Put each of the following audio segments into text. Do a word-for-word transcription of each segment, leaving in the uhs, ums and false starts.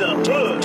in the hood.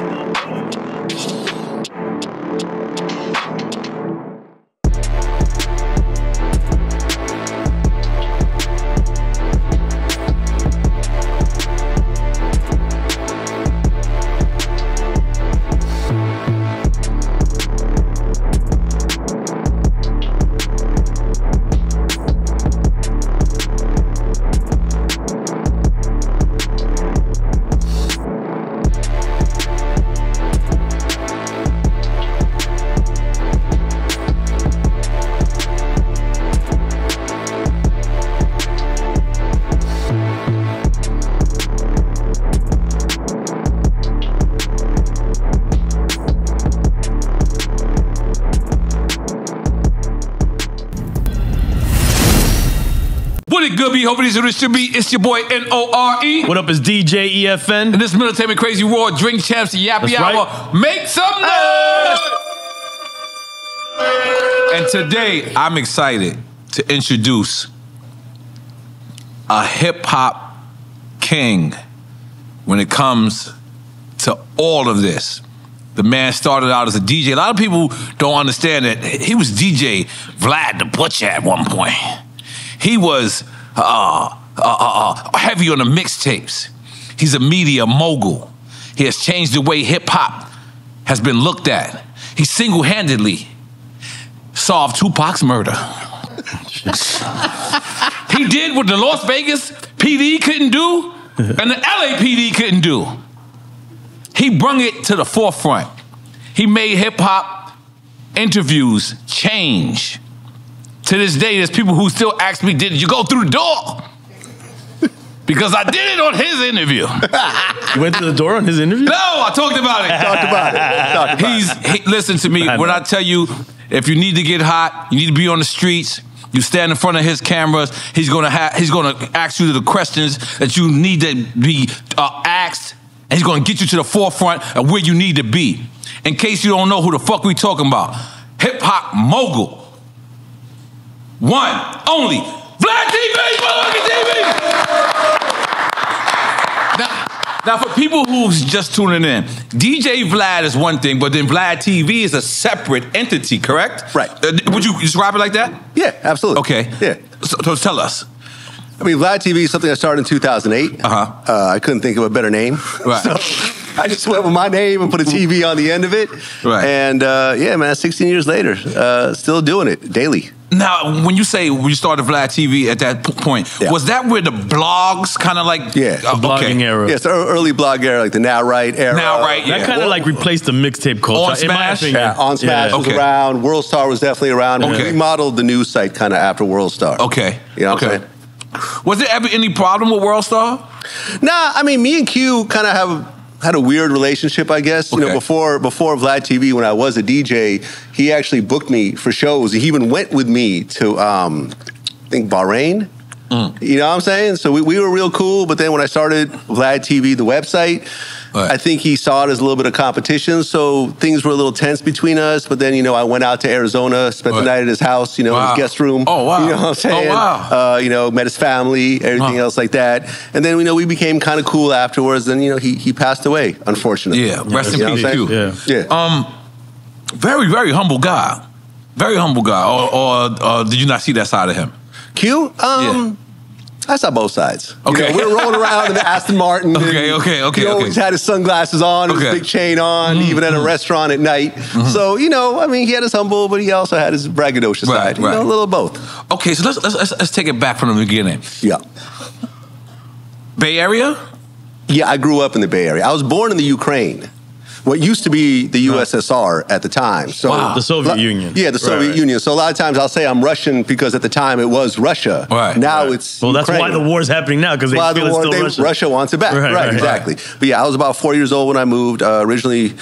Goobie, hope it is your rich to be. It's your boy N O R E. What up, it's D J E F N. And this is Militainment Crazy War, Drink Champs, Yappy Hour. Right. Make some noise! And today, I'm excited to introduce a hip-hop king when it comes to all of this. The man started out as a D J. A lot of people don't understand that he was D J Vlad the Butcher at one point. He was uh, uh, uh, heavy on the mixtapes. He's a media mogul. He has changed the way hip-hop has been looked at. He single-handedly solved Tupac's murder. He did what the Las Vegas P D couldn't do and the L A P D couldn't do. He brung it to the forefront. He made hip-hop interviews change. To this day, there's people who still ask me, did you go through the door? Because I did it on his interview. You went through the door on his interview? No, I talked about it. Talked about it. Talked about He's, he, listen to me, when I tell you, if you need to get hot, you need to be on the streets, you stand in front of his cameras, he's gonna, ha he's gonna ask you the questions that you need to be uh, asked, and he's gonna get you to the forefront of where you need to be. In case you don't know who the fuck we talking about, hip-hop mogul. One, only, Vlad T V, motherfucking T V! Now, now, for people who's just tuning in, D J Vlad is one thing, but then Vlad T V is a separate entity, correct? Right. Uh, would you describe it like that? Yeah, absolutely. Okay. Yeah. So, so tell us. I mean, Vlad T V is something I started in two thousand eight. Uh-huh. Uh, I couldn't think of a better name. Right. So I just went with my name and put a T V on the end of it. Right. And uh, yeah, man, sixteen years later, uh, still doing it daily. Now, when you say we started Vlad T V at that point, yeah. was that where the blogs kind of like... Yeah, the blogging okay. era. Yeah, it's the early blog era, like the Now Right era. Now Right, yeah. That kind of like replaced the mixtape culture, On Smash? In my opinion. Yeah, On Smash yeah. was okay. around. World Star was definitely around. Okay. We modeled the news site kind of after World Star. Okay. You know what okay. I'm saying? Was there ever any problem with World Star? Nah, I mean, me and Q kind of have... had a weird relationship, I guess. Okay. You know, before before Vlad T V, when I was a D J, he actually booked me for shows. He even went with me to, um, I think, Bahrain. Mm. You know what I'm saying? So we, we were real cool, but then when I started Vlad T V, the website, right. I think he saw it as a little bit of competition, so things were a little tense between us, but then, you know, I went out to Arizona, spent right. the night at his house, you know, wow. in his guest room. Oh, wow. You know what I'm saying? Oh, wow. Uh, you know, met his family, everything wow. else like that. And then, you know, we became kind of cool afterwards, and, you know, he, he passed away, unfortunately. Yeah, rest in peace, too. Yeah. yeah. Um, very, very humble guy. Very humble guy. Or, or uh, did you not see that side of him? Q? Um, yeah. I saw both sides. Okay. You know, we were rolling around in the Aston Martin. Okay, okay, okay. He always okay. had his sunglasses on, okay. his big chain on, mm-hmm. even at a restaurant at night. Mm-hmm. So, you know, I mean, he had his humble, but he also had his braggadocious right, side. You right. know, a little of both. Okay, so let's, let's, let's take it back from the beginning. Yeah. Bay Area? Yeah, I grew up in the Bay Area. I was born in the Ukraine. What used to be the U S S R at the time. So wow. The Soviet Union. Yeah, the Soviet right, right. Union. So a lot of times I'll say I'm Russian because at the time it was Russia. Right. Now right. it's Well, that's Ukraine. Why the war's happening now, because they why feel the war, it's still they, Russia. Russia wants it back. Right, right, right exactly. Right. But yeah, I was about four years old when I moved. Uh, originally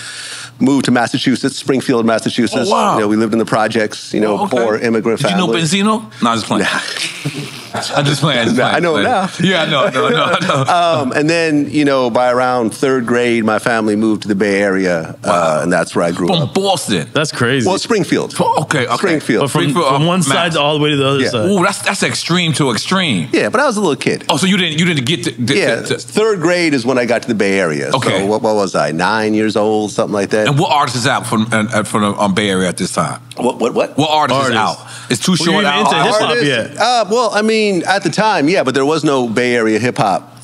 moved to Massachusetts, Springfield, Massachusetts. Oh, wow. You know, we lived in the projects, you know, oh, okay. poor immigrant family. Did you know Benzino? No, I was playing. Nah. I'm just playing. I'm just playing I know now. Yeah, no, no, no, no. um, and then, you know, by around third grade, my family moved to the Bay Area, wow. uh, and that's where I grew from up. From Boston? That's crazy. Well, Springfield. Oh, okay, okay. Springfield. Well, from, Springfield. From one side all the way to the other yeah. side. Ooh, that's that's extreme to extreme. Yeah, but I was a little kid. Oh, so you didn't you didn't get to... to yeah, to, to, third grade is when I got to the Bay Area. Okay. So what, what was I, nine years old, something like that? And what artist is out from, uh, from the um, Bay Area at this time? What, what, what? What artist is out? It's too short out. Into hip-hop yet? Uh, well, I mean, at the time, yeah, but there was no Bay Area hip-hop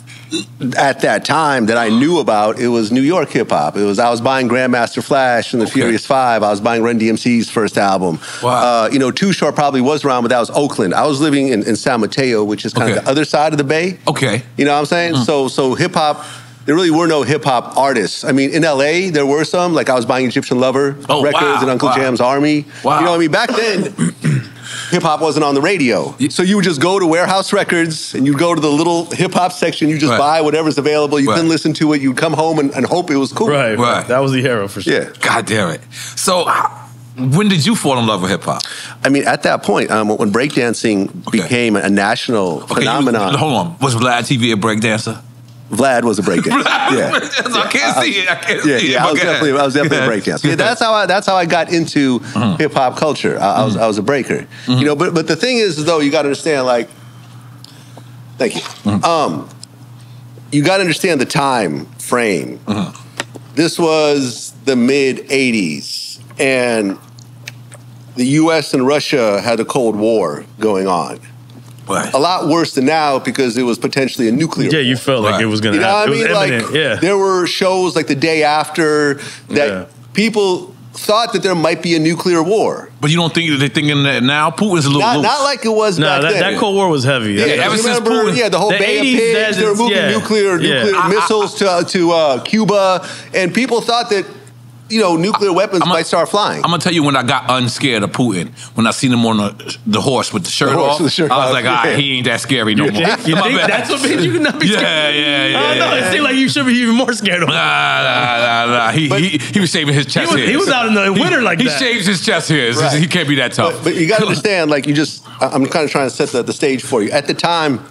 at that time that I knew about. It was New York hip-hop. It was, I was buying Grandmaster Flash and the okay. Furious Five. I was buying Run D M C's first album. Wow. Uh, you know, Too Short probably was around, but that was Oakland. I was living in, in San Mateo, which is kind okay. of the other side of the Bay. Okay. You know what I'm saying? Mm. So, so hip-hop... There really were no hip-hop artists. I mean, in L A, there were some. Like, I was buying Egyptian Lover oh, records wow, and Uncle wow. Jam's Army. Wow. You know what I mean? Back then, hip-hop wasn't on the radio. So you would just go to Warehouse Records, and you'd go to the little hip-hop section. You just right. buy whatever's available. You right. couldn't listen to it. You'd come home and, and hope it was cool. Right, right. That was the hero for sure. Yeah. God damn it. So... when did you fall in love with hip hop? I mean, at that point, um, when breakdancing okay. became a national okay, phenomenon. You, hold on. Was Vlad T V a breakdancer? Vlad was a breakdancer. yeah. I can't see it. I can't yeah, see yeah, it. I was, definitely, I was definitely a breakdancer. Yeah, that's how I, that's how I got into mm. hip hop culture. I, mm. I was I was a breaker. Mm. You know, but but the thing is, though, you got to understand. Like, thank you. Mm. Um, you got to understand the time frame. Mm. This was the mid eighties, and the U S and Russia had a Cold War going on. Right. A lot worse than now because it was potentially a nuclear war. Yeah, you felt right. like it was going to happen. You know what I mean? Like, yeah. There were shows like The Day After that yeah. people thought that there might be a nuclear war. But you don't think that they're thinking that now? Putin's a little Not, not like it was no, back that, then. That Cold War was heavy. Yeah, yeah ever since remember, Putin. Yeah, the whole the Bay of Pigs, they were moving yeah. nuclear, nuclear yeah. missiles I, I, to, to uh, Cuba, and people thought that you know, nuclear weapons a, might start flying. I'm going to tell you when I got unscared of Putin, when I seen him on the, the horse with the shirt the off, with the shirt I was off. like, ah, yeah. he ain't that scary no more. You think that's what made you not be yeah, scared? Yeah, yeah, I don't yeah. know. It seemed like you should be even more scared of him. Nah, nah, nah, nah. He, he, he was shaving his chest he was, hairs. He was out in the winter he, like he that. He shaves his chest hairs. Right. He can't be that tough. But, but you got to understand, like, you just, I'm kind of trying to set the, the stage for you. At the time,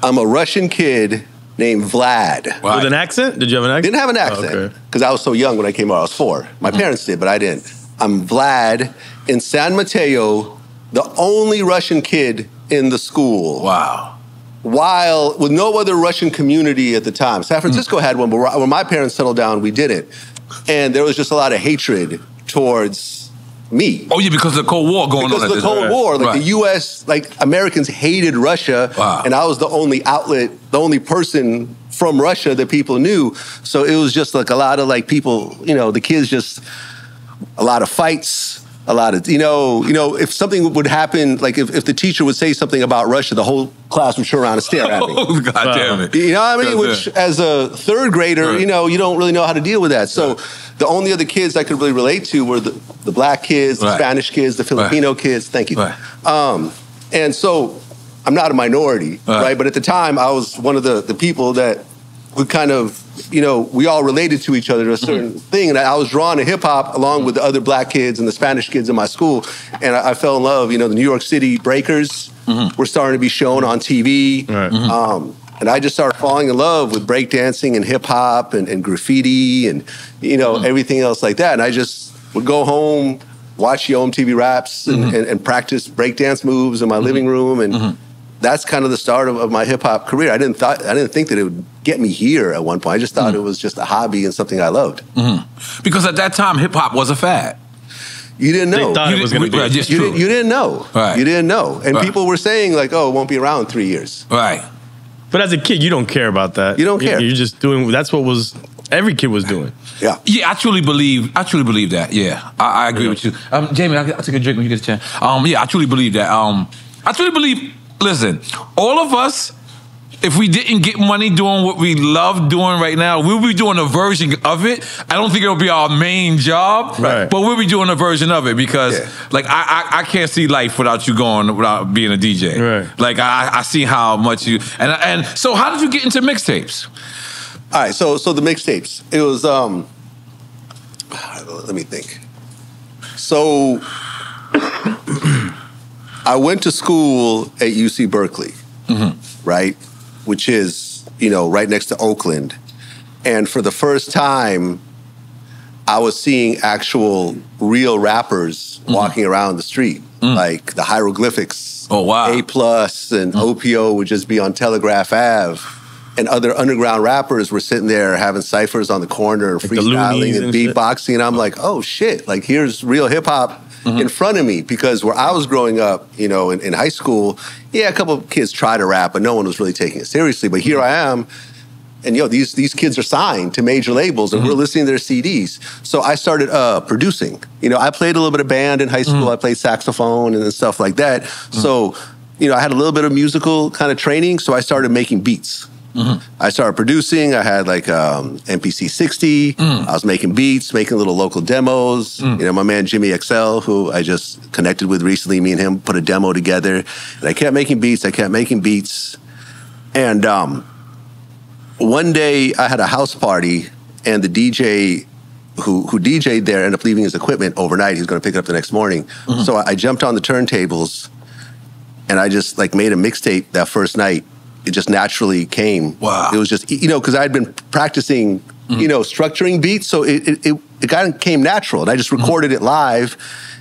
I'm a Russian kid named Vlad. Wow. With an accent? Did you have an accent? Didn't have an accent. Because oh, okay. I was so young when I came out. I was four. My mm. parents did, but I didn't. I'm Vlad in San Mateo, the only Russian kid in the school. Wow. While, with no other Russian community at the time. San Francisco mm. had one, but when my parents settled down, we didn't. And there was just a lot of hatred towards me. Oh yeah, because of the Cold War going because on. Because of the Cold War, like right. the U S, like Americans hated Russia, wow. and I was the only outlet, the only person from Russia that people knew. So it was just like a lot of like people, you know, the kids just a lot of fights, a lot of you know, you know, if something would happen, like if, if the teacher would say something about Russia, the whole class would turn around and stare at me. Oh God wow. damn it! You know what I mean? God, Which, as a third grader, right. you know, you don't really know how to deal with that. So. Right. The only other kids I could really relate to were the, the black kids, the right. Spanish kids, the Filipino right. kids. Thank you. Right. Um, and so I'm not a minority, right. right? But at the time, I was one of the, the people that would kind of, you know, we all related to each other to a certain mm-hmm. thing. And I, I was drawn to hip hop along with the other black kids and the Spanish kids in my school. And I, I fell in love. You know, the New York City Breakers mm-hmm. were starting to be shown on T V. Right. Mm-hmm. um, And I just started falling in love with breakdancing and hip-hop and, and graffiti and, you know, mm. everything else like that. And I just would go home, watch Yo M T V Raps and, mm-hmm. and, and practice breakdance moves in my mm-hmm. living room. And mm-hmm. that's kind of the start of, of my hip-hop career. I didn't, thought, I didn't think that it would get me here at one point. I just thought mm-hmm. it was just a hobby and something I loved. Mm-hmm. Because at that time, hip-hop was a fad. You didn't know. They thought you it was going to be. Right, you, didn't, you didn't know. Right. You didn't know. And right. people were saying, like, oh, it won't be around in three years. Right. But as a kid, you don't care about that. You don't care. You're just doing, that's what was, every kid was doing. Yeah. Yeah, I truly believe, I truly believe that, yeah. I, I agree yeah. with you. Um, Jamie, I'll, I'll take a drink when you get a chance. Um, yeah, I truly believe that. Um, I truly believe, listen, all of us, if we didn't get money doing what we love doing right now, we'll be doing a version of it. I don't think it'll be our main job, right. but we'll be doing a version of it because, yeah. like, I, I I can't see life without you going without being a D J. Right. Like, I I see how much you and and so how did you get into mixtapes? All right, so so the mixtapes it was um. Let me think. So I went to school at U C Berkeley, mm-hmm. right? Which is, you know, right next to Oakland. And for the first time, I was seeing actual real rappers mm-hmm. walking around the street, mm. like the hieroglyphics. Oh, wow. A Plus and mm. O P O would just be on Telegraph Avenue. And other underground rappers were sitting there having ciphers on the corner, like freestyling and, and beatboxing. And I'm like, oh, shit, like here's real hip hop mm-hmm. in front of me. Because where I was growing up, you know, in, in high school, yeah, a couple of kids tried to rap, but no one was really taking it seriously. But here mm-hmm. I am. And, you know, these, these kids are signed to major labels and mm-hmm. we're listening to their C Ds. So I started uh, producing. You know, I played a little bit of band in high school. Mm-hmm. I played saxophone and stuff like that. Mm-hmm. So, you know, I had a little bit of musical kind of training. So I started making beats. Mm-hmm. I started producing. I had like um, M P C sixty. Mm. I was making beats, making little local demos. Mm. You know, my man Jimmy X L, who I just connected with recently, me and him put a demo together. And I kept making beats. I kept making beats. And um, one day I had a house party and the D J who, who D J'd there ended up leaving his equipment overnight. He was going to pick it up the next morning. Mm-hmm. So I, I jumped on the turntables and I just like made a mixtape that first night. It just naturally came. Wow. It was just, you know, because I'd been practicing, mm-hmm. you know, structuring beats. So it it, it, it kind of came natural. And I just recorded mm-hmm. it live.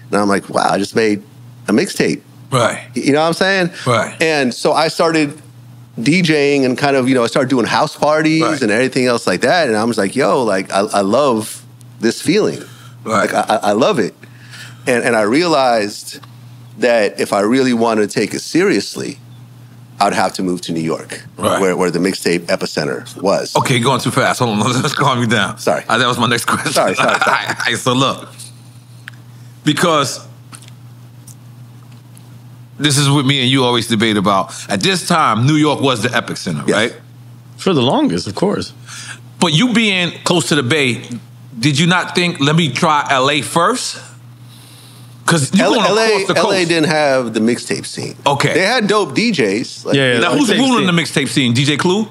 And I'm like, wow, I just made a mixtape. Right. You know what I'm saying? Right. And so I started DJing and kind of, you know, I started doing house parties right. and everything else like that. And I was like, yo, like, I, I love this feeling. Right. Like, I, I love it. And, and I realized that if I really wanted to take it seriously, I'd have to move to New York, right. where, where the mixtape epicenter was. Okay, going too fast. Hold on, let's calm you down. Sorry. Uh, that was my next question. Sorry, sorry, sorry. I, I, so look, because this is what me and you always debate about. At this time, New York was the epicenter, yes. right? For the longest, of course. But you being close to the Bay, did you not think, let me try L A first? Because L A, L A, L A didn't have the mixtape scene. Okay. They had dope D Js. Like, yeah, yeah, now, who's ruling the mixtape scene? D J Clue?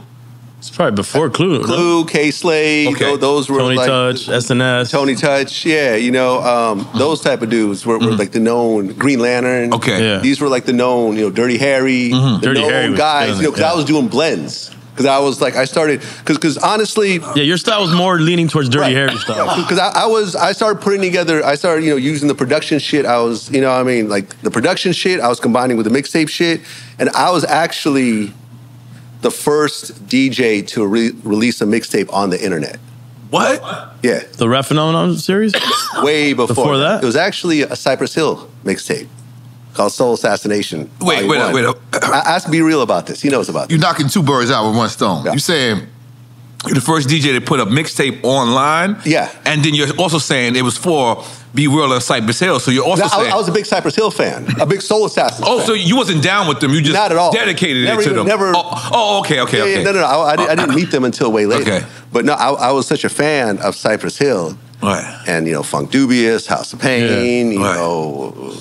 It's probably before Clue. Clue, K-Slade, okay. th those were Tony like... Tony Touch, S N S. Tony Touch, yeah, you know, um, those type of dudes were, were mm-hmm. like the known Green Lantern. Okay. Yeah. These were like the known, you know, Dirty Harry, mm-hmm. the Dirty known Harry guys, was, you know, because yeah. I was doing blends. Because I was like, I started, because honestly. Yeah, your style was more leaning towards Dirty right. Harry style. Because I, I was, I started putting together, I started, you know, using the production shit. I was, you know what I mean? Like the production shit, I was combining with the mixtape shit. And I was actually the first D J to re release a mixtape on the internet. What? Yeah. The Rap Phenomenon series? Way before, before that. It was actually a Cypress Hill mixtape called Soul Assassination. Wait, wait, wait. wait. I, I be real about this. He knows about this. You're knocking two birds out with one stone. Yeah. You're saying you're the first D J to put a mixtape online. Yeah. And then you're also saying it was for Be Real and Cypress Hill. So you're also now, saying... I, I was a big Cypress Hill fan. A big Soul Assassin Oh, fan. So you wasn't down with them. You just Not at all. dedicated never it to even, them. Never... Oh, oh okay, okay, yeah, okay. Yeah, no, no, no. I, I, didn't, I didn't meet them until way later. Okay. But no, I, I was such a fan of Cypress Hill. Right. And, you know, Funk Dubious, House of Pain, yeah. you right. know...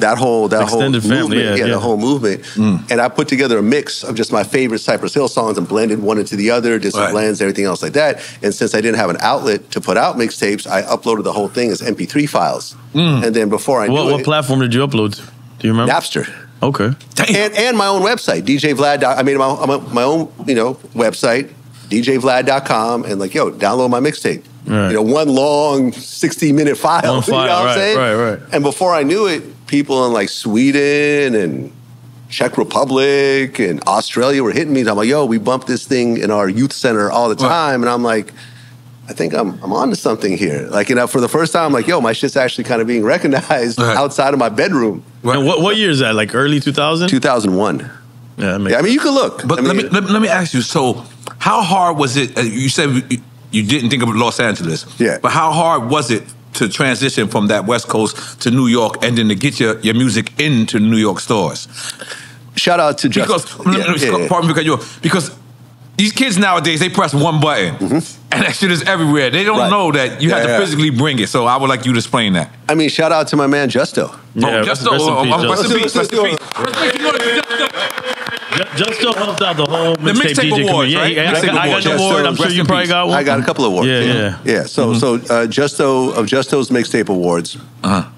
That whole, that Extended whole family, movement, yeah, yeah, the whole movement. Mm. And I put together a mix of just my favorite Cypress Hill songs and blended one into the other, did some right. blends, everything else like that. And since I didn't have an outlet to put out mixtapes, I uploaded the whole thing as M P three files. Mm. And then before I knew what, what it- What platform did you upload? Do you remember? Napster. Okay. Damn. And, and my own website, D J Vlad. I made my, my, my own, you know, website, D J Vlad dot com, and like, yo, download my mixtape. Right. You know, one long sixty minute file. One file, you know what right, I'm saying? Right, right. And before I knew it, people in like Sweden and Czech Republic and Australia were hitting me. I'm like, yo, we bump this thing in our youth center all the time. And I'm like, I think I'm, I'm on to something here. Like, you know, for the first time, I'm like, yo, my shit's actually kind of being recognized right. outside of my bedroom. And what, what year is that? Like early two thousand? two thousand one. Yeah, I mean, yeah, I mean you could look. But I mean, let, me, let me ask you, so how hard was it? You said you didn't think of Los Angeles. Yeah. But how hard was it to transition from that West Coast to New York and then to get your, your music into New York stores? Shout out to Justin. Because, yeah, yeah, yeah. Pardon me, because, you're, because these kids nowadays, they press one button mm-hmm. and that shit is everywhere. They don't right. know that you yeah, have to yeah. physically bring it. So I would like you to explain that. I mean, shout out to my man, Justo. Yeah, oh, Justo. Rest in peace, Justo. Rest in peace. Justo helped out the whole mixtape D J awards, right? Yeah, I, I got the award. I'm sure you probably got one. I got a couple of awards. Yeah, yeah. Yeah, so, mm-hmm. so uh, Justo, of Justo's Mixtape Awards, uh-huh.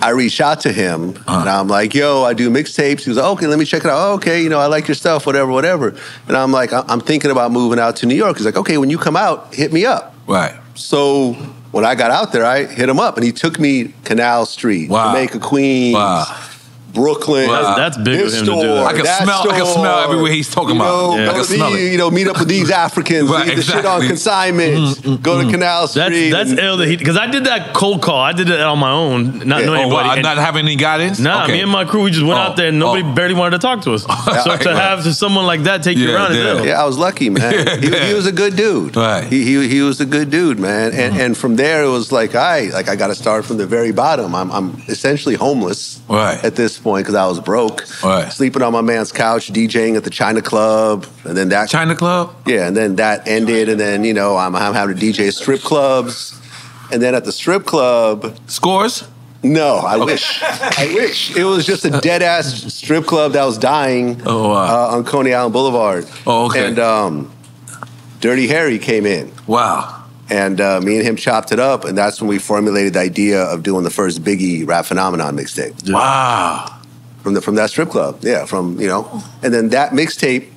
I reach out to him, uh-huh. and I'm like, yo, I do mixtapes. He was like, okay, let me check it out. Oh, okay, you know, I like your stuff, whatever, whatever. And I'm like, I'm thinking about moving out to New York. He's like, okay, when you come out, hit me up. Right. So when I got out there, I hit him up, and he took me Canal Street, wow. Jamaica, Queens, wow. Brooklyn. Well, that's, that's big of him store, to do that. I can that smell, store, I can smell everywhere he's talking you know, about. Yeah. I can smell it. You know, meet up with these Africans, right, leave exactly. the shit on consignments, mm, mm, go to Canal Street. That's, that's ill that he, because I did that cold call. I did it on my own, not yeah. knowing oh, anybody. Wow. And not having any guidance? Nah, okay. me and my crew, we just went oh, out there and nobody oh. barely wanted to talk to us. So right, to right. have someone like that take yeah, you around is ill. Yeah, I was lucky, man. he, he was a good dude. Right. He, he, he was a good dude, man. And, mm. and from there, it was like, all right, like I got to start from the very bottom. I'm, I'm essentially homeless right. at this point because I was broke, right. sleeping on my man's couch, DJing at the China Club, and then that China Club, yeah, and then that ended, and then you know I'm, I'm having to D J strip clubs, and then at the strip club, scores. No, I okay. wish. I wish. It was just a dead-ass strip club that was dying oh, wow. uh, on Coney Island Boulevard. Oh, okay. And um, Dirty Harry came in. Wow. And uh, me and him chopped it up, and that's when we formulated the idea of doing the first Biggie Rap Phenomenon mixtape. Wow. From the from that strip club. Yeah, from, you know. And then that mixtape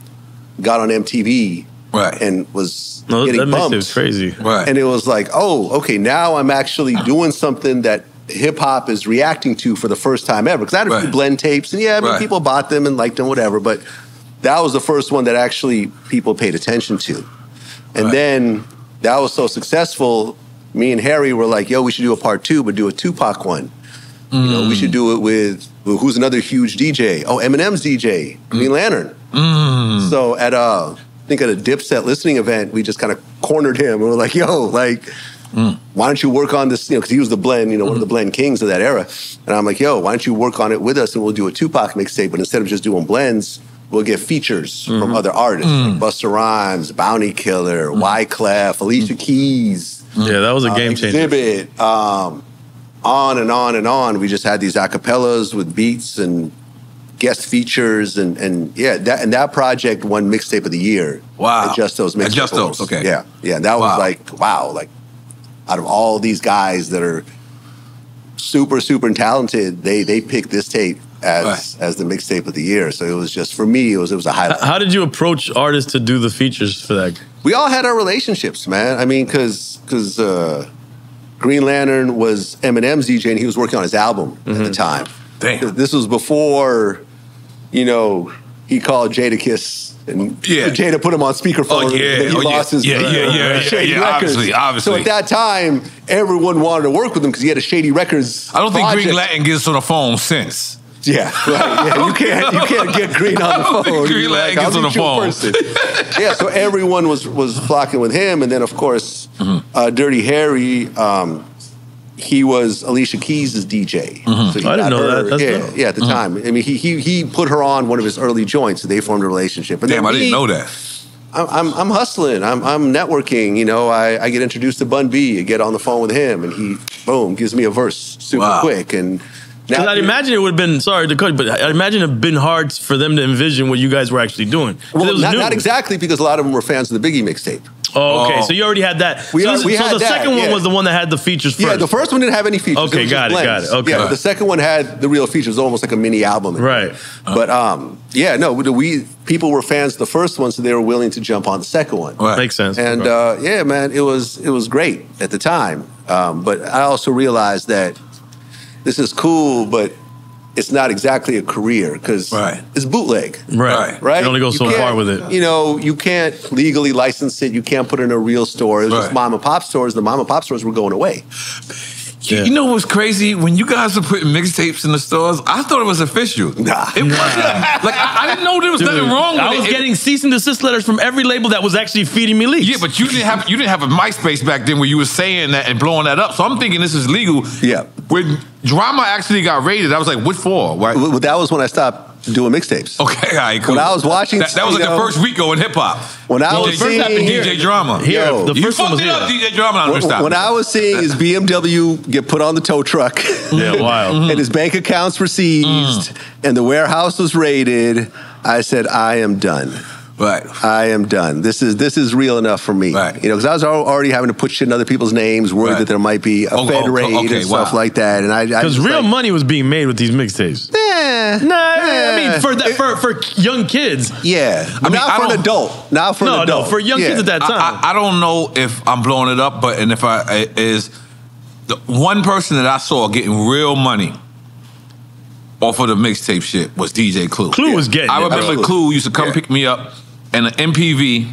got on M T V right. and was no, getting that bumped. That mixtape's crazy. Right. And it was like, oh, okay, now I'm actually doing something that hip-hop is reacting to for the first time ever. Because I had a right. few blend tapes, and yeah, I mean, right. people bought them and liked them, whatever. But that was the first one that actually people paid attention to. And right. then... that was so successful, me and Harry were like, yo, we should do a part two, but do a Tupac one. Mm. You know, we should do it with, who's another huge D J? Oh, Eminem's D J, Green mm. Lantern. Mm. So at a, I think at a Dipset listening event, we just kind of cornered him. And we were like, yo, like, mm. why don't you work on this? You know, because he was the blend, you know, mm. one of the blend kings of that era. And I'm like, yo, why don't you work on it with us and we'll do a Tupac mixtape, but instead of just doing blends, we'll get features mm-hmm. from other artists, mm. like Busta Rhymes, Bounty Killer, mm. Wyclef, Alicia mm. Keys. Yeah, that was a game uh, changer. Exhibit, um, on and on and on. We just had these acapellas with beats and guest features, and and yeah, that and that project won mixtape of the year. Wow, Adjust Those mixtapes. Adjust Those, okay. Yeah, yeah. That wow. was like wow, like out of all these guys that are super super talented, they they picked this tape as right. as the mixtape of the year. So it was just, for me, it was it was a highlight. How did you approach artists to do the features for that? We all had our relationships, man. I mean, because because uh, Green Lantern was Eminem's D J, and he was working on his album mm-hmm. at the time. Damn. This was before, you know, he called Jadakiss, and yeah. Jada put him on speakerphone. Oh, yeah. And he oh, lost yeah. his yeah, uh, yeah, yeah, yeah, Shady yeah, Records. Obviously, obviously. So at that time, everyone wanted to work with him because he had a Shady Records I don't project. think Green Lantern gets on the phone since. Yeah, right. Yeah, you can't you can't get Green on the phone. Green like, gets on the phone. Yeah, so everyone was was flocking with him, and then of course, mm-hmm. uh, Dirty Harry. Um, he was Alicia Keys' D J. Mm-hmm. So I didn't know her, that. That's yeah, dope. yeah, at the mm-hmm. time. I mean, he he he put her on one of his early joints, so they formed a relationship. And Damn, I me, didn't know that. I'm, I'm I'm hustling. I'm I'm networking. You know, I I get introduced to Bun B. I get on the phone with him, and he boom gives me a verse super wow. quick and. Because I'd imagine it would have been, sorry to cut, but I'd imagine it would have been hard for them to envision what you guys were actually doing. Well, it was not, not exactly, because a lot of them were fans of the Biggie mixtape. Oh, okay. Oh. So you already had that. We so, this, we so had the that, second yeah. one was the one that had the features first. Yeah, the first one didn't have any features. Okay, it got it, blends. got it. Okay. Yeah, but the second one had the real features. It was almost like a mini album. Right. Uh-huh. But um, yeah, no, we people were fans of the first one, so they were willing to jump on the second one. Right. Makes sense. And right. uh, yeah, man, it was it was great at the time. Um, but I also realized that this is cool, but it's not exactly a career because right. it's bootleg. Right. Right. You only go so far with it. You know, you can't legally license it. You can't put it in a real store. It was right. just mom and pop stores. The mom and pop stores were going away. Yeah. You know what's crazy? When you guys were putting mixtapes in the stores, I thought it was official. Nah. It wasn't. Like, I, I didn't know there was Dude, nothing wrong with it. I was it. getting it, cease and desist letters from every label that was actually feeding me leaks. Yeah, but you didn't have you didn't have a MySpace back then where you were saying that and blowing that up. So I'm thinking this is legal. Yeah. When Drama actually got raided, I was like, what for? Right? Well, that was when I stopped doing mixtapes. Okay, all right, cool. When I was watching... That, that was like know, the first Rico in hip-hop. When I D J, was seeing... D J Drama. Here, yo, the first you fucked it up, here. D J Drama. I understand. When, when I was seeing his B M W get put on the tow truck... Yeah, wild. Mm-hmm. And his bank accounts were seized, mm. and the warehouse was raided, I said, I am done. Right. I am done. This is this is real enough for me. Right. You know, because I was already having to put shit in other people's names, worried right. that there might be a oh, Fed oh, raid okay, and stuff wow. like that. And I because real like, money was being made with these mixtapes. Eh, nah, eh, I mean for that, for for young kids. Yeah, I mean, not for an adult. Not for no, an adult. No, for young yeah. kids at that time. I, I, I don't know if I'm blowing it up, but and if I is the one person that I saw getting real money off of the mixtape shit was D J Clue. Clue yeah. was getting. I remember absolutely. Clue used to come yeah. pick me up. And an M P V,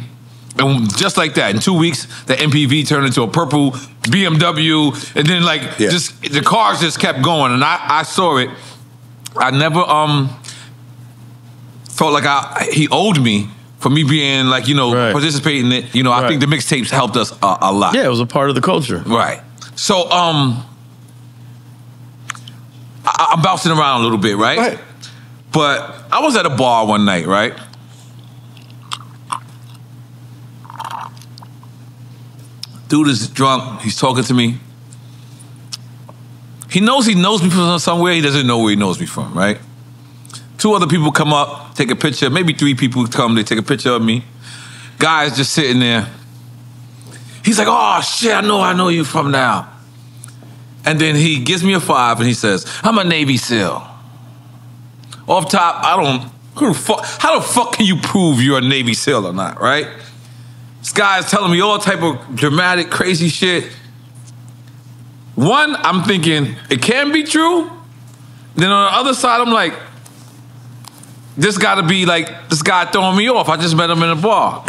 and just like that, in two weeks, the M P V turned into a purple B M W, and then like yeah. just the cars just kept going, and I, I saw it. I never um felt like I he owed me for me being like you know right. participating in it. You know, right. I think the mixtapes helped us a, a lot. Yeah, it was a part of the culture, right? So um, I, I'm bouncing around a little bit, right? Right. But I was at a bar one night, right? Dude is drunk, he's talking to me. He knows he knows me from somewhere, he doesn't know where he knows me from, right? Two other people come up, take a picture, maybe three people come, they take a picture of me. Guy's just sitting there. He's like, oh shit, I know, I know you from now. And then he gives me a five and he says, I'm a Navy SEAL. Off top, I don't, who the fuck, how the fuck can you prove you're a Navy SEAL or not, right? This guy is telling me all type of dramatic, crazy shit. One, I'm thinking, it can be true. Then on the other side, I'm like, this gotta be like, this guy throwing me off. I just met him in a bar.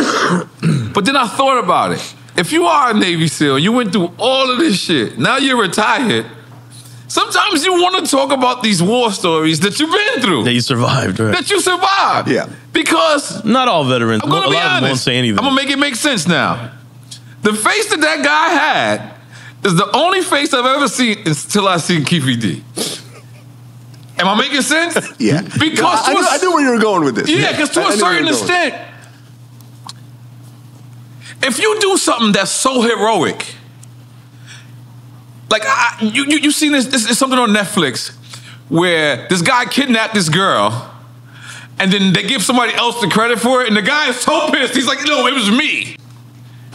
But then I thought about it. If you are a Navy SEAL, you went through all of this shit. Now you're retired. Sometimes you want to talk about these war stories that you've been through. That you survived, right? That you survived. Yeah. Because... not all veterans. I'm going to be honest. Won't say anything. I'm going to make it make sense now. The face that that guy had is the only face I've ever seen until I seen Keefy D. Am I making sense? Yeah. Because... I, I, knew, I knew where you were going with this. Yeah, because yeah. to I, a I certain extent, if you do something that's so heroic... like, I, you, you, you seen this, this, this, something on Netflix where this guy kidnapped this girl and then they give somebody else the credit for it and the guy is so pissed. He's like, no, it was me.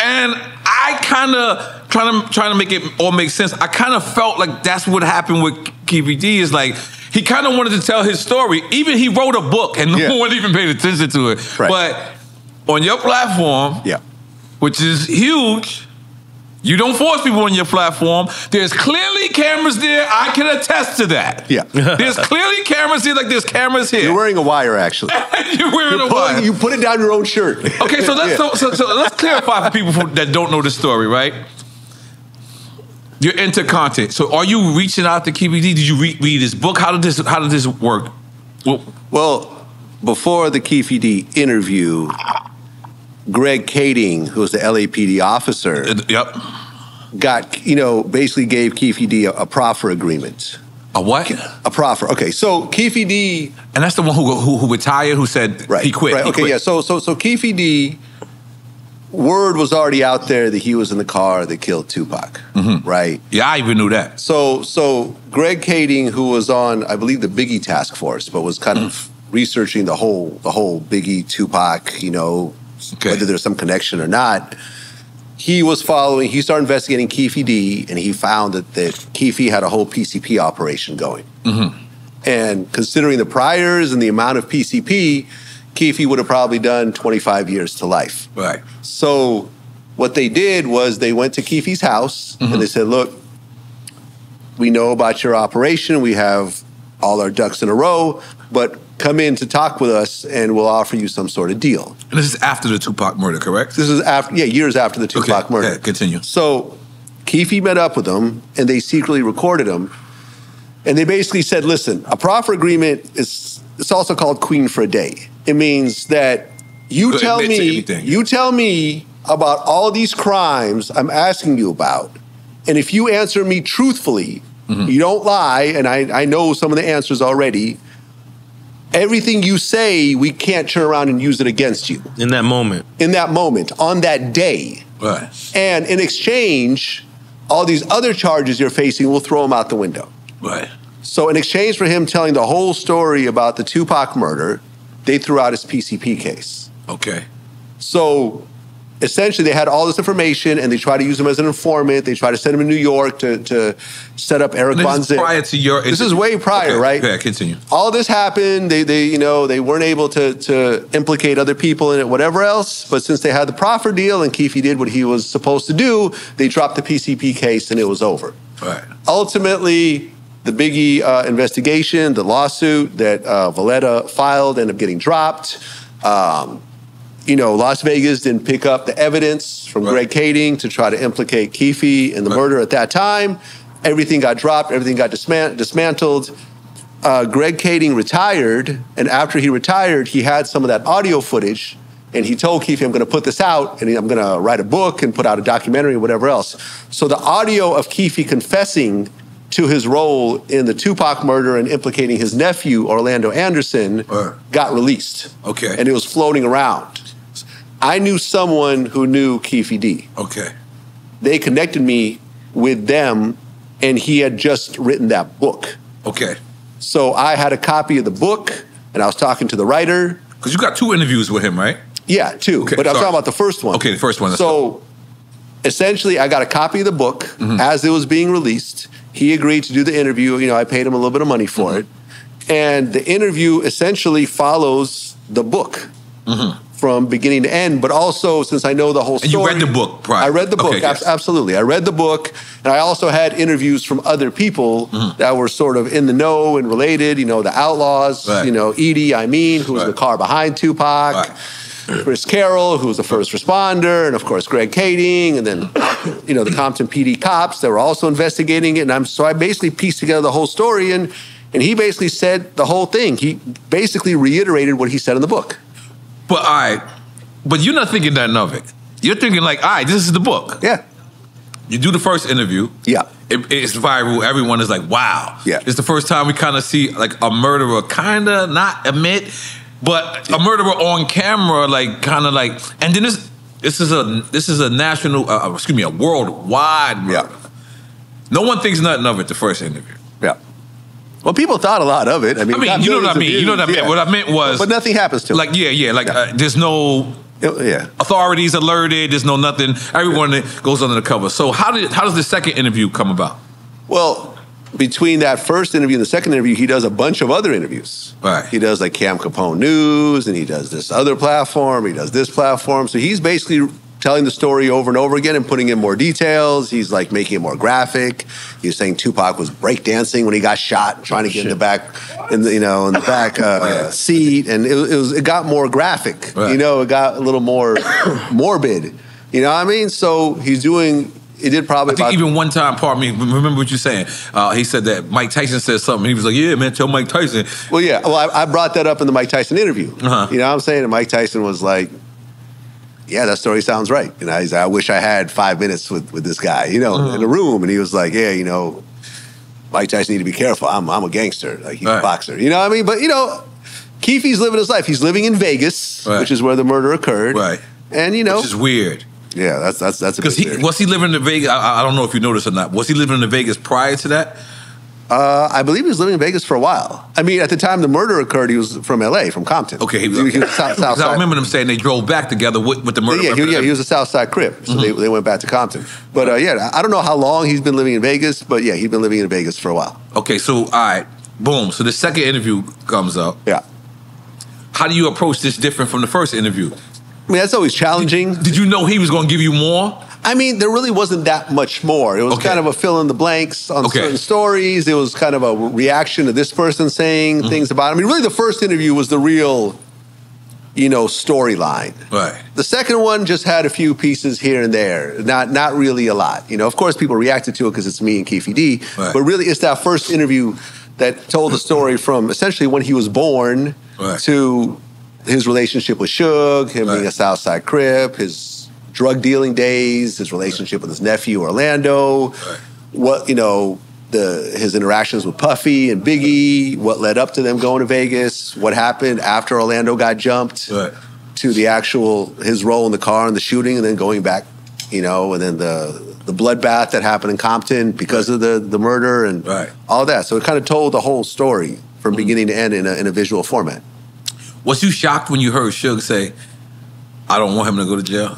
And I kind of, trying to, trying to make it all make sense, I kind of felt like that's what happened with Keefy D is like, he kind of wanted to tell his story. Even he wrote a book and yeah. no one even paid attention to it. Right. But on your platform, yeah. which is huge, you don't force people on your platform. There's clearly cameras there. I can attest to that. Yeah. There's clearly cameras here, like there's cameras here. You're wearing a wire, actually. You're wearing You're a pulling, wire. You put it down your own shirt. Okay, so let's, yeah. so, so, so let's clarify for people who, that don't know the story, right? You're into content. So are you reaching out to Keefy D? Did you re read his book? How did this, how did this work? Well, well before the Keefy D interview, Greg Kading, who was the L A P D officer, uh, yep, got you know basically gave Keefy D a, a proffer agreement. A what? A proffer. Okay, so Keefy D, and that's the one who who, who retired, who said right, he quit. Right. He okay. Quit. Yeah. So so so Keefy D, word was already out there that he was in the car that killed Tupac. Mm-hmm. Right. Yeah, I even knew that. So so Greg Kading, who was on, I believe, the Biggie task force, but was kind mm. of researching the whole the whole Biggie Tupac, you know. Okay. Whether there's some connection or not, he was following, he started investigating Keefy D, and he found that, that Keefy had a whole P C P operation going. Mm-hmm. And considering the priors and the amount of P C P, Keefy would have probably done twenty-five years to life. Right. So what they did was they went to Keefy's house, mm-hmm. and they said, look, we know about your operation, we have all our ducks in a row, but come in to talk with us, and we'll offer you some sort of deal. And this is after the Tupac murder, correct? This is after, yeah, years after the Tupac okay, murder. Okay, continue. So Keefy met up with them, and they secretly recorded him. And they basically said, listen, a proffer agreement is, it's also called Queen for a Day. It means that you Could tell me, you tell me about all these crimes I'm asking you about, and if you answer me truthfully, mm-hmm. you don't lie, and I, I know some of the answers already, everything you say, we can't turn around and use it against you. In that moment. In that moment, on that day. Right. And in exchange, all these other charges you're facing, we'll throw them out the window. Right. So in exchange for him telling the whole story about the Tupac murder, they threw out his P C P case. Okay. So essentially, they had all this information, and they tried to use him as an informant. They tried to send him to New York to, to set up Eric Von Zink. Prior to your, this is way prior, okay, right? Okay, continue. All this happened. They, they, you know, they weren't able to to implicate other people in it, whatever else. But since they had the proffer deal and Keefe did what he was supposed to do, they dropped the P C P case, and it was over. All right. Ultimately, the Big E uh, investigation, the lawsuit that uh, Valletta filed, ended up getting dropped. Um, You know, Las Vegas didn't pick up the evidence from right. Greg Kading to try to implicate Keefe in the right. murder at that time. Everything got dropped. Everything got dismant dismantled. Uh, Greg Kading retired, and after he retired, he had some of that audio footage, and he told Keefe, I'm going to put this out, and I'm going to write a book and put out a documentary or whatever else. So the audio of Keefe confessing to his role in the Tupac murder and implicating his nephew, Orlando Anderson, right. got released. Okay. And it was floating around. I knew someone who knew Keefe D. Okay. They connected me with them, and he had just written that book. Okay. So I had a copy of the book, and I was talking to the writer. Because you got two interviews with him, right? Yeah, two. Okay, but sorry. I'm talking about the first one. Okay, the first one. So essentially, I got a copy of the book mm-hmm. as it was being released. He agreed to do the interview. You know, I paid him a little bit of money for mm-hmm. it. And the interview essentially follows the book. Mm-hmm. From beginning to end, but also since I know the whole story. And you read the book prior. I read the book, okay, ab yes. absolutely. I read the book, and I also had interviews from other people mm-hmm. that were sort of in the know and related, you know, the Outlaws, right. you know, Idi Amin, who was right. the car behind Tupac, right. Chris Carroll, who was the first responder, and of course, Greg Kading, and then, you know, the Compton P D cops that were also investigating it. And I'm, so I basically pieced together the whole story, and, and he basically said the whole thing. He basically reiterated what he said in the book. But all right, but you're not thinking that of it. You're thinking like, all right, this is the book. Yeah. You do the first interview. Yeah. It, it's viral. Everyone is like, wow. Yeah. It's the first time we kind of see like a murderer kind of not admit, but a murderer on camera, like kind of like. And then this this is a this is a national, uh, excuse me, a worldwide murder. Yeah. No one thinks nothing of it the first interview. Yeah. Well, people thought a lot of it. I mean, I mean you know what I mean. Views, you know what I mean. Yeah. What I meant was, but nothing happens to like, him. Like, yeah, yeah. Like, yeah. Uh, there's no it, yeah. authorities alerted. There's no nothing. Everyone yeah. goes under the cover. So, how did how does the second interview come about? Well, between that first interview and the second interview, he does a bunch of other interviews. Right. He does like Cam Capone News, and he does this other platform. He does this platform. So he's basically telling the story over and over again and putting in more details. He's like making it more graphic. He was saying Tupac was breakdancing when he got shot, trying to get Shit. in the back, in the, you know, in the back uh, yeah. seat, and it, it was it got more graphic. Right. You know, it got a little more morbid. You know what I mean? So he's doing. He did probably. I think even one time, pardon me. Remember what you're saying? Uh, he said that Mike Tyson said something. He was like, "Yeah, man, tell Mike Tyson." Well, yeah. Well, I, I brought that up in the Mike Tyson interview. Uh-huh. You know what I'm saying? And Mike Tyson was like, yeah, that story sounds right. You know, he's like, I wish I had five minutes with, with this guy, you know, mm-hmm. in the room. And he was like, yeah, you know, Mike Tyson need to be careful. I'm, I'm a gangster. Like, he's right. a boxer. You know what I mean? But, you know, Keefe's living his life. He's living in Vegas, right. which is where the murder occurred. Right. And, you know. Which is weird. Yeah, that's that's that's a bit weird. Because was he living in Vegas? I, I don't know if you noticed or not. Was he living in Vegas prior to that? Uh, I believe he was living in Vegas for a while. I mean, at the time the murder occurred, he was from L A, from Compton. Okay, he was, he, he was south, south I remember them saying they drove back together with, with the murder. Yeah, he, yeah, he was a South Side Crip, so mm-hmm. they, they went back to Compton. But uh, yeah, I don't know how long he's been living in Vegas, but yeah, he's been living in Vegas for a while. Okay, so all right, boom. So the second interview comes up. Yeah. How do you approach this different from the first interview? I mean, that's always challenging. Did, did you know he was going to give you more? I mean, there really wasn't that much more. It was okay. kind of a fill in the blanks on okay. certain stories. It was kind of a reaction to this person saying mm-hmm. things about it. I mean, really the first interview was the real, you know, storyline. Right. The second one just had a few pieces here and there. Not not really a lot. You know, of course people reacted to it because it's me and Keefe D. Right. But really it's that first interview that told the story from essentially when he was born right. to his relationship with Suge, him right. being a South Side Crip, his drug dealing days, his relationship with his nephew Orlando, right. what you know, the his interactions with Puffy and Big E, what led up to them going to Vegas, what happened after Orlando got jumped, right. to the actual his role in the car and the shooting, and then going back, you know, and then the the bloodbath that happened in Compton because right. of the the murder and right. all that. So it kind of told the whole story from mm-hmm. beginning to end in a, in a visual format. Was you shocked when you heard Suge say, I don't want him to go to jail.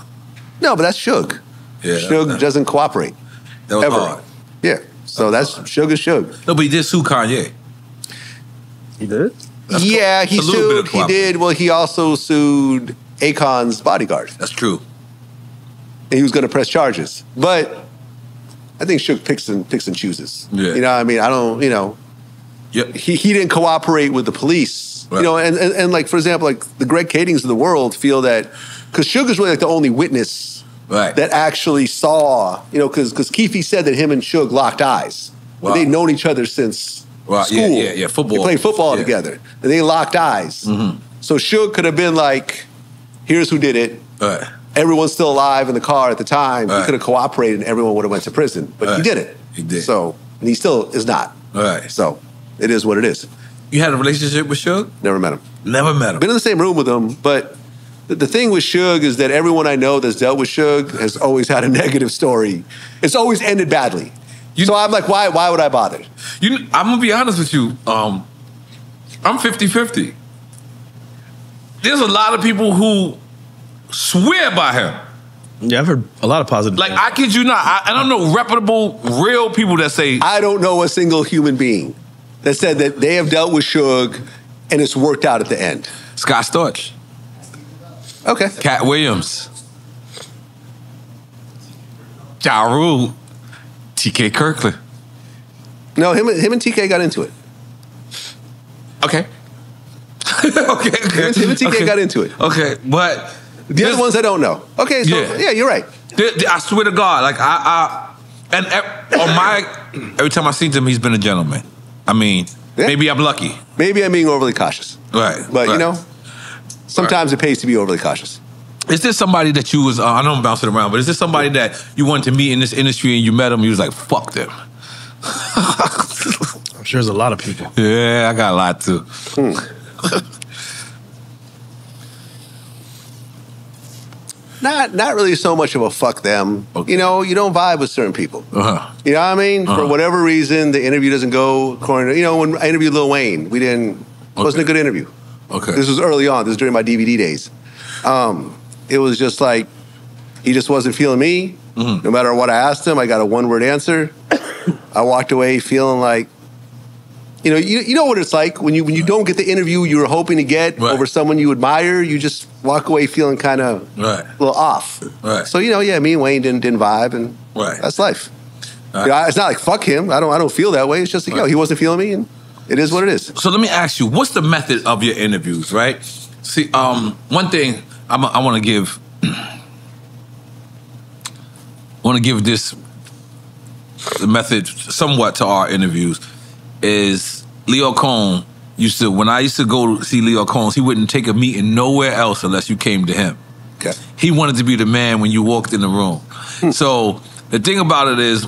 No, but that's Suge. Yeah, Suge that, doesn't cooperate. That was ever. Hard. Yeah. So that's, that's Suge is Suge. No, but he did sue Kanye. He did? That's yeah, he sued. He did. Well, he also sued Akon's bodyguard. That's true. And he was going to press charges. But I think Suge picks and picks and chooses. Yeah. You know what I mean? I don't, you know. Yep. He he didn't cooperate with the police. Right. You know, and, and, and like, for example, like the Greg Katings of the world feel that, because Suge is really like the only witness right. that actually saw, you know, because Keefe said that him and Suge locked eyes. Wow. They'd known each other since wow. school. Yeah, yeah, yeah, football. They played football yeah. together. And they locked eyes. Mm-hmm. So Suge could have been like, here's who did it. Right. Everyone's still alive in the car at the time. Right. He could have cooperated and everyone would have went to prison. But right. he did it. He did. So, and he still is not. Right. So it is what it is. You had a relationship with Suge? Never met him. Never met him. Been in the same room with him, but the thing with Suge is that everyone I know that's dealt with Suge has always had a negative story. It's always ended badly. You, so I'm like, why Why would I bother? You, I'm going to be honest with you. Um, I'm fifty fifty. There's a lot of people who swear by him. Yeah, I've heard a lot of positive Like, things. I kid you not. I, I don't know reputable, real people that say... I don't know a single human being that said that they have dealt with Suge and it's worked out at the end. Scott Storch. Okay. Cat Williams. Ja Rule. T K Kirkland. No, him, him and T K got into it. Okay. okay. Him, him and T K okay. got into it. Okay, but... The this, other ones I don't know. Okay, so, yeah, yeah you're right. The, the, I swear to God, like, I... I and every, on my... Every time I see him, he's been a gentleman. I mean, yeah. maybe I'm lucky. Maybe I'm being overly cautious. Right. But, right. you know... Sometimes right. it pays to be overly cautious. Is there somebody that you was, uh, I know I'm bouncing around, but is there somebody that you wanted to meet in this industry and you met them, you was like, fuck them? I'm sure there's a lot of people. Yeah, I got a lot too. Mm. not not really so much of a fuck them. Okay. You know, you don't vibe with certain people. Uh-huh. You know what I mean? Uh-huh. For whatever reason, the interview doesn't go according to, you know, when I interviewed Lil Wayne, we didn't, it wasn't okay. a good interview. Okay. This was early on. This was during my D V D days. Um, it was just like, he just wasn't feeling me. Mm-hmm. No matter what I asked him, I got a one-word answer. I walked away feeling like, you know, you, you know what it's like when you when you right. don't get the interview you were hoping to get right. over someone you admire. You just walk away feeling kind of right. a little off. Right. So, you know, yeah, me and Wayne didn't didn't vibe, and right. that's life. Right. You know, it's not like fuck him. I don't I don't feel that way. It's just like, right. yo, he wasn't feeling me. And it is what it is. So let me ask you, what's the method of your interviews, right? See, um, one thing I'm, I want to give, want to give this the method somewhat to our interviews is Leo Cone used to, when I used to go see Leo Cone's, he wouldn't take a meeting nowhere else unless you came to him. Okay. He wanted to be the man when you walked in the room. Hmm. So the thing about it is,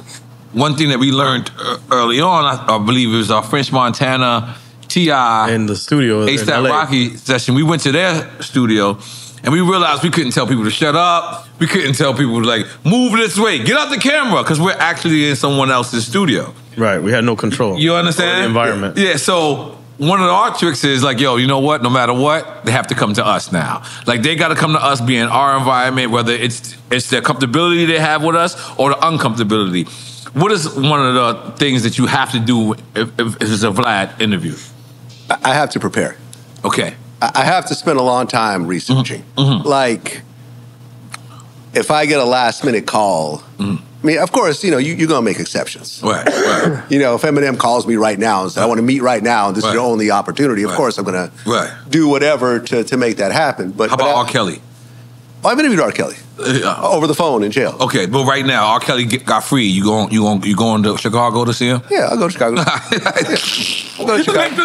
one thing that we learned early on, I, I believe it was our French Montana, T I, and the studio, A$AP Rocky session. We went to their studio, and we realized we couldn't tell people to shut up. We couldn't tell people to, like, move this way. Get out the camera, because we're actually in someone else's studio. Right, we had no control. You understand? The environment. Yeah, so one of our tricks is, like, yo, you know what? No matter what, they have to come to us now. Like, they got to come to us being our environment, whether it's, it's the comfortability they have with us or the uncomfortability. What is one of the things that you have to do if, if it's a Vlad interview? I have to prepare. Okay. I have to spend a long time researching. Mm-hmm. Like, if I get a last minute call, mm-hmm. I mean, of course, you know, you, you're going to make exceptions. Right, right. You know, if Eminem calls me right now and says, I want to meet right now, and this right. is your only opportunity, of right. course I'm going right. to do whatever to, to make that happen. But, How about but I, R. Kelly? Well, I've interviewed R. Kelly uh, over the phone in jail. Okay, but right now, R. Kelly get, got free. You going you going, you going to Chicago to see him? Yeah, I'll go to Chicago. I'll go to Chicago.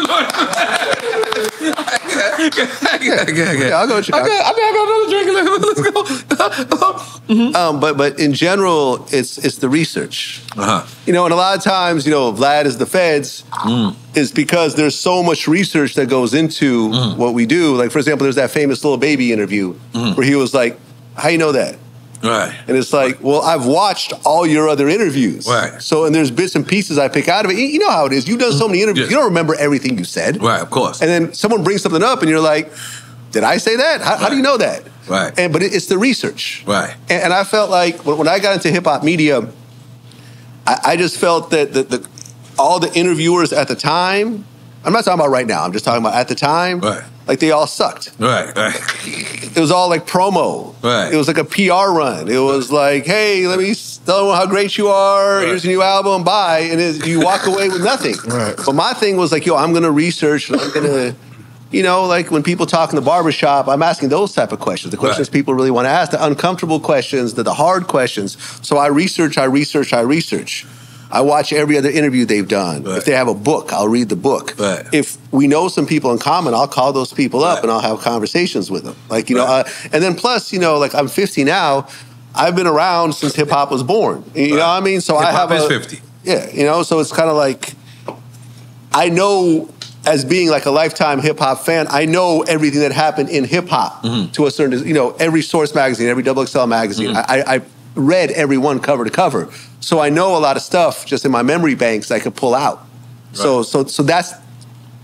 Yeah, I'll go to Chicago. Okay, I think I got another drink. Let's go. mm-hmm. um, but, but in general, it's, it's the research. Uh-huh. You know, and a lot of times, you know, Vlad is the feds mm. is because there's so much research that goes into mm. what we do. Like, for example, there's that famous Lil Baby interview mm. where he was like, Like, how you know that? Right. And it's like, well, I've watched all your other interviews. Right. So, and there's bits and pieces I pick out of it. You know how it is. You've done so many interviews. Yeah. You don't remember everything you said. Right, of course. And then someone brings something up and you're like, did I say that? How, right. how do you know that? Right. And but it, it's the research. Right. And, and I felt like when I got into hip hop media, I, I just felt that the, the all the interviewers at the time, I'm not talking about right now, I'm just talking about at the time. Right. Like they all sucked. Right, right. It was all like promo. Right. It was like a P R run. It was like, hey, let me tell everyone how great you are. Right. Here's a new album. Bye. And it, you walk away with nothing. Right. But my thing was like, yo, I'm going to research. And I'm going to, you know, like when people talk in the barbershop, I'm asking those type of questions. The questions right. people really want to ask, the uncomfortable questions, the, the hard questions. So I research, I research, I research. I watch every other interview they've done. Right. If they have a book, I'll read the book. Right. If we know some people in common, I'll call those people up right. and I'll have conversations with them. Like, you right. know, uh, and then plus, you know, like I'm fifty now. I've been around since hip hop was born. You right. know what I mean? So hip hop I have is a, fifty. Yeah, you know, so it's kind of like I know as being like a lifetime hip hop fan, I know everything that happened in hip hop mm-hmm. to a certain, you know, every Source magazine, every Double X L magazine. Mm-hmm. I, I read every one cover to cover. So I know a lot of stuff just in my memory banks I could pull out. Right. So so so that's,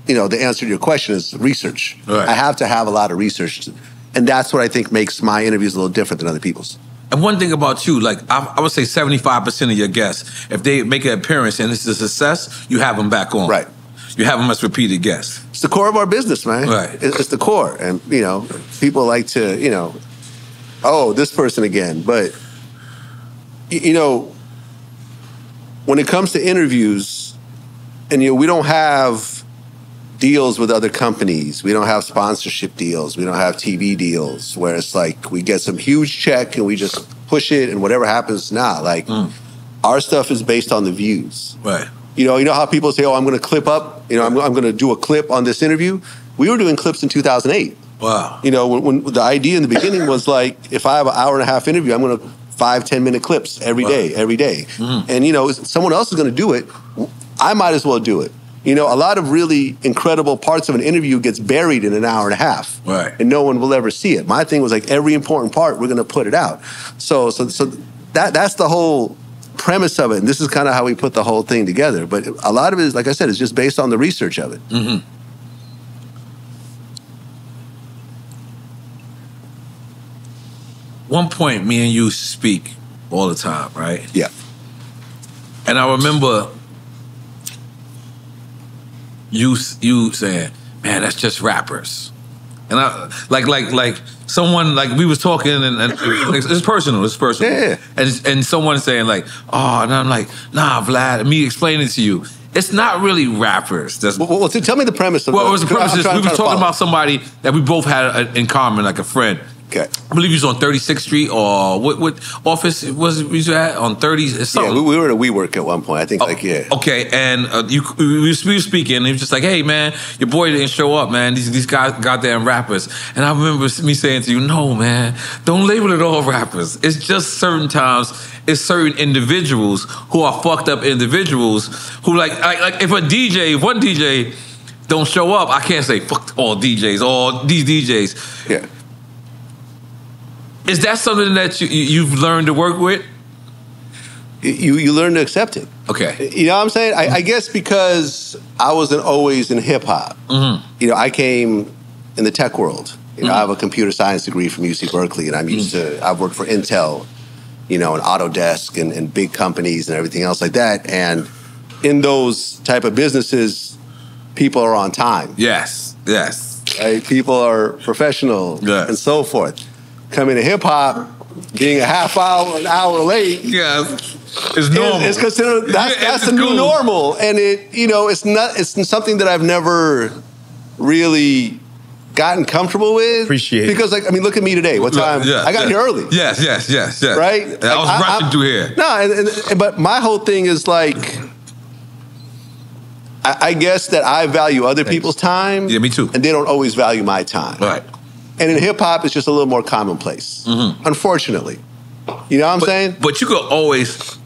you know, the answer to your question is research. Right. I have to have a lot of research. And that's what I think makes my interviews a little different than other people's. And one thing about you, like I, I would say seventy-five percent of your guests, if they make an appearance and it's a success, you have them back on. Right. You have them as repeated guests. It's the core of our business, man. Right. It's the core. And, you know, people like to, you know, oh, this person again. But, you know, when it comes to interviews, and you know, we don't have deals with other companies. We don't have sponsorship deals. We don't have T V deals where it's like we get some huge check and we just push it and whatever happens, nah. Like mm. our stuff is based on the views. Right. You know, you know how people say, oh, I'm going to clip up. You know, I'm, I'm going to do a clip on this interview. We were doing clips in two thousand eight. Wow. You know, when, when the idea in the beginning was like, if I have an hour and a half interview, I'm going to Five, ten minute clips every day, every day. Mm-hmm. And, you know, someone else is going to do it. I might as well do it. You know, a lot of really incredible parts of an interview gets buried in an hour and a half. Right. And no one will ever see it. My thing was like every important part, we're going to put it out. So so, so that that's the whole premise of it. And this is kind of how we put the whole thing together. But a lot of it, is, like I said, is just based on the research of it. Mm-hmm. One point, me and you speak all the time, right? Yeah. And I remember you you saying, "Man, that's just rappers." And I like like like someone like we was talking and, and it's personal, it's personal. Yeah. And and someone saying like, "Oh," and I'm like, "Nah, Vlad." And me explaining to you, it's not really rappers. That's well, well, tell me the premise of well, it was the premise. Is, trying, we were talking about somebody that we both had a, in common, like a friend. Okay. I believe he was on thirty-sixth street or what, what office was you at? On thirties? Yeah, we, we were at a WeWork at one point. I think, oh, like, yeah. Okay, and uh, you, we were speaking, and he was just like, hey, man, your boy didn't show up, man. These, these guys, goddamn rappers. And I remember me saying to you, no, man, don't label it all rappers. It's just certain times, it's certain individuals who are fucked up individuals who, like, like, like if a D J, if one D J don't show up, I can't say, fuck all D Js, all these D Js. Yeah. Is that something that you, you've learned to work with? You, you learn to accept it. Okay. You know what I'm saying? I, I guess because I wasn't always in hip-hop. Mm-hmm. You know, I came in the tech world. You know, mm-hmm. I have a computer science degree from U C Berkeley, and I'm used mm-hmm. to, I've worked for Intel, you know, and Autodesk and, and big companies and everything else like that. And in those type of businesses, people are on time. Yes, yes. Right? People are professional yes. and so forth. Coming to hip hop, being a half hour, an hour late. Yeah, it's normal. It's, it's considered that's, it's that's the new normal, and it you know it's not it's something that I've never really gotten comfortable with. Appreciate because like I mean, look at me today. What time? Yeah, I got yeah. here early. Yes, yes, yes, yes. Right? Like, I was I, rushing I, through here. No, and, and, and, but my whole thing is like. I, I guess that I value other Thanks. people's time. Yeah, me too. And they don't always value my time. Right. And in hip-hop, it's just a little more commonplace, mm-hmm. unfortunately. You know what I'm but, saying? But you could always...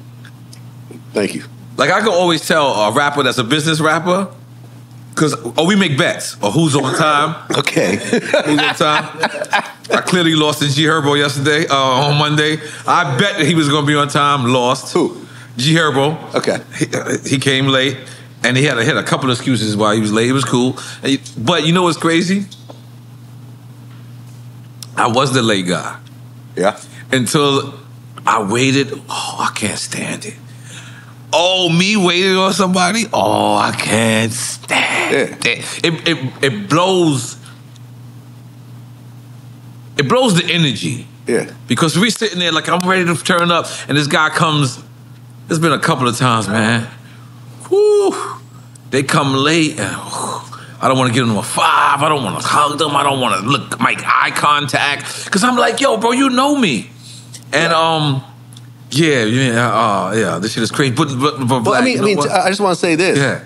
Thank you. Like, I can always tell a rapper that's a business rapper, because, oh, we make bets, or who's on time. Okay. Who's on time. I clearly lost to G Herbo yesterday, uh, on Monday. I bet that he was going to be on time, lost. Who? G Herbo. Okay. He, uh, he came late, and he had, he had a couple of excuses why he was late. It was cool. But you know what's crazy? I was the late guy. Yeah. Until I waited. Oh, I can't stand it. Oh, me waiting on somebody? Oh, I can't stand yeah. it. It, it. It blows. It blows the energy. Yeah. Because we're sitting there like, I'm ready to turn up, and this guy comes. There's been a couple of times, man. Whew. They come late, and whew, I don't want to give them a five. I don't want to hug them. I don't want to look, make eye contact. Because I'm like, yo, bro, you know me. And, um... Yeah, yeah, uh, yeah. This shit is crazy. But, but, but well, black, I mean, you know I, mean I just want to say this. Yeah.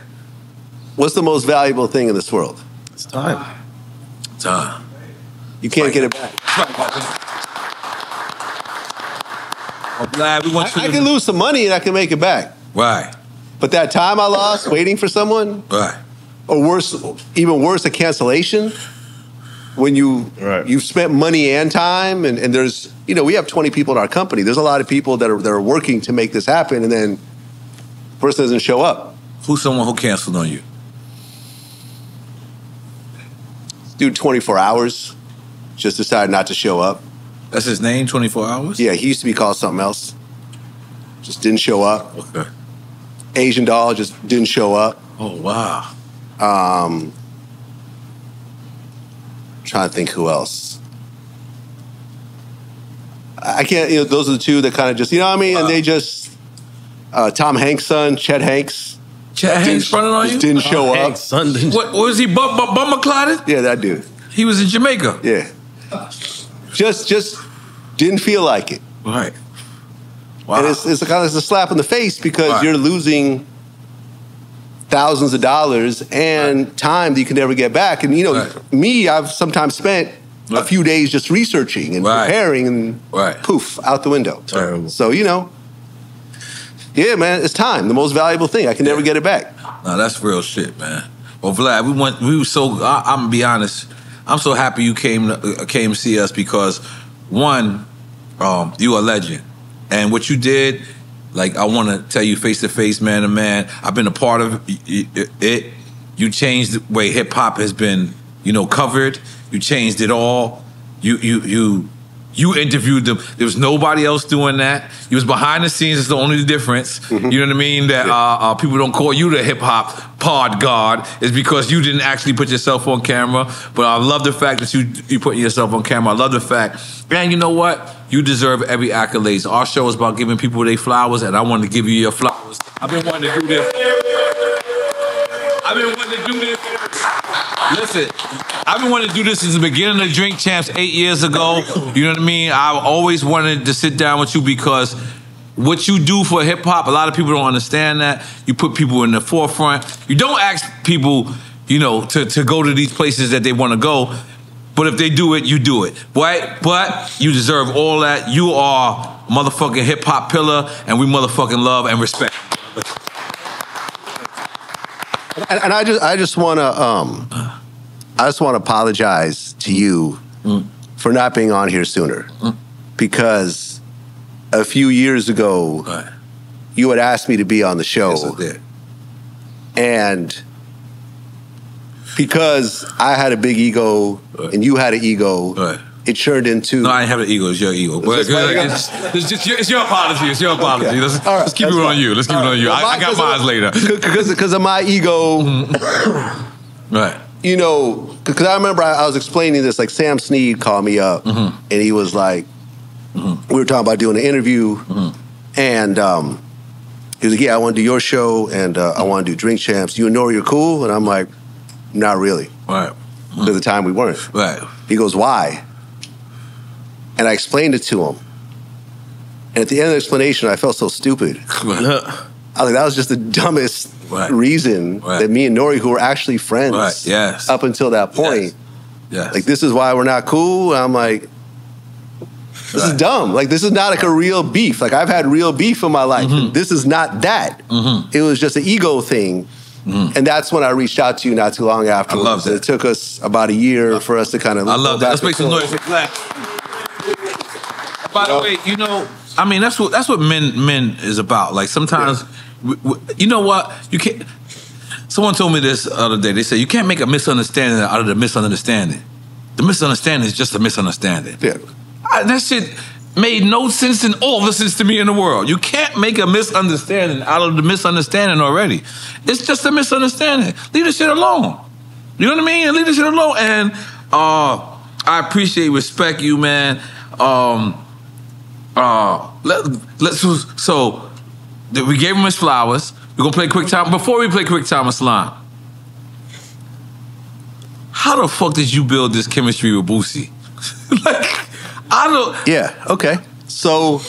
What's the most valuable thing in this world? It's time. Time. You can't right. get it back. I'm glad we want I, you to I can lose some money and I can make it back. Right. But that time I lost waiting for someone, right? Or worse, even worse, a cancellation. When you, right. you've spent money and time, and, and there's, you know, we have twenty people in our company. There's a lot of people that are, that are working to make this happen, and then the person doesn't show up. Who's someone who canceled on you? Dude, twenty-four hours, just decided not to show up. That's his name, twenty-four hours? Yeah, he used to be called something else. Just didn't show up. Okay. Asian Doll just didn't show up. Oh, wow. Um... Trying to think who else. I can't, you know, those are the two that kind of just, you know what I mean? Wow. And they just, uh, Tom Hanks' son, Chet Hanks. Chet Hanks running on you? Didn't show up. Son didn't what, was he bum, bum, bummer clotted? Yeah, that dude. He was in Jamaica. Yeah. Just, just didn't feel like it. Right. Wow. And it's, it's, a, kind of, it's a slap in the face because right. you're losing thousands of dollars and right. time that you can never get back. And, you know, right. me, I've sometimes spent right. a few days just researching and right. preparing and right. poof, out the window. Terrible. So, you know, yeah, man, it's time. The most valuable thing. I can yeah. never get it back. No, that's real shit, man. Well, Vlad, we went, we were so, I, I'm going to be honest, I'm so happy you came to, came to see us because, one, um, you're a legend. And what you did... Like, I want to tell you face to face, man to man. I've been a part of it. You changed the way hip hop has been, you know, covered. You changed it all. You you you you interviewed them. There was nobody else doing that. You was behind the scenes. It's the only difference. Mm-hmm. You know what I mean? That yeah. uh, uh, people don't call you the hip hop pod god is because you didn't actually put yourself on camera. But I love the fact that you you put yourself on camera. I love the fact, man. You know what? You deserve every accolade. Our show is about giving people their flowers, and I want to give you your flowers. I've been wanting to do this. I've been wanting to do this. Listen, I've been wanting to do this since the beginning of Drink Champs eight years ago. You know what I mean? I've always wanted to sit down with you because what you do for hip hop, a lot of people don't understand that. You put people in the forefront. You don't ask people, you know, to, to go to these places that they want to go. But if they do it, you do it. Right? But you deserve all that. You are a motherfucking hip-hop pillar, and we motherfucking love and respect. And, and I just I just want to um, I just want to apologize to you mm. for not being on here sooner. Mm. Because a few years ago, right. you had asked me to be on the show. Yes, I did. And... because I had a big ego right. and you had an ego, right. it turned into... No, I didn't have an ego. It's your ego. It's, it's, it's, just your, it's your apology. It's your apology. Okay. Let's, right. let's keep That's it on fine. you. Let's keep All it on you. Well, I, my, I got mine later. Because of my ego. Mm-hmm. Right. You know, because I remember I, I was explaining this, like Sam Snead called me up mm-hmm. and he was like, mm-hmm. we were talking about doing an interview mm-hmm. and... Um, he was like, yeah, I want to do your show and uh, I want to do Drink Champs. You and Nori are cool? And I'm like... not really. Right. At the time we weren't. Right. He goes, why? And I explained it to him. And at the end of the explanation, I felt so stupid. Right. I was like, that was just the dumbest right. reason right. that me and Nori, who were actually friends right. yes. up until that point, yes. Yes. like, this is why we're not cool. And I'm like, this right. is dumb. Like, this is not like a real beef. Like, I've had real beef in my life. Mm-hmm. This is not that. Mm-hmm. It was just an ego thing. Mm. And that's when I reached out to you not too long after. I love that. It took us about a year for us to kind of. I love that. Let's make some noise for Black. By the way, you know, I mean, that's what that's what men men is about. Like sometimes, yeah. we, we, you know what, you can't. Someone told me this the other day. They said you can't make a misunderstanding out of the misunderstanding. The misunderstanding is just a misunderstanding. Yeah. I, that shit made no sense in all the sense to me in the world. You can't make a misunderstanding out of the misunderstanding already. It's just a misunderstanding. Leave the shit alone. You know what I mean? Leave the shit alone. And uh, I appreciate, respect you, man. Um, uh, let, let's so we gave him his flowers. We're gonna play Quick Time. Before we play Quick Time Islam, how the fuck did you build this chemistry with Boosie? Like, I don't. Yeah. Okay. So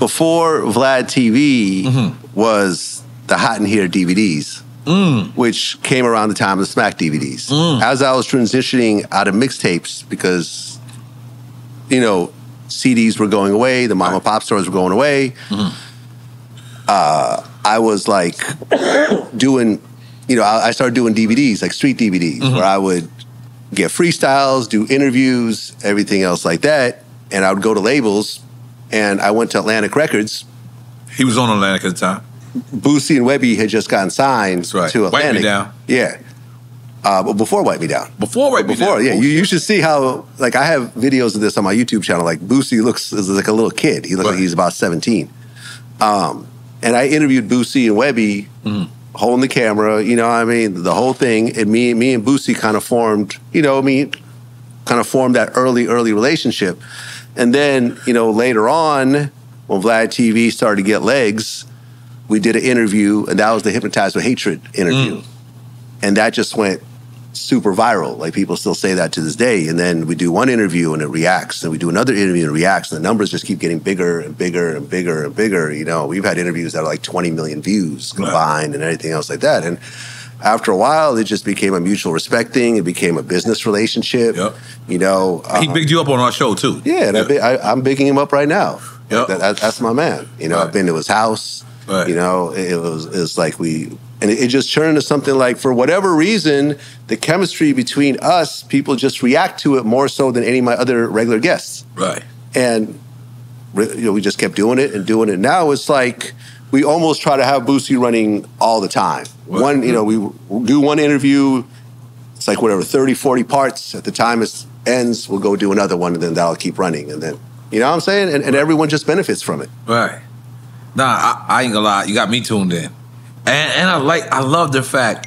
before Vlad T V mm-hmm. was the Hot in Here D V Ds, mm. which came around the time of the Smack D V Ds. Mm. As I was transitioning out of mixtapes because, you know, C Ds were going away, the mom and pop stores were going away. Mm-hmm. Uh, I was like doing, you know, I, I started doing D V Ds, like street D V Ds, mm-hmm. where I would get freestyles, do interviews, everything else like that. And I would go to labels, and I went to Atlantic Records. He was on Atlantic at the time. Boosie and Webby had just gotten signed That's right. to Atlantic. Wipe Me Down. Yeah. Uh, but before Wipe Me Down. Before Wipe Me Down. Before, yeah. You, you should see how, like, I have videos of this on my YouTube channel. Like, Boosie looks is like a little kid. He looks right. like he's about seventeen. Um... And I interviewed Boosie and Webby, mm. holding the camera, you know what I mean? The whole thing. And me, me and Boosie kind of formed, you know what I mean? Kind of formed that early, early relationship. And then, you know, later on, when Vlad T V started to get legs, we did an interview, and that was the Hypnotized with Hatred interview. Mm. And that just went super viral. Like, people still say that to this day. And then we do one interview, and it reacts. And we do another interview, and it reacts. And the numbers just keep getting bigger and bigger and bigger and bigger. You know, we've had interviews that are like twenty million views combined right. and everything else like that. And after a while, it just became a mutual respect thing. It became a business relationship. Yep. You know. Um, he bigged you up on our show, too. Yeah, and yep. I, I, I'm bigging him up right now. Yep. That, that, that's my man. You know, right. I've been to his house. Right. You know, it was, it was like we... And it just turned into something like, for whatever reason, the chemistry between us, people just react to it more so than any of my other regular guests. Right. And you know, we just kept doing it and doing it. Now it's like we almost try to have Boosie running all the time. Right. One, you know, we do one interview. It's like whatever, thirty, forty parts. At the time it ends, we'll go do another one, and then that'll keep running. And then, you know what I'm saying? And, and everyone just benefits from it. Right. Nah, I, I ain't gonna lie. You got me tuned in. And, and I like, I love the fact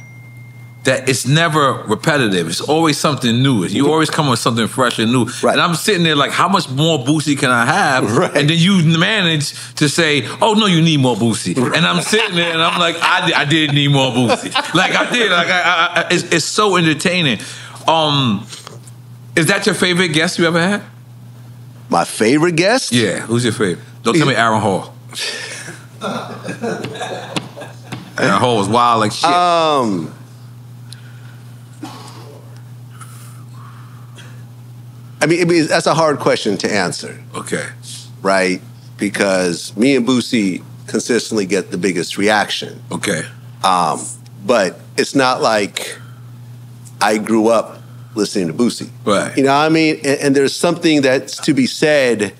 that it's never repetitive. It's always something new. You always come with something fresh and new. Right. And I'm sitting there like, how much more Boosie can I have? Right. And then you manage to say, oh, no, you need more Boosie. Right. And I'm sitting there and I'm like, I, I did need more Boosie. Like, I did. Like, I, I, it's, it's so entertaining. Um, is that your favorite guest you ever had? My favorite guest? Yeah. Who's your favorite? Don't tell me Aaron Hall. That hole was wild like shit. Um, I mean, it means, that's a hard question to answer. Okay. Right? Because me and Boosie consistently get the biggest reaction. Okay. Um, but it's not like I grew up listening to Boosie. Right. You know what I mean? And, and there's something that's to be said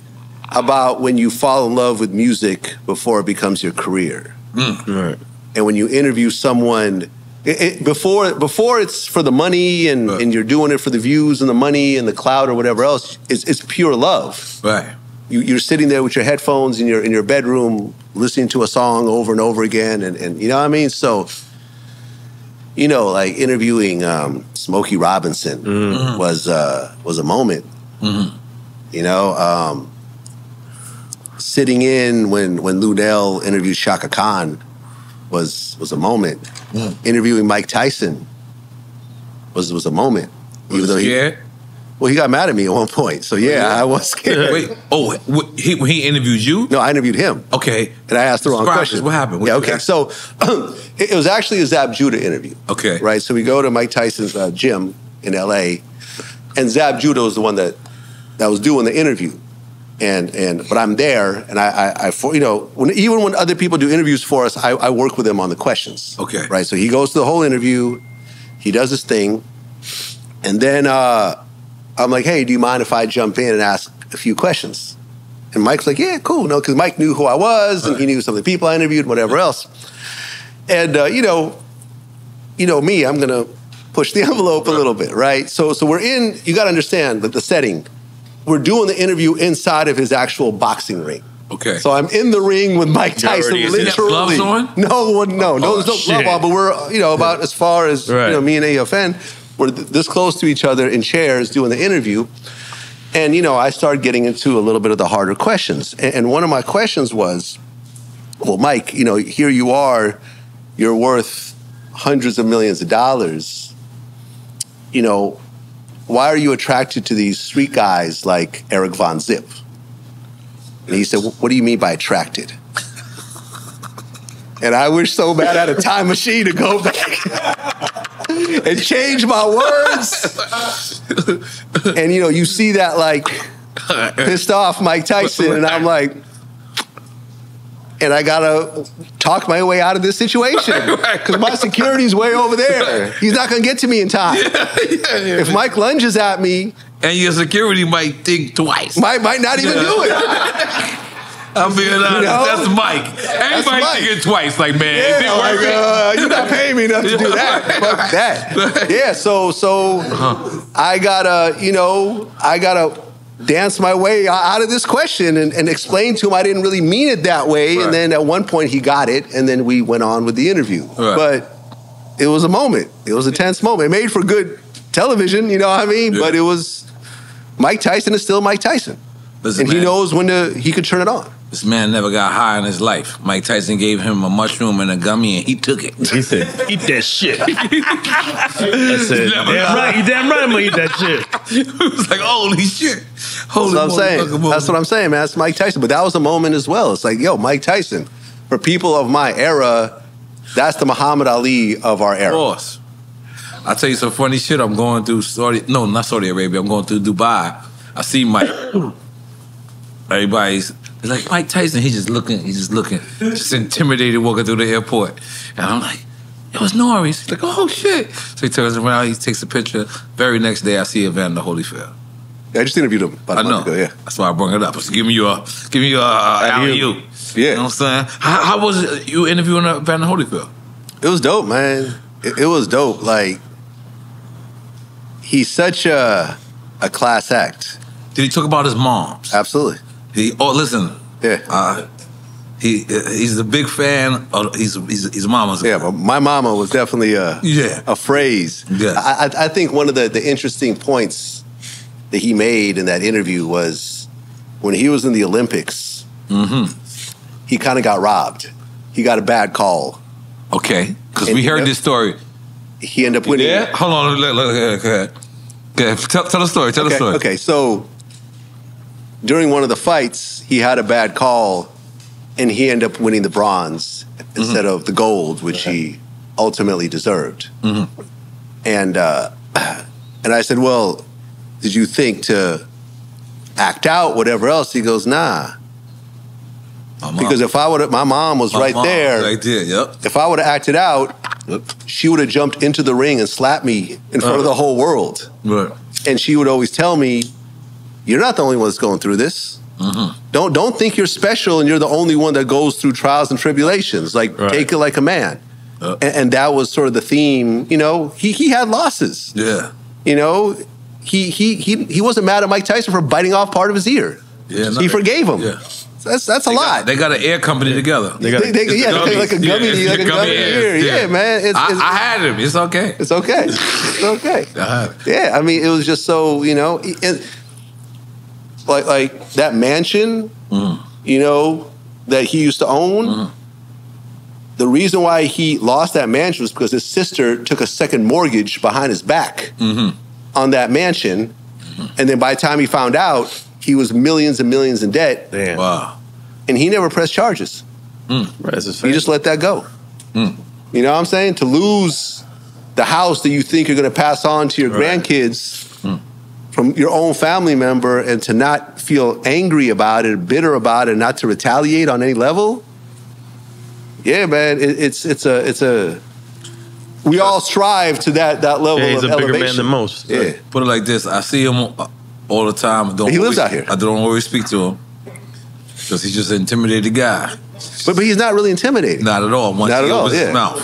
about when you fall in love with music before it becomes your career. Mm. Right. And when you interview someone, it, it, before before it's for the money and, right. and you're doing it for the views and the money and the cloud or whatever else, it's, it's pure love. Right. You, you're sitting there with your headphones in your in your bedroom listening to a song over and over again, and, and you know what I mean? So, you know, like interviewing um, Smokey Robinson mm-hmm. was, uh, was a moment, mm-hmm. you know? Um, sitting in when, when Lou Dell interviewed Chaka Khan was was a moment. Mm. Interviewing Mike Tyson was was a moment. Was he scared? He, well, he got mad at me at one point, so yeah, yeah. I was scared. Wait, oh, he he interviewed you? No, I interviewed him. Okay, and I asked the wrong question. What happened? What yeah, okay. Ask? So it was actually a Zab Judah interview. Okay, right. So we go to Mike Tyson's uh, gym in L A, and Zab Judah was the one that that was doing the interview. And and but I'm there, and I, I, I for, you know, when, even when other people do interviews for us, I, I work with them on the questions. Okay, right. So he goes to the whole interview, he does his thing, and then uh, I'm like, hey, do you mind if I jump in and ask a few questions? And Mike's like, yeah, cool, no, because Mike knew who I was, and right. he knew some of the people I interviewed, whatever else. And uh, you know, you know me, I'm gonna push the envelope a little bit, right? So, so we're in, you got to understand that the setting, we're doing the interview inside of his actual boxing ring. Okay. So I'm in the ring with Mike Tyson, already, literally. Gloves on? No, no, oh, no, there's no shit. glove on, but we're, you know, about as far as, right. you know, me and A F N, we're th this close to each other in chairs doing the interview. And, you know, I started getting into a little bit of the harder questions. And, and one of my questions was, well, Mike, you know, here you are, you're worth hundreds of millions of dollars. You know, why are you attracted to these street guys like Eric Von Zip? And he said, what do you mean by attracted? And I wish so bad I had a time machine to go back and change my words. And, you know, you see that, like, pissed off Mike Tyson, and I'm like, and I gotta talk my way out of this situation because my security's way over there. He's not gonna get to me in time. Yeah, yeah, yeah. If Mike lunges at me, and your security might think twice. Might might not even yeah. do it. I'm being honest. You know? That's Mike. Everybody thinking twice. Like, man, yeah, is it like, worth uh, it? You're not paying me enough to do that. Fuck that. Yeah. So so uh-huh. I gotta you know I gotta. dance my way out of this question and, and explain to him I didn't really mean it that way. Right. And then at one point he got it, and then we went on with the interview. Right. But it was a moment. It was a tense moment. It made for good television, you know what I mean? Yeah. But it was, Mike Tyson is still Mike Tyson. Listen, and man, he knows when to, he could turn it on. This man never got high in his life. Mike Tyson gave him a mushroom and a gummy, and he took it. He said, eat that shit. I said, damn right, you damn right I'm gonna eat that shit. It was like, holy shit. Holy That's what I'm saying. That's what I'm saying, man. That's Mike Tyson. But that was a moment as well. It's like, yo, Mike Tyson, for people of my era, that's the Muhammad Ali of our era. Of course. I'll tell you some funny shit. I'm going through Saudi, no, not Saudi Arabia. I'm going through Dubai. I see Mike. Everybody's like, Mike Tyson, he's just looking, he's just looking, just intimidated walking through the airport. And I'm like, it was Norris. He's like, oh, shit. So he turns around, he takes a picture. Very next day, I see Evander Holyfield. Yeah, I just interviewed him about a I month know. ago, yeah. That's why I broung it up. I said, give me your, give me your, uh, how you. you. Yeah. You know what I'm saying? How, how was it, you interviewing Evander Holyfield? It was dope, man. It, it was dope. Like, he's such a, a class act. Did he talk about his moms? Absolutely. He oh listen yeah uh, he he's a big fan of his his, his mama's yeah but my mama was definitely a yeah a phrase yeah I I think one of the the interesting points that he made in that interview was when he was in the Olympics mm-hmm. he kind of got robbed he got a bad call okay because we heard this story he ended up winning yeah hold on look, look, look, look. Okay, tell tell the story tell okay. the story okay so. During one of the fights, he had a bad call, and he ended up winning the bronze mm-hmm. instead of the gold, which okay. he ultimately deserved. Mm-hmm. And uh, and I said, well, did you think to act out, whatever else? He goes, nah. Because if I would have, my mom was my right mom there. Right there, yep. If I would have acted out, yep. she would have jumped into the ring and slapped me in front uh, of the whole world. Right. And she would always tell me, you're not the only one that's going through this. Mm-hmm. Don't don't think you're special and you're the only one that goes through trials and tribulations. Like, right. take it like a man. Uh, and, and that was sort of the theme. You know, he he had losses. Yeah. You know, he he he he wasn't mad at Mike Tyson for biting off part of his ear. Yeah. He forgave him. Yeah. That's that's a they lot. Got, they got an air company together. They got they, they, yeah, the like a gummy, yeah, like a gummy ear. Yeah, yeah man. It's, it's, I, I had him. It's okay. It's okay. It's okay. I yeah. I mean, it was just so you know. And, Like, like that mansion, mm. you know, that he used to own. Mm. The reason why he lost that mansion was because his sister took a second mortgage behind his back mm-hmm. on that mansion. Mm-hmm. And then by the time he found out, he was millions and millions in debt. Damn. Wow. And he never pressed charges. Mm. Right, he just let that go. Mm. You know what I'm saying? To lose the house that you think you're going to pass on to your right. grandkids mm. from your own family member and to not feel angry about it, bitter about it, not to retaliate on any level. Yeah, man, it, it's it's a it's a. We all strive to that that level. Yeah, he's of a elevation. Bigger man than most. Yeah. Like, put it like this: I see him all the time. Don't he lives always, out here. I don't always speak to him because he's just an intimidated guy. But but he's not really intimidated. Not at all. Once not at all. Yeah. His mouth.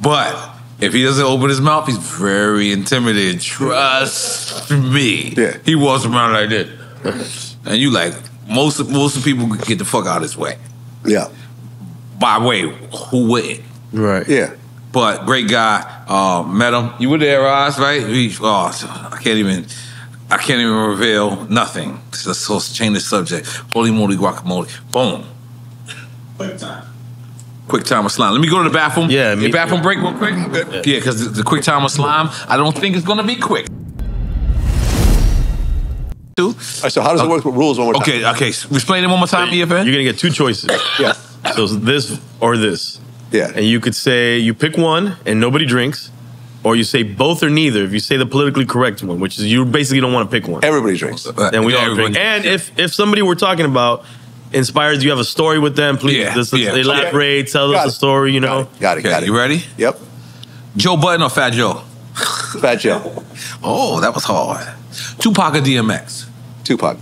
But If he doesn't open his mouth, he's very intimidated. Trust me. Yeah. He walks around like this. And you like, most of, most of people get the fuck out of his way. Yeah. By the way, who wouldn't? Right. Yeah. But great guy. Uh, met him. You were there, Roz, right? He, oh, I can't even... I can't even reveal nothing. So let's change the subject. Holy moly guacamole. Boom. Quick time. Quick time of slime. Let me go to the bathroom. Yeah. Your bathroom break real quick? Yeah, because yeah, the, the quick time of slime, I don't think it's going to be quick. Two. All right, so how does it work with rules one more time? Okay, okay. Explain it one more time, E F N. You're going to get two choices. Yeah. So this or this. Yeah. And you could say, you pick one and nobody drinks. Or you say both or neither. If you say the politically correct one, which is you basically don't want to pick one. Everybody drinks. Then we yeah, all drink. And drinks. if if somebody we're talking about inspires you, have a story with them, please yeah, this is, yeah. elaborate, tell got us it. a story. You know, got it. Got it. Got it. You ready? Yep. Joe Budden or Fat Joe? Fat Joe. Oh, that was hard. Tupac or D M X? Tupac.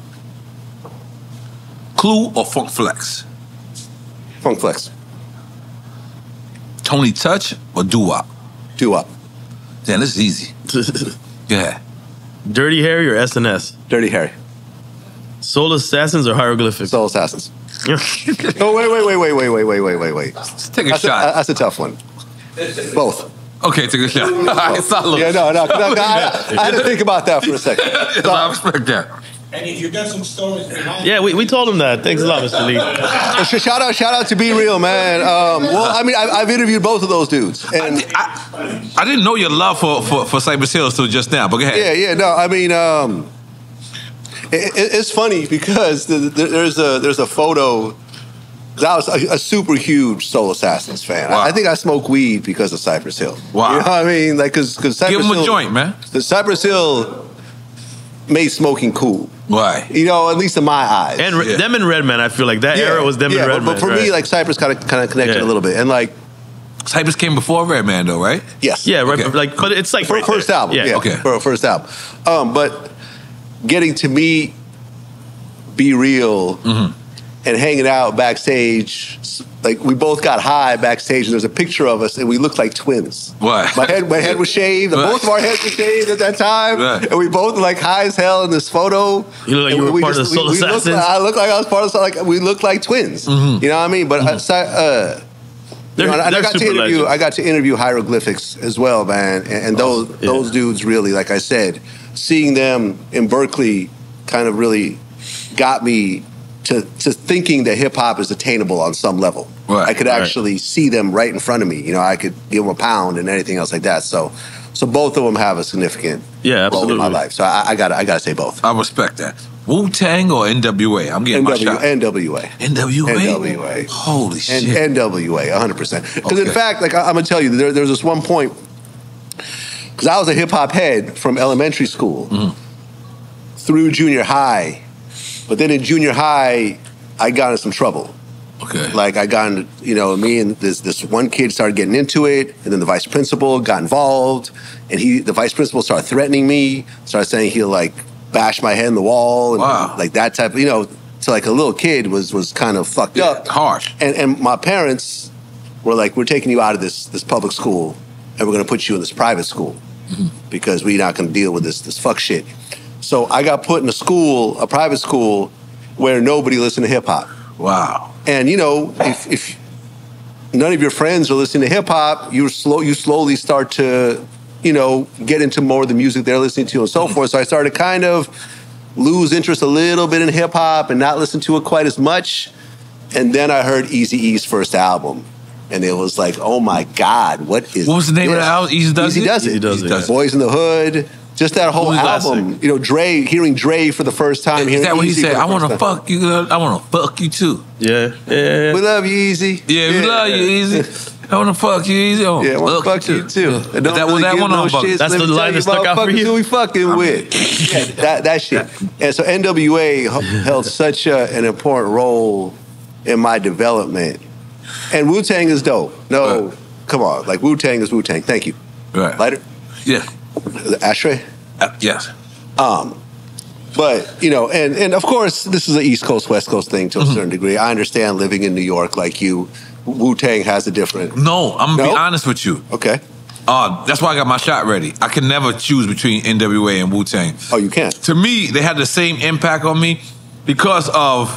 Clue or Funk Flex? Funk Flex. Tony Touch or Doo-Wop? Doo-Wop. Damn, this is easy. Yeah. Dirty Harry or S N S? Dirty Harry. Soul Assassins or Hieroglyphics? Soul Assassins. Oh, wait, wait, wait, wait, wait, wait, wait, wait, wait, wait. Let's take a that's shot. A, that's a tough one. Both. Okay, take a shot. All right, solid. Yeah, no, no. I, I, I had to think about that for a second. So, I respect that. And if you got some stories behind yeah, we, we told him that. Thanks a lot, Mister Lee. Shout out, shout out to Be Real, man. Um, well, I mean, I, I've interviewed both of those dudes. And I, I, I didn't know your love for, for, for Cypress Hill until just now, but go ahead. Yeah, yeah, no, I mean, um, it, it, it's funny because the, the, there's a there's a photo. I was a, a super huge Soul Assassins fan. Wow. I, I think I smoked weed because of Cypress Hill. Wow. You know what I mean? Like, cause, cause Cypress Give him Hill, a joint, man. The Cypress Hill made smoking cool. Why? You know, at least in my eyes. And yeah. them and Redman, I feel like that yeah. era was them yeah, and Redman. But for right. me, like Cypress kind of kind of connected yeah. a little bit, and like Cypress came before Redman, though, right? Yes. Yeah, right. Okay. Like, but it's like for right first there. album. Yeah. yeah. Okay. For first album, um, but getting to meet Be Real mm-hmm. and hanging out backstage, like we both got high backstage, and there's a picture of us, and we looked like twins. What? My head, my head was shaved. What? Both of our heads were shaved at that time, what? and we both like high as hell in this photo. You look like you we, were we part just, of the we, Soul Assassins. Like, I looked like I was part of the Soul Assassins. Like, we looked like twins. Mm-hmm. You know what I mean? But mm-hmm. I, uh, you know, I, I got to interview. Legends. I got to interview Hieroglyphics as well, man. And, and those oh, yeah. those dudes really, like I said, seeing them in Berkeley kind of really got me to, to thinking that hip-hop is attainable on some level. Right, I could actually right. see them right in front of me. You know, I could give them a pound and anything else like that. So so both of them have a significant yeah, role in my life. So I, I gotta I gotta say both. I respect that. Wu-Tang or N W A? I'm getting my shot. N W A. N W A? N W A. Holy shit. N W A, one hundred percent. Because okay. in fact, like I, I'm gonna tell you, there, there was this one point, because I was a hip-hop head from elementary school mm. through junior high. But then in junior high, I got in some trouble. Okay. Like I got into, you know, me and this this one kid started getting into it, and then the vice principal got involved, and he the vice principal started threatening me, started saying he'll like bash my head in the wall, and wow. like that type of, you know, to like a little kid was was kind of fucked yeah, up. Harsh. And and my parents were like, we're taking you out of this this public school, and we're gonna put you in this private school mm-hmm. because we're not gonna deal with this this fuck shit. So I got put in a school, a private school, where nobody listened to hip hop. Wow. And you know, if, if none of your friends are listening to hip hop, you slow, you slowly start to, you know, get into more of the music they're listening to and so forth. So I started to kind of lose interest a little bit in hip hop and not listen to it quite as much. And then I heard Eazy-E's first album. And it was like, oh my God, what is What was the name this? of the album? Eazy Does Eazy It? Does Eazy Does It. Does it. Does Boys in the Hood. Just that whole album, you know, Dre, hearing Dre for the first time. Is that what he said? I want to fuck you, I want to fuck you too. Yeah, yeah. We love you, Eazy. Yeah, we love you, Eazy. I want to fuck you, Eazy. Yeah, I want to fuck you too. That was that one on shit. That's the line that stuck out for you. Who we fucking with? That that shit. And so N W A held such an important role in my development. And Wu-Tang is dope. No, come on, like Wu-Tang is Wu-Tang. Thank you. Right. Lighter. Yeah. The ashtray? Uh, yes. Um, but, you know, and, and of course, this is an East Coast, West Coast thing to a mm-hmm. certain degree. I understand living in New York like you, Wu-Tang has a different... No, I'm going to no? be honest with you. Okay. Uh, that's why I got my shot ready. I can never choose between N W A and Wu-Tang. Oh, you can't. To me, they had the same impact on me because of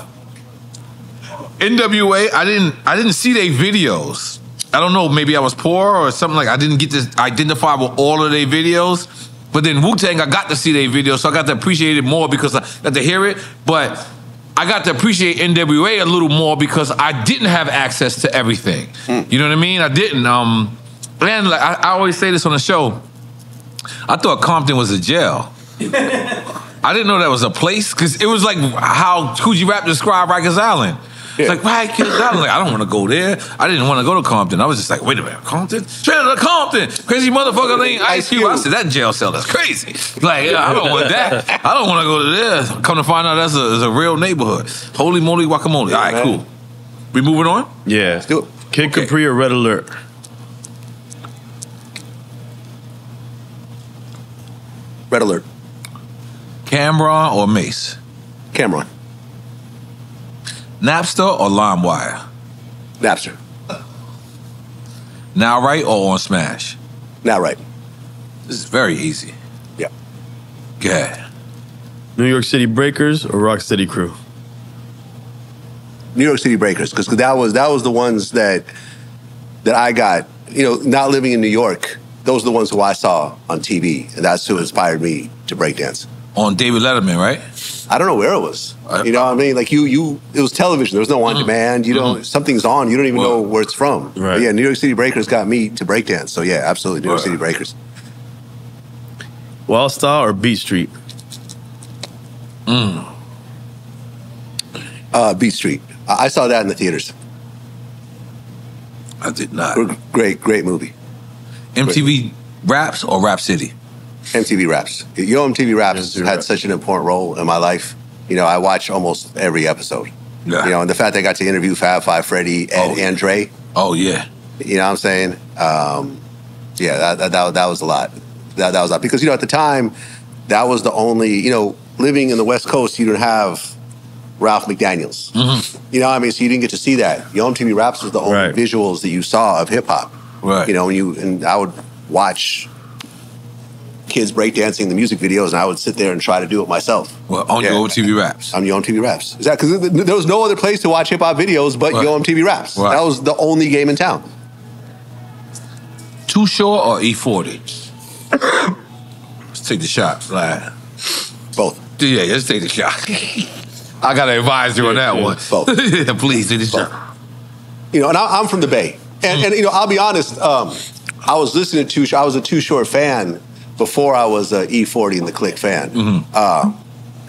N W A. I didn't. I didn't see their videos. I don't know. Maybe I was poor or something, like I didn't get to identify with all of their videos. But then Wu-Tang, I got to see their videos, so I got to appreciate it more because I got to hear it. But I got to appreciate N W A a little more because I didn't have access to everything. Mm. You know what I mean? I didn't. Um, and like, I, I always say this on the show, I thought Compton was a jail. I didn't know that was a place, because it was like how Coogee Rap described Rikers Island. Yeah. It's like, why Rikers Island? Like, I don't want to go there. I didn't want to go to Compton. I was just like, wait a minute, Compton? Straight out of Compton. Crazy motherfucker named Ice Cube. I said, that jail cell, that's crazy. Like, I don't want that. I don't want to go to there. Come to find out, that's a, that's a real neighborhood. Holy moly guacamole. Yeah, all right, man. Cool. We moving on? Yeah. Let's do it. Kid okay. Capri or Red Alert? Red Alert. Cameron or Mace? Cameron. Napster or LimeWire? Napster. Now Right or on Smash? Now Right. This is very easy. Yeah. Good. New York City Breakers or Rock City Crew? New York City Breakers, because that was that was the ones that that I got. You know, not living in New York, those are the ones who I saw on T V, and that's who inspired me to breakdance. On David Letterman, right? I don't know where it was. You know what I mean? Like you, you. It was television. There was no on demand. You don't. Mm-hmm. Something's on. You don't even well, know where it's from. Right. But yeah, New York City Breakers got me to breakdance. So yeah, absolutely, New York right. City Breakers. Wild Style or Beat Street? Mm. Uh, Beat Street. I, I saw that in the theaters. I did not. Great, great movie. M T V Raps or Rap City? M T V Raps. Yo, M T V Raps had such an important role in my life. You know, I watch almost every episode. Yeah. You know, and the fact that I got to interview Fab Five Freddy and oh, yeah. Andre. Oh, yeah. You know what I'm saying? Um, yeah, that, that, that was a lot. That, that was a lot. Because, you know, at the time, that was the only, you know, living in the West Coast, you didn't have Ralph McDaniels. Mm-hmm. You know what I mean? So you didn't get to see that. Yo, M T V Raps was the only right. visuals that you saw of hip-hop. Right. You know, and, you, and I would watch kids breakdancing the music videos, and I would sit there and try to do it myself. Well, on yeah. your O M T V Raps. On your O M T V Raps. Exactly. Because there was no other place to watch hip-hop videos but right. your O M T V Raps. Right. That was the only game in town. Too Short or E forty? Let's take the shot. Like, both. Yeah, let's take the shot. I got to advise you on that one. Both. Yeah, please, take the both. shot. You know, and I, I'm from the Bay. And, mm. and you know, I'll be honest, um, I was listening to Too Short. I was a Too Short fan before I was a E forty and the Click fan. Mm-hmm. uh,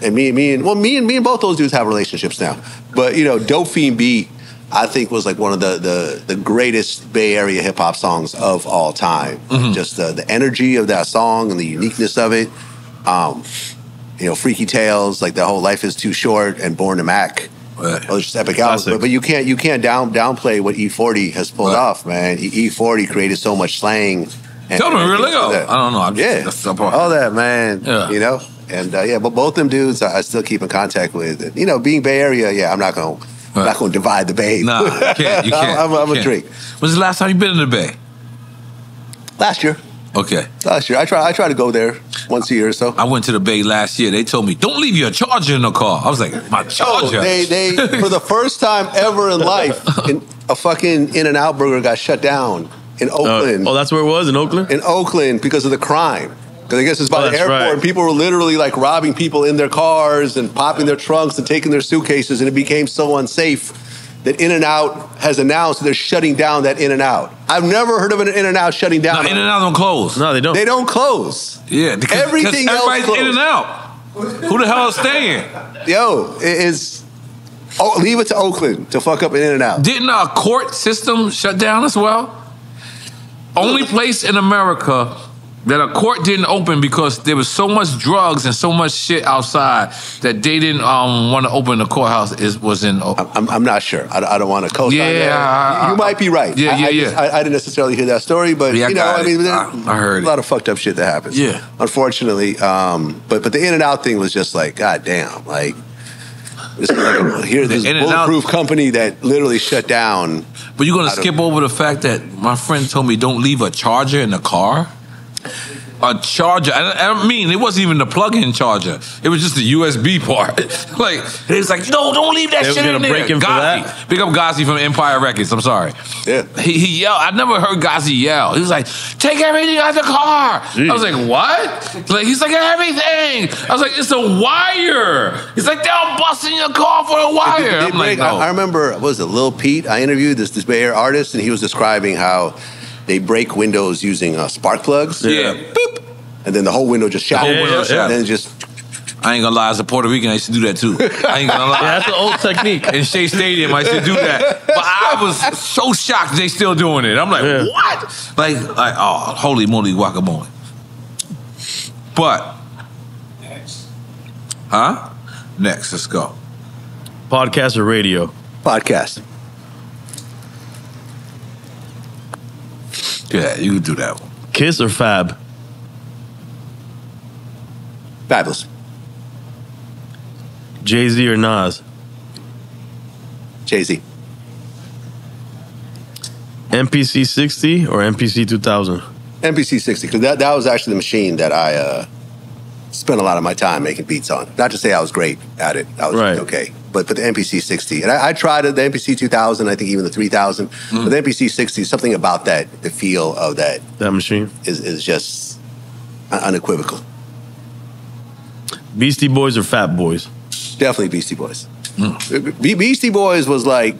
and me and me and well, me and me and both those dudes have relationships now. But you know, Dope Fiend Beat, I think, was like one of the the, the greatest Bay Area hip hop songs of all time. Mm-hmm. Just the, the energy of that song and the uniqueness of it. Um, you know, Freaky Tales, like the whole Life Is Too Short and Born to Mac. Right. Those just epic albums. But, but you can't you can't down downplay what E forty has pulled right. off, man. E forty created so much slang. And, Tell me, really? I don't know. I'm just, yeah, all that, man. Yeah. You know, and uh, yeah, but both them dudes, I, I still keep in contact with. And, you know, being Bay Area, yeah, I'm not gonna, right. not gonna divide the Bay. Nah, you can't. You can't. I'm, I'm, you I'm can't. a drink. When's the last time you been in the Bay? Last year. Okay. Last year, I try. I try to go there once a year or so. I went to the Bay last year. They told me, don't leave your charger in the car. I was like, my charger. Oh, they, they, for the first time ever in life, in, a fucking In-N-Out Burger got shut down. In Oakland. Uh, oh, that's where it was? In Oakland? In Oakland, because of the crime. Because I guess it's by oh, the airport. Right. And people were literally like robbing people in their cars and popping their trunks and taking their suitcases. And it became so unsafe that In-N-Out has announced they're shutting down that In-N-Out. I've never heard of an In-N-Out shutting down. No, In-N-Out don't close. No, they don't. They don't close. Yeah. Because, Everything because else everybody's In-N-Out. Who the hell is staying? Yo, it is... Oh, leave it to Oakland to fuck up an In-N-Out. Didn't our court system shut down as well? Only place in America that a court didn't open because there was so much drugs and so much shit outside that they didn't um, want to open the courthouse is was in Oakland. I'm, I'm not sure. I, I don't want to co-sign yeah, that. I, I, you might be right. Yeah, yeah, I, I yeah. Just, I, I didn't necessarily hear that story, but yeah, you know, I, I mean, I, I heard a lot of fucked up shit that happens. Yeah, unfortunately. Um, but but the In-N-Out thing was just like, God damn, like. This, like, here's this bulletproof company that literally shut down But you're going to skip over the fact that my friend told me don't leave a charger in the car? A charger. I, I mean, it wasn't even the plug-in charger. It was just the U S B part. Like, it was like, no, don't leave that they shit in there. Break him for that. Pick up Gazi from Empire Records. I'm sorry. Yeah. He, he yelled. I never heard Gazi yell. He was like, take everything out of the car. Jeez. I was like, what? Like, he's like, everything. I was like, it's a wire. He's like, they're busting your car for a wire. Did, did I'm break, like, oh. I remember, what was it, Lil Pete? I interviewed this, this Bay Area artist, and he was describing how they break windows using uh, spark plugs. Yeah. Boop. And then the whole window just shot. The whole window yeah, shot. And then just... I ain't gonna lie, as a Puerto Rican, I used to do that too. I ain't gonna lie. Yeah, that's an old technique. In Shea Stadium, I used to do that. But I was so shocked they still doing it. I'm like, yeah. what? Like, like, oh, holy moly guacamole. But... Next. Huh? Next, let's go. Podcast or radio? Podcast. Yeah, you can do that one. Kiss or Fab? Fabulous. Jay-Z or Nas? Jay-Z. N P C sixty or N P C two thousand? N P C sixty, because that, that was actually the machine that I uh, spent a lot of my time making beats on. Not to say I was great at it. I was right. okay. But, but the N P C sixty. And I, I tried it, the N P C two thousand, I think even the three thousand. Mm. But the N P C sixty, something about that, the feel of that. That machine? Is, is just unequivocal. Beastie Boys or Fat Boys? Definitely Beastie Boys. Mm. Be Beastie Boys was like,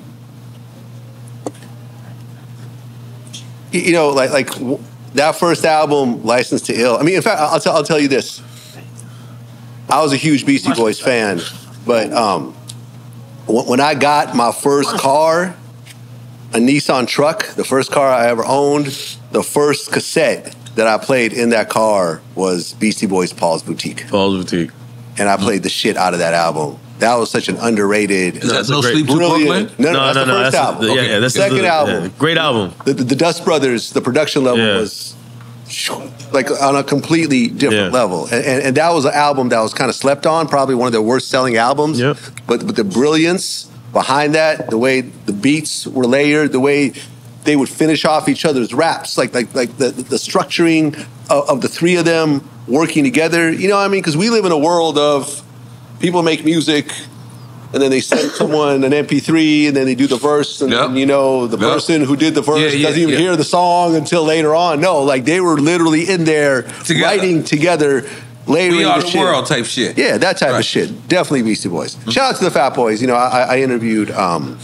you know, like, like that first album, License to Ill. I mean, in fact, I'll, I'll tell you this. I was a huge Beastie Boys fan, but... Um, When I got my first car, a Nissan truck, the first car I ever owned, the first cassette that I played in that car was Beastie Boys' Paul's Boutique. Paul's Boutique. And I played the shit out of that album. That was such an underrated... Is that No Sleep to Brooklyn? No, no, that's the first album. Yeah, that's the second album. Great album. The, the, the Dust Brothers, the production level was... like on a completely different yeah. level. And, and, and that was an album that was kind of slept on, probably one of their worst selling albums. Yep. But, but the brilliance behind that, the way the beats were layered, the way they would finish off each other's raps, like like like the, the structuring of, of the three of them working together. You know what I mean? Because we live in a world of people make music and then they send someone an M P three, and then they do the verse, and, yep. and you know, the yep. person who did the verse yeah, yeah, doesn't even yeah. hear the song until later on. No, like, they were literally in there together. writing together, layering We Are the, the World type shit. Yeah, that type right. of shit. Definitely Beastie Boys. Mm-hmm. Shout out to the Fat Boys. You know, I, I interviewed um,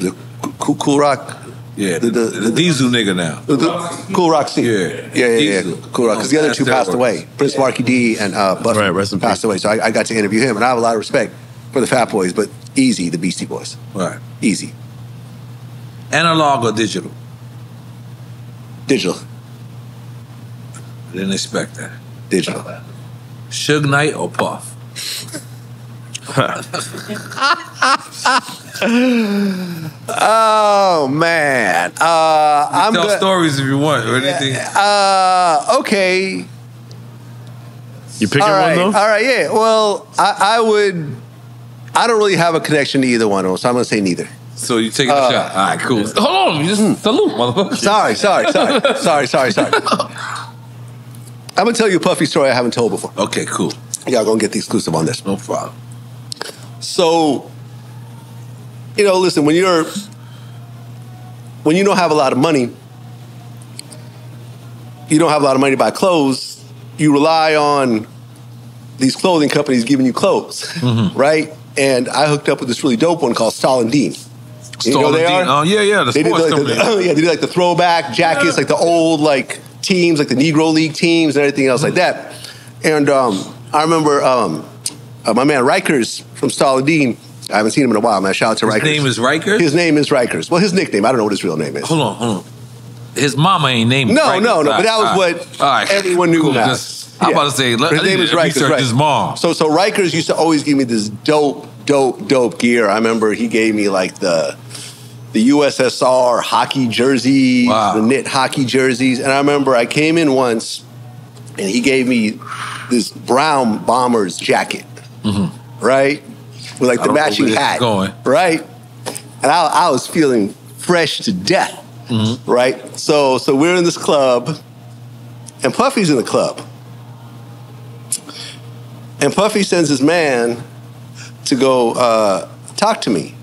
the Kool Rock... Yeah, the, the, the, the Diesel nigga now. The, the Kool Rock scene. Yeah, yeah, yeah. yeah. Kool Rock. Because the other two passed away. Prince Marky D and uh, Buster right, rest in passed peace. away, so I, I got to interview him, and I have a lot of respect for the Fat Boys, but easy, the Beastie Boys. Right. Easy. Analog or digital? Digital. I didn't expect that. Digital. Suge Knight or Puff? Oh, man. Uh, you I'm tell stories if you want or anything. Uh, okay. You picking all right, one, though? All right, yeah. Well, I, I would... I don't really have a connection to either one of them, so I'm going to say neither. So you take uh, a shot. All right, cool. Hold on. You just mm. salute, motherfucker. Sorry, sorry, sorry. sorry, sorry, sorry. I'm going to tell you a Puffy story I haven't told before. Okay, cool. Y'all going to get the exclusive on this. No problem. So, you know, listen, when you're... When you don't have a lot of money, you don't have a lot of money to buy clothes, you rely on these clothing companies giving you clothes, mm-hmm. right? And I hooked up with this really dope one called Stahl and Dean. You know who they are? Oh, yeah, yeah. The they did like the, yeah, they did like the throwback jackets, yeah. like the old like teams, like the Negro League teams and everything else mm-hmm. like that. And um, I remember um, uh, my man Rikers from Stahl and Dean. I haven't seen him in a while, man. Shout out to his Rikers. His name is Rikers? His name is Rikers. Well, his nickname. I don't know what his real name is. Hold on, hold on. His mama ain't named No, Rikers. no, no. But that was all what right. everyone knew cool. about. Just Yeah. I'm about to say, let, his name is Rikers. Right. His mom. So, so Rikers used to always give me this dope, dope, dope gear. I remember he gave me like the the U S S R hockey jerseys, wow. the knit hockey jerseys. And I remember I came in once, and he gave me this brown bomber's jacket, mm-hmm. right, with like the matching hat, going. right. And I, I was feeling fresh to death, mm-hmm. right? So, so we're in this club, and Puffy's in the club. And Puffy sends his man to go uh, talk to me.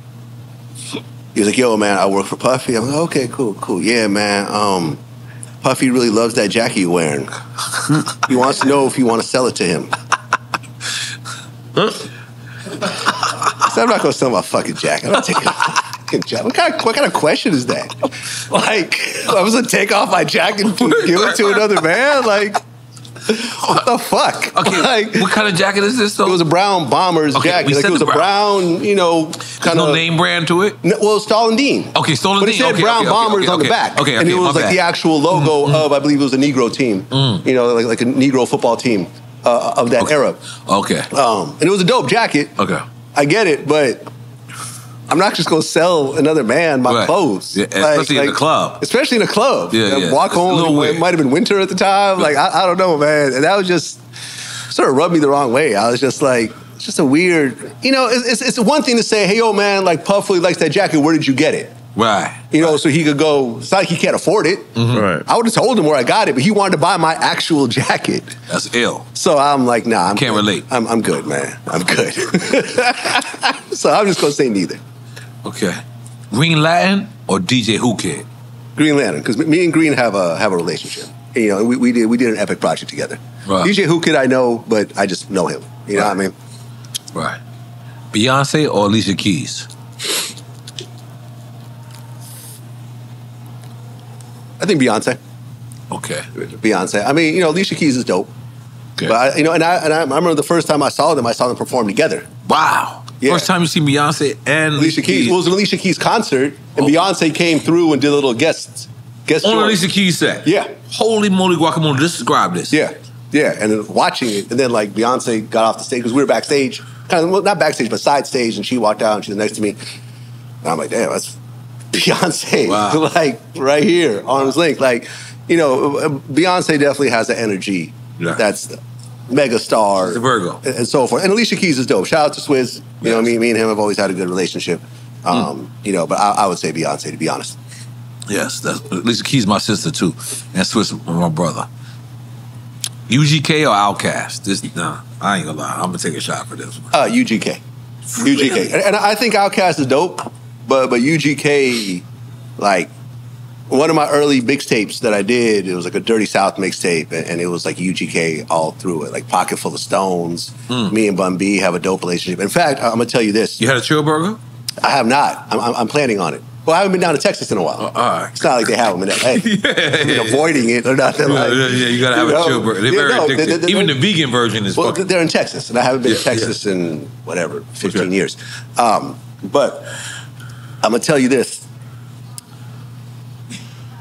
He was like, yo, man, I work for Puffy. I'm like, okay, cool, cool. Yeah, man, um, Puffy really loves that jacket you're wearing. He wants to know if you want to sell it to him. Huh? So I'm not going to sell my fucking jacket. I'm not taking a fucking jacket. What kind of, what kind of question is that? Like, I was going to take off my jacket and give it to another man? Like... What the fuck? Okay, like, what kind of jacket is this though? It was a brown bomber's okay, jacket. Like, it was a brown, brown you know, kind of no name brand to it. No, well, Stoll and Dean. Okay, Stoll and Dean. But it said okay, brown okay, bombers okay, on okay, the back. Okay, okay, and it was like bad. The actual logo mm, of, I believe it was a Negro team. Mm. You know, like like a Negro football team uh, of that okay. era. Okay. Um, and it was a dope jacket. Okay. I get it, but I'm not just gonna sell another man my right. clothes, yeah, especially like, in like, the club. Especially in a club. Yeah, yeah. Walk it's home. It might have been winter at the time. Like I, I don't know, man. And that was just sort of rubbed me the wrong way. I was just like, it's just a weird. You know, it's it's one thing to say, hey, yo, man, like Puff really likes that jacket. Where did you get it? Right. You know, right. so he could go. It's not like he can't afford it. Mm-hmm. Right. I would have told him where I got it, but he wanted to buy my actual jacket. That's ill. So I'm like, nah, I'm can't good. relate. I'm I'm good, man. I'm good. So I'm just gonna say neither. Okay, Green Lantern or D J Who Kid? Green Lantern, because me and Green have a have a relationship. And, you know, we, we did we did an epic project together. Right. D J Who Kid I know, but I just know him. You know right. what I mean? Right. Beyonce or Alicia Keys? I think Beyonce. Okay. Beyonce. I mean, you know, Alicia Keys is dope. Okay. But I, you know, and I and I remember the first time I saw them, I saw them perform together. Wow. Yeah. First time you see Beyonce and Alicia Keys. Keys. Well, it was an Alicia Keys concert, and oh. Beyonce came through and did a little guest guest on Alicia Keys set. Yeah. Holy moly guacamole! Just describe this. Yeah, yeah. And then watching it, and then like Beyonce got off the stage because we were backstage, kind of well, not backstage but side stage, and she walked out and she was next to me, and I'm like, damn, that's Beyonce, wow. like right here, arm's wow. length. Like, you know, Beyonce definitely has the energy. Yeah. That's. Mega star, Virgo, and so forth. And Alicia Keys is dope. Shout out to Swizz. You yes. know what I mean? Me and him have always had a good relationship. Um, mm. You know, but I, I would say Beyonce, to be honest. Yes, that's, Alicia Keys is my sister, too. And Swizz my brother. U G K or OutKast? This, nah, I ain't gonna lie. I'm gonna take a shot for this one. Uh, U G K. Really? U G K. And, and I think OutKast is dope, but, but U G K, like, one of my early mixtapes that I did, it was like a Dirty South mixtape, and it was like U G K all through it, like Pocket Full of Stones. Mm. Me and Bun B have a dope relationship. In fact, I'm going to tell you this. You had a Chill Burger? I have not. I'm, I'm planning on it. Well, I haven't been down to Texas in a while. Uh, all right. It's not like they have them in L A. yeah, yeah, avoiding it or nothing like that. Yeah, you got to have you know, a Chill Burger. They're very no, addictive. They, they, Even the vegan version is Well, fucking. They're in Texas, and I haven't been yeah, to Texas yeah. in, whatever, fifteen okay. years. Um, but I'm going to tell you this.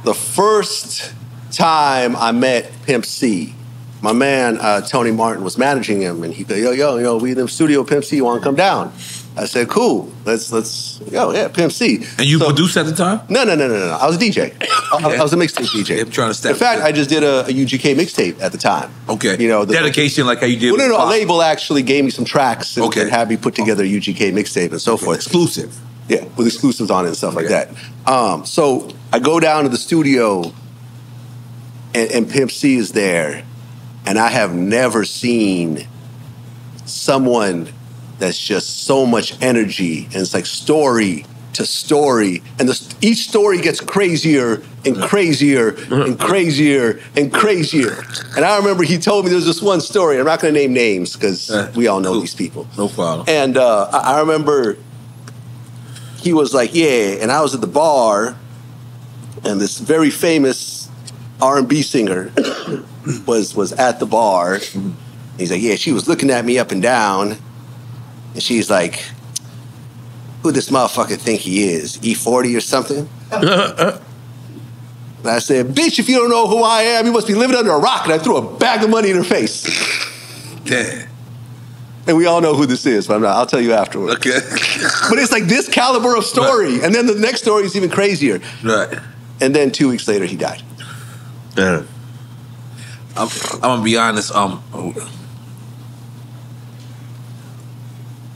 The first time I met Pimp C, my man, uh, Tony Martin, was managing him. And he go, yo, yo, yo, we in the studio, Pimp C, you want to come down? I said, cool, let's, let's, yo, yeah, Pimp C. And you so, produced at the time? No, no, no, no, no. I was a D J. I, yeah. I was a mixtape D J. I'm trying to step In fact, I just did a, a U G K mixtape at the time. Okay. You know, the, Dedication like how you did. Well, no, no, pop. A label actually gave me some tracks and, okay. and had me put together a U G K mixtape and so okay. forth. Exclusive. Yeah, with exclusives on it and stuff okay. like that. Um, so I go down to the studio, and, and Pimp C is there, and I have never seen someone that's just so much energy, and it's like story to story, and the, each story gets crazier and crazier and crazier and crazier. And I remember he told me there was this one story. I'm not going to name names because uh, we all know cool. these people. No problem. And uh, I, I remember... He was like, yeah, and I was at the bar, and this very famous R and B singer was was at the bar. And he's like, yeah, she was looking at me up and down, and she's like, who this motherfucker think he is, E forty or something? And I said, bitch, if you don't know who I am, you must be living under a rock. And I threw a bag of money in her face. Damn. And we all know who this is, but I'm not. I'll tell you afterwards. Okay. But it's like this caliber of story. Right. And then the next story is even crazier. Right. And then two weeks later, he died. Yeah. I'm, I'm going to be honest. Um,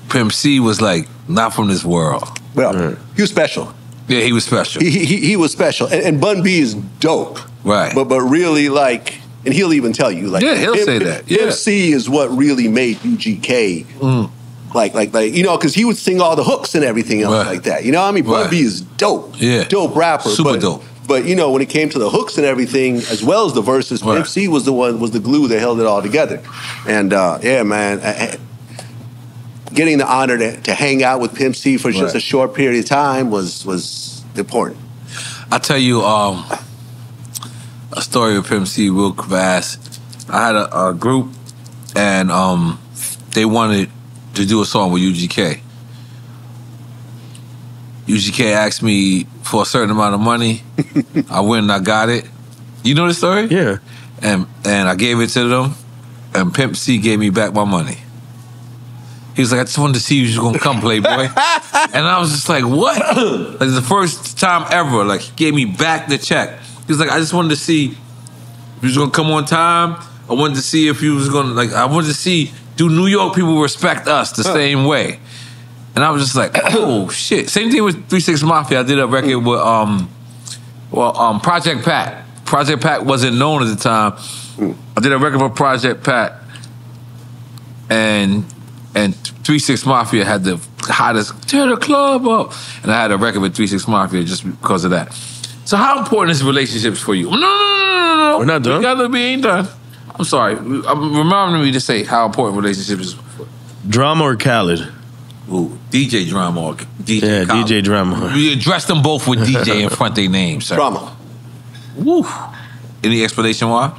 Pimp C was like, not from this world. Well, mm. he was special. Yeah, he was special. He he, he was special, and, and Bun B is dope. Right. But but really, like, and he'll even tell you, like, yeah, he'll M say that. Yeah. M C is what really made U G K. Mm. Like, like, like, you know, because he would sing all the hooks and everything else right. like that. You know what I mean? Bun right. B is dope. Yeah. Dope rapper. Super but, dope. But, you know, when it came to the hooks and everything, as well as the verses, right. M C was the one, was the glue that held it all together. And, uh, yeah, man, I, I, getting the honor to, to hang out with Pimp C for right. just a short period of time was, was important. I tell you um, a story of Pimp C real fast. I had a, a group, and um, they wanted to do a song with U G K. U G K asked me for a certain amount of money. I went and I got it. You know the story? Yeah. And and I gave it to them, and Pimp C gave me back my money. He was like, I just wanted to see you just gonna come, Playboy. And I was just like, what? Like the first time ever, like he gave me back the check. He was like, I just wanted to see if you was gonna come on time. I wanted to see if you was gonna, like, I wanted to see, do New York people respect us the huh. same way? And I was just like, oh, shit. Same thing with three six Mafia. I did a record with um, well, um, Project Pat. Project Pat wasn't known at the time. I did a record for Project Pat. And and three six Mafia had the hottest, tear the club up. And I had a record with three six Mafia just because of that. So how important is relationships for you? No, no, no, no, no. We're not done. We gotta be ain't done. I'm sorry. I'm reminding me to say how important relationships is for you. Drama or Khaled? Ooh, D J Drama or D J yeah, Collins. D J Drama. We address them both with D J in front of their names, sir. Drama. Woo. Any explanation why?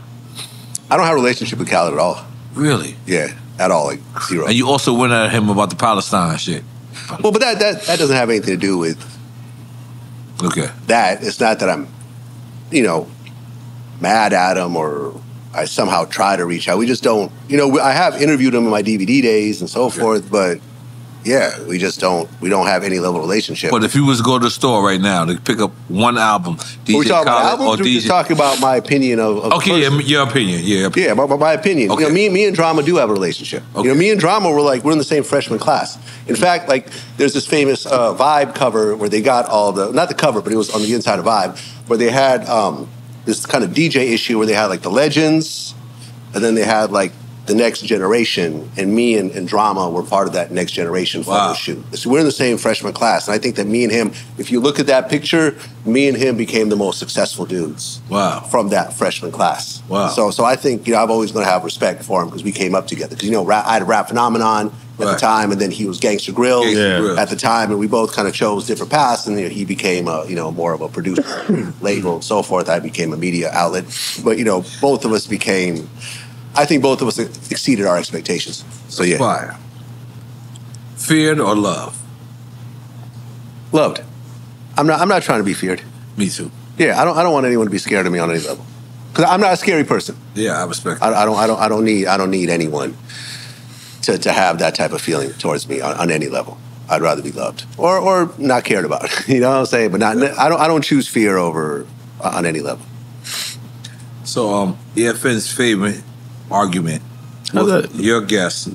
I don't have a relationship with Khaled at all. Really? Yeah, at all, like zero. And you also went at him about the Palestine shit. Well, but that that, that doesn't have anything to do with okay. that. It's not that I'm, you know, mad at him or I somehow try to reach out. We just don't, you know, I have interviewed him in my D V D days and so okay. forth, but yeah, we just don't, we don't have any level of relationship. But if you was to go to the store right now to pick up one album, D J we talking Khaled about or D J? We're just talking about my opinion of, of okay, yeah, your opinion, yeah. Yeah, my, my opinion. Okay. You know, me, me and Drama do have a relationship. Okay. You know, me and Drama were like, we're in the same freshman class. In fact, like, there's this famous uh, Vibe cover where they got all the, not the cover, but it was on the inside of Vibe, where they had um, this kind of D J issue where they had like the legends, and then they had like the next generation, and me and, and Drama were part of that next generation photo wow. shoot. So we're in the same freshman class, and I think that me and him, if you look at that picture, me and him became the most successful dudes wow. from that freshman class. Wow. So so I think, you know, I'm always going to have respect for him because we came up together. Because, you know, rap, I had a Rap Phenomenon at right. the time, and then he was Gangsta Grill yeah. at the time, and we both kind of chose different paths, and you know, he became, a, you know, more of a producer, label, and so forth. I became a media outlet. But, you know, both of us became... I think both of us exceeded our expectations. So yeah. Fire. Feared or loved? Loved. I'm not. I'm not trying to be feared. Me too. Yeah. I don't. I don't want anyone to be scared of me on any level. Because I'm not a scary person. Yeah, I respect. I, I don't. I don't. I don't need. I don't need anyone to to have that type of feeling towards me on, on any level. I'd rather be loved or or not cared about. You know what I'm saying? But not. Yeah. I don't. I don't choose fear over uh, on any level. So um, E F N's favorite argument. Your guest,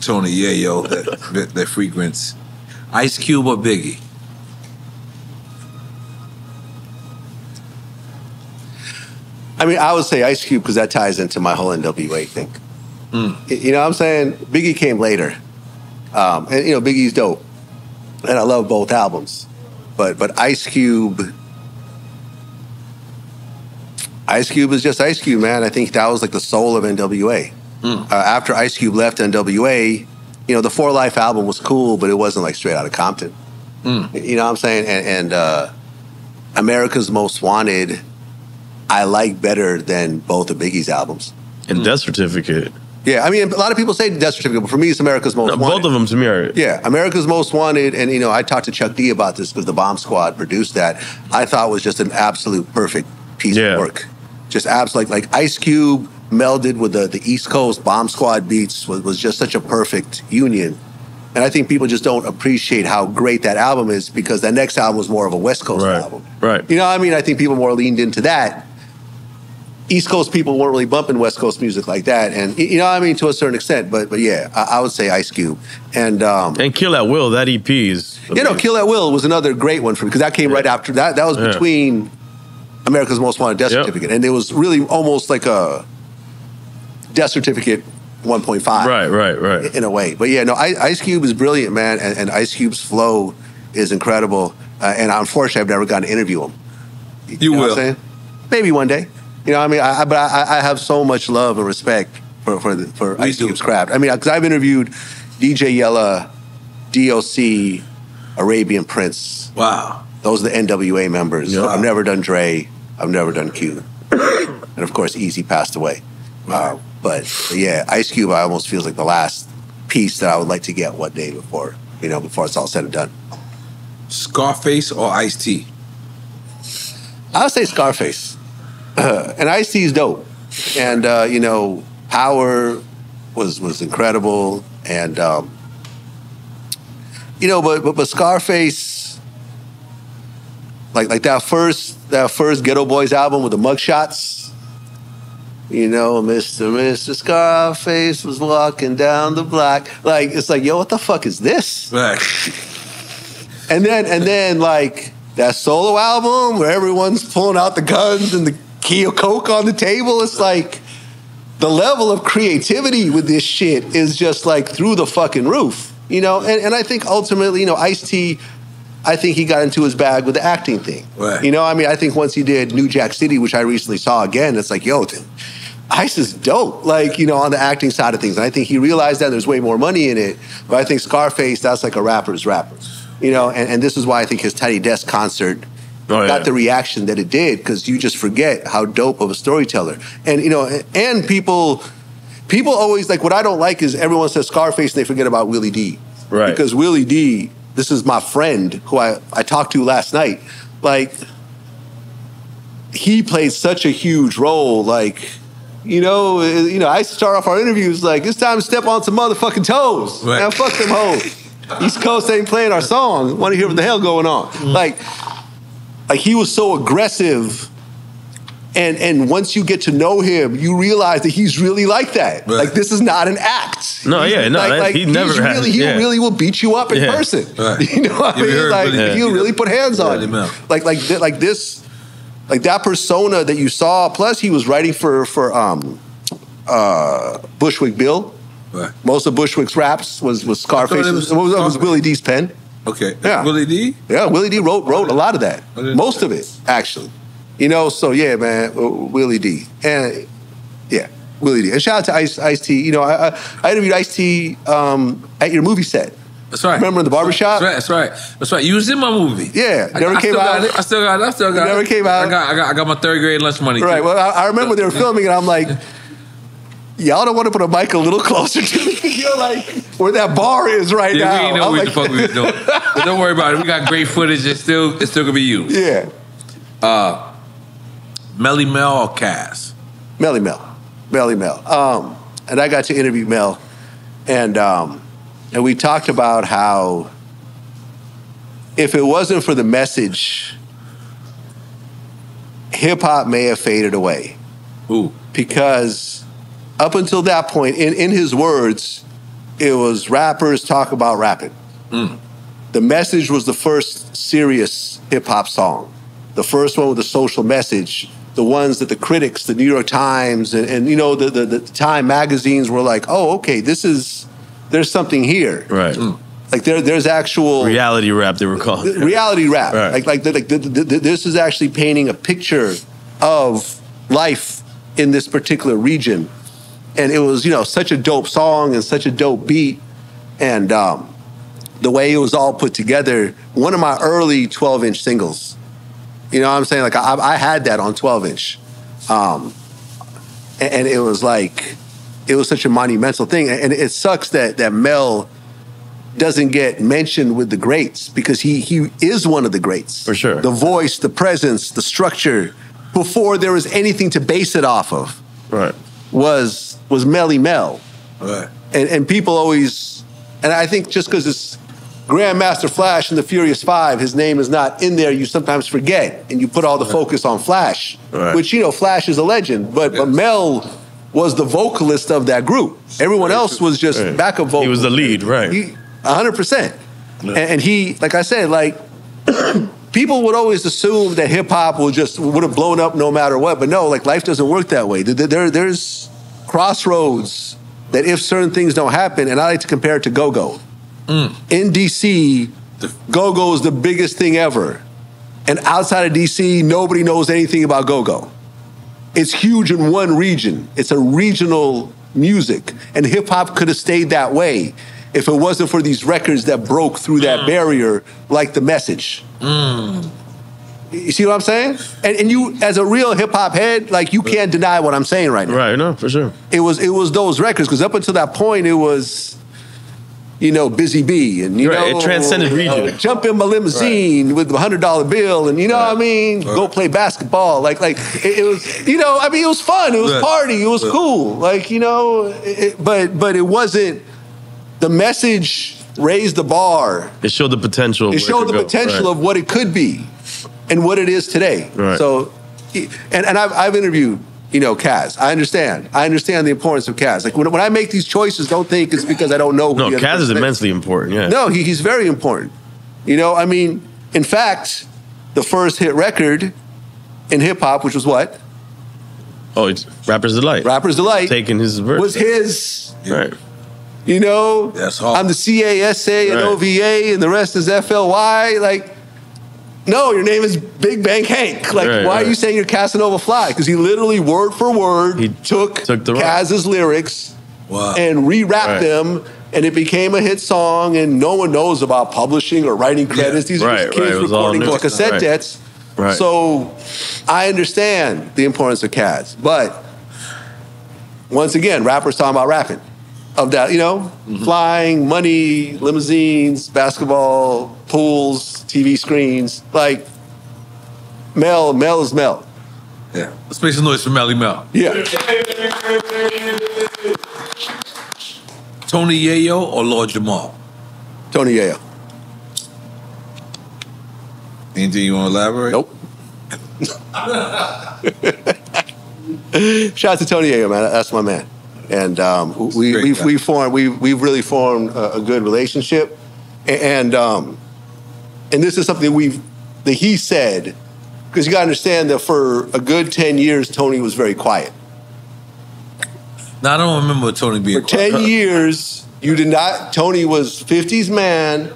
Tony Yayo, that, that frequents. Ice Cube or Biggie? I mean, I would say Ice Cube because that ties into my whole N W A thing. Mm. You know what I'm saying? Biggie came later. Um, and, you know, Biggie's dope. And I love both albums. But, but Ice Cube... Ice Cube is just Ice Cube, man. I think that was like the soul of N W A. Mm. Uh, after Ice Cube left N W A, you know, the For Life album was cool, but it wasn't like straight out of Compton. Mm. You know what I'm saying? And, and uh, America's Most Wanted, I like better than both of Biggie's albums. And mm. Death Certificate. Yeah, I mean, a lot of people say Death Certificate, but for me, it's America's Most no, Wanted. Both of them to me are... Yeah, America's Most Wanted, and, you know, I talked to Chuck D about this because the Bomb Squad produced that. I thought was just an absolute perfect piece yeah. of work. Just abs like, like Ice Cube melded with the, the East Coast Bomb Squad beats was, was just such a perfect union. And I think people just don't appreciate how great that album is because that next album was more of a West Coast right. album. Right. You know what I mean? I think people more leaned into that. East Coast people weren't really bumping West Coast music like that, and you know, I mean, to a certain extent. But but yeah, I, I would say Ice Cube and um, and Kill at Will. That E P is amazing. You know, Kill at Will was another great one for me because that came yeah. right after that. That was yeah. between America's Most Wanted Death yep. Certificate, and it was really almost like a Death Certificate one point five. Right, right, right. In a way, but yeah, no, I, Ice Cube is brilliant, man, and, and Ice Cube's flow is incredible. Uh, and unfortunately, I've never gotten to interview him. You, you know will, what I'm saying? Maybe one day. You know, what I mean, I, I, but I, I have so much love and respect for for, the, for Ice Cube's craft. I mean, because I've interviewed D J Yella, D O C, Arabian Prince. Wow, those are the N W A members. Yep. I've never done Dre. I've never done Cube. And of course, Easy passed away. Wow. Uh, but, but yeah, Ice Cube, I almost feels like the last piece that I would like to get one day before you know before it's all said and done. Scarface or Ice-T? I would say Scarface. Uh, and Ice-T is dope. And, uh, you know, Power was was incredible. And, um, you know, but, but but Scarface, like like that first that first Ghetto Boys album with the mugshots, you know, Mister Mister Scarface was walking down the block. Like, it's like, yo, what the fuck is this? Right. And then, and then, like that solo album where everyone's pulling out the guns and the key of coke on the table. It's like the level of creativity with this shit is just like through the fucking roof, you know. And, and I think ultimately, you know, Ice-T, I think he got into his bag with the acting thing. Right. You know, I mean, I think once he did New Jack City, which I recently saw again, it's like, yo, dude, Ice is dope, like, you know, on the acting side of things. And I think he realized that there's way more money in it. But I think Scarface, that's like a rapper's rapper. You know, and, and this is why I think his Tiny Desk concert oh, got yeah. the reaction that it did, because you just forget how dope of a storyteller. And, you know, and people people always, like, what I don't like is everyone says Scarface and they forget about Willie D. Right. Because Willie D, this is my friend who I, I talked to last night. Like, he played such a huge role, like... You know, you know, I used to start off our interviews like, it's time to step on some motherfucking toes. Right. Now fuck them hoes. East Coast ain't playing our song. Want to hear what the hell going on. Mm-hmm. Like, like he was so aggressive. And and once you get to know him, you realize that he's really like that. Right. Like, this is not an act. No, he, yeah, no, like, that, like, he never really, has. He yeah. really will beat you up in yeah. person. Right. You know what you I mean? Heard, like, yeah. he'll really put hands yeah. on you. Yeah. Like, like, th like this... Like that persona that you saw, plus he was writing for for um, uh, Bushwick Bill. Right. Most of Bushwick's raps was was Scarface. It was, it was, it was Willie D's pen. Okay. Yeah. Willie D. Yeah, Willie D wrote wrote a lot of that. Most of it, actually. You know, so yeah, man, Willie D. And yeah, Willie D. And shout out to Ice Ice-T. You know, I I, I interviewed Ice-T um, at your movie set. That's right. Remember in the barbershop? That's right. That's right. That's right. You was in my movie. Yeah. Never I, I came out. It. I still got it. I still got it. Never came out. I got, I got, I got my third grade lunch money. Right. Too. Well, I, I remember they were filming and I'm like, y'all don't want to put a mic a little closer to me. You're like, where that bar is right yeah, now. We didn't know I'm what like, the fuck we was doing. But don't worry about it. We got great footage. It's still, it's still going to be you. Yeah. Uh, Melly Mel or Cass? Melly Mel. Melly Mel. Um, and I got to interview Mel and, um, And we talked about how if it wasn't for the message, hip-hop may have faded away. Ooh. Because up until that point, in, in his words, it was rappers talk about rapping. Mm. The Message was the first serious hip-hop song, the first one with a social message, the ones that the critics, the New York Times, and, and you know, the, the, the Time magazines were like, oh, okay, this is... There's something here, right? Mm. Like there, there's actual reality rap. They were calling it. Reality rap. Right. Like, like, like the, the, the, this is actually painting a picture of life in this particular region, and it was, you know, such a dope song and such a dope beat, and um, the way it was all put together. One of my early twelve inch singles. You know what I'm saying? Like I, I had that on twelve inch, um, and, and it was like. It was such a monumental thing. And it sucks that, that Mel doesn't get mentioned with the greats because he, he is one of the greats. For sure. The voice, the presence, the structure, before there was anything to base it off of, right. was was Melly Mel. Right. And, and people always, and I think just because it's Grandmaster Flash and the Furious Five, his name is not in there. You sometimes forget, and you put all the right. focus on Flash, right. which, you know, Flash is a legend, but, yes. but Mel was the vocalist of that group. Everyone right. else was just right. backup vocal. He was the lead, right. He, one hundred percent. Yeah. And, and he, like I said, like, people would always assume that hip-hop would just, would have blown up no matter what, but no, like, life doesn't work that way. There, there, there's crossroads that if certain things don't happen, and I like to compare it to go-go. Mm. In D C, go-go is the biggest thing ever. And outside of D C, nobody knows anything about go-go. It's huge in one region. It's a regional music. And hip-hop could have stayed that way if it wasn't for these records that broke through that mm. barrier, like The Message. Mm. You see what I'm saying? And, and you, as a real hip-hop head, like, you can't deny what I'm saying right now. Right, no, for sure. It was, it was those records, because up until that point, it was... you know, Busy Bee, and you right. know, it transcended region. Uh, jump in my limousine right. with a hundred dollar bill, and you know right. what I mean. Right. Go play basketball, like like it, it was. You know, I mean, it was fun. It was right. party. It was right. cool. Like, you know, it, but but it wasn't. The Message raised the bar. It showed the potential. It showed it the potential right. of what it could be, and what it is today. Right. So, and and I've I've interviewed. You know, Kaz. I understand. I understand the importance of Kaz. Like, when, when I make these choices, don't think it's because I don't know who No, the other Kaz is immensely is. important, yeah. No, he, he's very important. You know, I mean, in fact, the first hit record in hip-hop, which was what? Oh, it's Rapper's Delight. Rapper's Delight. Taking his verse. Was his. Right. You know? That's hard. I'm the C A S A and right. O V A, and the rest is F L Y. Like... no, your name is Big Bang Hank. Like, right, why right. are you saying you're Casanova Fly? Because he literally, word for word, he took, took the Kaz's lyrics wow. and re-rapped right. them, and it became a hit song, and no one knows about publishing or writing credits. Yeah. These right, are just kids right. recording on cassette decks. Right. Right. So I understand the importance of Kaz. But once again, rappers talking about rapping. Of that, you know, mm-hmm. flying, money, limousines, basketball, pools, T V screens. Like, Mel, Mel is Mel. Yeah. Let's make some noise for Melly Mel. Yeah. Tony Yayo or Lord Jamal? Tony Yayo. Anything you want to elaborate? Nope. Shout out to Tony Yayo, man. That's my man. And um, we, we've, we formed, we, we've really formed a, a good relationship. And, um, and this is something we've, that he said, because you got to understand that for a good ten years, Tony was very quiet. Now, I don't remember Tony being for quiet. For ten years, you did not, Tony was fifties man,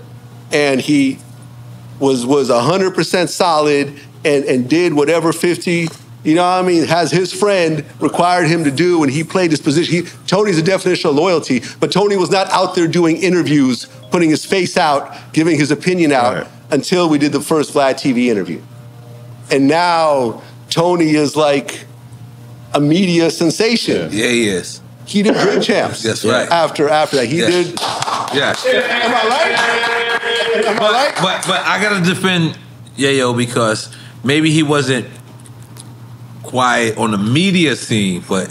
and he was, was one hundred percent solid and, and did whatever fifty... you know what I mean? Has his friend required him to do, and he played his position. He, Tony's a definition of loyalty, but Tony was not out there doing interviews, putting his face out, giving his opinion out right. until we did the first Vlad T V interview. And now Tony is like a media sensation. Yeah, yeah he is. He did Dream Champs. That's right. After after that, he yes. did. Yes. Am I right? Am I right? But but I gotta defend Yayo, because maybe he wasn't quiet on the media scene, but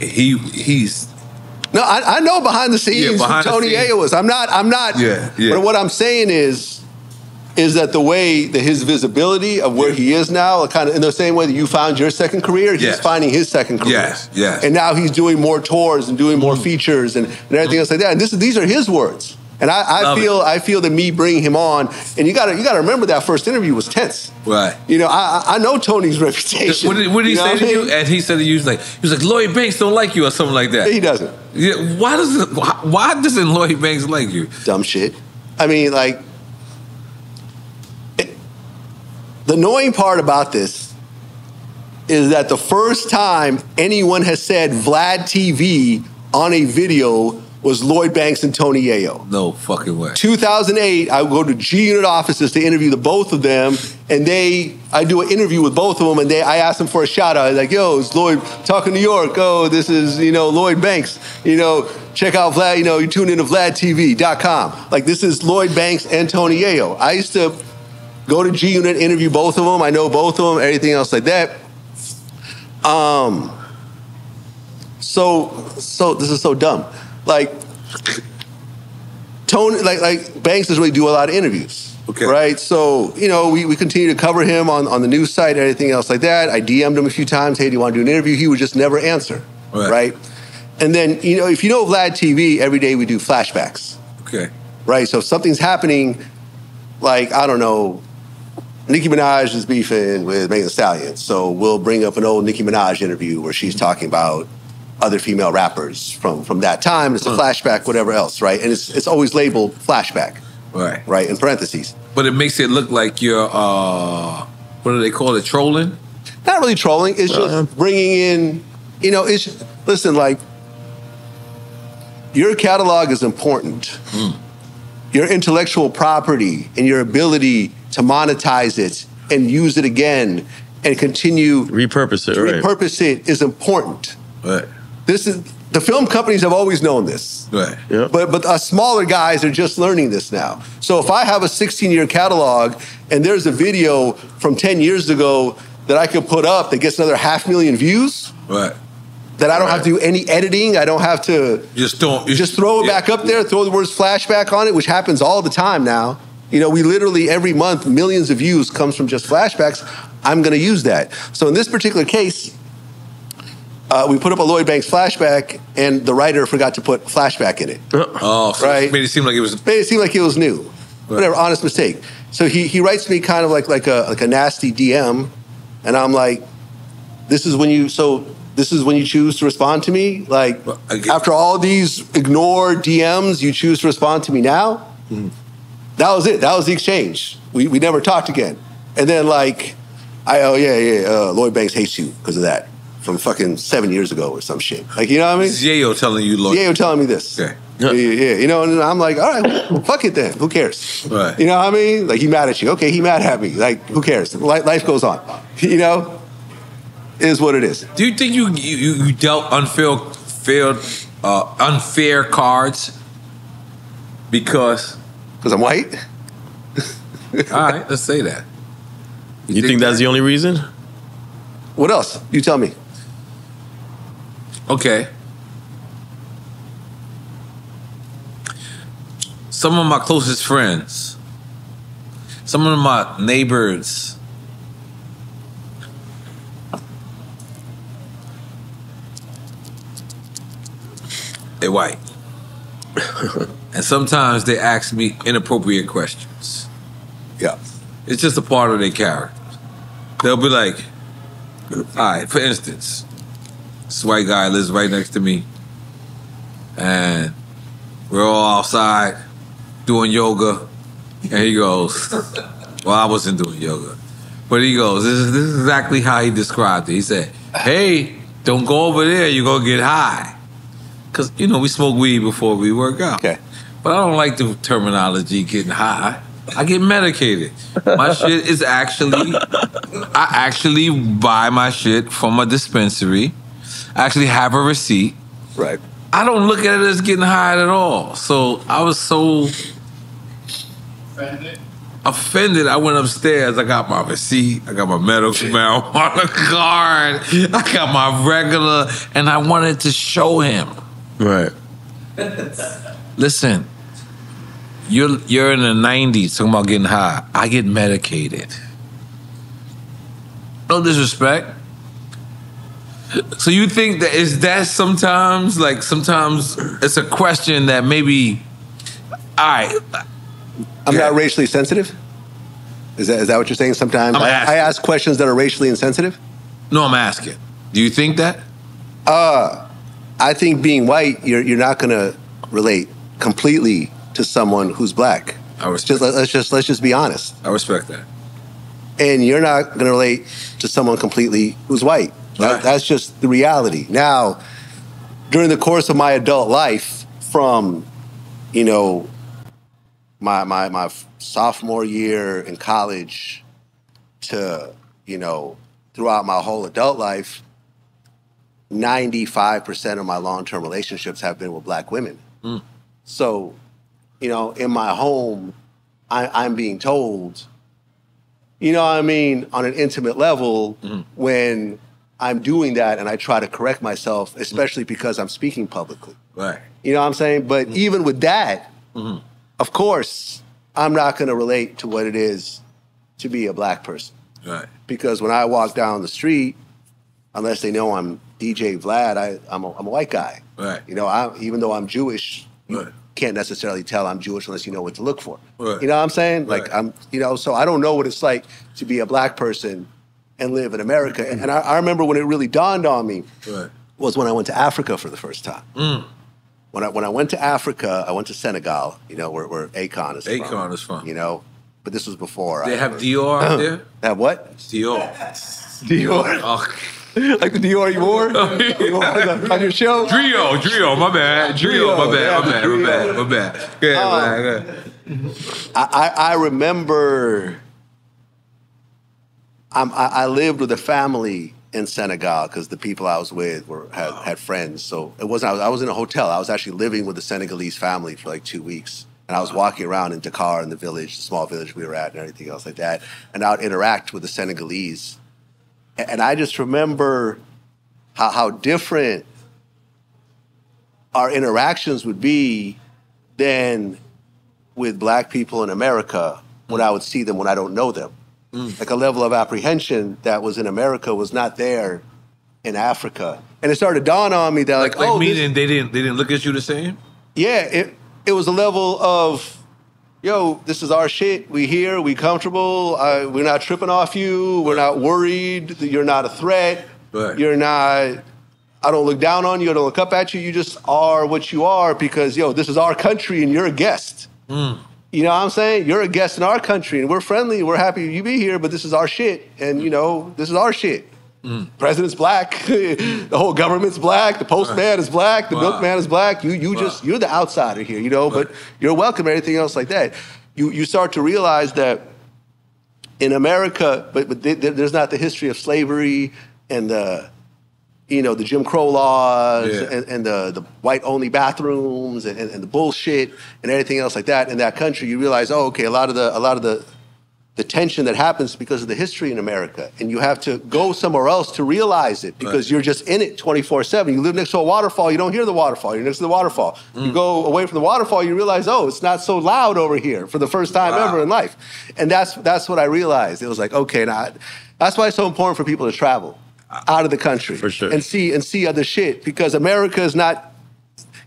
he he's no. I, I know behind the scenes yeah, behind who Tony Yayo is. I'm not. I'm not. Yeah, yeah. But what I'm saying is, is that the way that his visibility of where yeah. he is now, kind of in the same way that you found your second career, yes. he's finding his second career. Yes, yes. And now he's doing more tours and doing more mm. features and, and everything mm. else like that. And this is, these are his words. And I, I feel it. I feel that me bringing him on, and you got to you got to remember that first interview was tense. Right. You know, I I know Tony's reputation. What did, what did he say what I mean? to you? And he said to you, he was like he was like Lloyd Banks don't like you or something like that. He doesn't. Yeah. Why doesn't why, why doesn't Lloyd Banks like you? Dumb shit. I mean, like it, the annoying part about this is that the first time anyone has said Vlad T V on a video was Lloyd Banks and Tony Yayo. No fucking way. two thousand eight, I would go to G-Unit offices to interview the both of them, and they, I do an interview with both of them, and they, I asked them for a shout out. I was like, yo, it's Lloyd talking New York. Oh, this is, you know, Lloyd Banks. You know, check out Vlad, you know, you tune into Vlad T V dot com. Like, this is Lloyd Banks and Tony Yayo. I used to go to G-Unit, interview both of them. I know both of them, everything else like that. Um. So, so, this is so dumb. Like, Tony, like, like Banks doesn't really do a lot of interviews. Okay. Right? So, you know, we, we continue to cover him on, on the news site and anything else like that. I D M'd him a few times. Hey, do you want to do an interview? He would just never answer. Right. right? And then, you know, if you know Vlad T V, every day we do flashbacks. Okay. Right? So if something's happening, like, I don't know, Nicki Minaj is beefing with Megan Thee Stallion. So we'll bring up an old Nicki Minaj interview where she's talking about other female rappers from, from that time. It's a huh. flashback, whatever else, right? And it's, it's always labeled flashback. Right. Right, in parentheses. But it makes it look like you're, uh, what do they call it, trolling? Not really trolling. It's uh-huh. just bringing in, you know, it's, just, listen, like, your catalog is important. Mm. Your intellectual property and your ability to monetize it and use it again and continue repurpose it. Right. Repurpose it is important. Right. This is the film companies have always known this. Right. Yep. But but us smaller guys are just learning this now. So if I have a sixteen year catalog and there's a video from ten years ago that I could put up that gets another half million views. Right. That I don't right. have to do any editing. I don't have to just don't just throw it yeah. back up there, throw the words flashback on it, which happens all the time now. You know, we literally every month millions of views comes from just flashbacks. I'm going to use that. So in this particular case, uh, we put up a Lloyd Banks flashback, and the writer forgot to put flashback in it. Oh, so right? It made it seem like it was made it seem like it was new. Right. Whatever, honest mistake. So he he writes me kind of like like a like a nasty D M, and I'm like, this is when you so. This is when you choose to respond to me? Like, well, after all these ignored D Ms, you choose to respond to me now? Mm-hmm. That was it. That was the exchange. We, we never talked again. And then, like, I, oh, yeah, yeah, uh, Lloyd Banks hates you because of that from fucking seven years ago or some shit. Like, you know what I mean? This is Yayo telling you, Lloyd. Yayo telling me this. Okay. Yeah. yeah, you know, and I'm like, all right, well, fuck it then. Who cares? Right. You know what I mean? Like, he mad at you. Okay, he mad at me. Like, who cares? Life goes on. You know? Is what it is. Do you think you you, you dealt unfair, fair, uh, unfair cards because because I'm white? All right, let's say that. You, you think, think that's that? the only reason? What else? You tell me. Okay. Some of my closest friends, some of my neighbors. They're white. And sometimes they ask me inappropriate questions. Yeah. It's just a part of their character. They'll be like, all right, for instance, this white guy lives right next to me, and we're all outside doing yoga, and he goes, well, I wasn't doing yoga, but he goes, this is, this is exactly how he described it. He said, hey, don't go over there, you're going to get high. Because, you know, we smoke weed before we work out. Okay. But I don't like the terminology getting high. I get medicated. My shit is actually, I actually buy my shit from a dispensary. I actually have a receipt. Right. I don't look at it as getting high at all. So I was so offended. Offended, I went upstairs. I got my receipt. I got my medical marijuana card. I got my regular. And I wanted to show him. Right. Listen, you're you're in the nineties talking about getting high. I get medicated. No disrespect. So you think that is that sometimes like sometimes it's a question that maybe I I'm not racially sensitive? Is that is that what you're saying? Sometimes I, I ask questions that are racially insensitive? No, I'm asking. Do you think that? Uh I think being white, you're, you're not going to relate completely to someone who's black. I respect just, that. Let's just, let's just be honest. I respect that. And you're not going to relate to someone completely who's white. Right. That, that's just the reality. Now, during the course of my adult life, from, you know, my, my, my sophomore year in college to, you know, throughout my whole adult life, ninety-five percent of my long-term relationships have been with black women. Mm. So, you know, in my home, I, I'm being told, you know what I mean, on an intimate level, mm. when I'm doing that and I try to correct myself, especially mm. because I'm speaking publicly. Right. You know what I'm saying? But mm. even with that, mm-hmm. of course, I'm not going to relate to what it is to be a black person. Right. Because when I walk down the street, unless they know I'm D J Vlad, I, I'm, a, I'm a white guy. Right. You know, I, even though I'm Jewish, right. You can't necessarily tell I'm Jewish unless you know what to look for. Right. You know what I'm saying? Right. Like, I'm, you know, so I don't know what it's like to be a black person and live in America. Mm-hmm. And I, I remember when it really dawned on me right. was when I went to Africa for the first time. Mm. When I, when I went to Africa, I went to Senegal, you know, where, where Akon is Akon from. Akon is from. You know, but this was before. They I have heard. Dior out there? They have what? Dior. Dior. Oh. Like the Dior you wore? Oh, yeah. You wore on your show? Drio, Drio, my bad. Drio, my bad, my bad, my bad, my bad. Go ahead, um, man. I, I remember I'm, I, I lived with a family in Senegal because the people I was with were had, had friends. So it wasn't, I was, I was in a hotel. I was actually living with a Senegalese family for like two weeks. And I was walking around in Dakar in the village, the small village we were at and everything else like that. And I would interact with the Senegalese. And I just remember how, how different our interactions would be than with black people in America when I would see them when I don't know them. Mm. Like a level of apprehension that was in America was not there in Africa. And it started to dawn on me that like, like oh, meaning they didn't they didn't look at you the same? Yeah, it it was a level of yo, this is our shit. We here. We comfortable. Uh, we're not tripping off you. We're not worried. You're not a threat. Right. You're not. I don't look down on you. I don't look up at you. You just are what you are because yo, this is our country and you're a guest. Mm. You know what I'm saying? You're a guest in our country and we're friendly. We're happy you be here, but this is our shit. And you know, this is our shit. Mm. President's black. The whole government's black. The postman is black. The wow. milkman is black. You you wow. just you're the outsider here, you know. But, but you're welcome. Everything else like that. You you start to realize that in America, but but th there's not the history of slavery and the you know the Jim Crow laws yeah. and, and the the white only bathrooms and, and, and the bullshit and everything else like that in that country. You realize, oh, okay, a lot of the a lot of the the tension that happens because of the history in America. And you have to go somewhere else to realize it because right. you're just in it twenty-four seven. You live next to a waterfall, you don't hear the waterfall. You're next to the waterfall. Mm. You go away from the waterfall, you realize, oh, it's not so loud over here for the first time wow. ever in life. And that's that's what I realized. It was like, okay, now, that's why it's so important for people to travel out of the country for sure. and see and see other shit because America is not,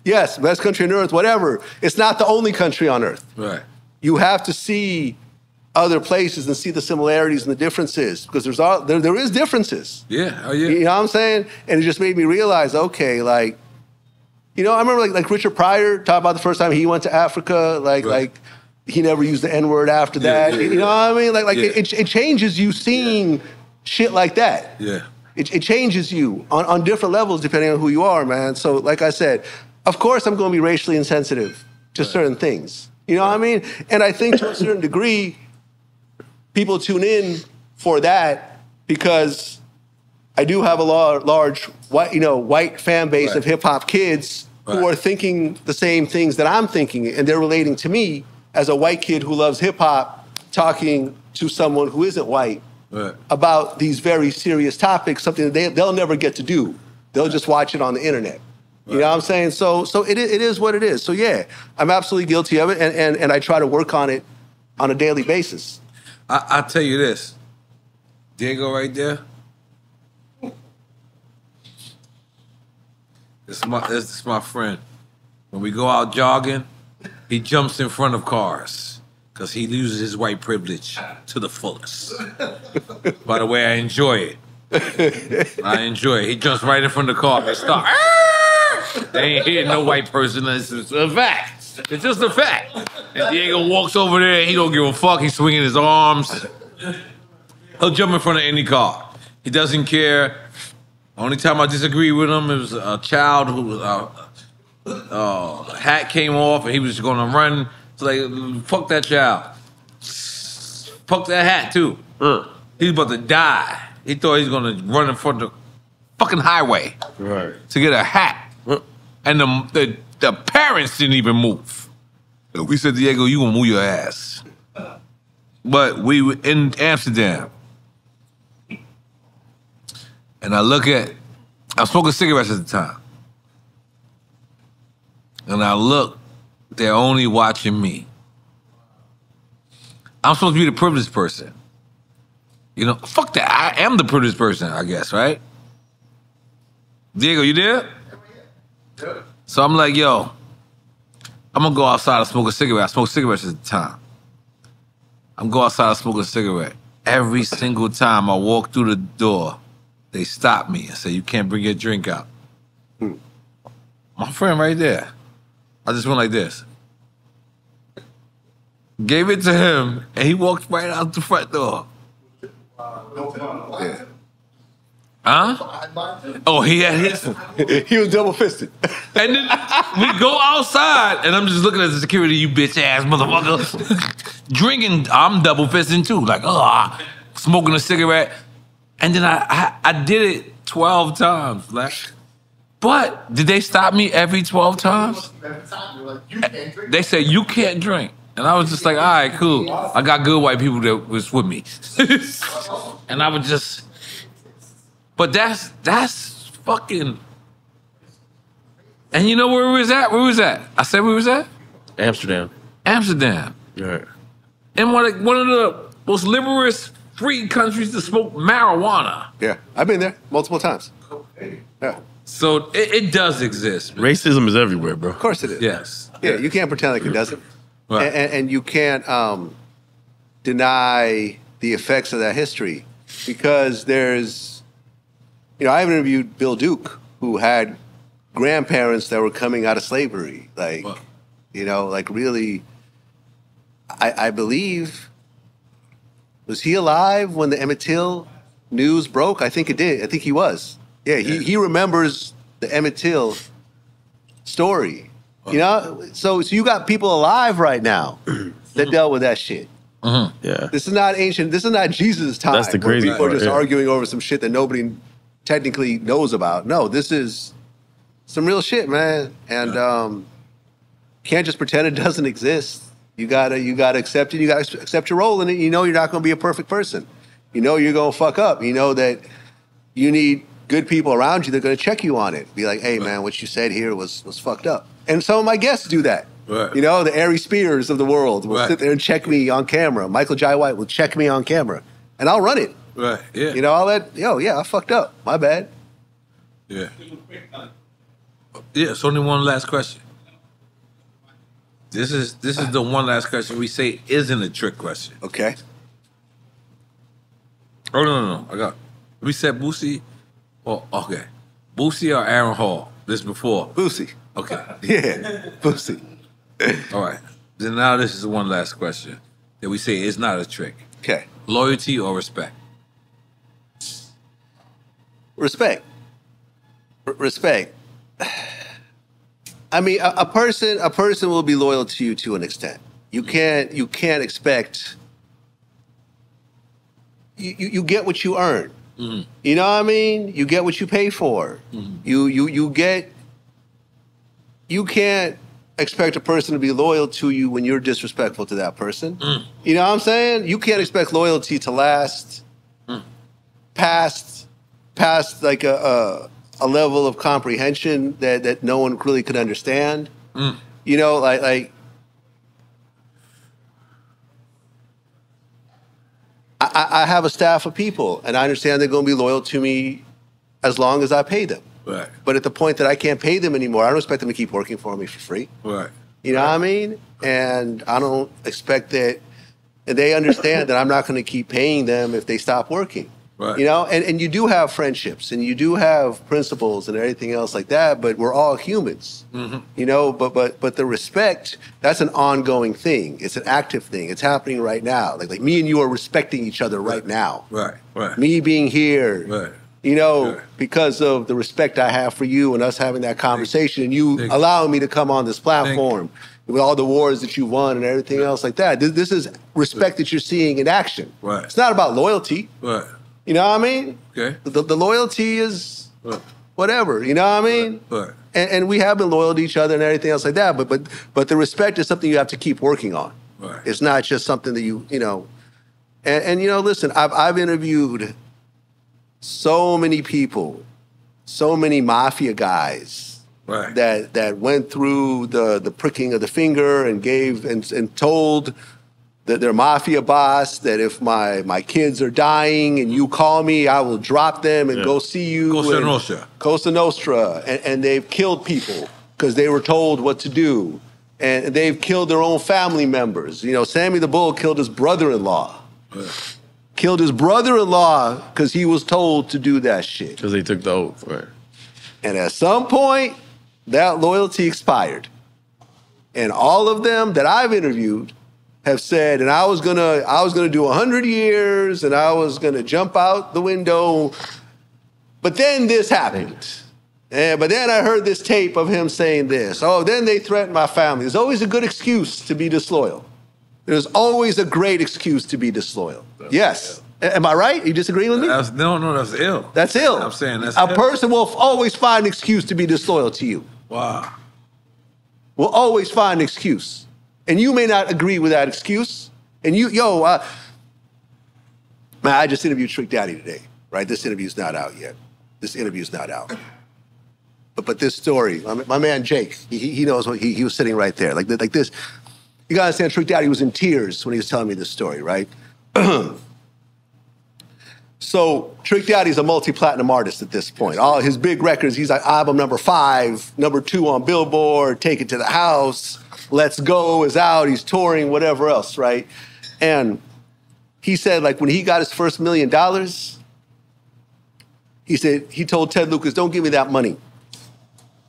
yes, best country on earth, whatever. It's not the only country on earth. Right. You have to see other places and see the similarities and the differences because there's all, there, there is differences. Yeah, oh yeah. You know what I'm saying? And it just made me realize, okay, like, you know, I remember like, like Richard Pryor talked about the first time he went to Africa, like, right. like he never used the N word after that. Yeah, yeah, you know yeah. what I mean? Like, like yeah. it, it changes you seeing yeah. shit like that. Yeah. It, it changes you on, on different levels depending on who you are, man. So like I said, of course I'm going to be racially insensitive to right. certain things. You know right. what I mean? And I think to a certain degree, people tune in for that because I do have a large white, you know, white fan base right. of hip hop kids right. who are thinking the same things that I'm thinking, and they're relating to me as a white kid who loves hip hop talking to someone who isn't white right. about these very serious topics, something that they, they'll never get to do. They'll right. just watch it on the internet. Right. You know what I'm saying? So, so it, it is what it is. So yeah, I'm absolutely guilty of it, and, and, and I try to work on it on a daily basis. I, I'll tell you this, Diego right there. This is my, this is my friend. When we go out jogging, he jumps in front of cars because he loses his white privilege to the fullest. By the way, I enjoy it. I enjoy it. He jumps right in front of the car. They start, ah! They ain't hitting no white person. It's a fact. It's just a fact. And Diego walks over there, he don't give a fuck. He's swinging his arms. He'll jump in front of any car. He doesn't care. Only time I disagreed with him, it was a child who uh, uh, hat came off and he was going to run. It's like, fuck that child. Fuck that hat too. He's about to die. He thought he was going to run in front of the fucking highway right. to get a hat. And the... the The parents didn't even move. We said, Diego, you gonna move your ass. But we were in Amsterdam. And I look at, I was smoking cigarettes at the time. And I look, they're only watching me. I'm supposed to be the privileged person. You know, fuck that. I am the privileged person, I guess, right? Diego, you there? Yeah. So I'm like, yo, I'm going to go outside and smoke a cigarette. I smoke cigarettes at the time. I'm going outside and smoke a cigarette. Every single time I walk through the door, they stop me and say, you can't bring your drink out. Hmm. My friend right there. I just went like this. Gave it to him, and he walked right out the front door. Yeah. Huh? Oh, he had his. He was double-fisted. And then we go outside, and I'm just looking at the security, you bitch-ass motherfucker. Drinking, I'm double-fisting too. Like, ah, smoking a cigarette. And then I, I, I did it twelve times. Like, but did they stop me every twelve times? They said, you can't drink. And I was just like, all right, cool. I got good white people that was with me. And I would just, but that's, that's fucking, and you know where we was at? Where we was at? I said where we was at? Amsterdam. Amsterdam. Yeah. And one of, one of the most liberous free countries to smoke marijuana. Yeah, I've been there multiple times. Yeah. So it, it does exist. Man. Racism is everywhere, bro. Of course it is. Yes. Yeah, you can't pretend like it doesn't. Right. And, and, and you can't um, deny the effects of that history because there's, you know, I've interviewed Bill Duke, who had grandparents that were coming out of slavery. Like, wow. You know, like really, I, I believe, was he alive when the Emmett Till news broke? I think it did. I think he was. Yeah, he, yeah. he remembers the Emmett Till story. You know, so so you got people alive right now that dealt with that shit. Mm-hmm. Yeah, this is not ancient. This is not Jesus' time. That's the crazy part. People are just yeah. arguing over some shit that nobody technically knows about. No, this is some real shit, man. And yeah. um, can't just pretend it doesn't exist. You gotta you gotta accept it. You gotta accept your role in it. You know you're not gonna be a perfect person. You know you're gonna fuck up. You know that you need good people around you. They're gonna check you on it. Be like, hey, man, what you said here was was fucked up. And some of my guests do that. Right. You know, the Ari Spears of the world will right. sit there and check me on camera. Michael Jai White will check me on camera. And I'll run it. Right, yeah. You know, I'll let, yo, yeah, I fucked up. My bad. Yeah. Yeah, it's only one last question. This is, this is the one last question we say isn't a trick question. Okay. Oh, no, no, no. I got, we said Boosie, oh, okay. Boosie or Aaron Hall? This before. Boosie. Okay. Yeah, pussy. All right. Then now this is one last question that we say is not a trick. Okay. Loyalty or respect? Respect. R respect. I mean, a, a person, a person will be loyal to you to an extent. You can't, you can't expect. You, you, you get what you earn. Mm-hmm. You know what I mean? You get what you pay for. Mm-hmm. You, you, you get. You can't expect a person to be loyal to you when you're disrespectful to that person. Mm. You know what I'm saying? You can't expect loyalty to last mm. past past like a, a a level of comprehension that that no one really could understand. Mm. You know, like like I, I have a staff of people, and I understand they're going to be loyal to me as long as I pay them. Right. But at the point that I can't pay them anymore, I don't expect them to keep working for me for free. Right. You know right. what I mean? And I don't expect that. And they understand that I'm not going to keep paying them if they stop working. Right. You know, and, and you do have friendships and you do have principles and everything else like that, but we're all humans. Mm-hmm. You know, but but but the respect, that's an ongoing thing. It's an active thing. It's happening right now. Like like me and you are respecting each other right, right now. Right. Right. Me being here. Right. You know, sure. because of the respect I have for you and us having that conversation and you Thank allowing me to come on this platform with all the wars that you won and everything yeah. else like that. This, this is respect that you're seeing in action. Right. It's not about loyalty. Right. You know what I mean? Okay. The, the loyalty is right. whatever. You know what I mean? Right. Right. And, and we have been loyal to each other and everything else like that. But but but the respect is something you have to keep working on. Right. It's not just something that you, you know. And, and you know, listen, I've, I've interviewed so many people, so many mafia guys right. that that went through the the pricking of the finger and gave and and told that they're mafia boss, that if my, my kids are dying and you call me, I will drop them and yeah. go see you. Costa Nostra. Costa Nostra. And, and they've killed people because they were told what to do. And they've killed their own family members. You know, Sammy the Bull killed his brother-in-law. Yeah. Killed his brother-in-law because he was told to do that shit. Because he took the oath, right. And at some point, that loyalty expired. And all of them that I've interviewed have said, and I was gonna, I was gonna do a hundred years, and I was gonna jump out the window. But then this happened. And, but then I heard this tape of him saying this. Oh, then they threatened my family. There's always a good excuse to be disloyal. There's always a great excuse to be disloyal. That's yes. Ill. Am I right? You disagree with me? That's, no, no, that's ill. That's ill. I'm saying that's a ill. Person will always find an excuse to be disloyal to you. Wow. Will always find an excuse. And you may not agree with that excuse. And you, yo, uh, man, I just interviewed Trick Daddy today, right? This interview's not out yet. This interview's not out. But, but this story, my, my man Jake, he, he knows what, he, he was sitting right there. Like, like this, you gotta understand, Trick Daddy was in tears when he was telling me this story, right? So Trick Daddy's a multi-platinum artist at this point. All his big records, he's like, album number five, number two on Billboard, Take It to the House. Let's Go is out, he's touring, whatever else, right? And he said, like, when he got his first million dollars, he said, he told Ted Lucas, don't give me that money.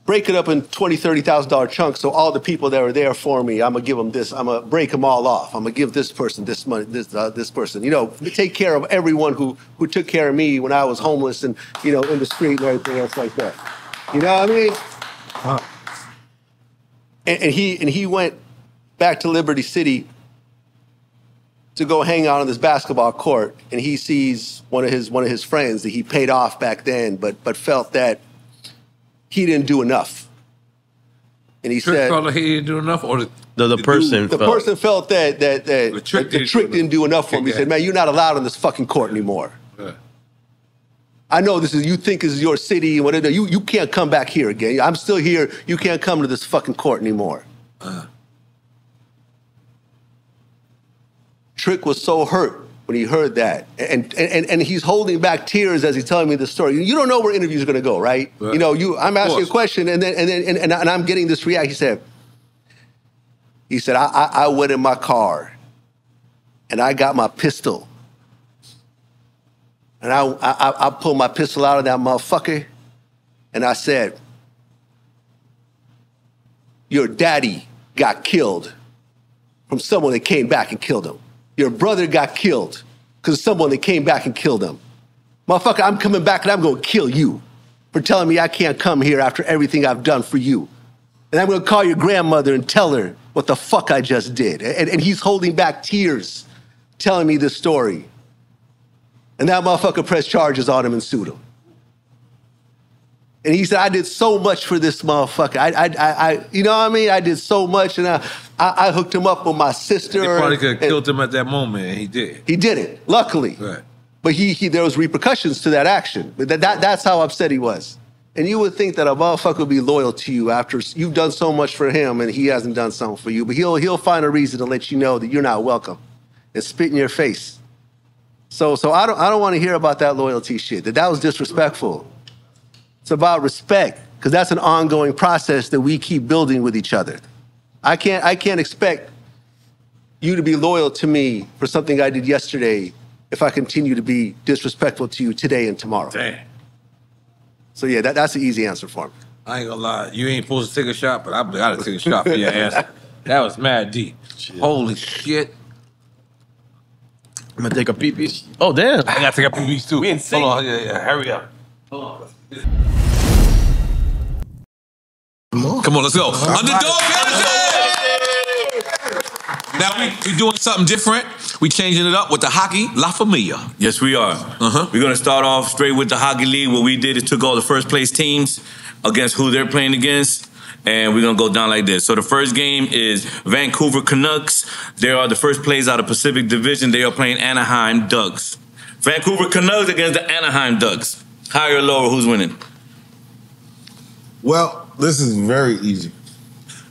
Break it up in twenty thousand, thirty thousand dollar chunks, so all the people that were there for me, I'm gonna give them this, I'm gonna break them all off. I'm gonna give this person this money, this, uh, this person, you know, take care of everyone who, who took care of me when I was homeless and, you know, in the street and everything else like that. You know what I mean? Huh. And, and he and he went back to Liberty City to go hang out on this basketball court, and he sees one of his one of his friends that he paid off back then, but but felt that he didn't do enough. And he Trick said, felt like he didn't do enough, or the, the, the, the person, dude, felt, the person felt that that that the Trick, that the didn't, trick do didn't do enough for him. He said, "Man, you're not allowed on this fucking court anymore. Yeah. I know this is, you think this is your city, whatever. You, you can't come back here again. I'm still here. You can't come to this fucking court anymore." Uh. Trick was so hurt when he heard that. And, and, and he's holding back tears as he's telling me this story. You don't know where interviews are going to go, right? Uh, you know, you, I'm asking a question, and then, and, then, and, and, and I'm getting this reaction. He said, he said, I, I, I went in my car and I got my pistol. And I, I, I pulled my pistol out of that motherfucker, and I said, your daddy got killed from someone that came back and killed him. Your brother got killed because of someone that came back and killed him. Motherfucker, I'm coming back and I'm going to kill you for telling me I can't come here after everything I've done for you. And I'm going to call your grandmother and tell her what the fuck I just did. And, and he's holding back tears telling me this story. And that motherfucker pressed charges on him and sued him. And he said, I did so much for this motherfucker. I, I, I, I you know what I mean? I did so much, and I, I, I hooked him up with my sister. He probably could have killed him at that moment, and he did. He did it, luckily. Right. But he, he, there was repercussions to that action. But that, that, that's how upset he was. And you would think that a motherfucker would be loyal to you after you've done so much for him, and he hasn't done something for you. But he'll, he'll find a reason to let you know that you're not welcome and spit in your face. So, so I don't, I don't want to hear about that loyalty shit, that that was disrespectful. It's about respect, because that's an ongoing process that we keep building with each other. I can't, I can't expect you to be loyal to me for something I did yesterday if I continue to be disrespectful to you today and tomorrow. Damn. So yeah, that, that's the easy answer for me. I ain't gonna lie, you ain't supposed to take a shot, but I gotta take a shot for your ass. That was mad deep. Shit. Holy shit. I'm gonna take a pee-pee. Oh, damn. I gotta take a pee-pee too. We ain't seen. Hold on, yeah, yeah, hurry up. Hold on. Come on, let's go. All Underdog right. Now we, we're doing something different. We changing it up with the hockey La Familia. Yes, we are. Uh-huh. We're gonna start off straight with the hockey league. What we did is took all the first place teams against who they're playing against. And we're going to go down like this. So the first game is Vancouver Canucks. They are the first place out of Pacific Division. They are playing Anaheim Ducks. Vancouver Canucks against the Anaheim Ducks. Higher or lower, who's winning? Well, this is very easy.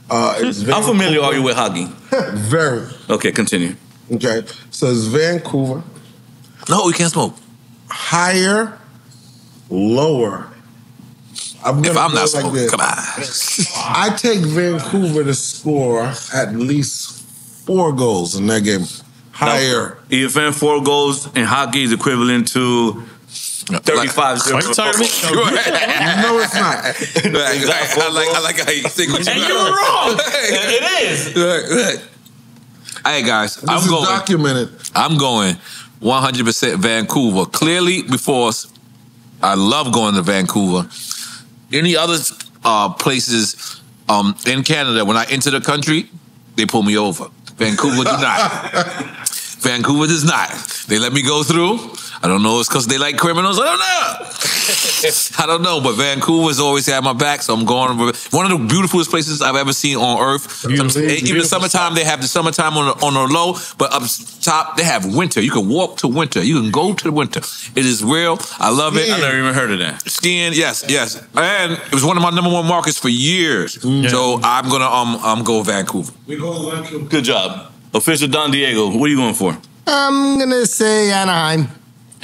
Uh, it's very How familiar important. Are you with hockey? Very. Okay, continue. Okay, so it's Vancouver. No, you can't smoke. Higher, lower. I'm if I'm not smoking, like come on. I take Vancouver to score at least four goals in that game. Higher. No. E F N four goals in hockey is equivalent to thirty-five zero. Like, no, it's not. I, like, I like how you think what you and you were wrong. It is. Look, look. Hey, guys. This I'm is going. documented. I'm going one hundred percent Vancouver. Clearly, before us, I love going to Vancouver. Any other uh, places um, in Canada, when I enter the country, they pull me over. Vancouver do not. Vancouver does not. They let me go through. I don't know. It's because they like criminals. I don't know. I don't know. But Vancouver's always had my back, so I'm going. One of the beautifulest places I've ever seen on Earth. Beautiful, Even beautiful. the summertime, they have the summertime on the, on the low, but up top they have winter. You can walk to winter. You can go to the winter. It is real. I love Skiing. it. I never even heard of that. Skiing, yes, yes, and it was one of my number one markets for years. Mm. So I'm gonna um um go Vancouver. We go Vancouver. Good job, official Don Diego. What are you going for? I'm gonna say Anaheim.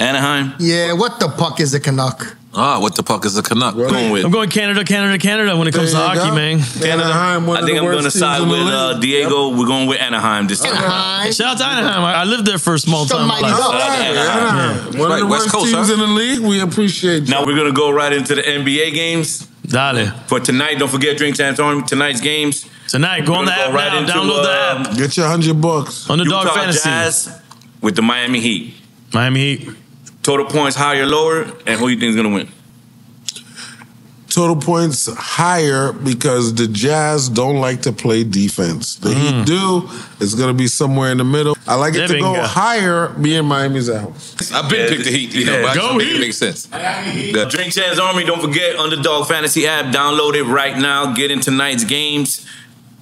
Anaheim? Yeah, what the puck is a Canuck? Ah, what the puck is a Canuck? Right. Going with? I'm going Canada, Canada, Canada when it comes there to hockey, go. man. Canada. Anaheim, one I think of the I'm going to side with uh, Diego. Yep. We're going with Anaheim this time. Anaheim. Shout out to Anaheim. I lived there for a small time. Shout out to Anaheim. Yeah. One right. of the West worst Coast, teams huh? in the league. We appreciate you. Now we're going to go right into the N B A games. Dale. For tonight, don't forget Drink Time tonight's games. Tonight, go on the app right now. Into, Download uh, the app. Get your one hundred bucks. Underdog Utah Fantasy. Jazz with the Miami Heat. Miami Heat. Total points higher, lower, and who you think is going to win? Total points higher because the Jazz don't like to play defense. The mm. Heat do. It's going to be somewhere in the middle. I like it there to go go higher. Me and Miami's out. I've been yeah, picked the Heat. You yeah, know, go Heat. It makes sense. The Drink Jazz Army. Don't forget Underdog Fantasy app. Download it right now. Get in tonight's games.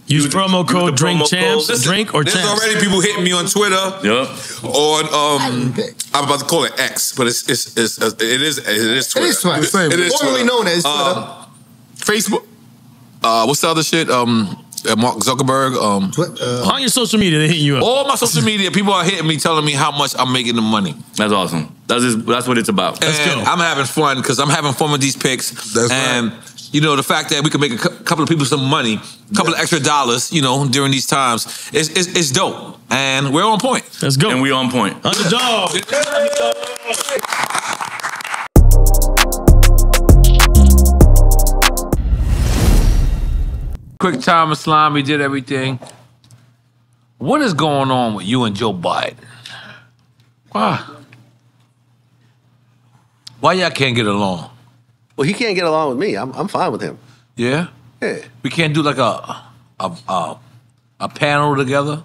Use, Use promo code Use Drink promo Champs. Code. Drink or There's Champs. There's already people hitting me on Twitter. Yep. On um, I'm about to call it X, but it's it's, it's it is it is Twitter. It is Twitter. It is Twitter. It is Twitter. Known as Twitter. Um, Facebook. Uh, what's the other shit? Um, Mark Zuckerberg. Um, uh, on your social media, they hit you up. All my social media, people are hitting me, telling me how much I'm making the money. That's awesome. That's just, that's what it's about. And Let's go. I'm having fun because I'm having fun with these picks. That's and, right. You know, the fact that we can make a couple of people some money, a couple yeah. of extra dollars, you know, during these times, it's, it's, it's dope. And we're on point. Let's go. And we're on point. Underdog. Quick time of slime. We did everything. What is going on with you and Joe Biden? Why? Why y'all can't get along? Well, he can't get along with me. I'm I'm fine with him. Yeah? Yeah. We can't do like a a a, a panel together?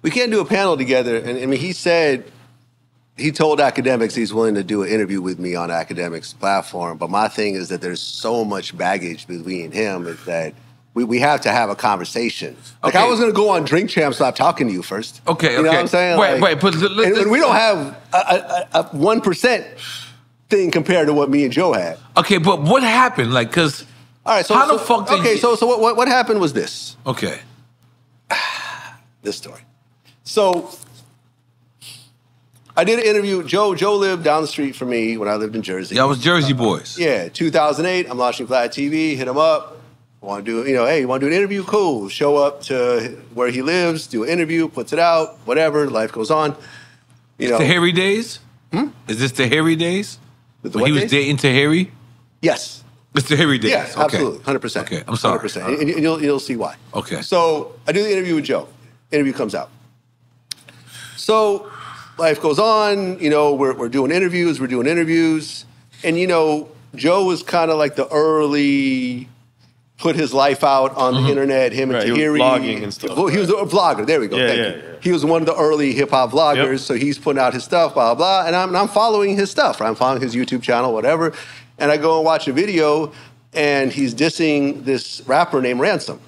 We can't do a panel together. And I mean, he said, he told academics he's willing to do an interview with me on academics platform. But my thing is that there's so much baggage between him is that we, we have to have a conversation. Like okay. I was going to go on Drink Champs, stop talking to you first. Okay, you okay. You know what I'm saying? Wait, like, wait. But the, and, and we don't have a, a, a one percent thing compared to what me and Joe had. Okay, but what happened? Like, cause all right, so how so, the fuck did okay, you... so so what, what what happened was this. Okay, this story. So I did an interview. Joe Joe lived down the street from me when I lived in Jersey. Yeah, I was Jersey uh, Boys. Yeah, two thousand eight. I'm launching Vlad T V. Hit him up. Want to do you know? Hey, you want to do an interview? Cool. Show up to where he lives. Do an interview. Puts it out. Whatever. Life goes on. You it's know the hairy days. Hmm? Is this the hairy days? When he was days? dating Tahiri? Yes. It's Tahiri days. Yes, okay. Absolutely. one hundred percent. Okay, I'm sorry. one hundred percent. And you'll, you'll see why. Okay. So I do the interview with Joe. Interview comes out. So life goes on. You know, we're, we're doing interviews. We're doing interviews. And, you know, Joe was kind of like the early... put his life out on mm-hmm. the internet, him right, and Tahiri. He was blogging and stuff. He was right. a vlogger. There we go. Yeah, Thank yeah, you. Yeah. He was one of the early hip-hop vloggers, yep. so he's putting out his stuff, blah, blah, blah. And I'm, I'm following his stuff. Right? I'm following his YouTube channel, whatever. And I go and watch a video, and he's dissing this rapper named Ransom.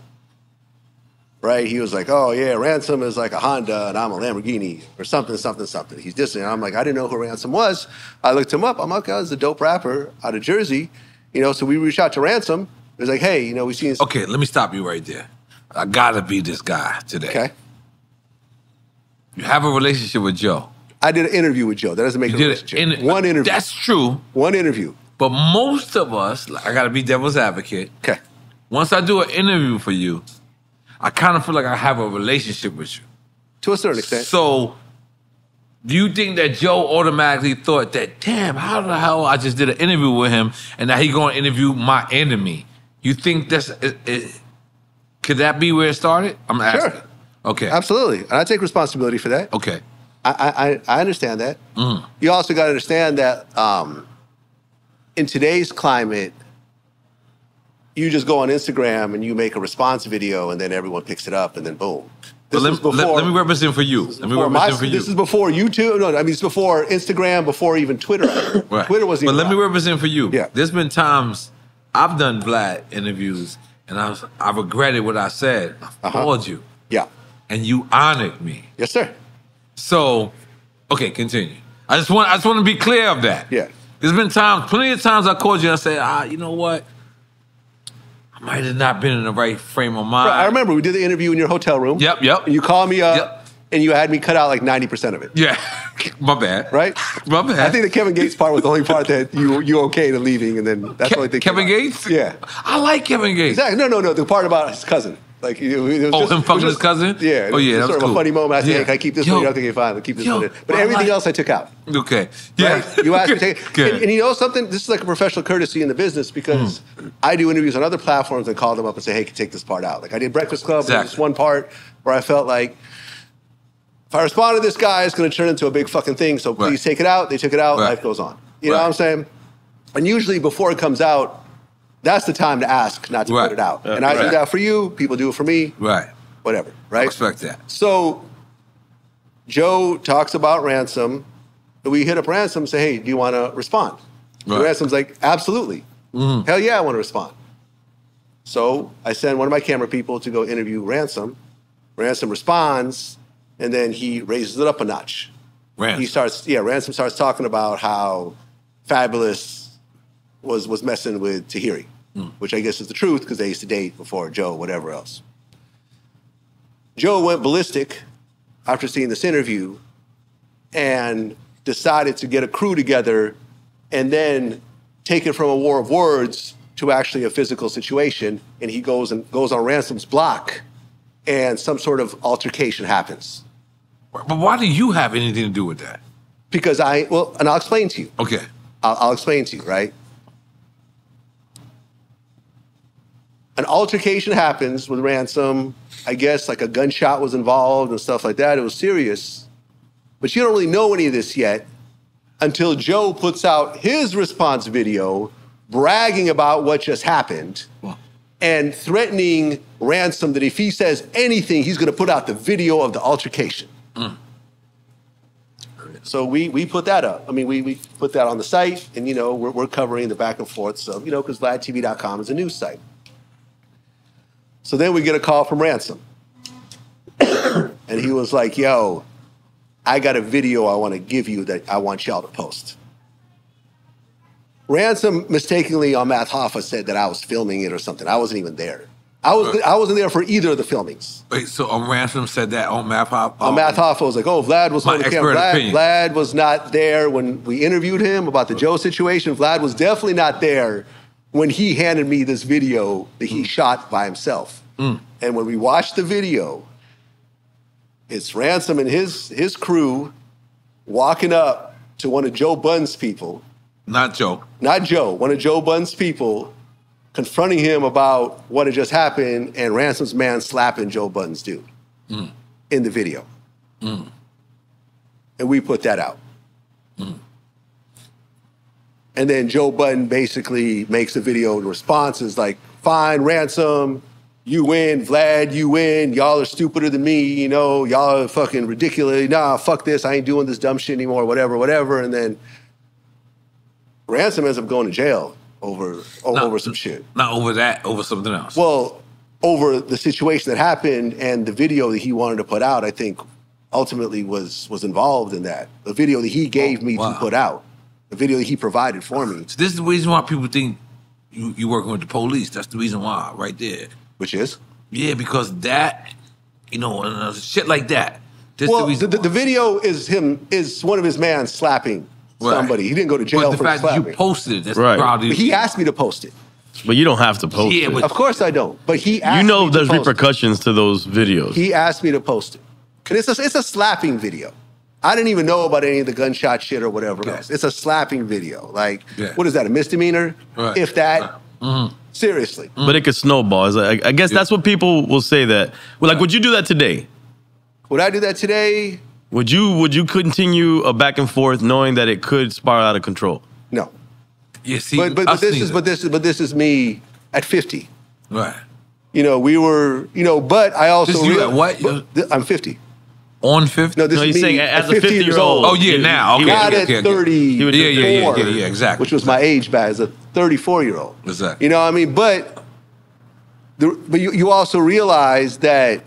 Right? He was like, oh, yeah, Ransom is like a Honda, and I'm a Lamborghini, or something, something, something. He's dissing. And I'm like, I didn't know who Ransom was. I looked him up. I'm like, oh, this is a dope rapper out of Jersey. You know, so we reached out to Ransom. It was like, hey, you know, we seen... Okay, let me stop you right there. I gotta be this guy today. Okay. You have a relationship with Joe. I did an interview with Joe. That doesn't make you a relationship. An, One interview. That's true. One interview. But most of us, like, I got to be devil's advocate. Okay. Once I do an interview for you, I kind of feel like I have a relationship with you. To a certain extent. So do you think that Joe automatically thought that, damn, how the hell I just did an interview with him and now he going to interview my enemy? You think that's, it, it, could that be where it started? I'm asking. Sure. Okay. Absolutely. And I take responsibility for that. Okay. I, I, I understand that. Mm. You also got to understand that um, in today's climate, you just go on Instagram and you make a response video and then everyone picks it up and then boom. This let, before, let, let me represent for you. Let me represent my, for you. This is before YouTube. No, I mean, it's before Instagram, before even Twitter. Right. Twitter wasn't even But let out. me represent for you. Yeah. There's been times I've done Vlad interviews and I, was, I regretted what I said. I called uh-huh. you. Yeah. And you honored me. Yes, sir. So, okay, continue. I just want I just want to be clear of that. Yeah. There's been times, plenty of times I called you and I said, ah, you know what? I might have not been in the right frame of mind. Right, I remember we did the interview in your hotel room. Yep, yep. And you called me up yep. and you had me cut out like ninety percent of it. Yeah. My bad. Right? My bad. I think the Kevin Gates part was the only part that you you okayed to leaving and then that's Ke the only thing. Kevin Gates? Out. Yeah. I like Kevin Gates. Exactly. No, no, no. The part about his cousin. Like, it was oh, just, him fucking was just, his cousin? Yeah. Oh, yeah, that was sort cool. of a funny moment. I said, yeah. hey, can I keep this yo, one? You're not thinking, fine, I'll keep this yo, one. But everything like, else I took out. Okay. Yeah. Right? You asked me to take it. Okay. And, and you know something? This is like a professional courtesy in the business because mm. I do interviews on other platforms and call them up and say, hey, can you take this part out? Like, I did Breakfast Club. Exactly. There's this one part where I felt like, if I respond to this guy, it's going to turn into a big fucking thing. So please right. take it out. They took it out. Right. Life goes on. You right. know what I'm saying? And usually before it comes out, that's the time to ask, not to right. put it out. Uh, and I right. do that for you. People do it for me. Right. Whatever. Right? I respect that. So Joe talks about Ransom. We hit up Ransom and say, hey, do you want to respond? Right. Ransom's like, absolutely. Mm-hmm. Hell yeah, I want to respond. So I send one of my camera people to go interview Ransom. Ransom responds, and then he raises it up a notch. Ransom. He starts, yeah, Ransom starts talking about how Fabulous was was messing with Tahiri, mm. which I guess is the truth because they used to date before Joe, whatever else. Joe went ballistic after seeing this interview and decided to get a crew together and then take it from a war of words to actually a physical situation. And he goes and goes on Ransom's block and some sort of altercation happens. But why do you have anything to do with that? Because I, well, and I'll explain to you. Okay. I'll, I'll explain to you, right? An altercation happens with Ransom. I guess like a gunshot was involved and stuff like that. It was serious. But you don't really know any of this yet until Joe puts out his response video bragging about what just happened wow. and threatening Ransom that if he says anything, he's going to put out the video of the altercation. Mm. So we we put that up. I mean, we, we put that on the site, and, you know, we're, we're covering the back and forth. So, you know, because Vlad T V dot com is a news site. So then we get a call from Ransom. And he was like, yo, I got a video I want to give you that I want y'all to post. Ransom mistakenly on Matt Hoffa said that I was filming it or something. I wasn't even there. I, was, uh, I wasn't there for either of the filmings. Wait, so um, Ransom said that on Matt Hoffa? On um, Matt Hoffa was like, oh, Vlad was on the camera. Vlad, Vlad was not there when we interviewed him about the Joe situation. Vlad was definitely not there when he handed me this video that he mm. shot by himself. Mm. And when we watched the video, it's Ransom and his, his crew walking up to one of Joe Budden's people. Not Joe. Not Joe. One of Joe Budden's people confronting him about what had just happened and Ransom's man slapping Joe Budden's dude mm. in the video. Mm. And we put that out. Mm. And then Joe Budden basically makes a video in response. It's like, fine, Ransom, you win. Vlad, you win. Y'all are stupider than me. You know, y'all are fucking ridiculous. Nah, fuck this. I ain't doing this dumb shit anymore, whatever, whatever. And then Ransom ends up going to jail over, not, over some shit. Not over that, over something else. Well, over the situation that happened and the video that he wanted to put out, I think, ultimately was, was involved in that. The video that he gave oh, me wow. to put out. The video that he provided for me. So this is the reason why people think you, you're working with the police. That's the reason why, right there. Which is? Yeah, because that, you know, and shit like that. This well, the, the, the video is him is one of his man slapping right. somebody. He didn't go to jail but the for fact slapping. You posted it. That's right. Probably but he asked me to post it. But you don't have to post yeah, it. Of course I don't. But he asked me to post it. You know there's repercussions to those videos. He asked me to post it. And it's a, it's a slapping video. I didn't even know about any of the gunshot shit or whatever yeah. else. It's a slapping video. Like, yeah. what is that, a misdemeanor? Right. If that. Right. Mm-hmm. Seriously. Mm-hmm. But it could snowball. Like, I guess yeah. that's what people will say that. Well, like, yeah. would you do that today? Would I do that today? Would you Would you continue a back and forth knowing that it could spiral out of control? No. Yeah, see, but, but, but this is that. but this is but this is me at fifty. Right. You know, we were, you know, but I also this you at what? I'm fifty. On fifty? No, this no, is me saying at as fifty, fifty years old. old. Oh yeah, now. Okay, not okay, at okay, thirty. Okay. Yeah, yeah, yeah, yeah, yeah, exactly. Which was my age back as a thirty-four-year-old. Exactly. You know what I mean? But the, but you, you also realize that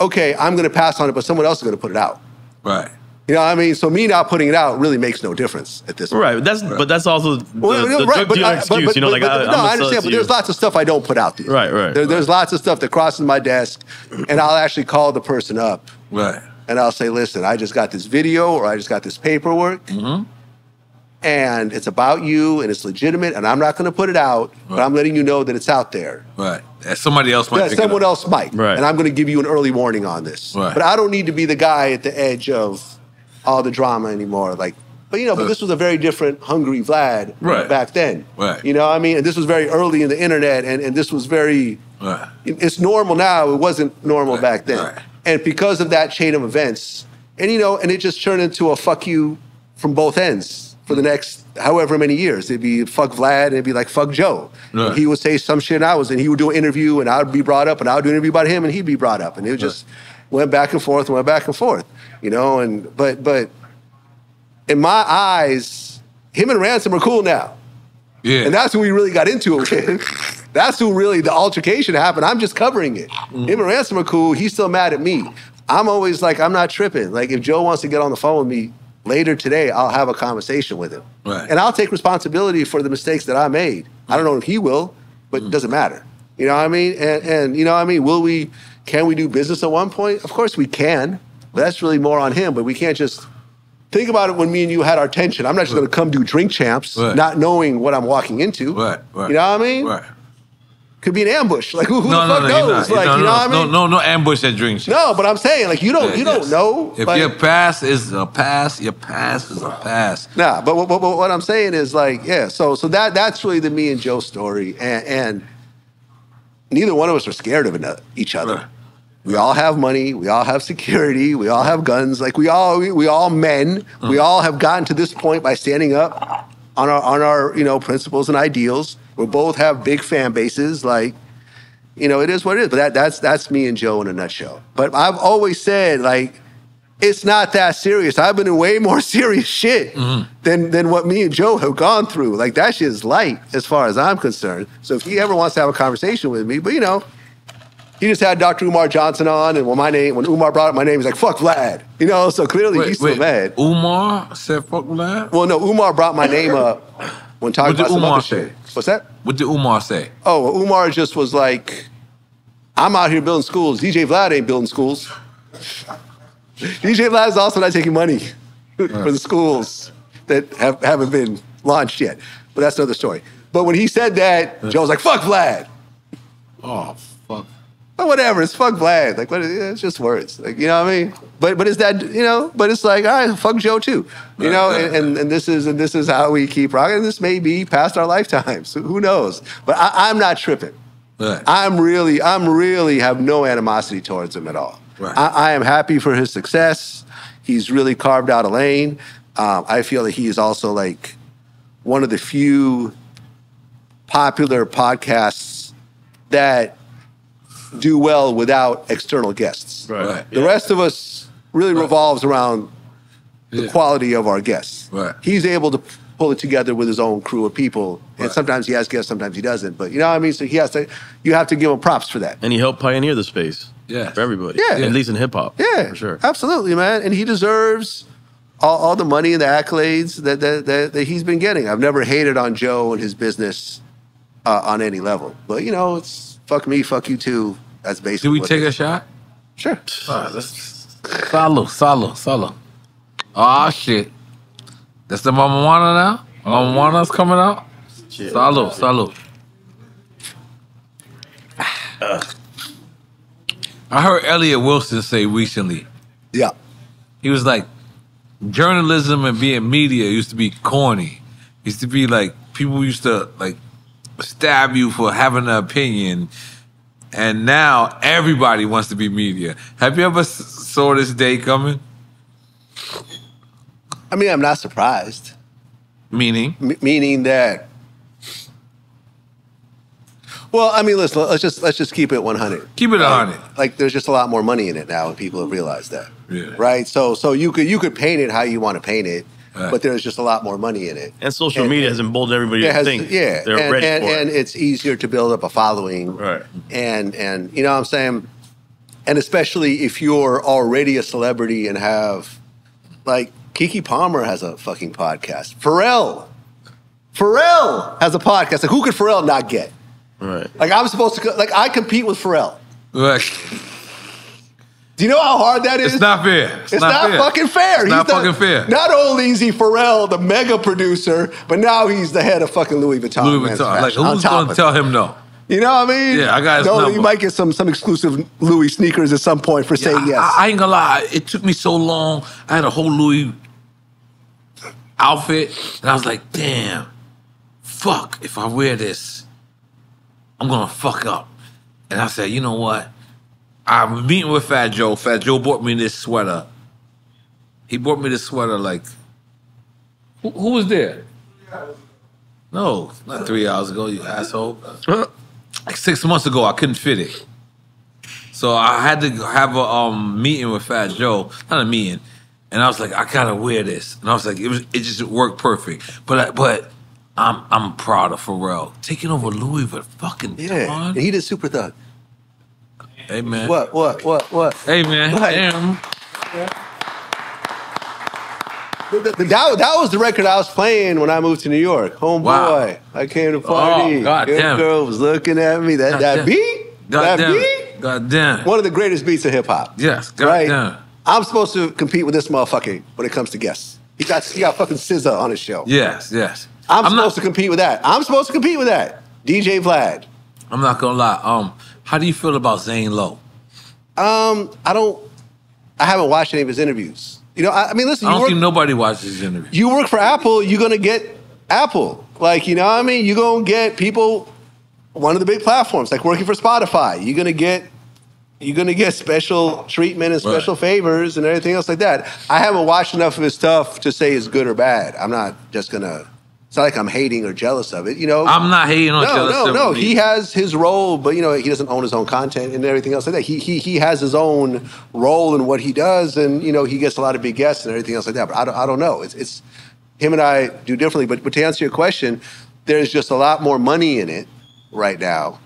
okay, I'm going to pass on it, but someone else is going to put it out. Right. You know what I mean? So me not putting it out really makes no difference at this point. Right, but that's, right. But that's also the, well, the right, drug dealer excuse. But, but, you know, but, like, but, I, no, I understand, but there's you. lots of stuff I don't put out there. Right, right, there, right. There's lots of stuff that crosses my desk, and I'll actually call the person up. Right. And I'll say, listen, I just got this video or I just got this paperwork, mm-hmm. and it's about you, and it's legitimate, and I'm not going to put it out, right. but I'm letting you know that it's out there. Right. Somebody else might. Yeah, someone else might. Right. And I'm going to give you an early warning on this. Right. But I don't need to be the guy at the edge of all the drama anymore. Like, but you know, but this was a very different hungry Vlad right. back then. Right. You know what I mean? And this was very early in the internet, and, and this was very, right. it's normal now. It wasn't normal right. back then. Right. And because of that chain of events, and you know, and it just turned into a fuck you from both ends for the next however many years. It'd be fuck Vlad, and it'd be like fuck Joe. Right. He would say some shit and I was, and he would do an interview and I would be brought up and I would do an interview about him and he'd be brought up. And it just right. went back and forth, went back and forth. You know, and but but in my eyes, him and Ransom are cool now. Yeah. And that's who we really got into it with. That's who really the altercation happened. I'm just covering it. Mm. Him and Ransom are cool. He's still mad at me. I'm always like, I'm not tripping. Like if Joe wants to get on the phone with me later today, I'll have a conversation with him. Right. And I'll take responsibility for the mistakes that I made. Mm. I don't know if he will, but mm. it doesn't matter. You know what I mean? And and you know what I mean? Will we can we do business at one point? Of course we can. But that's really more on him, but we can't just think about it when me and you had our tension. I'm not just right. going to come do Drink Champs, right. not knowing what I'm walking into. Right, right. You know what I mean? Right. Could be an ambush. Like who, who no, the fuck no, no, knows? Not, like no, you know no, what I mean? No, no, no ambush at Drink Champs. No, but I'm saying like you don't, yeah, you yes. don't know. If like, your past is a past, your past is a past. Nah, but, but, but what I'm saying is like yeah. So so that that's really the me and Joe story, and, and neither one of us are scared of another, each other. Right. We all have money. We all have security. We all have guns. Like we all, we, we all men. Mm. We all have gotten to this point by standing up on our, on our, you know, principles and ideals. We both have big fan bases. Like, you know, it is what it is. But that, that's that's me and Joe in a nutshell. But I've always said, like, it's not that serious. I've been in way more serious shit mm. than than what me and Joe have gone through. Like that shit is light as far as I'm concerned. So if he ever wants to have a conversation with me, but you know. He just had Doctor Umar Johnson on, and when my name, when Umar brought up my name, he's like, fuck Vlad. You know, so clearly wait, he's still wait. mad. Umar said fuck Vlad? Well, no, Umar brought my name up when talking about some other shit. What's that? What did Umar say? Oh, Umar just was like, I'm out here building schools. D J Vlad ain't building schools. D J Vlad is also not taking money for the schools that have, haven't been launched yet. But that's another story. But when he said that, Joe was like, fuck Vlad. Oh, fuck. But whatever, it's fuck Vlad. Like, what, it's just words. Like, you know what I mean? But but it's that, you know, but it's like, all right, fuck Joe too. You right, know, right, and, right. and and this is and this is how we keep rocking. This may be past our lifetimes. Who knows? But I, I'm not tripping. Right. I'm really, I'm really have no animosity towards him at all. Right. I, I am happy for his success. He's really carved out a lane. Um, I feel that he is also like one of the few popular podcasts that do well without external guests. Right. Right. The yeah. rest of us really right. revolves around the yeah. quality of our guests. Right. He's able to pull it together with his own crew of people. Right. And sometimes he has guests, sometimes he doesn't. But you know what I mean? So he has to, you have to give him props for that. And he helped pioneer the space yeah. for everybody. Yeah. At least in hip hop. Yeah. For sure. Absolutely, man. And he deserves all, all the money and the accolades that, that, that, that he's been getting. I've never hated on Joe and his business uh, on any level. But you know, it's, fuck me, fuck you too. That's basically. Do we take a shot? Sure. All right, let's Solo, solo, solo. Oh shit. That's the Mama Juana now? Mama Juana's coming out? Solo, solo. I heard Elliot Wilson say recently. Yeah. He was like, journalism and being media used to be corny. Used to be like, people used to like stab you for having an opinion. And now everybody wants to be media. Have you ever saw this day coming? I mean, I'm not surprised. Meaning? M meaning that. Well, I mean, listen. Let's just let's just keep it one hundred. Keep it one hundred. Like, like there's just a lot more money in it now, and people have realized that. Yeah. Right. So so you could you could paint it how you want to paint it. Right. But there's just a lot more money in it. And social and, media has emboldened everybody to has, think. Yeah. They're and, ready and, for it. And it's easier to build up a following. Right. And, and you know what I'm saying? And especially if you're already a celebrity and have, like, Keke Palmer has a fucking podcast. Pharrell. Pharrell has a podcast. Like, who could Pharrell not get? Right. Like, I'm supposed to, like, I compete with Pharrell. Right. Do you know how hard that is? It's not fair. It's, it's not, not fair. fucking fair. It's he's not the, fucking fair. Not only is he Pharrell, the mega producer, but now he's the head of fucking Louis Vuitton. Louis Vuitton. Like, who's going to tell him no? You know what I mean? Yeah, I got his no, number. You might get some, some exclusive Louis sneakers at some point for yeah, saying yes. I, I ain't going to lie. It took me so long. I had a whole Louis outfit, and I was like, damn, fuck, if I wear this, I'm going to fuck up. And I said, you know what? I'm meeting with Fat Joe. Fat Joe bought me this sweater. He bought me this sweater like, who, who was there? No, not three hours ago, you asshole. Like six months ago, I couldn't fit it. So I had to have a um, meeting with Fat Joe, not a meeting. And I was like, I gotta wear this. And I was like, it was, it just worked perfect. But I, but I'm I'm proud of Pharrell taking over Louis, but fucking yeah, Don. He did Super Thug. Hey, man. What, what, what, what? Hey, man. What? Damn. Yeah. That, that was the record I was playing when I moved to New York. Homeboy. Wow. I came to party. Oh, God damn. This girl was looking at me. That, that beat? God that damn. beat? God damn. One of the greatest beats of hip hop. Yes. God right? damn. I'm supposed to compete with this motherfucker when it comes to guests. He got, he got fucking S Z A on his show. Yes, yes. I'm, I'm supposed not... to compete with that. I'm supposed to compete with that. D J Vlad. I'm not going to lie. Um... How do you feel about Zane Lowe? Um, I don't, I haven't watched any of his interviews. You know, I, I mean, listen. I don't think nobody watches his interviews. You work for Apple, you're going to get Apple. Like, you know what I mean? You're going to get people, one of the big platforms, like working for Spotify. You're going to get, you're going to get special treatment and special right. favors and everything else like that. I haven't watched enough of his stuff to say it's good or bad. I'm not just going to. It's not like I'm hating or jealous of it, you know. I'm not hating or no, jealous no, of it. No, no, no. He has his role, but you know, he doesn't own his own content and everything else like that. He he he has his own role in what he does, and you know, he gets a lot of big guests and everything else like that. But I don't I don't know. It's it's him and I do differently. But but to answer your question, there's just a lot more money in it right now.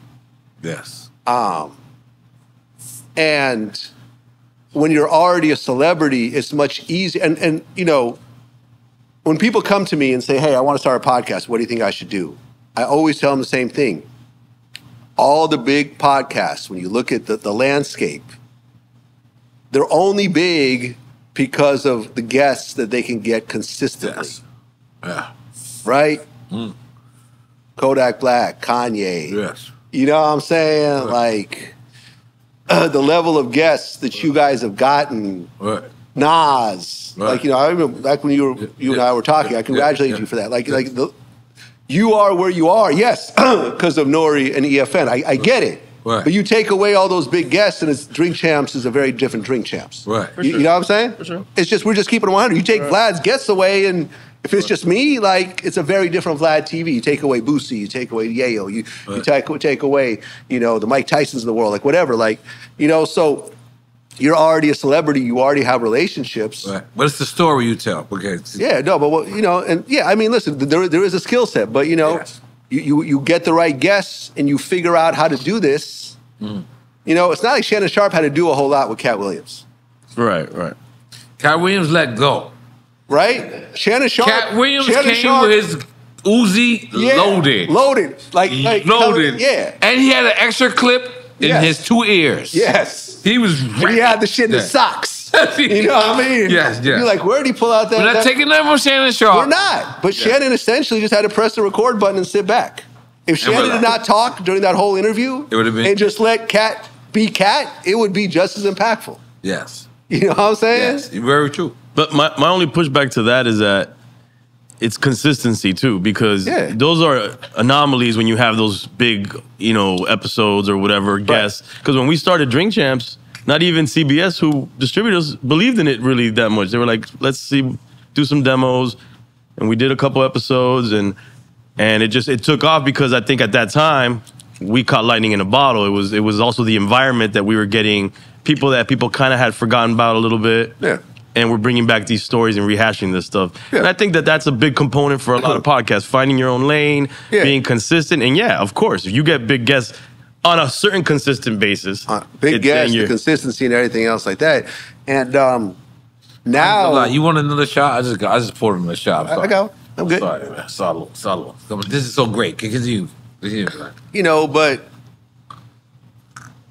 Yes. Um. And when you're already a celebrity, it's much easier. And and you know. When people come to me and say, hey, I want to start a podcast, what do you think I should do? I always tell them the same thing. All the big podcasts, when you look at the, the landscape, they're only big because of the guests that they can get consistently. Yes. Yeah. Right? Mm. Kodak Black, Kanye. Yes. You know what I'm saying? Right. Like, uh, the level of guests that you guys have gotten. Right. Nas, right. like you know, I remember back when you were, you yeah. and I were talking. I congratulate yeah. you for that. Like, yeah. like the, you are where you are, yes, because of Nori and E F N. I, I get it, right. but you take away all those big guests, and it's Drink Champs is a very different Drink Champs. Right, you, sure. you know what I'm saying? For sure. It's just we're just keeping it one hundred. You take right. Vlad's guests away, and if it's right. just me, like it's a very different Vlad T V. You take away Boosie, you take away Yayo, you right. you take take away you know the Mike Tysons in the world, like whatever, like you know so. You're already a celebrity. You already have relationships. Right. But it's the story you tell. Okay. Yeah. No. But well, you know, and yeah, I mean, listen, there there is a skill set, but you know, yes. you, you you get the right guests and you figure out how to do this. Mm. You know, it's not like Shannon Sharp had to do a whole lot with Cat Williams. Right. Right. Cat Williams let go. Right. Shannon Sharp. Cat Williams Shannon came Sharp, with his Uzi yeah, loaded, loaded, like, like loaded. Yeah. And he had an extra clip. In yes. his two ears. Yes. He was... He had the shit in his socks. You know what I mean? Yes, yes. You're like, where did he pull out that? We're not that? taking that from Shannon Sharp. We're not. But yeah. Shannon essentially just had to press the record button and sit back. If Shannon did not talk during that whole interview it would have been, and just let Cat be Cat, it would be just as impactful. Yes. You know what I'm saying? Yes, very true. But my, my only pushback to that is that it's consistency, too, because yeah. those are anomalies when you have those big, you know, episodes or whatever, right. guests. Because when we started Drink Champs, not even C B S, who distributors, believed in it really that much. They were like, let's see, do some demos. And we did a couple episodes, and and it just, it took off because I think at that time, we caught lightning in a bottle. It was, it was also the environment that we were getting, people that people kind of had forgotten about a little bit. Yeah. And we're bringing back these stories and rehashing this stuff. Yeah. And I think that that's a big component for a lot of podcasts, finding your own lane, yeah. being consistent. And yeah, of course, if you get big guests on a certain consistent basis. Uh, big guests, the consistency and everything else like that. And um, now... You want another shot? I just got, I just poured him a shot. I go. I'm good. Sorry, man. Solid, solid. This is so great. Continue. Continue. You know, but...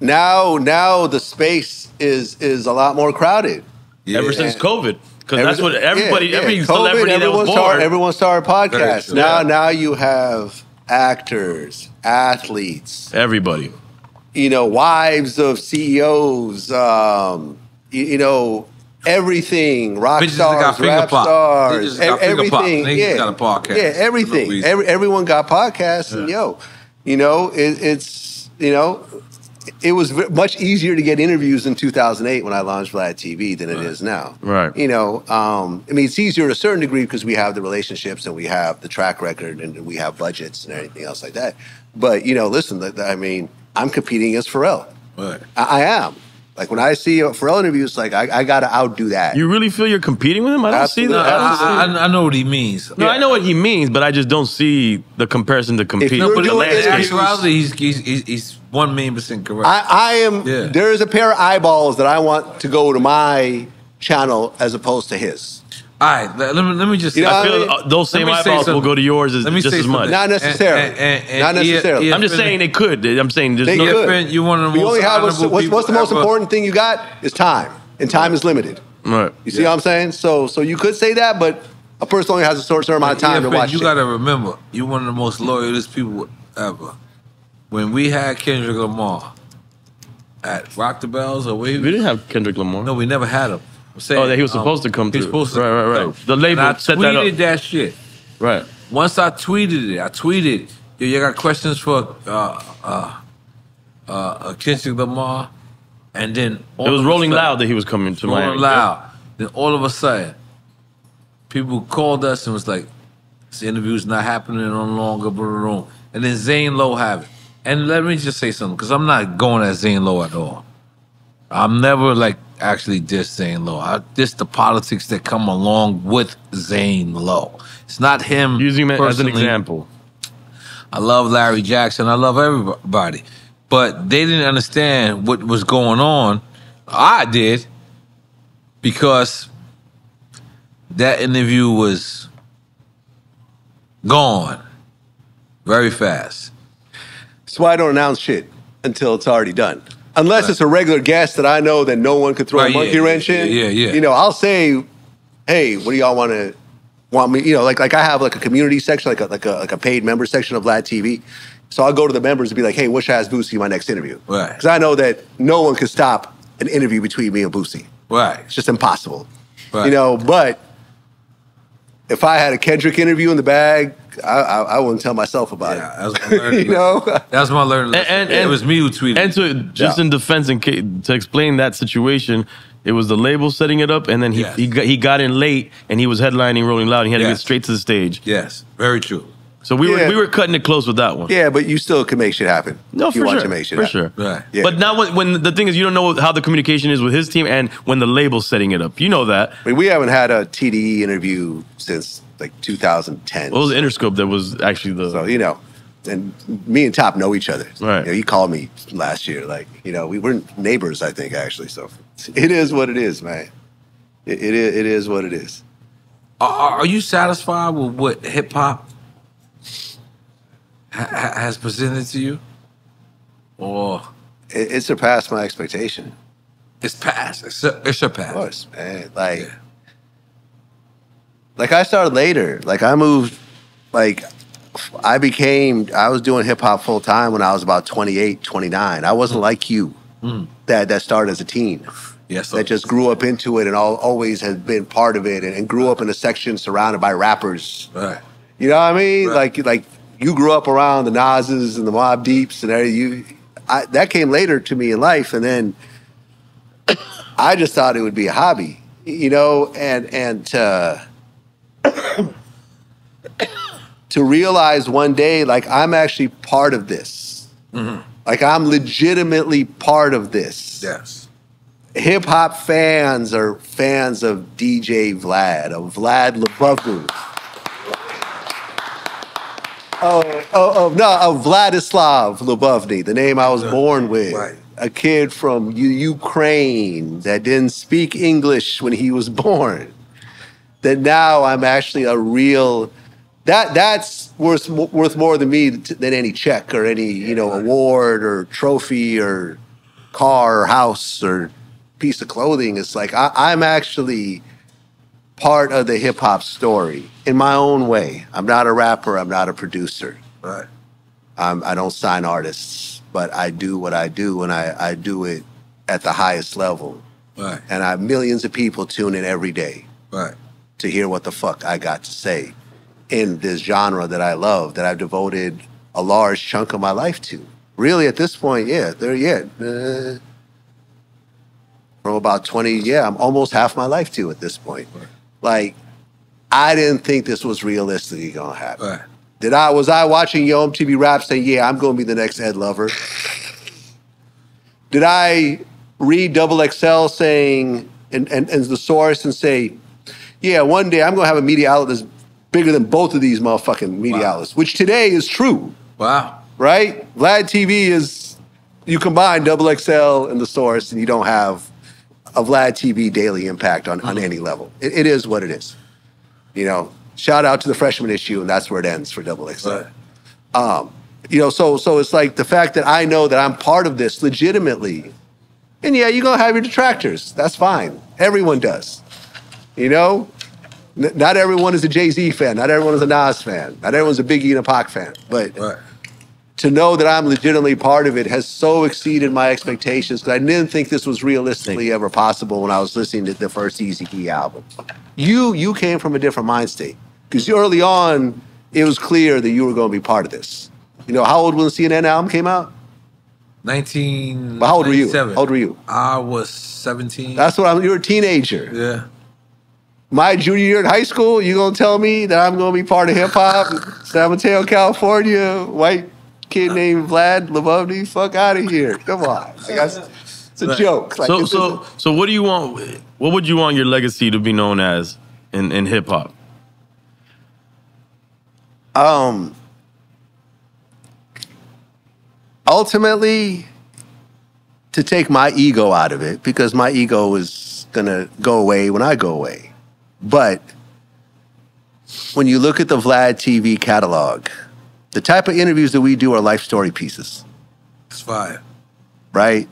Now, now the space is is a lot more crowded. Yeah. Ever since COVID, because that's what everybody, yeah, yeah. every COVID, celebrity that was born. Started, everyone started podcasts. Now, yeah. now you have actors, athletes. Everybody. You know, wives of C E Os, um, you, you know, everything. Rock Bitches stars, rap pop. stars, got everything. They yeah. got a podcast. Yeah, everything. Every, everyone got podcasts. Yeah. And yo, you know, it, it's, you know... It was much easier to get interviews in two thousand eight when I launched Vlad T V than it right. is now. Right. You know, um, I mean, it's easier to a certain degree because we have the relationships and we have the track record and we have budgets and everything else like that. But, you know, listen, the, the, I mean, I'm competing against Pharrell. Right. I, I am. Like, when I see a Pharrell interview, it's like, I, I got to outdo that. You really feel you're competing with him? I don't Absolutely. see that. I, don't I, see I, I know what he means. No, yeah. I know what he means, but I just don't see the comparison to compete. No, but in actuality, he's, he's, he's, he's one million percent correct. I, I am, yeah. there is a pair of eyeballs that I want to go to my channel as opposed to his. All right, let me, let me just... You know, I feel I mean, those same eyeballs will go to yours as, just as much. Not necessarily. And, and, and Not necessarily. I'm just saying they could. I'm saying there's they no... Could. You want to... What's, what's, what's the most ever. important thing you got is time, and time right. is limited. Right. You see yeah. what I'm saying? So so you could say that, but a person only has a certain amount of time to watch it. You got to remember, you're one of the most loyalist people ever. When we had Kendrick Lamar at Rock the Bells or we... We didn't have Kendrick Lamar. No, we never had him. Saying, oh, that he was supposed um, to come through. He was supposed to right, right, right. The label and I set that up. I tweeted that shit. Right. Once I tweeted it, I tweeted, yo, you got questions for uh, uh, uh, Kendrick Lamar? And then all It was of Rolling sudden, Loud that he was coming to Miami. Rolling Loud. Then all of a sudden, people called us and was like, this interview's not happening no longer, blah, blah, blah. And then Zane Lowe had it. And let me just say something, because I'm not going at Zane Lowe at all. I'm never like actually diss Zane Lowe. I diss the politics that come along with Zane Lowe. It's not him using him as an example. I love Larry Jackson. I love everybody. But they didn't understand what was going on. I did, because that interview was gone very fast. That's why I don't announce shit until it's already done. Unless right. it's a regular guest that I know that no one could throw right, a monkey yeah, wrench in. Yeah, yeah, yeah. You know, I'll say, hey, what do y'all want to, want me, you know, like like I have like a community section, like a, like a, like a paid member section of Vlad T V. So I'll go to the members and be like, hey, what should I ask Boosie my next interview? Right. Because I know that no one could stop an interview between me and Boosie. Right. It's just impossible. Right. You know, but if I had a Kendrick interview in the bag, I, I, I wouldn't tell myself about yeah, it. That's my you know, that's my learning lesson. And, and it was me who tweeted. And to just yeah. in defense and to explain that situation, it was the label setting it up, and then he yes. he, got, he got in late, and he was headlining Rolling Loud, and he had yes. to get straight to the stage. Yes, very true. So we yeah. were we were cutting it close with that one. Yeah, but you still can make shit happen. No, for you sure. Want to make shit for happen. sure. Right. Yeah. But now when, when the thing is, you don't know how the communication is with his team, and when the label's setting it up, you know that. I mean, we haven't had a T D E interview since like two thousand ten. Well, it was Interscope that was actually the... So, you know, and me and Top know each other. Right. You know, he called me last year. Like, you know, we were neighbors, I think, actually. So it is what it is, man. It, it, is, it is what it is. Are, are you satisfied with what hip-hop ha has presented to you? Or... It, it surpassed my expectation. It's past. It's, it's your past. Of course, man. Like, yeah. like I started later. Like I moved. Like I became. I was doing hip hop full time when I was about twenty-eight, twenty-nine. I wasn't like you. Mm. That that started as a teen. Yeah, so that just grew up into it and all, always has been part of it and, and grew up in a section surrounded by rappers. Right. You know what I mean? Right. Like like you grew up around the Nas's and the Mobb Deeps and everything. You, I, that came later to me in life, and then I just thought it would be a hobby, you know, and and to, to realize one day, like, I'm actually part of this. Mm-hmm. Like, I'm legitimately part of this. Yes. Hip hop fans are fans of D J Vlad, of Vlad Lubovu. Oh, oh, oh, no, of Vladislav Lubovny, the name I was born with. Right. A kid from Ukraine that didn't speak English when he was born. That now I'm actually a real, that that's worth, worth more than me than any check or any, you know, award or trophy or car or house or piece of clothing. It's like I, I'm actually part of the hip hop story in my own way. I'm not a rapper. I'm not a producer. Right. I'm, I don't sign artists, but I do what I do, and I, I do it at the highest level. Right. And I have millions of people tune in every day. Right. To hear what the fuck I got to say in this genre that I love, that I've devoted a large chunk of my life to. Really, at this point, yeah, there, yeah. Uh, From about twenty, yeah, I'm almost half my life to at this point. Right. Like, I didn't think this was realistically gonna happen. Right. Did I? Was I watching Yo M T V Rap saying, "Yeah, I'm gonna be the next Ed Lover"? Did I read Double X L saying and, and and the source and say, "Yeah, one day I'm gonna have a media outlet that's bigger than both of these motherfucking media wow. outlets," which today is true. Wow. Right? Vlad T V is you combine Double X L and the source, and you don't have a Vlad T V daily impact on, on mm-hmm. any level. It, it is what it is. You know, shout out to the freshman issue, and that's where it ends for Double X L. Right. Um, you know, so so it's like the fact that I know that I'm part of this legitimately. And yeah, you're going to have your detractors. That's fine. Everyone does. You know? N not everyone is a Jay-Z fan. Not everyone is a Nas fan. Not everyone's a Biggie and a Pac fan. But right. to know that I'm legitimately part of it has so exceeded my expectations because I didn't think this was realistically ever possible when I was listening to the first Eazy-E album. You you came from a different mind state because early on, it was clear that you were going to be part of this. You know, how old when the C N N album came out? nineteen ninety-seven. But how old were you? How old were you? I was seventeen. That's what I'm, you were a teenager. Yeah. My junior year in high school, you going to tell me that I'm going to be part of hip-hop, San Mateo, California, white kid named Vlad Lubovny, fuck out of here! Come on, like I, it's a right. joke. Like, so, it's so, so, what do you want? What would you want your legacy to be known as in in hip hop? Um, ultimately, to take my ego out of it because my ego is gonna go away when I go away. But when you look at the Vlad T V catalog. The type of interviews that we do are life story pieces. That's fire. Right?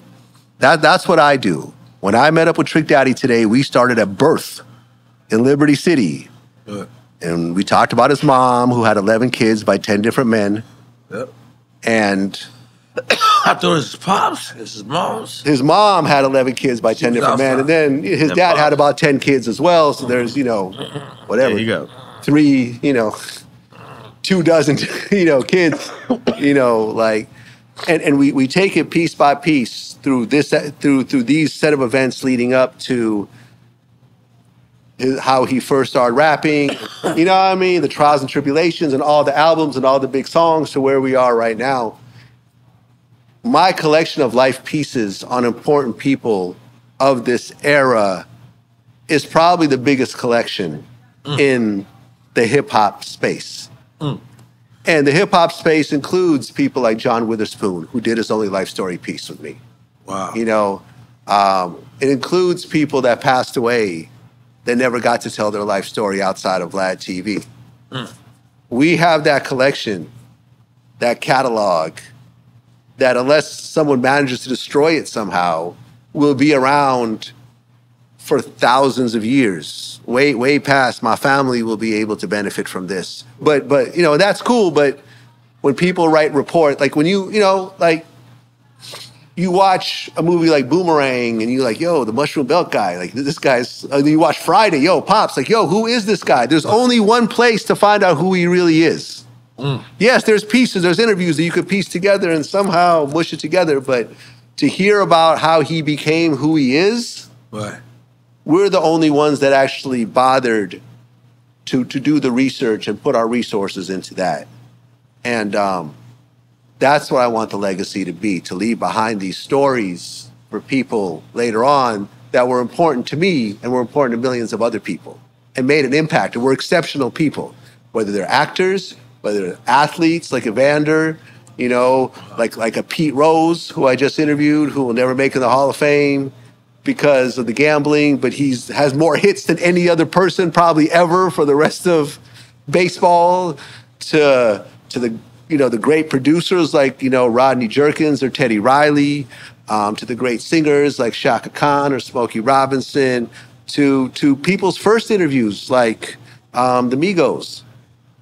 That, that's what I do. When I met up with Trick Daddy today, we started at birth in Liberty City. Good. And we talked about his mom who had eleven kids by ten different men. Yep. And I thought it was his pops, it's his mom's. His mom had eleven kids by she ten different men. And then his and dad pops. had about ten kids as well. So there's, you know, whatever. There you go. Three, you know... Two dozen, you know, kids, you know, like, and, and we, we take it piece by piece through this, through, through these set of events leading up to his, how he first started rapping, you know what I mean? The trials and tribulations and all the albums and all the big songs to where we are right now. My collection of life pieces on important people of this era is probably the biggest collection mm. in the hip hop space. Mm. And the hip-hop space includes people like John Witherspoon, who did his only life story piece with me. Wow. You know, um, it includes people that passed away that never got to tell their life story outside of Vlad T V. Mm. We have that collection, that catalog, that unless someone manages to destroy it somehow, will be around for thousands of years, way, way past my family will be able to benefit from this. But, but you know, that's cool. But when people write report, like when you, you know, like you watch a movie like Boomerang and you're like, yo, the Mushroom Belt guy, like this guy's, uh, you watch Friday, yo, Pops, like, yo, who is this guy? There's only one place to find out who he really is. Mm. Yes, there's pieces, there's interviews that you could piece together and somehow mush it together. But to hear about how he became who he is, right. We're the only ones that actually bothered to, to do the research and put our resources into that. And um, that's what I want the legacy to be, to leave behind these stories for people later on that were important to me and were important to millions of other people and made an impact. And we're exceptional people, whether they're actors, whether they're athletes like Evander, you know, like, like a Pete Rose, who I just interviewed, who will never make it in the Hall of Fame, because of the gambling, but he's has more hits than any other person probably ever for the rest of baseball, to to the you know the great producers like you know Rodney Jerkins or Teddy Riley, um, to the great singers like Shaka Khan or Smokey Robinson, to to people's first interviews like um, the Migos.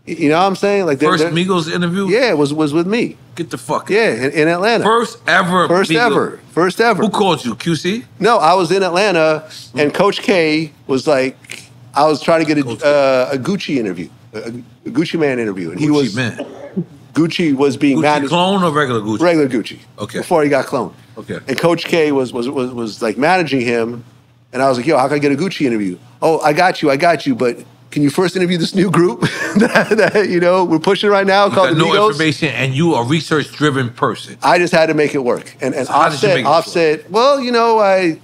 You know what I'm saying? Like they're, first they're, Migos interview. Yeah, it was was with me. Get the fuck. Yeah, in, in Atlanta. First ever. First Migos. ever. First ever. Who called you? Q C? No, I was in Atlanta, and Coach K was like, I was trying to get a, uh, a Gucci interview, a, a Gucci Man interview, and Gucci he was man. Gucci was being Gucci managed. Clone or regular Gucci? Regular Gucci. Okay. Before he got cloned. Okay. And Coach K was was was was like managing him, and I was like, yo, how can I get a Gucci interview? Oh, I got you, I got you, but. Can you first interview this new group that, that you know we're pushing right now? You called got the no Migos? Information, and you are a research-driven person. I just had to make it work, and and so Offset, Offset. Well, you know, I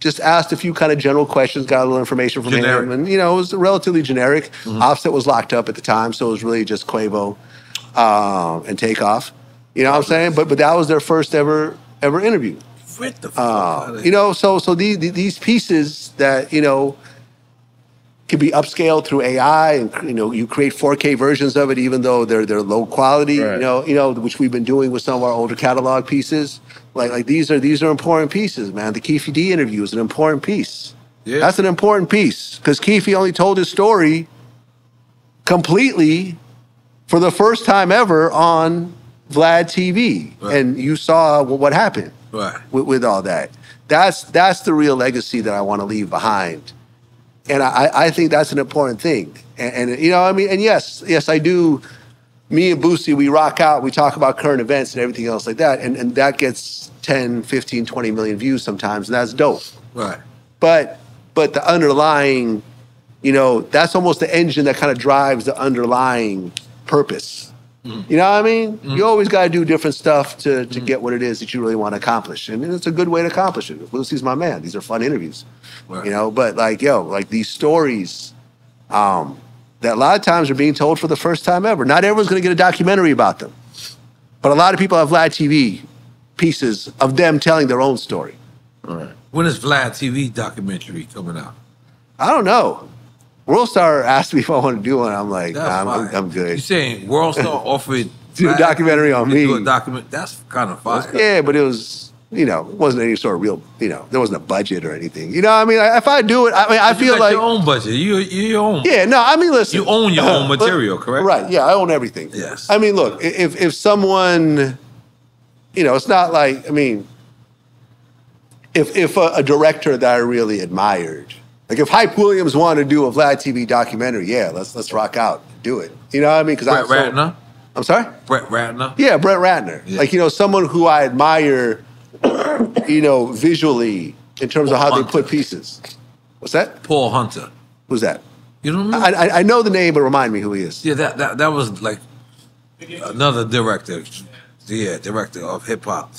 just asked a few kind of general questions, got a little information from generic. him, and you know, it was relatively generic. Mm-hmm. Offset was locked up at the time, so it was really just Quavo um, and Takeoff. You know what I'm saying? But but that was their first ever ever interview. What the fuck? Uh, you know, so so these these pieces that you know. Can be upscaled through A I, and you know you create four K versions of it, even though they're they're low quality. Right. You know, you know, which we've been doing with some of our older catalog pieces. Like like these are these are important pieces, man. The Keefe D interview is an important piece. Yeah. That's an important piece because Keefe only told his story completely for the first time ever on Vlad T V, right. And you saw what happened right. with, with all that. That's that's the real legacy that I want to leave behind. And I, I think that's an important thing. And, and, you know, I mean, and yes, yes, I do. Me and Boosie, we rock out. We talk about current events and everything else like that. And, and that gets ten, fifteen, twenty million views sometimes. And that's dope. Right. But, but the underlying, you know, that's almost the engine that kind of drives the underlying purpose. Mm. You know what I mean? Mm. You always got to do different stuff to, to mm. get what it is that you really want to accomplish. And it's a good way to accomplish it. Boosie's my man. These are fun interviews. Right. You know, but like, yo, like these stories um, that a lot of times are being told for the first time ever. Not everyone's going to get a documentary about them. But a lot of people have Vlad T V pieces of them telling their own story. All right. When is Vlad T V documentary coming out? I don't know. Worldstar asked me if I want to do one. I'm like, nah, I'm, I'm, I'm good. You're saying Worldstar offered do a documentary on me. Do a document. That's kind of fire. Yeah, but it was, you know, it wasn't any sort of real, you know, there wasn't a budget or anything. You know, I mean, if I do it, I mean, I feel like your own budget. You, you your own. Yeah, no, I mean, listen, you own your own material, correct? Right. Yeah, I own everything. Yes. I mean, look, if if someone, you know, it's not like I mean, if if a, a director that I really admired. Like if Hype Williams wanted to do a Vlad T V documentary, yeah, let's let's rock out and do it. You know what I mean? Because Brett I'm so, Ratner. I'm sorry? Brett Ratner. Yeah, Brett Ratner. Yeah. Like, you know, someone who I admire, you know, visually in terms Paul of how Hunter. they put pieces. What's that? Paul Hunter. Who's that? You don't know? I, I, I know the name, but remind me who he is. Yeah, that that, that was like another director. Yeah, director of hip hop.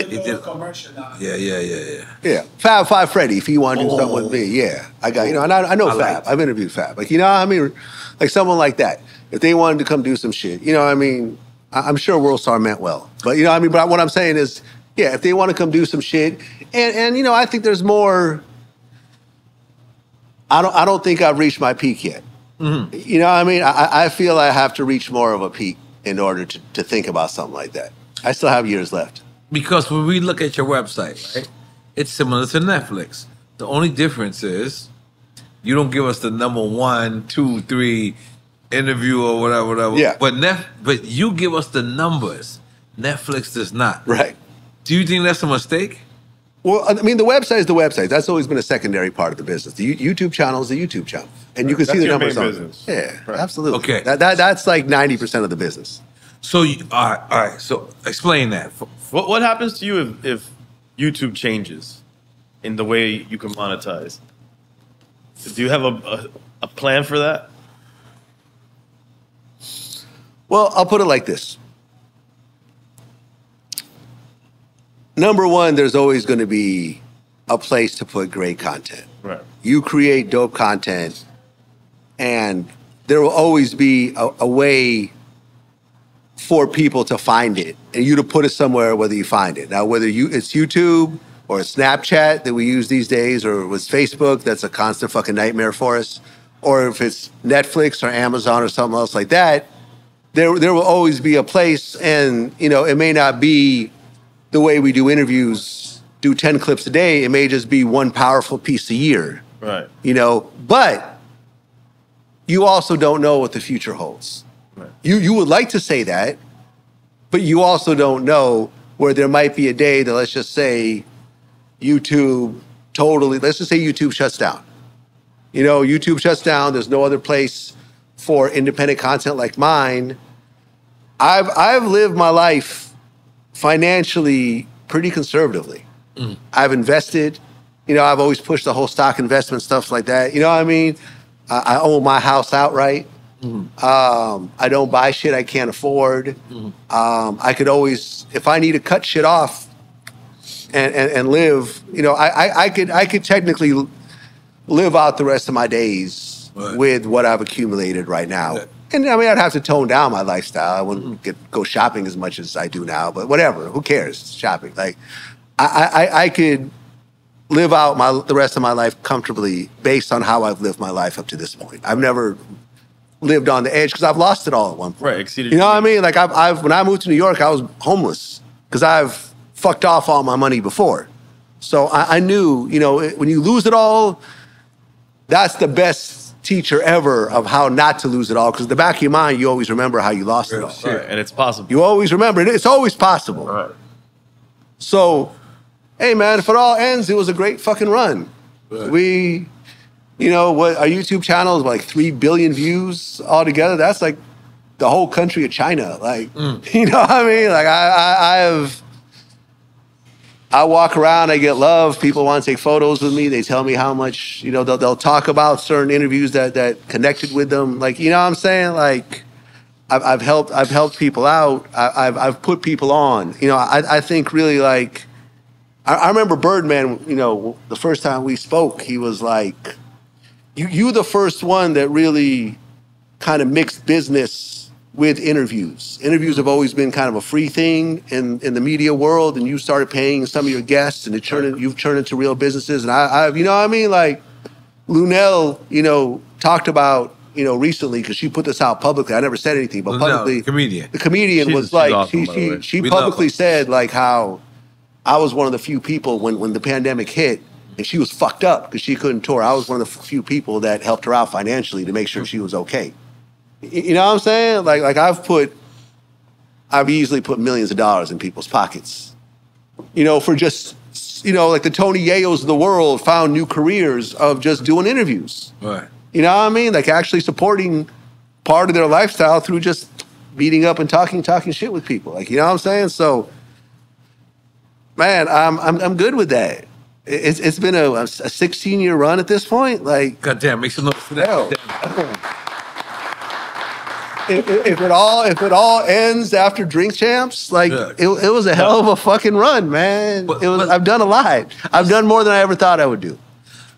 He did. Commercial now. Yeah, yeah, yeah, yeah. Yeah, Fab Five Freddy. If he wanted to do oh. something with me, yeah, I got you know, and I, I know I Fab. Like I've interviewed Fab. Like you know, what I mean, like someone like that. If they wanted to come do some shit, you know, what I mean, I, I'm sure Worldstar meant well, but you know, what I mean, but what I'm saying is, yeah, if they want to come do some shit, and and you know, I think there's more. I don't. I don't think I've reached my peak yet. Mm-hmm. You know, what I mean, I, I feel I have to reach more of a peak in order to to think about something like that. I still have years left. Because when we look at your website, right, It's similar to Netflix. The only difference is you don't give us the number one, two, three interview or whatever, whatever. Yeah. But Nef but you give us the numbers. Netflix does not. Right. Do you think that's a mistake? Well, I mean, the website is the website. That's always been a secondary part of the business. The YouTube channel is the YouTube channel, and you can see the numbers on it. Yeah, right. Absolutely. Okay, that, that that's like ninety percent of the business. So, you, all right, all right. So, explain that. What what happens to you if if YouTube changes in the way you can monetize? Do you have a a, a plan for that? Well, I'll put it like this. Number one, there's always going to be a place to put great content. Right. You create dope content, and there will always be a, a way for people to find it and you to put it somewhere whether you find it. Now, whether you it's YouTube or Snapchat that we use these days, or it was Facebook, that's a constant fucking nightmare for us, or if it's Netflix or Amazon or something else like that, there, there will always be a place, and you know, it may not be the way we do interviews, do ten clips a day, it may just be one powerful piece a year. Right. You know, but you also don't know what the future holds. Right. You, you would like to say that, but you also don't know where there might be a day that, let's just say, YouTube totally, let's just say YouTube shuts down. You know, YouTube shuts down, there's no other place for independent content like mine. I've, I've lived my life financially pretty conservatively. Mm. I've invested, you know, I've always pushed the whole stock investment, stuff like that. You know what I mean? I, I own my house outright. Mm. Um, I don't buy shit I can't afford. Mm. Um, I could always, if I need to cut shit off and, and, and live, you know, I, I, I, could, I could technically live out the rest of my days right. with what I've accumulated right now. Yeah. And I mean, I'd have to tone down my lifestyle. I wouldn't get, go shopping as much as I do now, but whatever, who cares? It's shopping. Like, I, I, I could live out my, the rest of my life comfortably based on how I've lived my life up to this point. I've never lived on the edge because I've lost it all at one point. Right, exceeded. You know what I mean? Like, I've, I've, when I moved to New York, I was homeless because I've fucked off all my money before. So I, I knew, you know, when you lose it all, that's the best teacher ever of how not to lose it all, because in the back of your mind you always remember how you lost it all. Right. And it's possible. You always remember it. It's always possible. Right. So, hey man, if it all ends, it was a great fucking run. Right. We, you know, what our YouTube channel is like three billion views altogether. That's like the whole country of China. Like, mm. you know what I mean? Like I, I, I have. I walk around, I get love, people want to take photos with me, they tell me how much, you know, they'll, they'll talk about certain interviews that, that connected with them. Like, you know what I'm saying? Like, I've, I've helped I've helped people out, I, I've, I've put people on. You know, I, I think really like, I, I remember Birdman, you know, the first time we spoke, he was like, you, you the first one that really kind of mixed business with interviews. Interviews have always been kind of a free thing in, in the media world, and you started paying some of your guests, and it turned, you've turned into real businesses. And I, I, you know what I mean? Like, Lunel, you know, talked about, you know, recently, because she put this out publicly. I never said anything, but publicly. No, comedian. The comedian she, was like, awesome, she, she, she publicly said, like, how I was one of the few people when, when the pandemic hit, and she was fucked up because she couldn't tour. I was one of the few people that helped her out financially to make sure she was okay. You know what I'm saying? Like, like I've put, I've easily put millions of dollars in people's pockets. You know, for just, you know, like the Tony Yayos of the world found new careers of just doing interviews. Right. You know what I mean? Like actually supporting part of their lifestyle through just meeting up and talking, talking shit with people. Like, you know what I'm saying? So, man, I'm, I'm, I'm good with that. It's, it's been a, a sixteen year run at this point. Like, goddamn, make some noise for that. If, if it all if it all ends after Drink Champs, like yeah. it, it was a hell of a fucking run, man. But, it was. But, I've done a lot. I've done more than I ever thought I would do.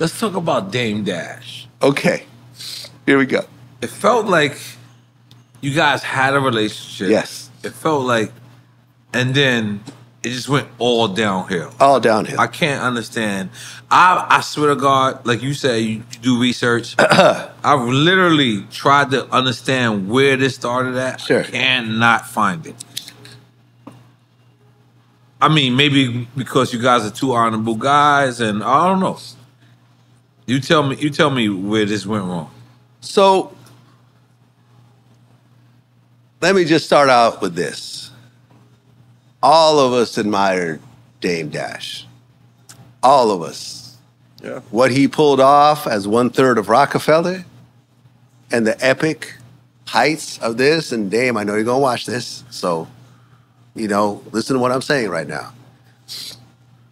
Let's talk about Dame Dash. Okay, here we go. It felt like you guys had a relationship. Yes. It felt like, and then it just went all downhill. All downhill. I can't understand. I I swear to God, like you say, you do research. I've literally tried to understand where this started at. Sure. I cannot find it. I mean, maybe because you guys are two honorable guys, and I don't know. You tell me. You tell me where this went wrong. So, let me just start out with this. All of us admired Dame Dash. All of us. Yeah. What he pulled off as one third of Rockefeller, and the epic heights of this. And Dame, I know you're gonna watch this, so. You know, listen to what I'm saying right now.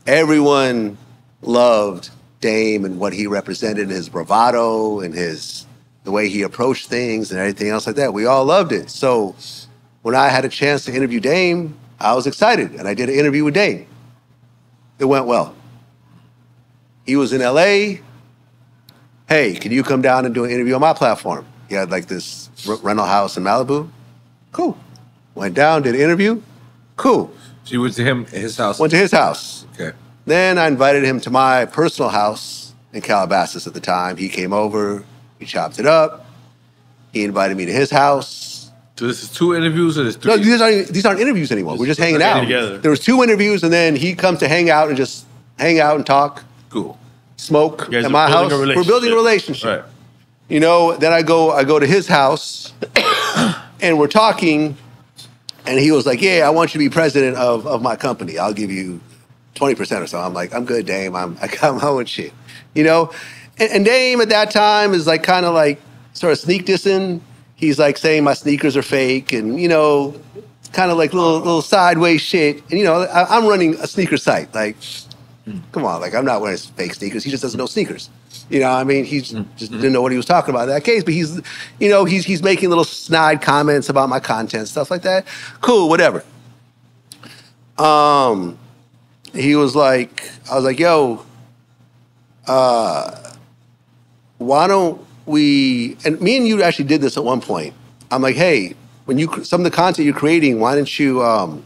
Everyone loved Dame and what he represented, his bravado and his the way he approached things and everything else like that. We all loved it. So when I had a chance to interview Dame, I was excited, and I did an interview with Dame. It went well. He was in L A. Hey, can you come down and do an interview on my platform? He had like this rental house in Malibu. Cool. Went down, did an interview. Cool. So you went to him, his house? Went to his house. Okay. Then I invited him to my personal house in Calabasas at the time. He came over. We chopped it up. He invited me to his house. So this is two interviews or this three? No, these aren't, these aren't interviews anymore. We're just hanging out. Together. There was two interviews, and then he comes to hang out and just hang out and talk. Cool. Smoke at my house. We're building a relationship. Right. You know, then I go, I go to his house, and we're talking. And he was like, yeah, I want you to be president of, of my company. I'll give you twenty percent or something. I'm like, I'm good, Dame. I'm, I got my own shit, you know? And, and Dame at that time is like kind of like sort of sneak dissing. He's like saying my sneakers are fake and, you know, kind of like little little sideways shit. And, you know, I, I'm running a sneaker site. Like, mm. come on, like I'm not wearing fake sneakers. He just doesn't know sneakers. You know, I mean, he just didn't know what he was talking about in that case. But he's, you know, he's he's making little snide comments about my content, stuff like that. Cool, whatever. Um, he was like, I was like, yo, uh, why don't we? And me and you actually did this at one point. I'm like, hey, when you some of the content you're creating, why don't you um,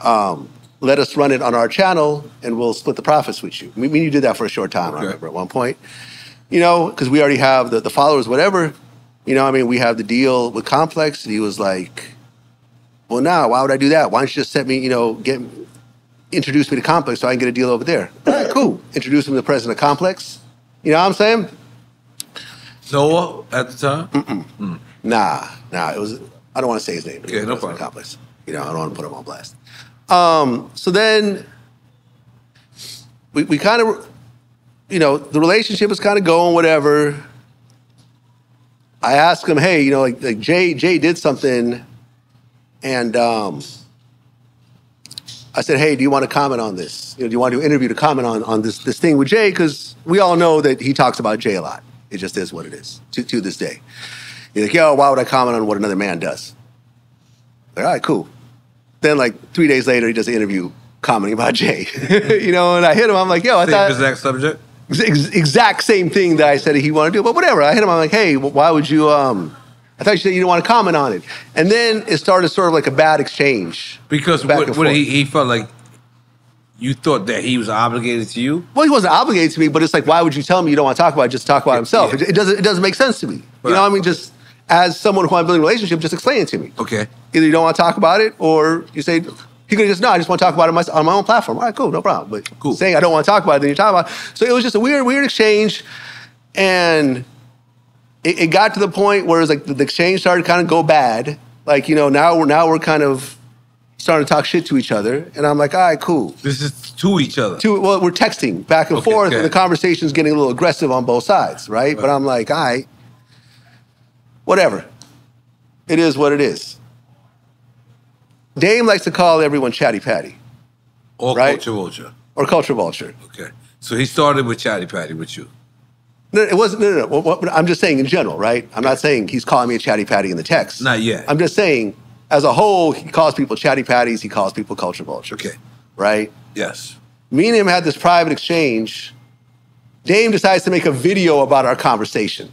um. let us run it on our channel, and we'll split the profits with you. I mean, you did that for a short time, okay. I remember, at one point. You know, because we already have the, the followers, whatever. You know, I mean, we have the deal with Complex, and he was like, well, nah, why would I do that? Why don't you just set me, you know, get introduce me to Complex so I can get a deal over there. Right, cool. Introduce him to the president of Complex. You know what I'm saying? Noah at the time? Mm-mm. Mm. Nah, nah. It was, I don't want to say his name. Yeah, no problem. Complex. You know, I don't want to put him on blast. Um, so then we, we kind of, you know, the relationship was kind of going, whatever. I asked him, hey, you know, like, like Jay, Jay did something. And um, I said, hey, do you want to comment on this? You know, do you want to do an interview to comment on, on this, this thing with Jay? Because we all know that he talks about Jay a lot. It just is what it is to, to this day. He's like, yo, why would I comment on what another man does? Like, all right, cool. Then, like, three days later, he does an interview commenting about Jay. You know, and I hit him. I'm like, yo, I same thought... Same exact subject? Ex exact same thing that I said he wanted to do. But whatever. I hit him. I'm like, hey, why would you... Um, I thought you said you didn't want to comment on it. And then it started sort of like a bad exchange. Because what, what he, he felt like you thought that he was obligated to you? Well, he wasn't obligated to me, but it's like, why would you tell me you don't want to talk about it? Just talk about himself. Yeah. It, it, doesn't, it doesn't make sense to me. Right. You know what I mean? Just... As someone who I'm building a relationship, just explain it to me. Okay. Either you don't want to talk about it, or you say, you can just, no, I just want to talk about it on my own platform. All right, cool, no problem. But cool. Saying I don't want to talk about it, then you're talking about it. So it was just a weird, weird exchange. And it, it got to the point where it was like the exchange started to kind of go bad. Like, you know, now we're, now we're kind of starting to talk shit to each other. And I'm like, all right, cool. This is to each other. To, well, we're texting back and okay, forth, okay. And the conversation's getting a little aggressive on both sides, right? right. But I'm like, all right. Whatever. It is what it is. Dame likes to call everyone Chatty Patty. Or right? Culture Vulture. Or Culture Vulture. Okay. So he started with Chatty Patty with you. No, it wasn't. No, no, no. I'm just saying in general, right? I'm not saying he's calling me a Chatty Patty in the text. Not yet. I'm just saying as a whole, he calls people Chatty Patties. He calls people Culture Vulture. Okay. Right? Yes. Me and him had this private exchange. Dame decides to make a video about our conversation.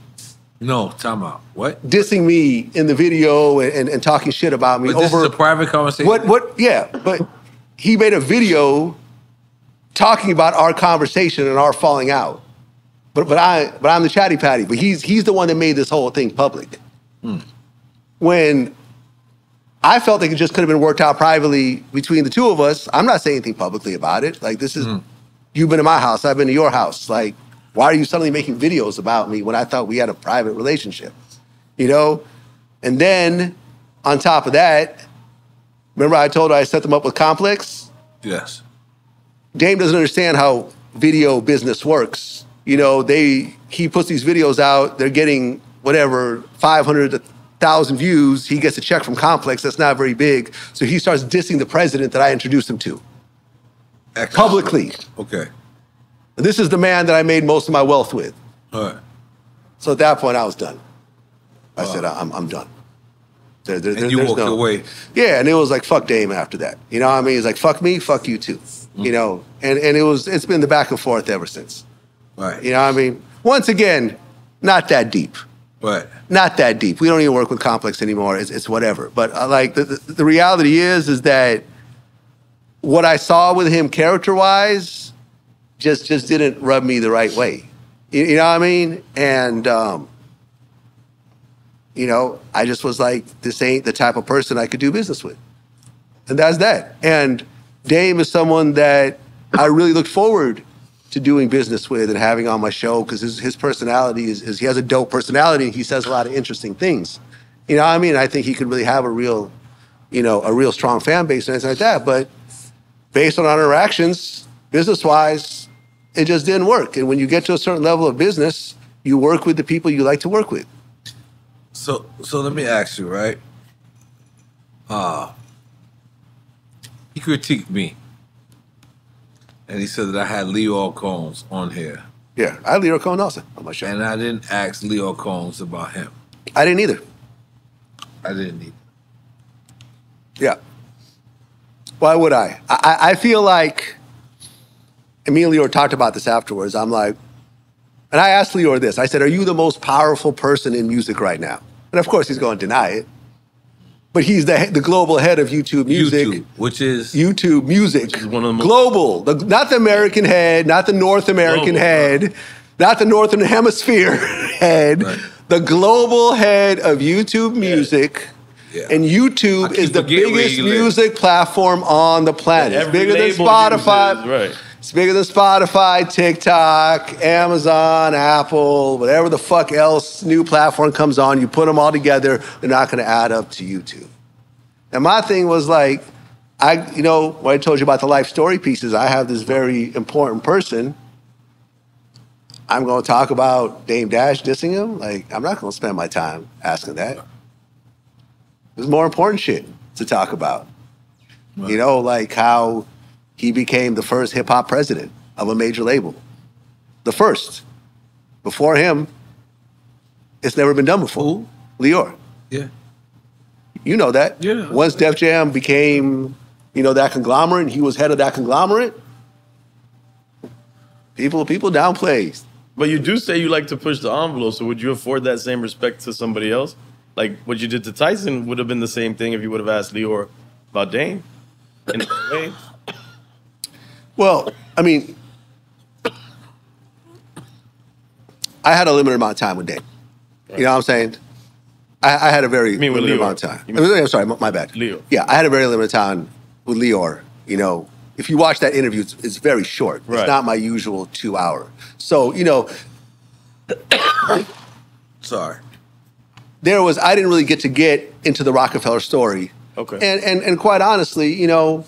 No, time out. What? Dissing me in the video and, and, and talking shit about me. But this over, is a private conversation? What? What? Yeah, but he made a video talking about our conversation and our falling out. But but I but I'm the Chatty Patty. But he's he's the one that made this whole thing public. Hmm. When I felt like it just could have been worked out privately between the two of us. I'm not saying anything publicly about it. Like, this is, mm. you've been to my house, I've been to your house. Like, why are you suddenly making videos about me when I thought we had a private relationship? You know? And then, on top of that, remember I told her I set them up with Complex? Yes. Dame doesn't understand how video business works. You know, they he puts these videos out, they're getting, whatever, five hundred thousand views, he gets a check from Complex, that's not very big. So he starts dissing the president that I introduced him to. Excellent. Publicly. Okay. And this is the man that I made most of my wealth with. All right. So at that point, I was done. I uh, said, I'm, I'm done. There, there, and there, you walked no, away. Yeah, and it was like, fuck Dame after that. You know what I mean? He's like, fuck me, fuck you too. Mm-hmm. You know, and, and it was, it's been the back and forth ever since. Right. You know what I mean? Once again, not that deep. Right. Not that deep. We don't even work with Complex anymore. It's, it's whatever. But uh, like the, the, the reality is, is that what I saw with him character-wise just just didn't rub me the right way. You, you know what I mean? And, um, you know, I just was like, this ain't the type of person I could do business with. And that's that. And Dame is someone that I really looked forward to doing business with and having on my show, because his, his personality is, is, he has a dope personality and he says a lot of interesting things. You know what I mean? I think he could really have a real, you know, a real strong fan base and things like that. But based on our interactions, business-wise, it just didn't work. And when you get to a certain level of business, you work with the people you like to work with. So, so let me ask you, right? Uh, he critiqued me. And he said that I had Leo Combs on here. Yeah, I had Leo Combs also on my show. And I didn't ask Leo Combs about him. I didn't either. I didn't either. Yeah. Why would I? I, I feel like, and me and Leo talked about this afterwards. I'm like, and I asked Leo this. I said, are you the most powerful person in music right now? And of course he's going to deny it. But he's the the global head of YouTube Music, YouTube, which is YouTube Music, which is one of the most global, the, not the American head, not the North American global, head, right. not the Northern Hemisphere head, right. the global head of YouTube Music, yeah. Yeah. and YouTube is the biggest music platform on the planet. It's bigger than Spotify. Uses, right. It's bigger than Spotify, TikTok, Amazon, Apple, whatever the fuck else new platform comes on, you put them all together, they're not going to add up to YouTube. And my thing was like, I, you know, when I told you about the life story pieces, I have this very important person. I'm going to talk about Dame Dash dissing him. Like, I'm not going to spend my time asking that. There's more important shit to talk about. Right. You know, like how he became the first hip-hop president of a major label. The first. Before him, it's never been done before. Who? Lior. Yeah. You know that. Yeah. Once Def Jam became, you know, that conglomerate, and he was head of that conglomerate, people people downplay. But you do say you like to push the envelope, so would you afford that same respect to somebody else? Like, what you did to Tyson would have been the same thing if you would have asked Lior about Dame. In a way. Well, I mean, I had a limited amount of time with Dame. Right. You know what I'm saying? I, I had a very limited Lior. amount of time. I mean, I'm sorry, my bad. Lior. Yeah, I had a very limited time with Lior. You know, if you watch that interview, it's, it's very short. Right. It's not my usual two hour. So, you know. Sorry. There was, I didn't really get to get into the Rockefeller story. Okay. And, and, and quite honestly, you know,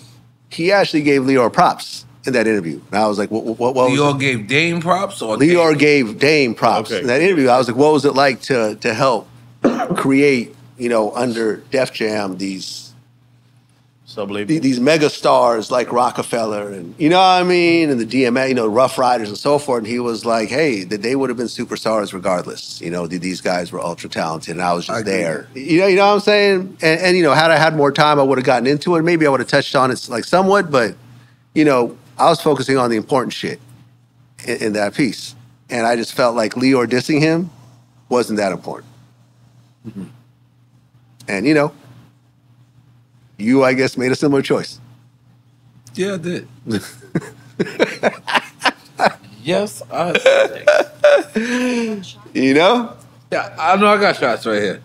he actually gave Lior props in that interview. And I was like, what, what, what was Lior it? gave Dame props? Or Lior Dame? gave Dame props okay. in that interview. I was like, what was it like to, to help create, you know, under Def Jam, these, th these mega stars like Rockefeller and, you know what I mean? And the D M A, you know, Rough Riders and so forth. And he was like, hey, that they would have been superstars regardless. You know, these guys were ultra talented and I was just I there. You know, you know what I'm saying? And, and, you know, had I had more time, I would have gotten into it. Maybe I would have touched on it like somewhat, but, you know, I was focusing on the important shit in, in that piece. And I just felt like Lior dissing him wasn't that important. Mm-hmm. And, you know, you, I guess, made a similar choice. Yeah, I did. Yes, I did. You know? Yeah, I know I got shots right here.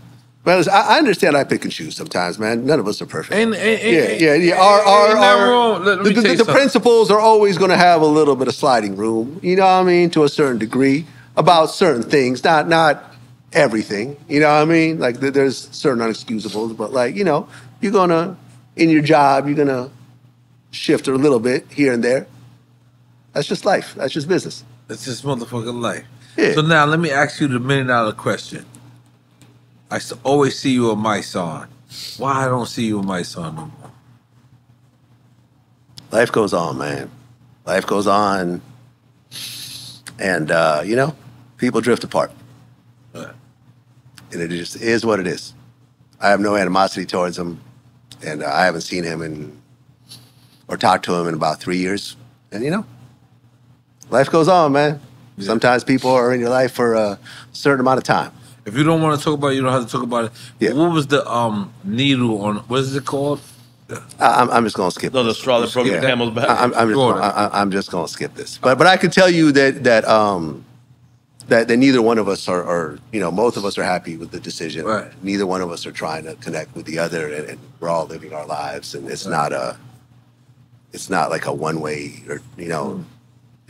Well, I understand I pick and choose sometimes, man. None of us are perfect. And, and, and, yeah, yeah, yeah. Our, our, our, our, let, let the the, the principles are always going to have a little bit of sliding room, you know what I mean, to a certain degree, about certain things, not not everything, you know what I mean? Like, there's certain unexcusables, but, like, you know, you're going to, in your job, you're going to shift a little bit here and there. That's just life. That's just business. That's just motherfucking life. Yeah. So now let me ask you the million dollar question. I always see you with mice on. Why I don't see you with mice on no more? Life goes on, man. Life goes on. And, uh, you know, people drift apart. Right. And it just is what it is. I have no animosity towards him. And I haven't seen him in, or talked to him in about three years. And, you know, life goes on, man. Yeah. Sometimes people are in your life for a certain amount of time. If you don't want to talk about it, you don't have to talk about it. Yeah. What was the um, needle on, what is it called? I, I'm, I'm just going to skip no, this. The straw that broke the camel's back. I'm, I'm just going to skip this. But but I can tell you that that um, that, that neither one of us are, are, you know, both of us are happy with the decision. Right. Neither one of us are trying to connect with the other, and, and we're all living our lives. And it's, right. not, a, it's not like a one-way or, you know, mm.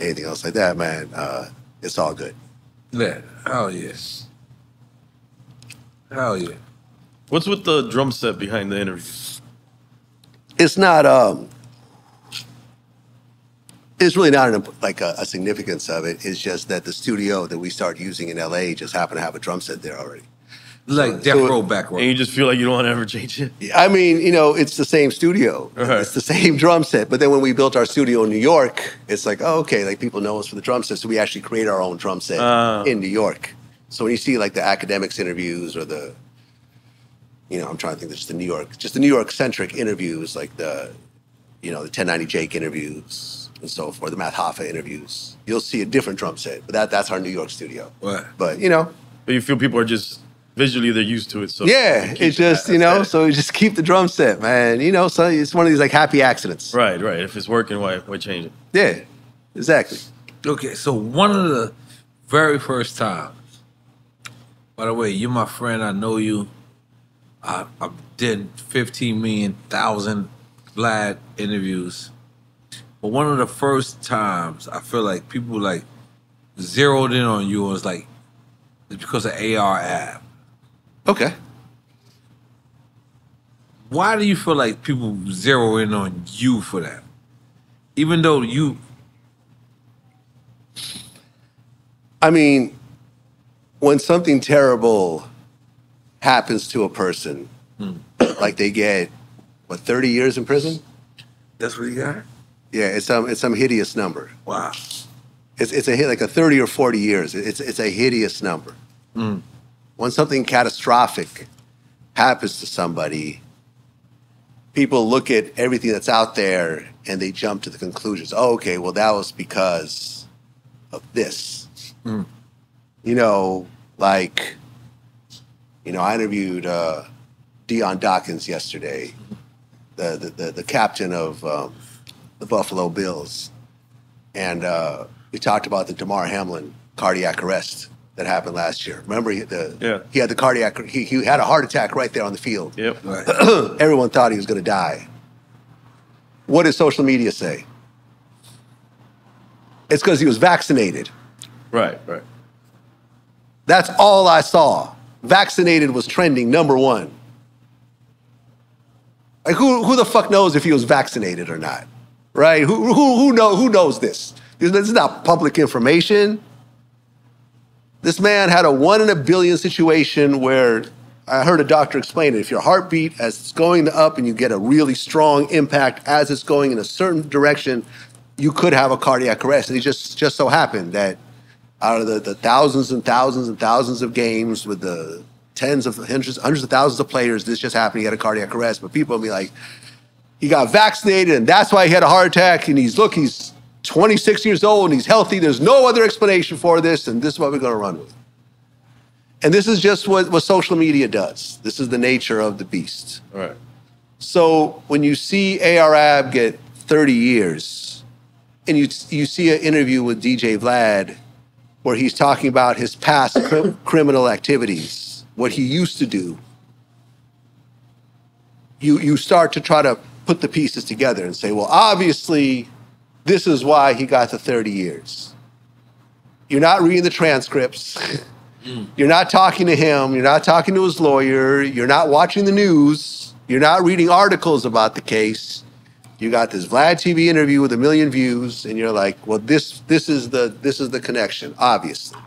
anything else like that, man. Uh, it's all good. Yeah. Oh, yes. Hell yeah. What's with the drum set behind the interview? It's not, um, it's really not an, like a, a significance of it. It's just that the studio that we start using in L A just happened to have a drum set there already. Like so, death so row, back row. And you just feel like you don't want to ever change it? I mean, you know, it's the same studio. Right. It's the same drum set. But then when we built our studio in New York, it's like, oh, okay, like people know us for the drum set. So we actually create our own drum set uh. in New York. So when you see like the academics interviews or the, you know, I'm trying to think, just the New York, just the New York centric interviews, like the, you know, the ten ninety Jake interviews and so forth, the Matt Hoffa interviews, you'll see a different drum set. But that that's our New York studio. Right. But you know, but you feel people are just visually they're used to it. So yeah, it's just, you know, so you just keep the drum set, man. You know, so it's one of these like happy accidents. Right, right. If it's working, why why change it? Yeah, exactly. Okay, so one of the very first times. By the way, you're my friend. I know you. I, I did fifteen million thousand Vlad interviews. But one of the first times I feel like people like zeroed in on you and was like, it's because of A R app. Okay. Why do you feel like people zero in on you for that? Even though you... I mean... When something terrible happens to a person, mm. like they get, what, thirty years in prison? That's what you got? Yeah, it's some, it's some hideous number. Wow. It's, it's a, like a thirty or forty years. It's, it's a hideous number. Mm. When something catastrophic happens to somebody, people look at everything that's out there and they jump to the conclusions. Oh, okay, well, that was because of this. Mm. You know, like, you know, I interviewed uh, Deion Dawkins yesterday, the, the, the, the captain of um, the Buffalo Bills. And uh, we talked about the Damar Hamlin cardiac arrest that happened last year. Remember, he, the, yeah. he had the cardiac, he, he had a heart attack right there on the field. Yep. Right. Everyone thought he was going to die. What did social media say? It's because he was vaccinated. Right, right. That's all I saw. Vaccinated was trending, number one. Like, who, who the fuck knows if he was vaccinated or not, right? Who, who, who, know, who knows this? This is not public information. This man had a one in a billion situation where, I heard a doctor explain it, if your heartbeat, as it's going up and you get a really strong impact as it's going in a certain direction, you could have a cardiac arrest. And it just, just so happened that out of the, the thousands and thousands and thousands of games with the tens of hundreds, hundreds of thousands of players, this just happened. He had a cardiac arrest. But people will be like, he got vaccinated and that's why he had a heart attack. And he's, look, he's twenty-six years old and he's healthy. There's no other explanation for this. And this is what we're going to run with. And this is just what, what social media does. This is the nature of the beast. All right. So when you see A R A B get thirty years and you, you see an interview with D J Vlad where he's talking about his past cr criminal activities, what he used to do, you, you start to try to put the pieces together and say, well, obviously, this is why he got to thirty years. You're not reading the transcripts. You're not talking to him. You're not talking to his lawyer. You're not watching the news. You're not reading articles about the case. You got this Vlad T V interview with a million views, and you're like, well, this, this, is, the, this is the connection, obviously.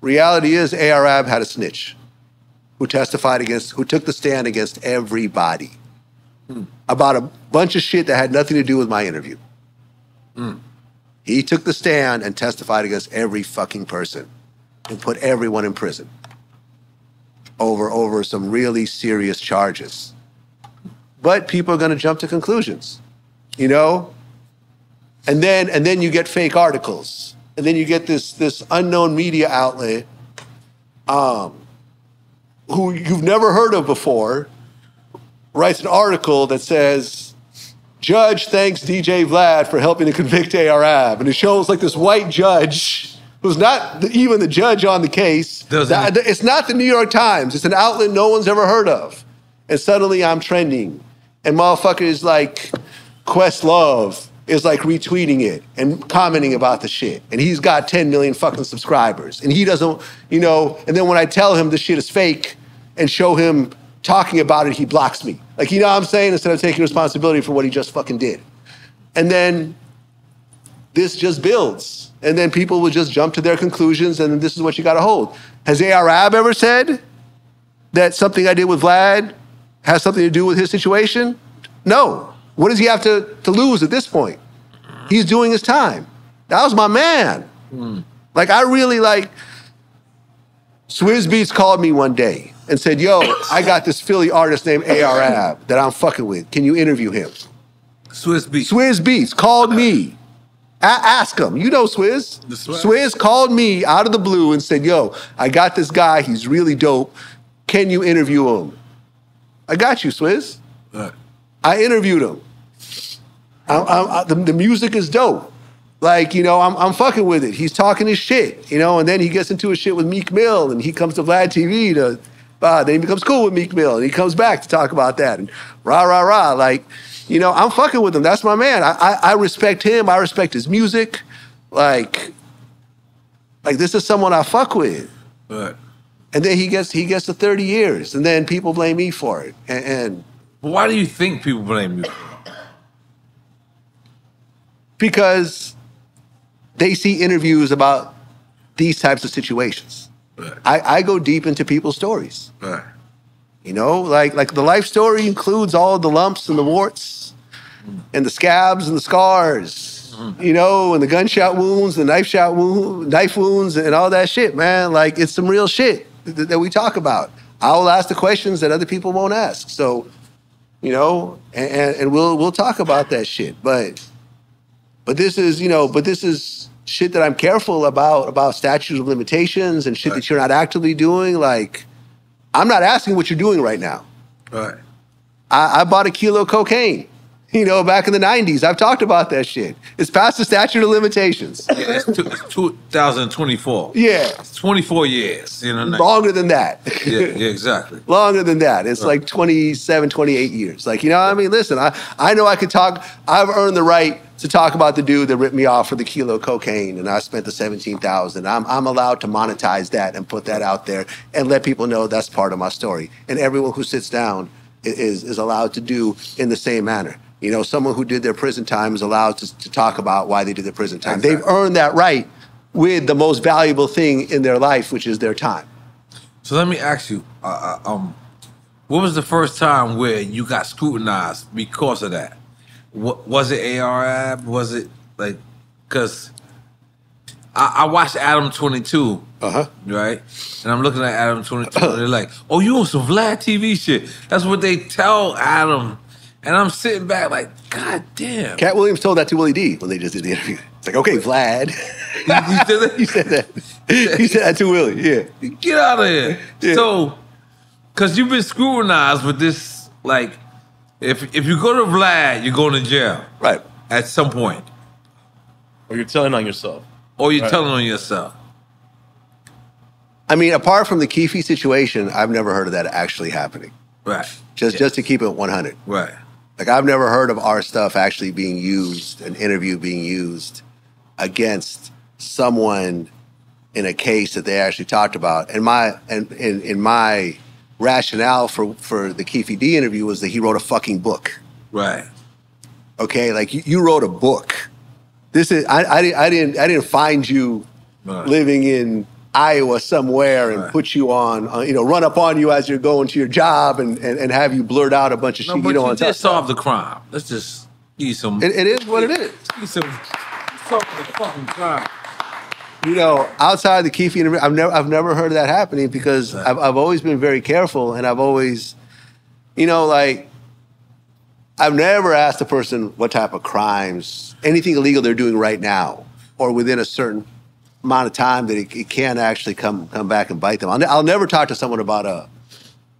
Reality is Arab had a snitch who testified against, who took the stand against everybody hmm. about a bunch of shit that had nothing to do with my interview. Hmm. He took the stand and testified against every fucking person and put everyone in prison over, over some really serious charges. But people are going to jump to conclusions, you know? And then, and then you get fake articles. And then you get this, this unknown media outlet um, who you've never heard of before writes an article that says, judge thanks D J Vlad for helping to convict Arab. And it shows like this white judge who's not the, even the judge on the case. Doesn't it? It's not the New York Times. It's an outlet no one's ever heard of. And suddenly I'm trending. And motherfuckers like Questlove is like retweeting it and commenting about the shit. And he's got ten million fucking subscribers. And he doesn't, you know, and then when I tell him the shit is fake and show him talking about it, he blocks me. Like, you know what I'm saying? Instead of taking responsibility for what he just fucking did. And then this just builds. And then people will just jump to their conclusions and this is what you gotta hold. Has Arab ever said that something I did with Vlad has something to do with his situation? No. What does he have to, to lose at this point? He's doing his time. That was my man. Mm. Like, I really like, Swizz Beatz called me one day and said, yo, I got this Philly artist named Arab that I'm fucking with. Can you interview him? Swizz Beatz. Swizz Beatz called me. I asked him, you know Swizz? Swizz called me out of the blue and said, yo, I got this guy. He's really dope. Can you interview him? I got you, Swizz. Right. I interviewed him. I, I, I, the, the music is dope. Like, you know, I'm, I'm fucking with it. He's talking his shit, you know, and then he gets into his shit with Meek Mill, and he comes to Vlad T V to, uh, then he becomes cool with Meek Mill, and he comes back to talk about that, and rah, rah, rah. Like, you know, I'm fucking with him. That's my man. I, I, I respect him. I respect his music. Like, like this is someone I fuck with. Right. And then he gets he gets to thirty years, and then people blame me for it. And, and why do you think people blame you for it? Because they see interviews about these types of situations. Right. I, I go deep into people's stories. Right. You know, like like the life story includes all the lumps and the warts, mm. and the scabs and the scars, mm. you know, and the gunshot wounds, the knife shot wound, knife wounds, and all that shit, man. Like, it's some real shit that we talk about. I will ask the questions that other people won't ask. So, you know, and, and we'll we'll talk about that shit. But but this is, you know, but this is shit that I'm careful about, about statutes of limitations and shit right. that you're not actively doing. Like, I'm not asking what you're doing right now. Right. I, I bought a kilo of cocaine, you know, back in the nineties. I've talked about that shit. It's past the statute of limitations. Yeah, it's, two, it's two thousand twenty-four. Yeah. It's twenty-four years. You know, like, longer than that. Yeah, yeah, exactly. Longer than that. It's right. like twenty-seven, twenty-eight years. Like, you know what I mean? Listen, I, I know I could talk. I've earned the right to talk about the dude that ripped me off for the kilo of cocaine and I spent the seventeen thousand dollars. I'm, I'm allowed to monetize that and put that out there and let people know that's part of my story. And everyone who sits down is, is allowed to do in the same manner. You know, someone who did their prison time is allowed to, to talk about why they did their prison time. Exactly. They've earned that right with the most valuable thing in their life, which is their time. So let me ask you, uh, um, what was the first time where you got scrutinized because of that? What, was it Arab? Was it like, because I, I watched Adam twenty-two, uh-huh. right? And I'm looking at Adam twenty-two and they're like, oh, you on some Vlad T V shit. That's what they tell Adam. And I'm sitting back like, God damn. Cat Williams told that to Willie D when they just did the interview. It's like, okay, Vlad. He said that. He said that to Willie, yeah. Get out of here. Yeah. So, because you've been scrutinized with this, like, if if you go to Vlad, you're going to jail. Right. At some point. Or you're telling on yourself. Or you're right. telling on yourself. I mean, apart from the Keefe situation, I've never heard of that actually happening. Right. Just yes. just to keep it one hundred. Right. Like, I've never heard of our stuff actually being used, an interview being used against someone in a case that they actually talked about. And my and in in my rationale for for the Keefe D interview was that he wrote a fucking book. Right. Okay, like you, you wrote a book. This is I I didn't I didn't I didn't find you right. living in Iowa somewhere and right. put you on, uh, you know, run up on you as you're going to your job and and, and have you blurt out a bunch of no, shit you don't want to talk about. Let's solve the crime. Let's just use some. It, it is what it is. Use some solve the fucking crime. You know, outside the Keefe interview, I've never I've never heard of that happening because right. I've I've always been very careful and I've always, you know, like. I've never asked a person what type of crimes, anything illegal they're doing right now, or within a certain amount of time that it, it can actually come come back and bite them. I'll, ne I'll never talk to someone about a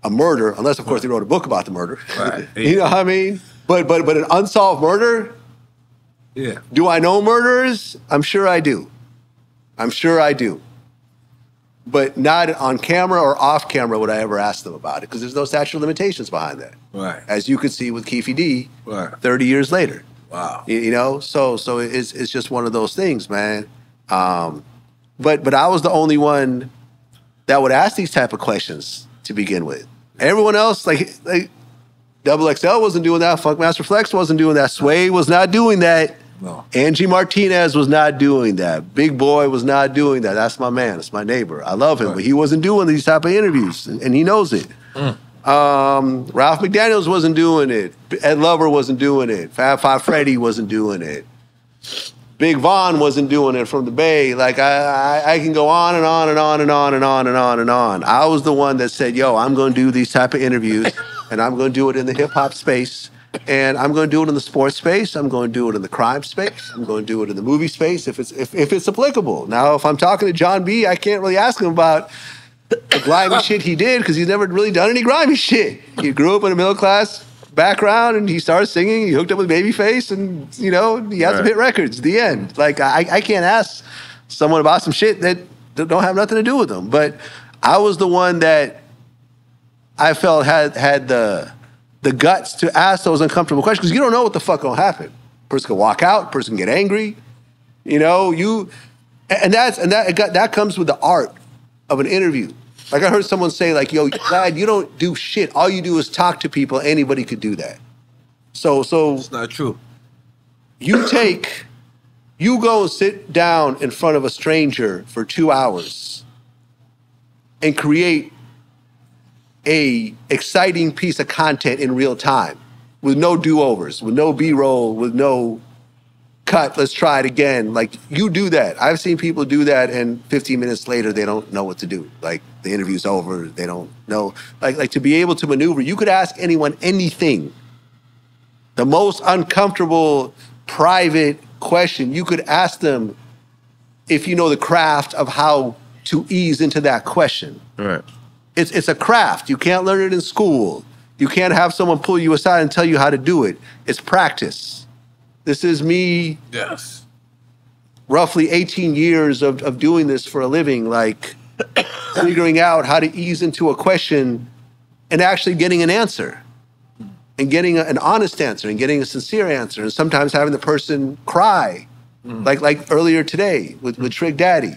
a murder, unless of course they wrote a book about the murder. Right. Yeah. You know what I mean? But but but an unsolved murder. Yeah. Do I know murderers? I'm sure I do. I'm sure I do. But not on camera or off camera would I ever ask them about it because there's no statute of limitations behind that. Right. As you could see with Keefe D, right. thirty years later. Wow. You, you know, so so it's it's just one of those things, man. Um, but but I was the only one that would ask these type of questions to begin with. Everyone else, like like Double X L wasn't doing that. Funkmaster Flex wasn't doing that. Sway was not doing that. No. Angie Martinez was not doing that. Big Boy was not doing that. That's my man. That's my neighbor. I love him, right. but he wasn't doing these type of interviews, and, and he knows it. Mm. Um, Ralph McDaniels wasn't doing it. Ed Lover wasn't doing it. Fab Five Freddy wasn't doing it. Big Von wasn't doing it from the Bay. Like, I, I, I can go on and on and on and on and on and on and on. I was the one that said, yo, I'm going to do these type of interviews, and I'm going to do it in the hip-hop space. And I'm going to do it in the sports space. I'm going to do it in the crime space. I'm going to do it in the movie space if it's if, if it's applicable. Now, if I'm talking to John B, I can't really ask him about the grimy shit he did because he's never really done any grimy shit. He grew up in a middle class background and he started singing. He hooked up with Babyface and, you know, he had right. some hit records. The end. Like, I, I can't ask someone about some shit that don't have nothing to do with them. But I was the one that I felt had had the... the guts to ask those uncomfortable questions because you don't know what the fuck gonna happen. Person can walk out. Person can get angry. You know you, and that's and that that comes with the art of an interview. Like I heard someone say, like, "Yo, Vlad, you don't do shit. All you do is talk to people. Anybody could do that." So so it's not true. You take, you go and sit down in front of a stranger for two hours, and create a exciting piece of content in real time with no do-overs, with no B-roll, with no cut, let's try it again. Like, you do that. I've seen people do that and fifteen minutes later, they don't know what to do. Like, the interview's over, they don't know. Like, like to be able to maneuver, you could ask anyone anything. The most uncomfortable, private question, you could ask them if you know the craft of how to ease into that question. All right. It's, it's a craft. You can't learn it in school. You can't have someone pull you aside and tell you how to do it. It's practice. This is me. Yes. Roughly eighteen years of, of doing this for a living, like figuring out how to ease into a question and actually getting an answer and getting a, an honest answer and getting a sincere answer and sometimes having the person cry, mm. like, like earlier today with, with Trick Daddy.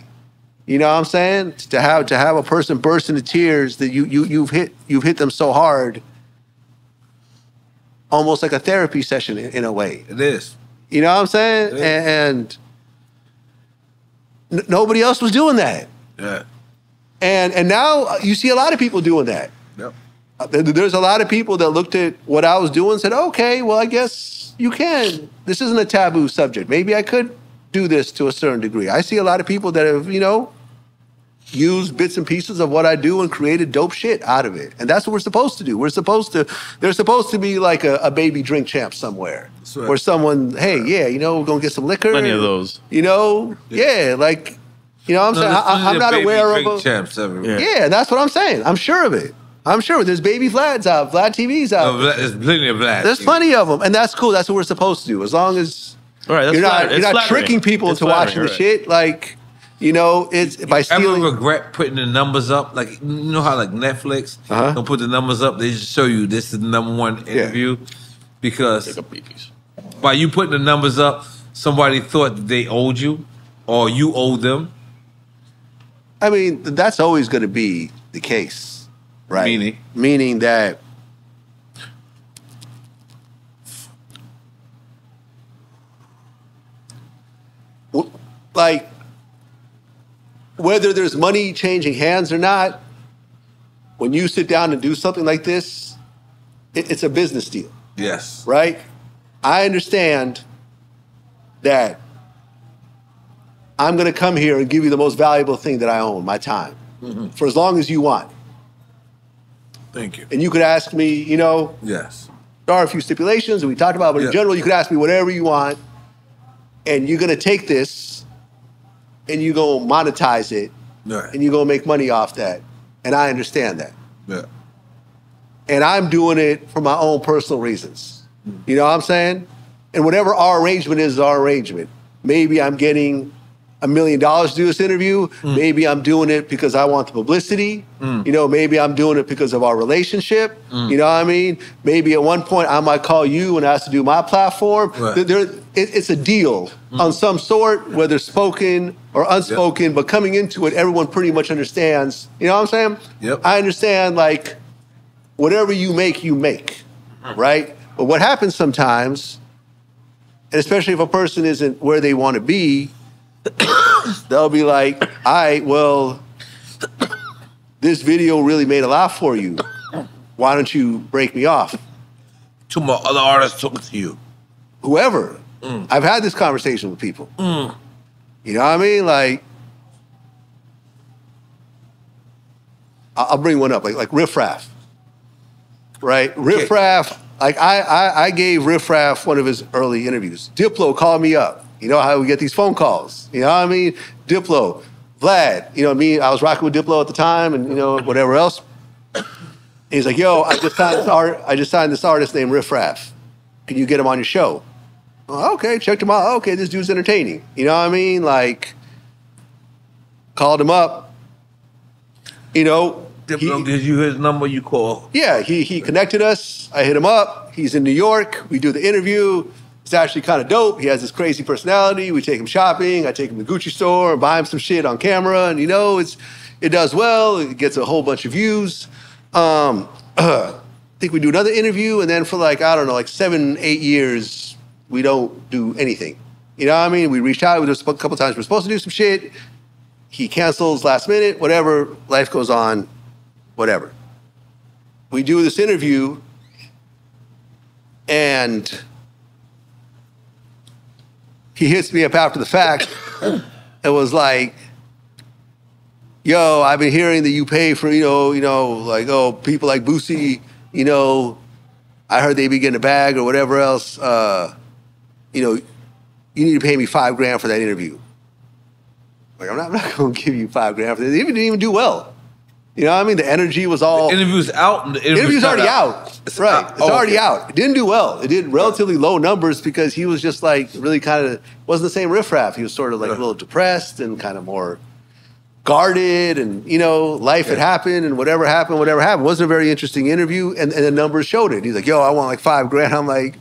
You know what I'm saying? To have to have a person burst into tears that you you you've hit you've hit them so hard, almost like a therapy session in, in a way. It is. You know what I'm saying? And, and nobody else was doing that. Yeah. And and now you see a lot of people doing that. Yep. There's a lot of people that looked at what I was doing and said, "Okay, well, I guess you can. This isn't a taboo subject. Maybe I could do this to a certain degree." I see a lot of people that have, you know, use bits and pieces of what I do and created dope shit out of it. And that's what we're supposed to do. We're supposed to, there's supposed to be like a, a baby drink champ somewhere. Right. Or someone, hey, yeah, you know, we're going to get some liquor. Plenty of those. You know, yeah, yeah like, you know what I'm no, saying? I, I'm not aware of them. Champs everywhere. Yeah, that's what I'm saying. I'm sure of it. I'm sure there's baby Vlads out, Vlad T V's out. No, there's plenty of Vlads. There's plenty of them. And that's cool. That's what we're supposed to do. As long as... Right, that's you're not, you're not tricking people into watching the shit. Like, You know, it's by stealing. Ever regret putting the numbers up? Like, you know how like Netflix uh-huh. don't put the numbers up? They just show you this is the number one interview yeah. because by you putting the numbers up, somebody thought that they owed you or you owed them. I mean, that's always going to be the case, right? Meaning, meaning that like. Whether there's money changing hands or not, when you sit down and do something like this, it, it's a business deal. Yes. Right? I understand that I'm going to come here and give you the most valuable thing that I own, my time, mm-hmm. for as long as you want. Thank you. And you could ask me, you know, yes, there are a few stipulations that we talked about, but yes. in general, you could ask me whatever you want, and you're going to take this and you're going to monetize it, right. and you're going to make money off that. And I understand that. Yeah. And I'm doing it for my own personal reasons. Mm. You know what I'm saying? And whatever our arrangement is, our arrangement. Maybe I'm getting a million dollars to do this interview. Mm. Maybe I'm doing it because I want the publicity. Mm. You know, maybe I'm doing it because of our relationship. Mm. You know what I mean? Maybe at one point I might call you and ask to do my platform. Right. There, it, it's a deal mm. on some sort, whether spoken or unspoken, yep. but coming into it, everyone pretty much understands. You know what I'm saying? Yep. I understand, like, whatever you make, you make, right? But what happens sometimes, and especially if a person isn't where they want to be, they'll be like, all right, well, this video really made a lot for you. Why don't you break me off? To my other artists, talking to you. Whoever. Mm. I've had this conversation with people. Mm. You know what I mean? Like, I'll bring one up, like, like Riff Raff, right? Riff Raff, like, I, I, I gave Riff Raff one of his early interviews. Diplo called me up. You know how we get these phone calls. You know what I mean? Diplo, Vlad, you know what I mean? I was rocking with Diplo at the time and, you know, whatever else. And he's like, yo, I just signed this art, I just signed this artist named Riff Raff. Can you get him on your show? Okay, checked him out. Okay, this dude's entertaining. You know what I mean? Like, called him up. You know, Diplo gives you his number, you call. Yeah, he he connected us. I hit him up. He's in New York. We do the interview. It's actually kind of dope. He has this crazy personality. We take him shopping. I take him to the Gucci store and buy him some shit on camera. And you know, it's it does well. It gets a whole bunch of views. Um, uh, I think we do another interview, and then for like, I don't know, like seven, eight years. We don't do anything. You know what I mean? We reached out. We just a couple times. We're supposed to do some shit. He cancels last minute, whatever. Life goes on, whatever. We do this interview, and he hits me up after the fact and was like, yo, I've been hearing that you pay for, you know, you know, like, oh, people like Boosie, you know, I heard they be getting a bag or whatever else. Uh, you know, you need to pay me five grand for that interview. Like, I'm not, I'm not going to give you five grand for that. They didn't even do well. You know what I mean? The energy was all... The interview's out. And the interview's, interview's already out. out. It's right. Out. It's oh, already okay. out. It didn't do well. It did relatively low numbers because he was just like really kind of... wasn't the same riffraff. He was sort of like yeah. a little depressed and kind of more guarded and, you know, life yeah. had happened and whatever happened, whatever happened. It wasn't a very interesting interview and, and the numbers showed it. He's like, yo, I want like five grand. I'm like...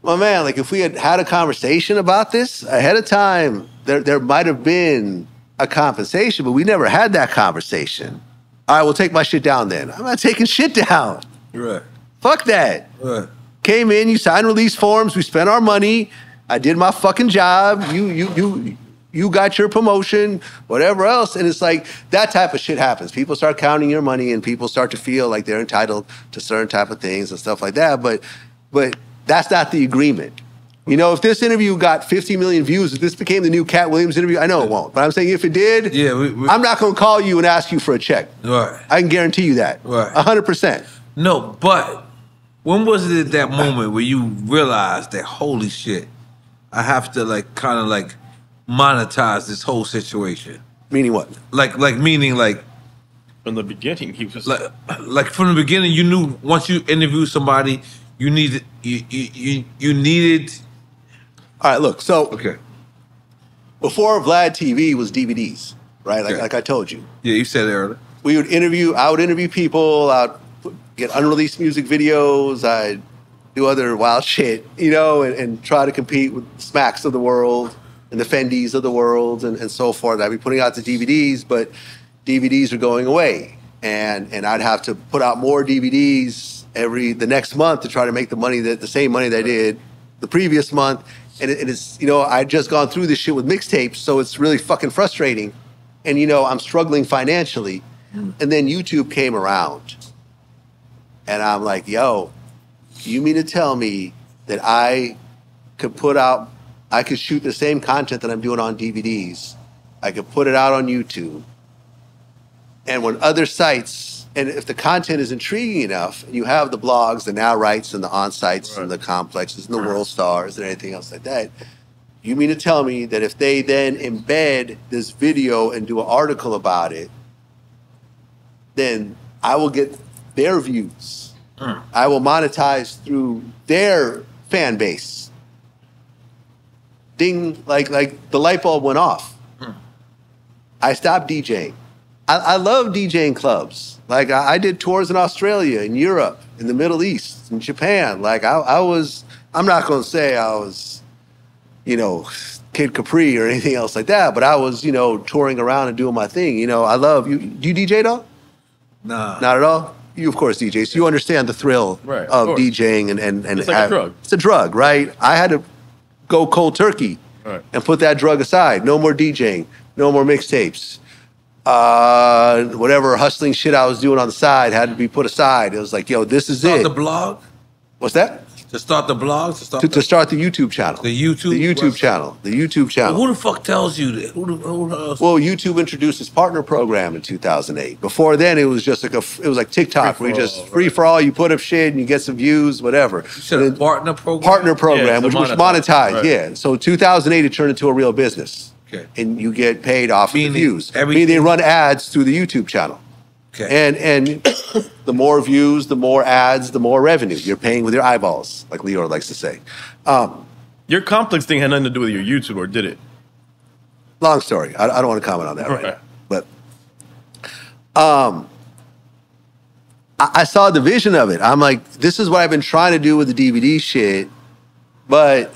Well, man, like if we had had a conversation about this ahead of time, there, there might have been a compensation, but we never had that conversation. All right, we'll take my shit down then. I'm not taking shit down. Right. Fuck that. Right. Came in, you signed release forms, we spent our money, I did my fucking job, you, you, you, you got your promotion, whatever else. And it's like that type of shit happens. People start counting your money and people start to feel like they're entitled to certain type of things and stuff like that. But, but... that's not the agreement. You know, if this interview got fifty million views, if this became the new Cat Williams interview, I know it won't, but I'm saying if it did, yeah, we, we, I'm not going to call you and ask you for a check. Right. I can guarantee you that. Right. one hundred percent. No, but when was it that moment where you realized that, holy shit, I have to like kind of like monetize this whole situation? Meaning what? Like, like meaning like... From the beginning, he was... Like, like from the beginning, you knew once you interviewed somebody... You needed, you, you, you needed... All right, look, so... Okay. Before Vlad T V was D V Ds, right? Like, yeah. like I told you. Yeah, you said it earlier. We would interview, I would interview people, I'd get unreleased music videos, I'd do other wild shit, you know, and, and try to compete with Smacks of the world and the Fendis of the world and, and so forth. I'd be putting out the D V Ds, but D V Ds are going away. And, and I'd have to put out more D V Ds every, the next month to try to make the money that, the same money that I did the previous month. And, it, and it's, you know, I'd just gone through this shit with mixtapes, so it's really fucking frustrating. And, you know, I'm struggling financially. And then YouTube came around. And I'm like, yo, you mean to tell me that I could put out, I could shoot the same content that I'm doing on D V Ds. I could put it out on YouTube. And when other sites, and if the content is intriguing enough, and you have the blogs, the Now Rights, and the On-Sites, right. and the Complexes, and the World Stars, and anything else like that, you mean to tell me that if they then embed this video and do an article about it, then I will get their views. Mm. I will monetize through their fan base. Ding, like, like the light bulb went off. Mm. I stopped DJing. I, I love DJing clubs. Like I, I did tours in Australia, in Europe, in the Middle East, in Japan. Like I, I was, I'm not going to say I was, you know, Kid Capri or anything else like that, but I was, you know, touring around and doing my thing. You know, I love, you, do you D J though? Nah. Not at all? You, of course, D J, so you understand the thrill right, of, of DJing. and, and, and It's like I, a drug. It's a drug, right? I had to go cold turkey right. and put that drug aside. No more DJing. No more mixtapes. Uh, whatever hustling shit I was doing on the side had to be put aside. It was like, yo, this is start it. Start the blog? What's that? To start the blog? To start, to, the, to start the YouTube channel. The YouTube? The YouTube website. channel. The YouTube channel. Well, who the fuck tells you that? Who the, who else? Well, YouTube introduced its partner program in two thousand eight. Before then, it was just like a, it was like TikTok, free where you just all, free right. for all, you put up shit and you get some views, whatever. You said a partner program? Partner program, yeah, which was monetized, right. yeah. So two thousand eight, it turned into a real business. Okay. And you get paid off Meaning of the views. I mean, they run ads through the YouTube channel. Okay. And and the more views, the more ads, the more revenue. You're paying with your eyeballs, like Leo likes to say. Um, your Complex thing had nothing to do with your YouTube, or did it? Long story. I, I don't want to comment on that right, right now. But um, I, I saw the vision of it. I'm like, this is what I've been trying to do with the D V D shit, but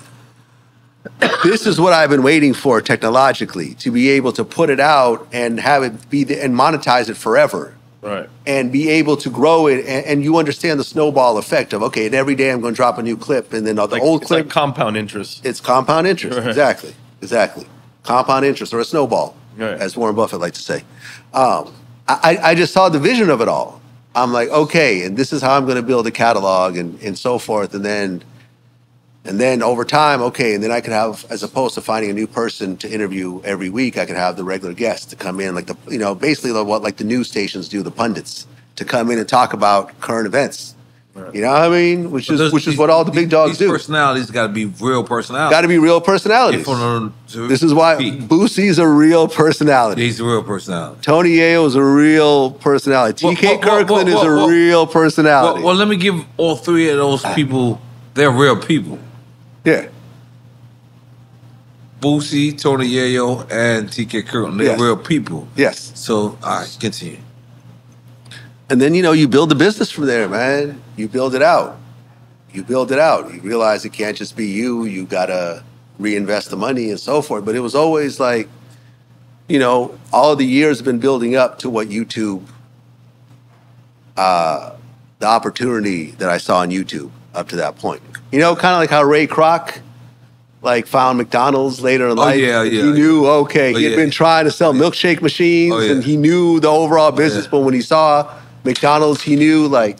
this is what I've been waiting for technologically, to be able to put it out and have it be the, and monetize it forever. Right. And be able to grow it. And, and you understand the snowball effect of, okay, and every day I'm going to drop a new clip. And then the like, old it's clip. It's like compound interest. It's compound interest. Right. Exactly. Exactly. Compound interest, or a snowball, right. as Warren Buffett likes to say. Um, I, I just saw the vision of it all. I'm like, okay, and this is how I'm going to build a catalog and, and so forth. And then. And then over time, okay, and then I could have, as opposed to finding a new person to interview every week, I could have the regular guests to come in, like the, you know, basically like what like the news stations do, the pundits, to come in and talk about current events. Right. You know what I mean? Which but is those, which these, is what all the big dogs these do. Personalities got to be real personalities. Got to be real personalities. This is why Boosie's a real personality. He's a real personality. Tony Yeo is a real personality. Well, T K well, Kirkland well, well, well, is a well, real personality. Well, well, let me give all three of those people, they're real people. Yeah. Boosie, Tony Yayo, and T K Kirkland. They're yes. real people. Yes. So, all right, continue. And then, you know, you build the business from there, man. You build it out. You build it out. You realize it can't just be you. You got to reinvest the money and so forth. But it was always like, you know, all the years have been building up to what YouTube, uh, the opportunity that I saw on YouTube up to that point. You know, kind of like how Ray Kroc, like, found McDonald's later in life. Oh, yeah, yeah. He knew, okay, oh, he had yeah. been trying to sell milkshake machines, oh, yeah. and he knew the overall business. Oh, yeah. But when he saw McDonald's, he knew, like,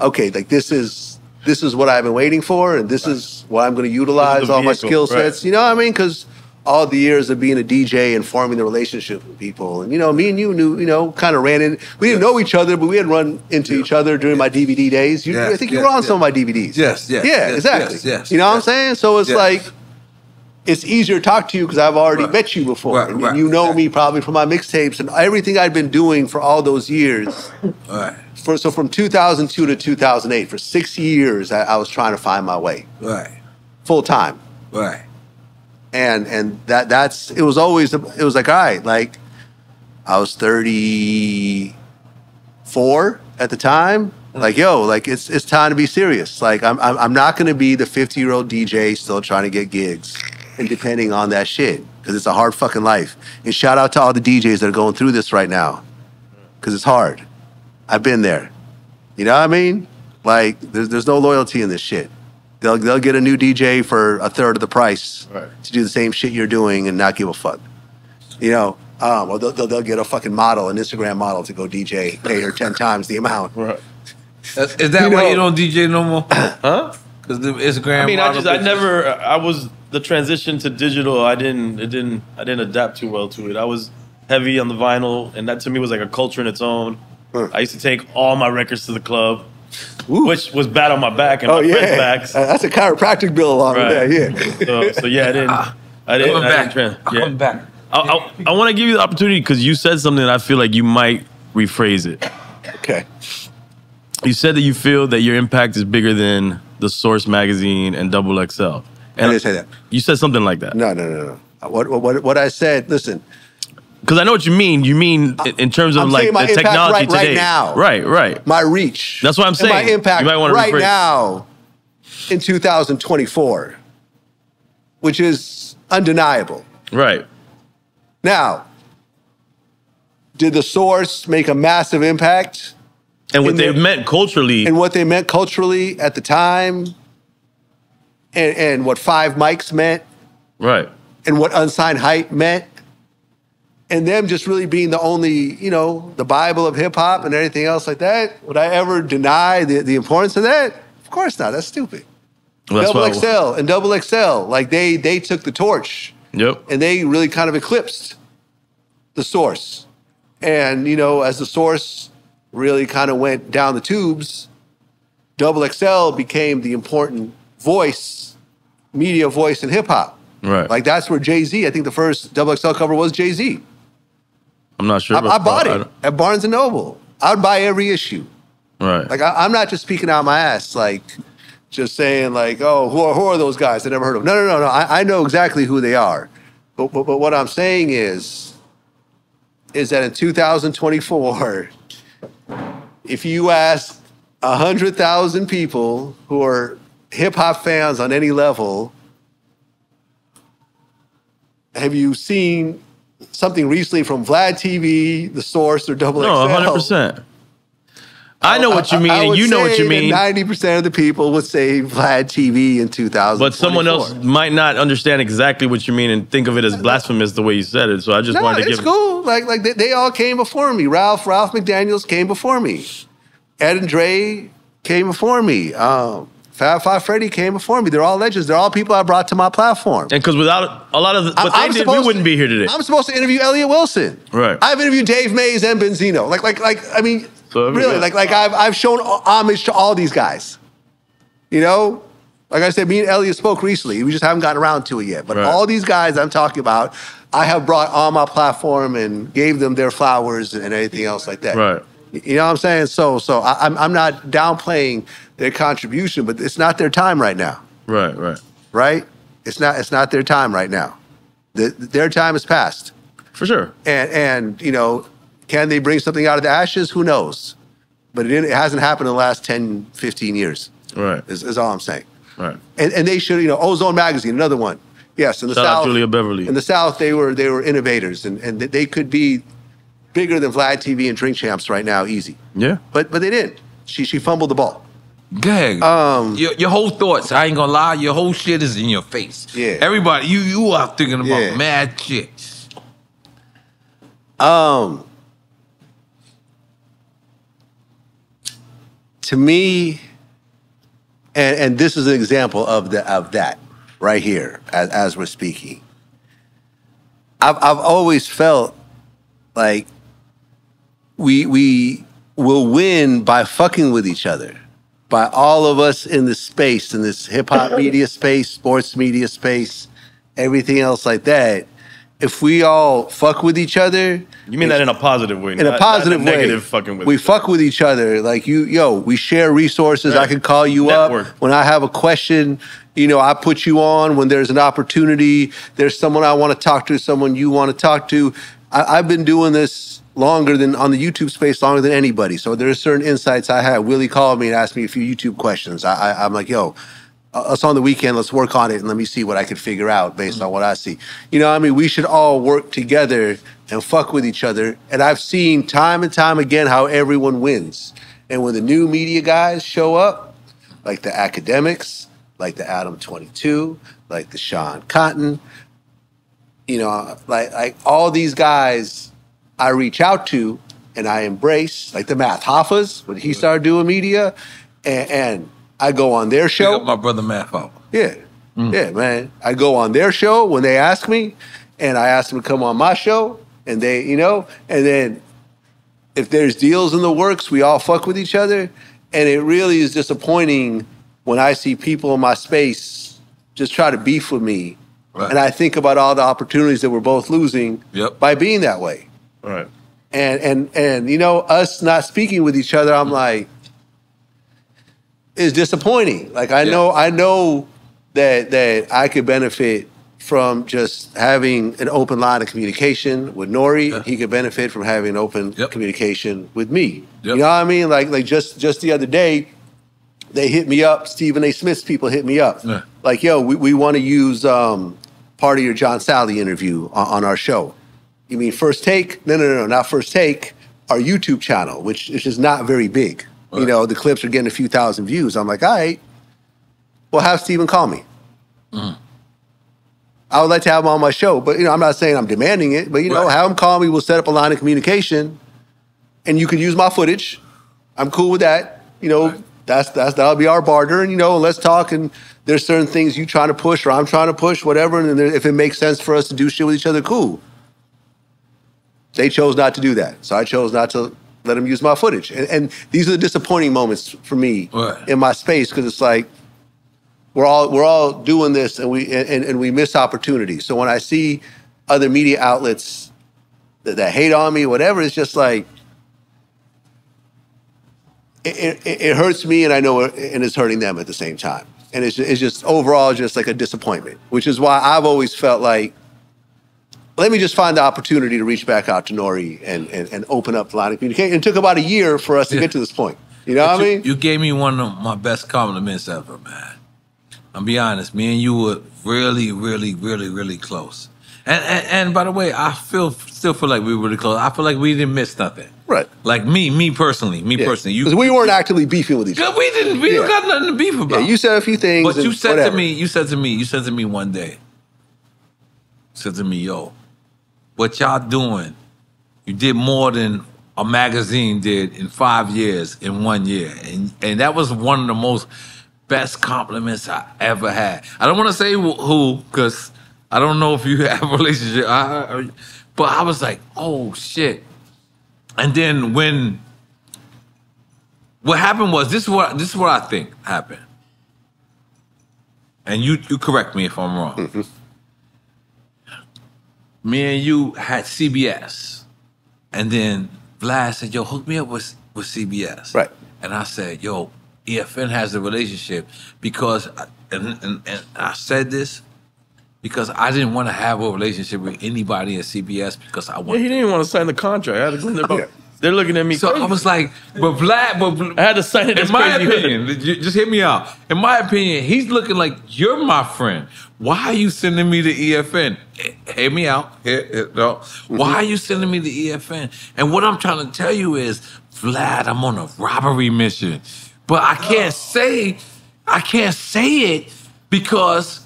okay, like, this is this is what I've been waiting for, and this right. is what I'm going to utilize all vehicle, my skill sets. Right. You know what I mean? Because all the years of being a D J and forming the relationship with people. And, you know, me and you knew, you know, kind of ran in. We didn't yeah. know each other, but we had run into yeah. each other during yeah. my D V D days. You, yes, I think yes, you were on yes. some of my D V Ds. Yes, yes. Yeah, yes, exactly. Yes, yes, you know yes. what I'm saying? So it's yes. like, it's easier to talk to you because I've already right. met you before. Right, and right, you know exactly. me probably from my mixtapes and everything I'd been doing for all those years. All right. For, so from two thousand two to two thousand eight, for six years, I, I was trying to find my way. Right. Full time. Right. And and that that's it was always it was like, all right, like I was thirty-four at the time. Like, yo, like it's it's time to be serious. Like I'm I'm, I'm not gonna be the fifty year old D J still trying to get gigs and depending on that shit, because it's a hard fucking life. And shout out to all the D Js that are going through this right now, because it's hard. I've been there. You know what I mean? Like there's there's no loyalty in this shit. They'll, they'll get a new D J for a third of the price right. to do the same shit you're doing and not give a fuck. You know, um, or they'll, they'll, they'll get a fucking model, an Instagram model to go D J, pay her ten times the amount. Right. Is that you why know, you don't D J no more? Huh? Because the Instagram I mean, model I, just, I never, I was, the transition to digital, I didn't, it didn't, I didn't adapt too well to it. I was heavy on the vinyl, and that to me was like a culture in its own. Huh. I used to take all my records to the club. Ooh. Which was bad on my back and oh, my yeah. friend's backs. Uh, that's a chiropractic bill along right. with that, yeah. so, so yeah, I didn't. Uh, I didn't. I'm back. I didn't yeah. I'm back. I, I, I want to give you the opportunity because you said something that I feel like you might rephrase it. Okay. You said that you feel that your impact is bigger than the Source magazine and Double X L. And I didn't say that. You said something like that. No, no, no, no. What what what I said? Listen. Because I know what you mean. You mean in terms of I'm like my the technology right, today. Right now. Right, right. My reach. That's what I'm saying. And my impact you might want to right rephrase. Now in two thousand twenty-four, which is undeniable. Right. Now, did the Source make a massive impact? And what they the, meant culturally. And what they meant culturally at the time. And, and what Five Mics meant. Right. And what Unsigned Hype meant. And them just really being the only, you know, the Bible of hip hop and everything else like that. Would I ever deny the, the importance of that? Of course not. That's stupid. Well, that's Double X L and Double X L, like they they took the torch. Yep. And they really kind of eclipsed the Source. And, you know, as the Source really kind of went down the tubes, Double X L became the important voice, media voice in hip hop. Right. Like that's where Jay-Z, I think the first Double X L cover was Jay-Z. I'm not sure. I, I bought it I at Barnes and Noble. I would buy every issue. Right. Like, I, I'm not just speaking out my ass, like, just saying, like, oh, who are, who are those guys? I never heard of them. No, no, no, no. I, I know exactly who they are. But, but, but what I'm saying is, is that in two thousand twenty-four, if you ask one hundred thousand people who are hip-hop fans on any level, have you seen something recently from Vlad T V, The Source, or Double X L? No, one hundred percent. I know what you mean, and you know what you mean. ninety percent of the people would say Vlad T V in two thousand. But someone else might not understand exactly what you mean and think of it as blasphemous the way you said it. So I just no, wanted to give it. No, it's cool. Like, like they, they all came before me. Ralph, Ralph McDaniels came before me. Ed and Dre came before me. Um, Fab Five Freddy came before me. They're all legends. They're all people I brought to my platform. And because without a lot of the, what I'm, they I'm did, we wouldn't to, be here today. I'm supposed to interview Elliot Wilson. Right. I've interviewed Dave Mays and Benzino. Like, like, like. I mean, so, I mean really, yeah. like, like I've I've shown homage to all these guys. You know, like I said, me and Elliot spoke recently. We just haven't gotten around to it yet. But right. all these guys I'm talking about, I have brought on my platform and gave them their flowers and anything else like that. Right. You know what I'm saying? So, so I, I'm I'm not downplaying their contribution, but it's not their time right now. Right, right, right. It's not it's not their time right now. The, their time is past, for sure. And and you know, can they bring something out of the ashes? Who knows? But it, it hasn't happened in the last ten, fifteen years. Right, is, is all I'm saying. Right. And and they should, you know, Ozone Magazine, another one. Yes, in the Shout South, out Julia Beverly. In the South, they were they were innovators, and and they could be bigger than Vlad T V and Drink Champs right now, easy. Yeah. But but they didn't. She she fumbled the ball. Gang. Um, your, your whole thoughts, I ain't gonna lie, your whole shit is in your face. Yeah. Everybody, you you are thinking about yeah. mad shit. Um, to me, and and this is an example of the of that right here as as we're speaking. I've I've always felt like we we will win by fucking with each other, by all of us in this space, in this hip hop media space, sports media space, everything else like that. if we all fuck with each other. You mean that in a positive way? In not, a positive not in a way. Negative fucking with. We fuck with each other. Like you, yo, we share resources. Right. I can call you Network. up when I have a question. You know, I put you on when there's an opportunity. There's someone I want to talk to, someone you want to talk to. I, I've been doing this longer than on the YouTube space, longer than anybody. So there are certain insights I had. Willie called me and asked me a few YouTube questions. I, I, I'm like, yo. Us on the weekend, let's work on it and let me see what I can figure out based mm-hmm. on what I see. You know what I mean? We should all work together and fuck with each other. And I've seen time and time again how everyone wins. And when the new media guys show up, like the academics, like the Adam twenty-two, like the Sean Cotton, you know, like, like all these guys I reach out to and I embrace, like the Math Hoffa's, when he started doing media, and, and I go on their show. Pick up my brother Math out. Yeah. Mm. Yeah, man. I go on their show when they ask me, and I ask them to come on my show, and they, you know, and then if there's deals in the works, we all fuck with each other. And it really is disappointing when I see people in my space just try to beef with me. Right. And I think about all the opportunities that we're both losing yep. by being that way. Right. And and and you know, us not speaking with each other, I'm mm. like, is disappointing. Like I yeah. know, I know that that I could benefit from just having an open line of communication with Nori. Yeah. He could benefit from having open yep. communication with me. Yep. You know what I mean? Like like just just the other day, they hit me up. Stephen A. Smith's people hit me up. Yeah. Like, yo, we we want to use um, part of your John Sally interview on, on our show. You mean First Take? No, no, no, no, not First Take. Our YouTube channel, which which is not very big. You know, the clips are getting a few thousand views. I'm like, all right, well, have Stephen call me. Mm. I would like to have him on my show, but, you know, I'm not saying I'm demanding it, but, you right. know, have him call me. We'll set up a line of communication, and you can use my footage. I'm cool with that. You know, right. that's, that's, that'll be our barter, and, you know, let's talk, and there's certain things you trying to push or I'm trying to push, whatever, and there, if it makes sense for us to do shit with each other, cool. They chose not to do that, so I chose not to let them use my footage. And, and these are the disappointing moments for me right. in my space, because it's like, we're all, we're all doing this and we, and, and we miss opportunities. So when I see other media outlets that, that hate on me, whatever, it's just like, it, it, it hurts me, and I know it, and it's hurting them at the same time. And it's just, it's just overall just like a disappointment, which is why I've always felt like, let me just find the opportunity to reach back out to Nori and, and, and open up the line of communication. It took about a year for us to yeah. get to this point. You know but what I mean? You gave me one of my best compliments ever, man. I'll be honest. Me and you were really, really, really, really close. And, and, and by the way, I feel still feel like we were really close. I feel like we didn't miss nothing. Right. Like me, me personally, me yeah. personally. Because we weren't actively beefing with each other. We didn't. We yeah. didn't got nothing to beef about. Yeah, you said a few things. But you said whatever. to me, you said to me, you said to me one day, you said to me, yo, what y'all doing, you did more than a magazine did in five years, in one year. And and that was one of the most best compliments I ever had. I don't want to say who, because I don't know if you have a relationship. I, but I was like, oh, shit. And then when, what happened was, this is what, this is what I think happened. And you, you correct me if I'm wrong. Mm-hmm. Me and you had C B S, and then Vlad said, yo, hook me up with, with C B S. Right. And I said, yo, E F N has a relationship because, I, and, and, and I said this because I didn't want to have a relationship with anybody at C B S because I wanted yeah, He didn't to. want to sign the contract. I had to clean it up. They're looking at me So crazy. I was like, but Vlad, but I had to sign it. In my opinion, just hear me out. In my opinion, he's looking like, you're my friend. Why are you sending me to E F N? Hear me out. Hear, hear, no. Mm-hmm. Why are you sending me to E F N? And what I'm trying to tell you is, Vlad, I'm on a robbery mission. But I can't say, I can't say it because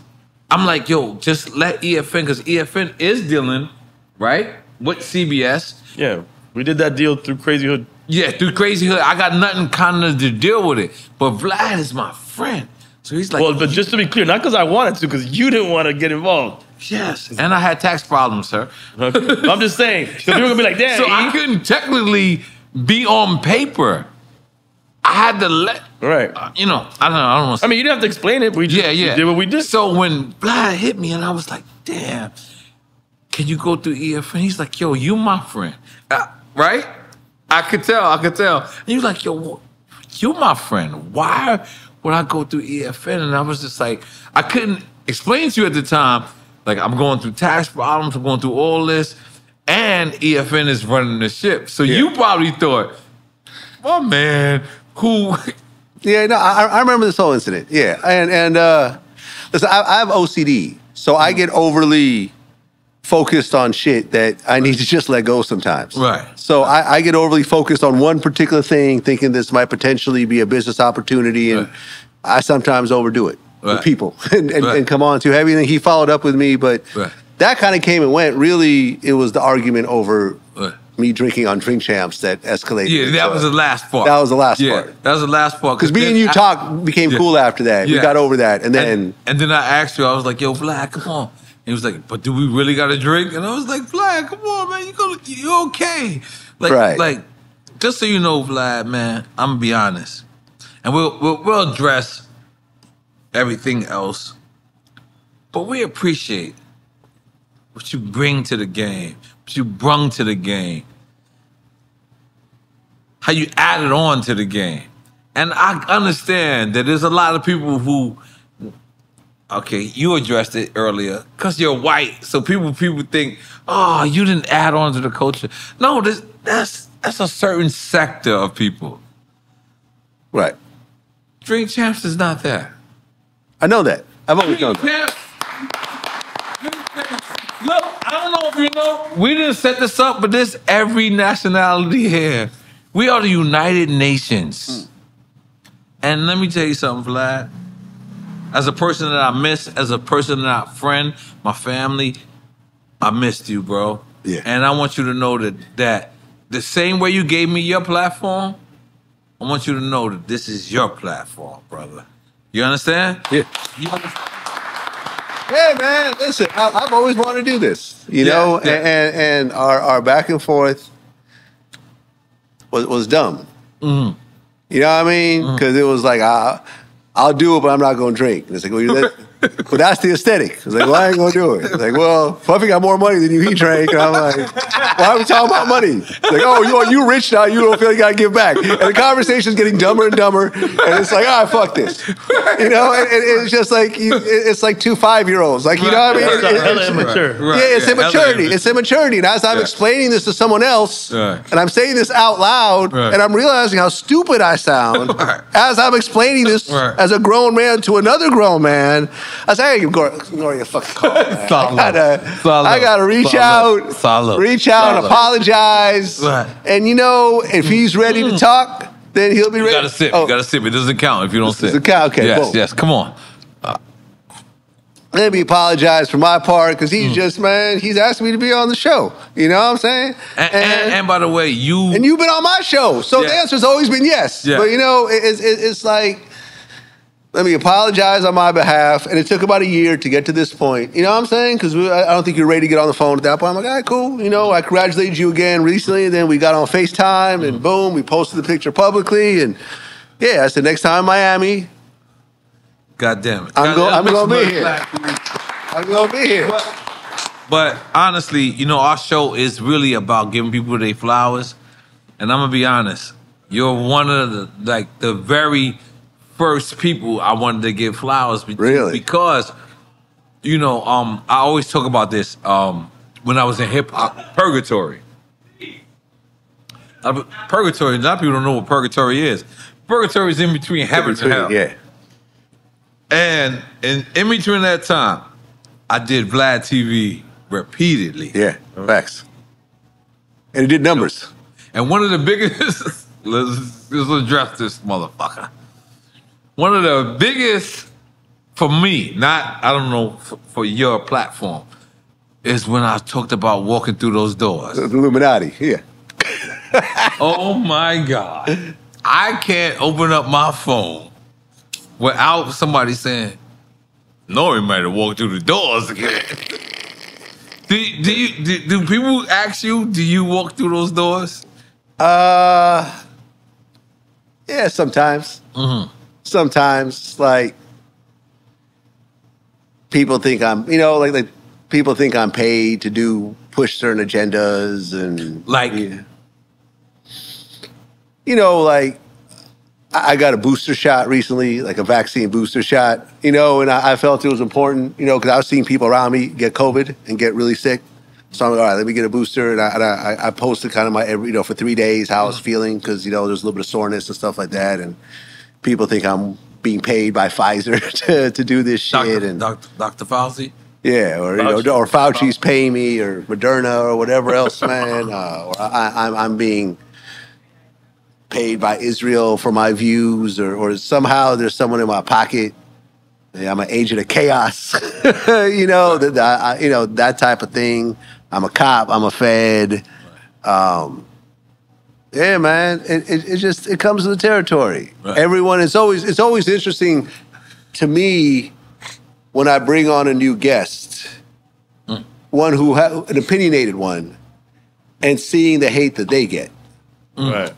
I'm like, yo, just let E F N, because E F N is dealing, right, with C B S. Yeah. We did that deal through Crazy Hood. Yeah, through Crazy Hood. I got nothing kind of to deal with it. But Vlad is my friend. So he's like... Well, but just to be clear, not because I wanted to, because you didn't want to get involved. Yes. And I had tax problems, sir. Okay. I'm just saying. Because people going to be like, damn. So I couldn't technically be on paper. I had to let... Right. Uh, you know, I don't know. I don't want to... I mean, you didn't have to explain it. We just yeah, yeah. did what we did. So when Vlad hit me and I was like, damn... can you go through E F? And he's like, yo, you my friend. Uh, right? I could tell. I could tell. And he was like, yo, you my friend. Why would I go through E F N? And I was just like, I couldn't explain to you at the time, like, I'm going through tax problems. I'm going through all this. And E F N is running the ship. So yeah. You probably thought, my man, who... Yeah, no, I, I remember this whole incident. Yeah, and and uh, listen, I, I have O C D, so I get overly focused on shit that I need to just let go sometimes. Right. So I, I get overly focused on one particular thing, thinking this might potentially be a business opportunity, and right. I sometimes overdo it right. with people and, and, right. and come on to everything. He followed up with me, but right. that kind of came and went. Really, it was the argument over... Right. me drinking on Drink Champs that escalated. Yeah, that so, was the last part. That was the last yeah, part. That was the last part. Because me and you I, talk became yeah, cool after that. Yeah. We got over that. And then and, and then I asked you, I was like, yo, Vlad, come on. And he was like, but do we really got to drink? And I was like, Vlad, come on, man. You gonna, you okay. Like, right. like, just so you know, Vlad, man, I'm going to be honest. And we'll, we'll, we'll address everything else. But we appreciate what you bring to the game. You brung to the game, how you added on to the game. And I understand that there's a lot of people who, okay, you addressed it earlier, because you're white. So people people think, oh, you didn't add on to the culture. No, this, that's, that's a certain sector of people. Right. Drink Champs is not that. I know that. I've always known that. Look, I don't know if you know, we didn't set this up, but there's every nationality here. We are the United Nations. Mm. And let me tell you something, Vlad. As a person that I miss, as a person that I friend, my family, I missed you, bro. Yeah. And I want you to know that, that the same way you gave me your platform, I want you to know that this is your platform, brother. You understand? Yeah. You understand? Hey, man, listen, I, I've always wanted to do this, you yeah, know, yeah. and and our, our back and forth was, was dumb. Mm. You know what I mean? Because mm. it was like, I, I'll do it, but I'm not going to drink. And it's like, well, you're that, well, that's the aesthetic. It's like, well, I ain't going to do it. It's like, well, Puffy got more money than you, he drank. And I'm like, why are we talking about money? It's like, oh, you, you rich now, you don't feel you got to give back. And the conversation's getting dumber and dumber. And it's like, all right, fuck this. You know, and, and it's just like, you, it's like two five-year-olds. Like, you know what I mean? It's, it's, it's immature. Right. Yeah, it's yeah, immaturity. Immature. It's immaturity. And as I'm yeah. explaining this to someone else, right. and I'm saying this out loud, right. and I'm realizing how stupid I sound right. as I'm explaining this right. as a grown man to another grown man. I was like, hey, ignore your fucking call, man. Solid. I gotta, Solid. I gotta reach Solid. out, Solid. reach out, Solid. and apologize. Right. And you know, if he's ready mm. to talk, then he'll be ready. You gotta sip. Oh. You gotta sip. It doesn't count if you don't this sip. It doesn't count. Okay. Yes. Boom. Yes. Come on. Uh, Let me apologize for my part because he's mm. just, man, he's asked me to be on the show. You know what I'm saying? And, and, and, and by the way, you and you've been on my show, so yeah. the answer's always been yes. Yeah. But you know, it, it, it, it's like. Let me apologize on my behalf. And it took about a year to get to this point. You know what I'm saying? Because I don't think you're ready to get on the phone at that point. I'm like, all right, cool. You know, I congratulated you again recently. And then we got on FaceTime and boom, we posted the picture publicly. And yeah, I said, next time in Miami. God damn it. I'm going to be here. I'm going to be here. But, but honestly, you know, our show is really about giving people their flowers. And I'm going to be honest. You're one of the, like, the very... first people I wanted to give flowers because, really? because you know, um, I always talk about this um, when I was in hip-hop, purgatory. Uh, purgatory, a lot of people don't know what purgatory is. Purgatory is in between heaven and hell. Yeah. And, and in between that time, I did Vlad T V repeatedly. Yeah, facts. And it did numbers. And one of the biggest, let's, let's address this motherfucker. One of the biggest, for me, not, I don't know, for, for your platform, is when I talked about walking through those doors. The Illuminati, yeah. Oh, my God. I can't open up my phone without somebody saying, Nori might have walked through the doors again. do, do, you, do, do people ask you, do you walk through those doors? Uh, yeah, sometimes. Mm-hmm. Sometimes, like, people think I'm, you know, like, like people think I'm paid to do push certain agendas and like, yeah. you know, like I got a booster shot recently, like a vaccine booster shot, you know, and I, I felt it was important, you know, because I was seeing people around me get COVID and get really sick. So I'm like, all right, let me get a booster. And I, and I, I posted kind of my, every, you know, for three days how I was feeling because, you know, there's a little bit of soreness and stuff like that. And people think I'm being paid by Pfizer to, to do this shit. Doctor, and Doctor, Doctor Fauci? Yeah, or, Fauci. You know, or Fauci's Fauci. paying me or Moderna or whatever else, man. uh, or I, I'm, I'm being paid by Israel for my views or, or somehow there's someone in my pocket. Yeah, I'm an agent of chaos, you know, that, I, you know, that type of thing. I'm a cop. I'm a fed. Um, yeah, man. It, it, it just it comes to the territory. Right. Everyone is always it's always interesting to me when I bring on a new guest, mm. one who ha an opinionated one, and seeing the hate that they get. Mm. Right.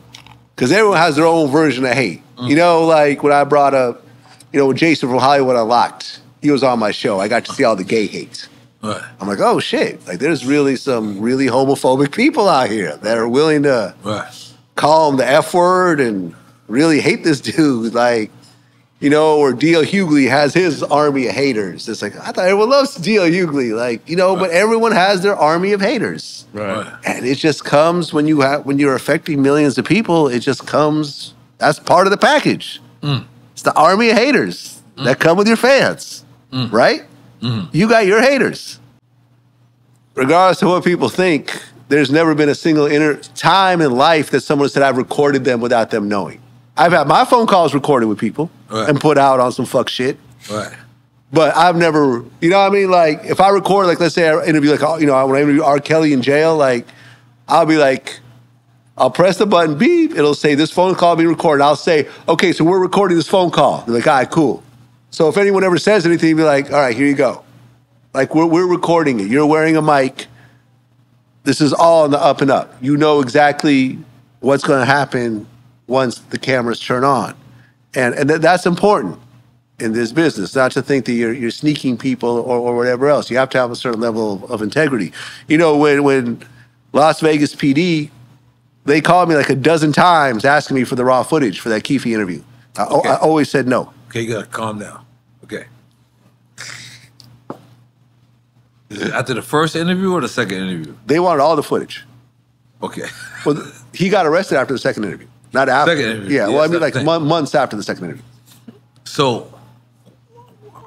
Because everyone has their own version of hate. Mm. You know, like when I brought up, you know, when Jason from Hollywood Unlocked, he was on my show. I got to see all the gay hate. Right. I'm like, oh shit! Like, there's really some really homophobic people out here that are willing to right. call him the F word and really hate this dude. Like, you know, or D L Hughley has his army of haters. It's like I thought everyone loves D L Hughley. Like, you know, right. but everyone has their army of haters. Right. And it just comes when you have when you're affecting millions of people. It just comes. That's part of the package. Mm. It's the army of haters mm. that come with your fans, mm. right? Mm-hmm. You got your haters. Regardless of what people think, there's never been a single inner time in life that someone said, I've recorded them without them knowing. I've had my phone calls recorded with people right. and put out on some fuck shit. Right. But I've never, you know what I mean? Like, if I record, like, let's say I interview, like, you know, when I interview R. Kelly in jail, like, I'll be like, I'll press the button, beep, it'll say, this phone call being recorded. I'll say, okay, so we're recording this phone call. They're like, all right, cool. So if anyone ever says anything, be like, all right, here you go. Like, we're, we're recording it. You're wearing a mic. This is all on the up and up. You know exactly what's going to happen once the cameras turn on. And, and th that's important in this business, not to think that you're, you're sneaking people or, or whatever else. You have to have a certain level of, of integrity. You know, when, when Las Vegas P D, they called me like a dozen times asking me for the raw footage for that Keefe interview. I, okay. I always said no. Okay, you gotta calm down. Okay. After the first interview or the second interview? They wanted all the footage. Okay. Well, he got arrested after the second interview. Not after. Second interview. Yeah, yeah, well, I mean, like mon months after the second interview. So,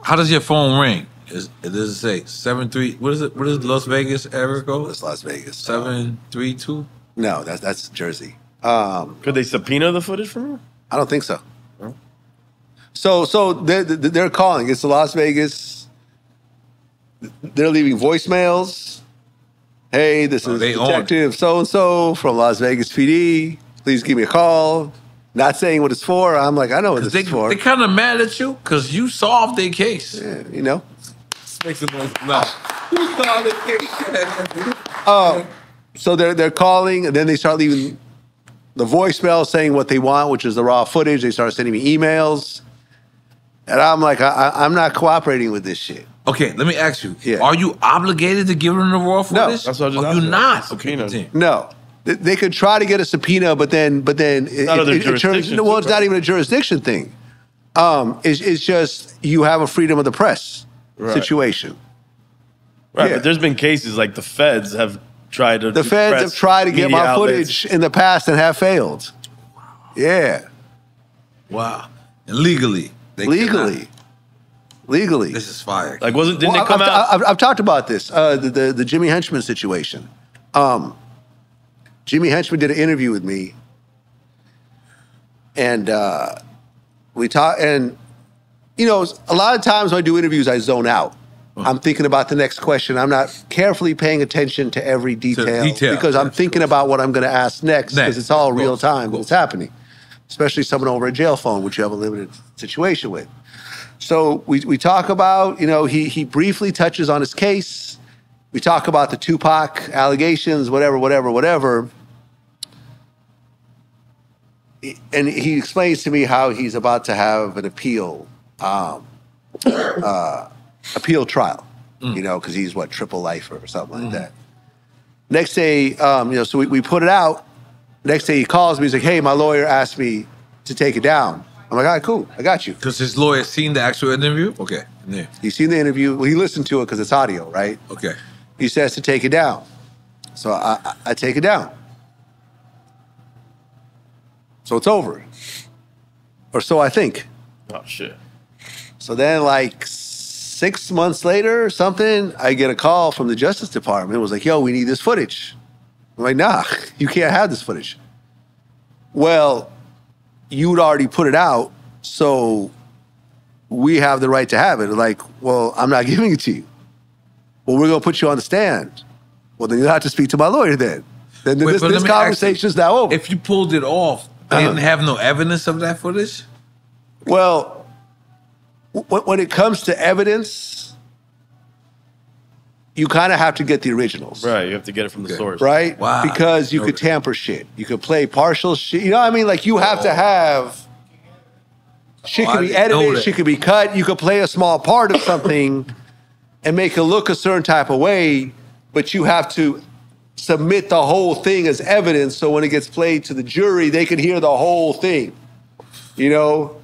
how does your phone ring? Is, does it say seven three? What is it? What is Las Vegas ever go? It's Las Vegas. seven three two? No, that's, that's Jersey. Um, Could they subpoena the footage from her? I don't think so. So, so they're, they're calling. It's Las Vegas. They're leaving voicemails. Hey, this is Detective so-and-so from Las Vegas P D. Please give me a call. Not saying what it's for. I'm like, I know what this is for. They're kind of mad at you because you solved their case. Yeah, you know? This makes it nice. No. You solved the case. uh, so they're, they're calling, and then they start leaving the voicemail saying what they want, which is the raw footage. They start sending me emails. And I'm like, I, I, I'm not cooperating with this shit. Okay, let me ask you. Yeah. Are you obligated to give them the raw footage? No, that's what I just asked. Are you not? Subpoena. No. They, they could try to get a subpoena, but then, but then it, it, it turns. Well, it's not even a jurisdiction thing. Um, it's, it's just you have a freedom of the press right. situation. Right, yeah. But there's been cases like the feds have tried to. The feds have tried to get my outlets. footage in the past and have failed. Wow. Yeah. Wow. And legally. They legally, cannot. legally. This is fire. Like, wasn't didn't well, they come I've, out? I've, I've talked about this. Uh, the, the the Jimmy Henchman situation. Um, Jimmy Henchman did an interview with me, and uh, we talked. And you know, a lot of times when I do interviews, I zone out. Huh. I'm thinking about the next question. I'm not carefully paying attention to every detail, to detail. because I'm thinking about what I'm going to ask next because it's all real time. Cool. What's happening? Especially someone over a jail phone, which you have a limited situation with. So we, we talk about, you know, he, he briefly touches on his case. We talk about the Tupac allegations, whatever, whatever, whatever. And he explains to me how he's about to have an appeal, um, uh, appeal trial. mm. you know, because he's what, triple lifer or something mm. like that. Next day, um, you know, so we, we put it out. Next day he calls me, he's like, hey, my lawyer asked me to take it down. I'm like, all right, cool, I got you. Because his lawyer seen the actual interview? Okay. Yeah. He's seen the interview, well, he listened to it because it's audio, right? Okay. He says to take it down. So I, I, I take it down. So it's over. Or so I think. Oh, shit. So then like six months later or something, I get a call from the Justice Department. It was like, yo, we need this footage. I'm like, nah, you can't have this footage. Well, you'd already put it out, so we have the right to have it. Like, well, I'm not giving it to you. Well, we're going to put you on the stand. Well, then you'll have to speak to my lawyer then. Then Wait, this, this conversation is now over. If you pulled it off, they uh-huh. didn't have no evidence of that footage? Well, w when it comes to evidence, you kind of have to get the originals. Right, you have to get it from okay. the source. Right? Wow. Because you okay. could tamper shit. You could play partial shit. You know what I mean? Like, you have oh. to have... Shit oh, could be edited, shit could be cut. You could play a small part of something and make it look a certain type of way, but you have to submit the whole thing as evidence so when it gets played to the jury, they can hear the whole thing, you know?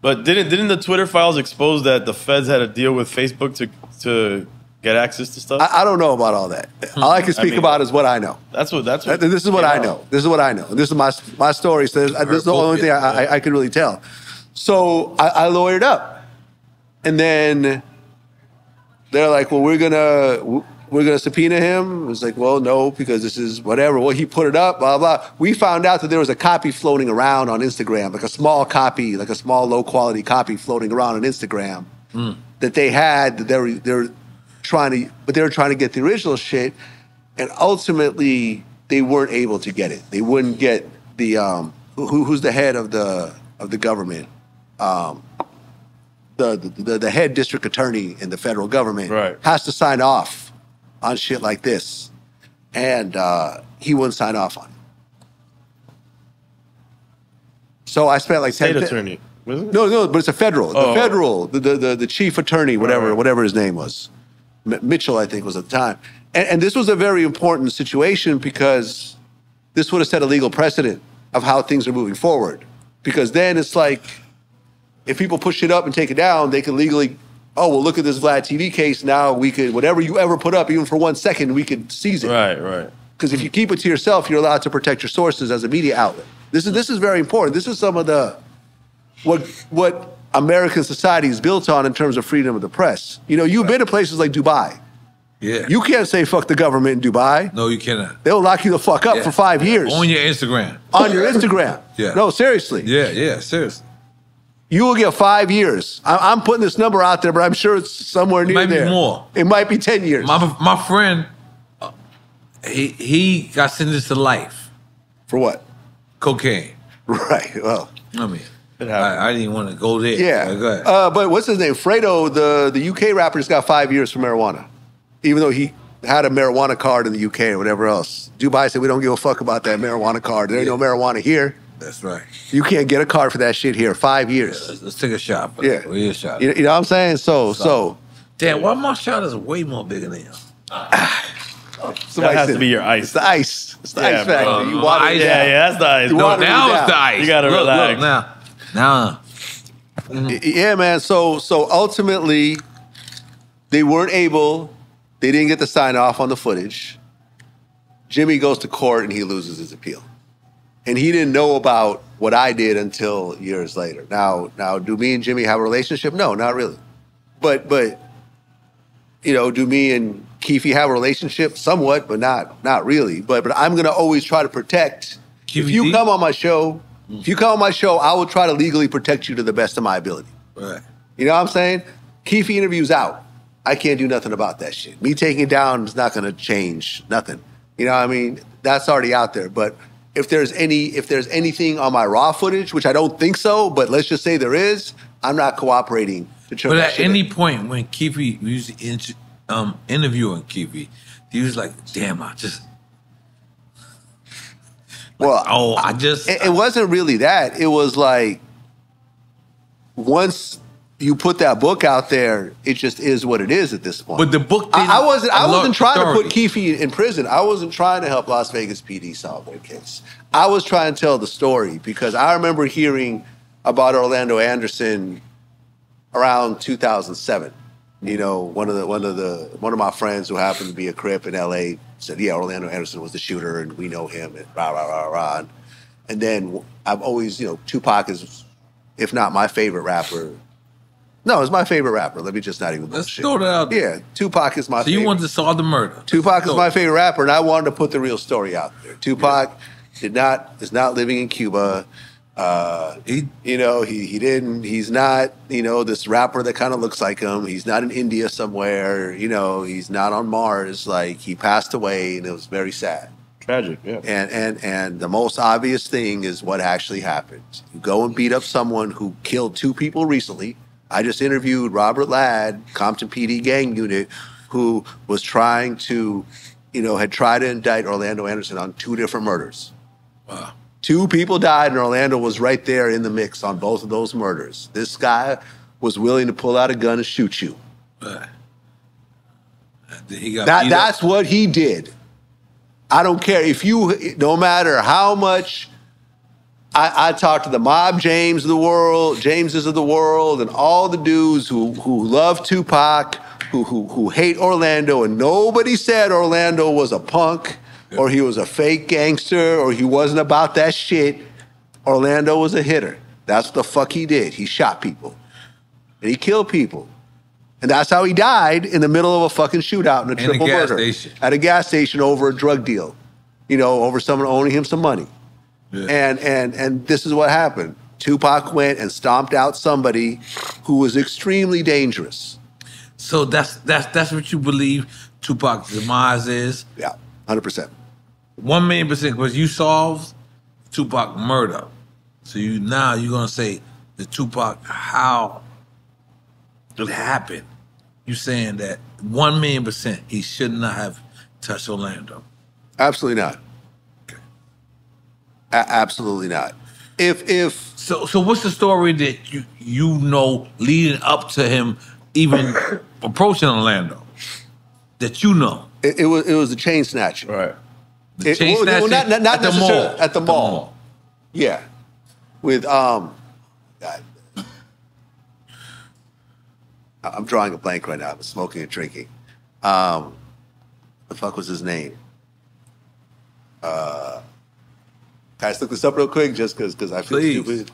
But didn't didn't the Twitter files expose that the feds had a deal with Facebook to to get access to stuff? I, I don't know about all that. All I can speak I mean, about is what I know. That's what that's what. This is what I know. know. This is what I know. This is my my story. So this is the only thing I, I I can really tell. So I, I lawyered up, and then they're like, "Well, we're gonna we're gonna subpoena him." It was like, "Well, no, because this is whatever." Well, he put it up, blah blah. We found out that there was a copy floating around on Instagram, like a small copy, like a small low quality copy floating around on Instagram mm. that they had. That they were they're trying to, but they were trying to get the original shit, and ultimately they weren't able to get it. They wouldn't get the um, who, who's the head of the of the government, um, the, the the head district attorney in the federal government right. has to sign off on shit like this, and uh, he wouldn't sign off on it. So I spent like state ten attorney. No, no, but it's a federal, oh. the federal, the the the, the chief attorney, whatever, right. whatever his name was. Mitchell, I think, was at the time. And, and this was a very important situation because this would have set a legal precedent of how things are moving forward. Because then it's like, if people push it up and take it down, they can legally, oh, well, look at this Vlad T V case. Now we could, whatever you ever put up, even for one second, we could seize it. Right, right. Because if you keep it to yourself, you're allowed to protect your sources as a media outlet. This is, this is very important. This is some of the, what, what, American society is built on in terms of freedom of the press. You know, you've right. been to places like Dubai. Yeah. You can't say fuck the government in Dubai. No, you cannot. They'll lock you the fuck up yeah. for five years. On your Instagram. On your Instagram. Yeah. No, seriously. Yeah, yeah, seriously. You will get five years. I I'm putting this number out there, but I'm sure it's somewhere it near there. It might be there. more. It might be ten years. My, my friend, uh, he, he got sentenced to life. For what? Cocaine. Right, well. I mean... I, I didn't want to go there. Yeah. Go ahead. Uh, but what's his name? Fredo, the, the U K rapper, just got five years for marijuana, even though he had a marijuana card in the U K or whatever else. Dubai said, we don't give a fuck about that marijuana card. There ain't yeah. no marijuana here. That's right. You can't get a card for that shit here. Five years. Yeah, let's, let's take a shot. For yeah. Real shot. You, you know what I'm saying? So, so. so. Damn, why my shot is way more bigger than him? Somebody that has said, to be your ice. It's the ice. It's the yeah, ice factor. Um, you water ice. Yeah, yeah, that's the ice. You no, now it's the ice. You got to relax. Look, now. Nah. Mm. Yeah, man. So, so ultimately, they weren't able. They didn't get the sign off on the footage. Jimmy goes to court and he loses his appeal. And he didn't know about what I did until years later. Now, now, do me and Jimmy have a relationship? No, not really. But, but, you know, do me and Keefe have a relationship? Somewhat, but not, not really. But, but I'm gonna always try to protect. Q V D? If you come on my show. If you come on my show, I will try to legally protect you to the best of my ability. Right. You know what I'm saying? Keefe interviews out. I can't do nothing about that shit. Me taking it down is not going to change nothing. You know what I mean? That's already out there. But if there's any, if there's anything on my raw footage, which I don't think so, but let's just say there is, I'm not cooperating. To turn but at shit any in. point when Keefe, we used to inter um, interviewing Keefe, he was like, damn, I just... Well, oh, I just... It, it wasn't really that. It was like, once you put that book out there, it just is what it is at this point. But the book didn't I, I wasn't I wasn't trying authority. to put Keefe in prison. I wasn't trying to help Las Vegas P D solve their case. I was trying to tell the story, because I remember hearing about Orlando Anderson around two thousand seven. You know, one of the one of the one of my friends who happened to be a Crip in L A said, "Yeah, Orlando Anderson was the shooter, and we know him." And rah rah rah rah. And, and then I've always, you know, Tupac is, if not my favorite rapper. No, it's my favorite rapper. Let me just not even bullshit. Let's throw that out there. Yeah, Tupac is my favorite. So you wanted to solve the murder. Tupac is my favorite rapper, and I wanted to put the real story out there. Tupac yeah. did not is not living in Cuba. Uh, he, you know, he he didn't. He's not, you know, this rapper that kind of looks like him. He's not in India somewhere. You know, he's not on Mars. Like, he passed away, and it was very sad, tragic. Yeah. And and and the most obvious thing is what actually happened. You go and beat up someone who killed two people recently. I just interviewed Robert Ladd, Compton P D gang unit, who was trying to, you know, had tried to indict Orlando Anderson on two different murders. Wow. Two people died, and Orlando was right there in the mix on both of those murders. This guy was willing to pull out a gun and shoot you. Uh, he got that, that's up. what he did. I don't care if you, no matter how much I, I talk to the Mob James of the world, Jameses of the world, and all the dudes who who love Tupac, who who who hate Orlando, and nobody said Orlando was a punk, yeah. or he was a fake gangster, or he wasn't about that shit. Orlando was a hitter. That's what the fuck he did. He shot people, and he killed people, and that's how he died, in the middle of a fucking shootout and a triple a murder station. at a gas station over a drug deal, you know, over someone owing him some money. Yeah. And and and this is what happened. Tupac went and stomped out somebody who was extremely dangerous. So that's that's that's what you believe Tupac's demise is? Yeah, one hundred percent. One million percent, because you solved Tupac murder. So you now you're gonna say the Tupac how it happened. You saying that one million percent he should not have touched Orlando? Absolutely not. A absolutely not. If if so, so what's the story that you you know leading up to him even approaching Orlando that you know? It, it was it was the chain snatching, right? The it, chain well, snatching well, not, not, not at, the mall. at the at the mall. mall. Yeah, with um, I, I'm drawing a blank right now. I was smoking and drinking. Um, the fuck was his name? Uh. Can I just look this up real quick, just because because I feel Please. stupid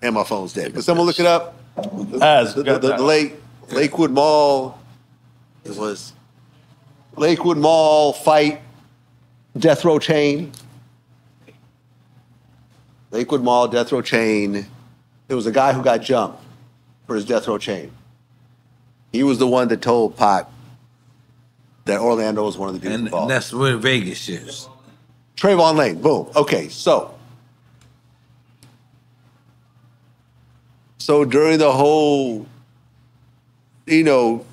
and my phone's dead. Can someone look it up? As the, the, the, the Lake Lakewood Mall. It was Lakewood Mall fight death row chain. Lakewood Mall death row chain. There was a guy who got jumped for his death row chain. He was the one that told Pac that Orlando was one of the dudes involved. And that's where Vegas is. Trayvon Lane, boom. Okay, so. So during the whole, you know,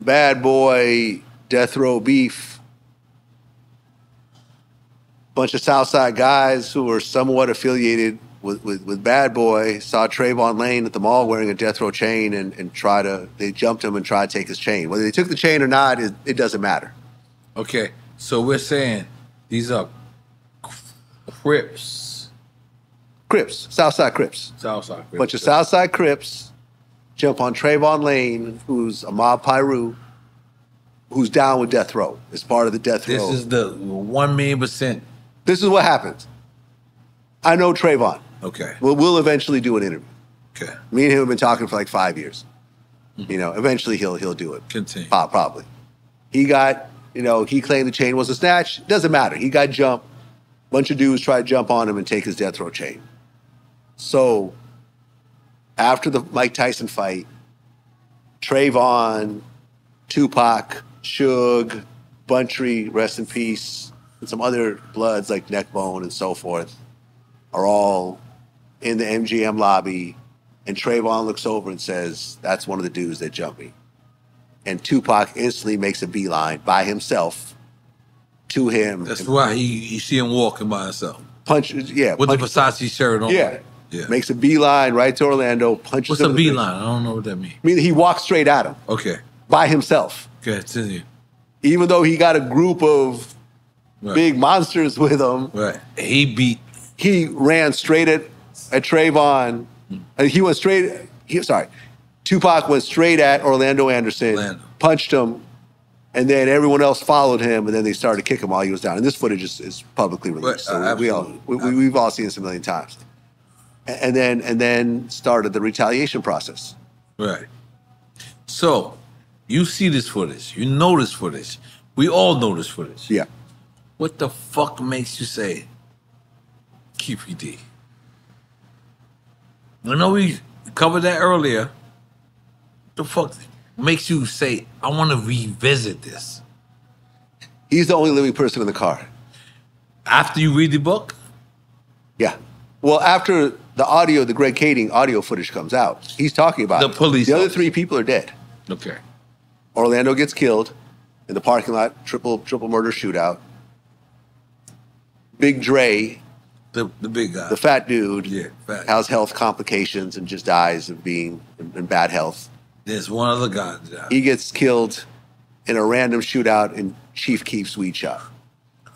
bad boy, death row beef, bunch of Southside guys who were somewhat affiliated with, with, with bad boy saw Trayvon Lane at the mall wearing a death row chain and, and try to, they jumped him and tried to take his chain. Whether they took the chain or not, it, it doesn't matter. Okay, so we're saying these are Crips. Crips. Southside Crips. Southside Crips. Bunch of Southside Crips jump on Trayvon Lane, who's a mob Piru, who's down with death row. It's part of the death row. This is the one million percent. This is what happens. I know Trayvon. Okay. We'll, we'll eventually do an interview. Okay. Me and him have been talking for like five years. Mm-hmm. You know, eventually he'll he'll do it. Continue. Probably. He got, you know, he claimed the chain was a snatch. Doesn't matter. He got jumped. Bunch of dudes try to jump on him and take his death row chain. So after the Mike Tyson fight, Trayvon, Tupac, Suge, Bundry, rest in peace, and some other bloods like Neckbone and so forth are all in the M G M lobby. And Trayvon looks over and says, "That's one of the dudes that jumped me." And Tupac instantly makes a beeline by himself to him. That's why he, you see him walking by himself. Punch, yeah. With punch, the Versace shirt on. Yeah. Yeah. Makes a beeline right to Orlando, punches What's him a beeline? I don't know what that means. I mean, he walks straight at him. Okay. By himself. Okay, continue. Even though he got a group of right. big monsters with him. Right. He beat. He ran straight at, at Trayvon. Hmm. And he went straight, he, sorry, Tupac went straight at Orlando Anderson, Orlando. punched him, and then everyone else followed him, and then they started to kick him while he was down. And this footage is, is publicly released. But, uh, so we all, we, we, we've all seen this a million times. And then, and then started the retaliation process. Right. So you see this footage. You know this footage. We all know this footage. Yeah. What the fuck makes you say Q P D? I know we covered that earlier. What the fuck makes you say, I want to revisit this? He's the only living person in the car. After you read the book? Yeah. Well, after the audio, the Greg Kading audio footage comes out, he's talking about the police. The other three people are dead. Okay. Orlando gets killed in the parking lot, triple triple murder shootout. Big Dre. The, the big guy. The fat dude. Yeah, fat. Has health complications and just dies of being in, in bad health. There's one other guy. He gets killed in a random shootout in Chief Keef's weed shop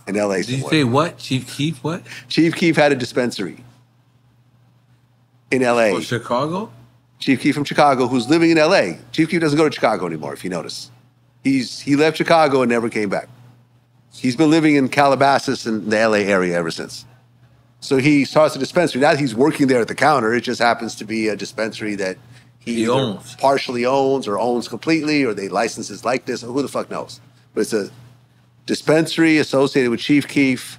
in L A. Did somewhere. You say what? Chief Keef what? Chief Keef had a dispensary in L A. Oh, Chicago? Chief Keef from Chicago, who's living in L A. Chief Keef doesn't go to Chicago anymore, if you notice. He's, he left Chicago and never came back. He's been living in Calabasas and the L A area ever since. So he starts a dispensary. Now he's working there at the counter. It just happens to be a dispensary that he, he owns. Partially owns or owns completely, or they license his likeness, or who the fuck knows. But it's a dispensary associated with Chief Keef.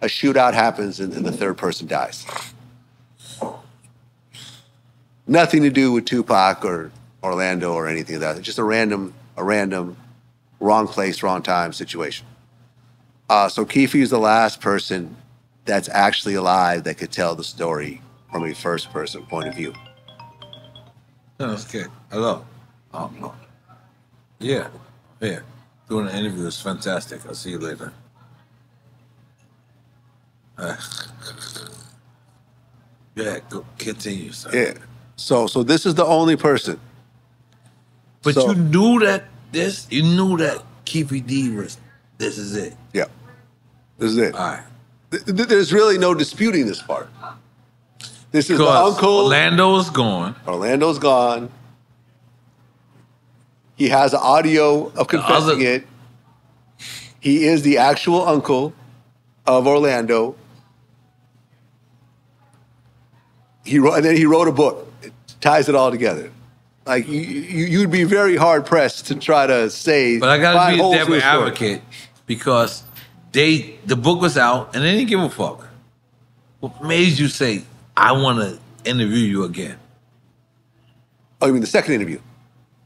A shootout happens, and, and the third person dies. Nothing to do with Tupac or Orlando or anything of that. It's just a random, a random, wrong place, wrong time situation. Uh, so Keef is the last person that's actually alive that could tell the story from a first-person point of view. Okay. Hello. Um, yeah. Yeah. Doing an interview is fantastic. I'll see you later. Uh, yeah. Go, continue. Sorry. Yeah. So, so this is the only person. But so, you knew that this, you knew that Q P D was, this is it. Yeah. This is it. All right. Th th there's really no disputing this part. This is the uncle. Orlando's gone. Orlando's gone. He has an audio of confessing it. He is the actual uncle of Orlando. He wrote, and then he wrote a book. It ties it all together. Like you, you, you'd be very hard pressed to try to say. But I gotta be a devil advocate because they the book was out and they didn't give a fuck. What made you say? I want to interview you again. Oh, you mean the second interview?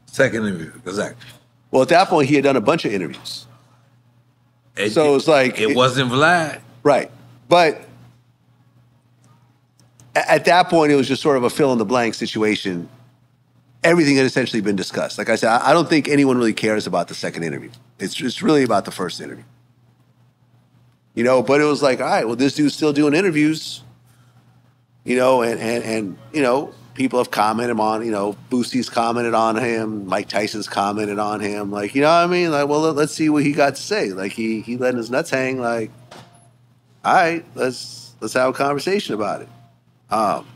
Second interview, exactly. Well, at that point, he had done a bunch of interviews. It, so it's like... It, it wasn't Vlad. Right. But at that point, it was just sort of a fill-in-the-blank situation. Everything had essentially been discussed. Like I said, I don't think anyone really cares about the second interview. It's, it's really about the first interview. You know, but it was like, all right, well, this dude's still doing interviews. You know, and, and, and, you know, people have commented on, you know, Boosie's commented on him. Mike Tyson's commented on him. Like, you know what I mean? Like, well, let's see what he got to say. Like, he, he letting his nuts hang. Like, all right, let's, let's have a conversation about it. Um,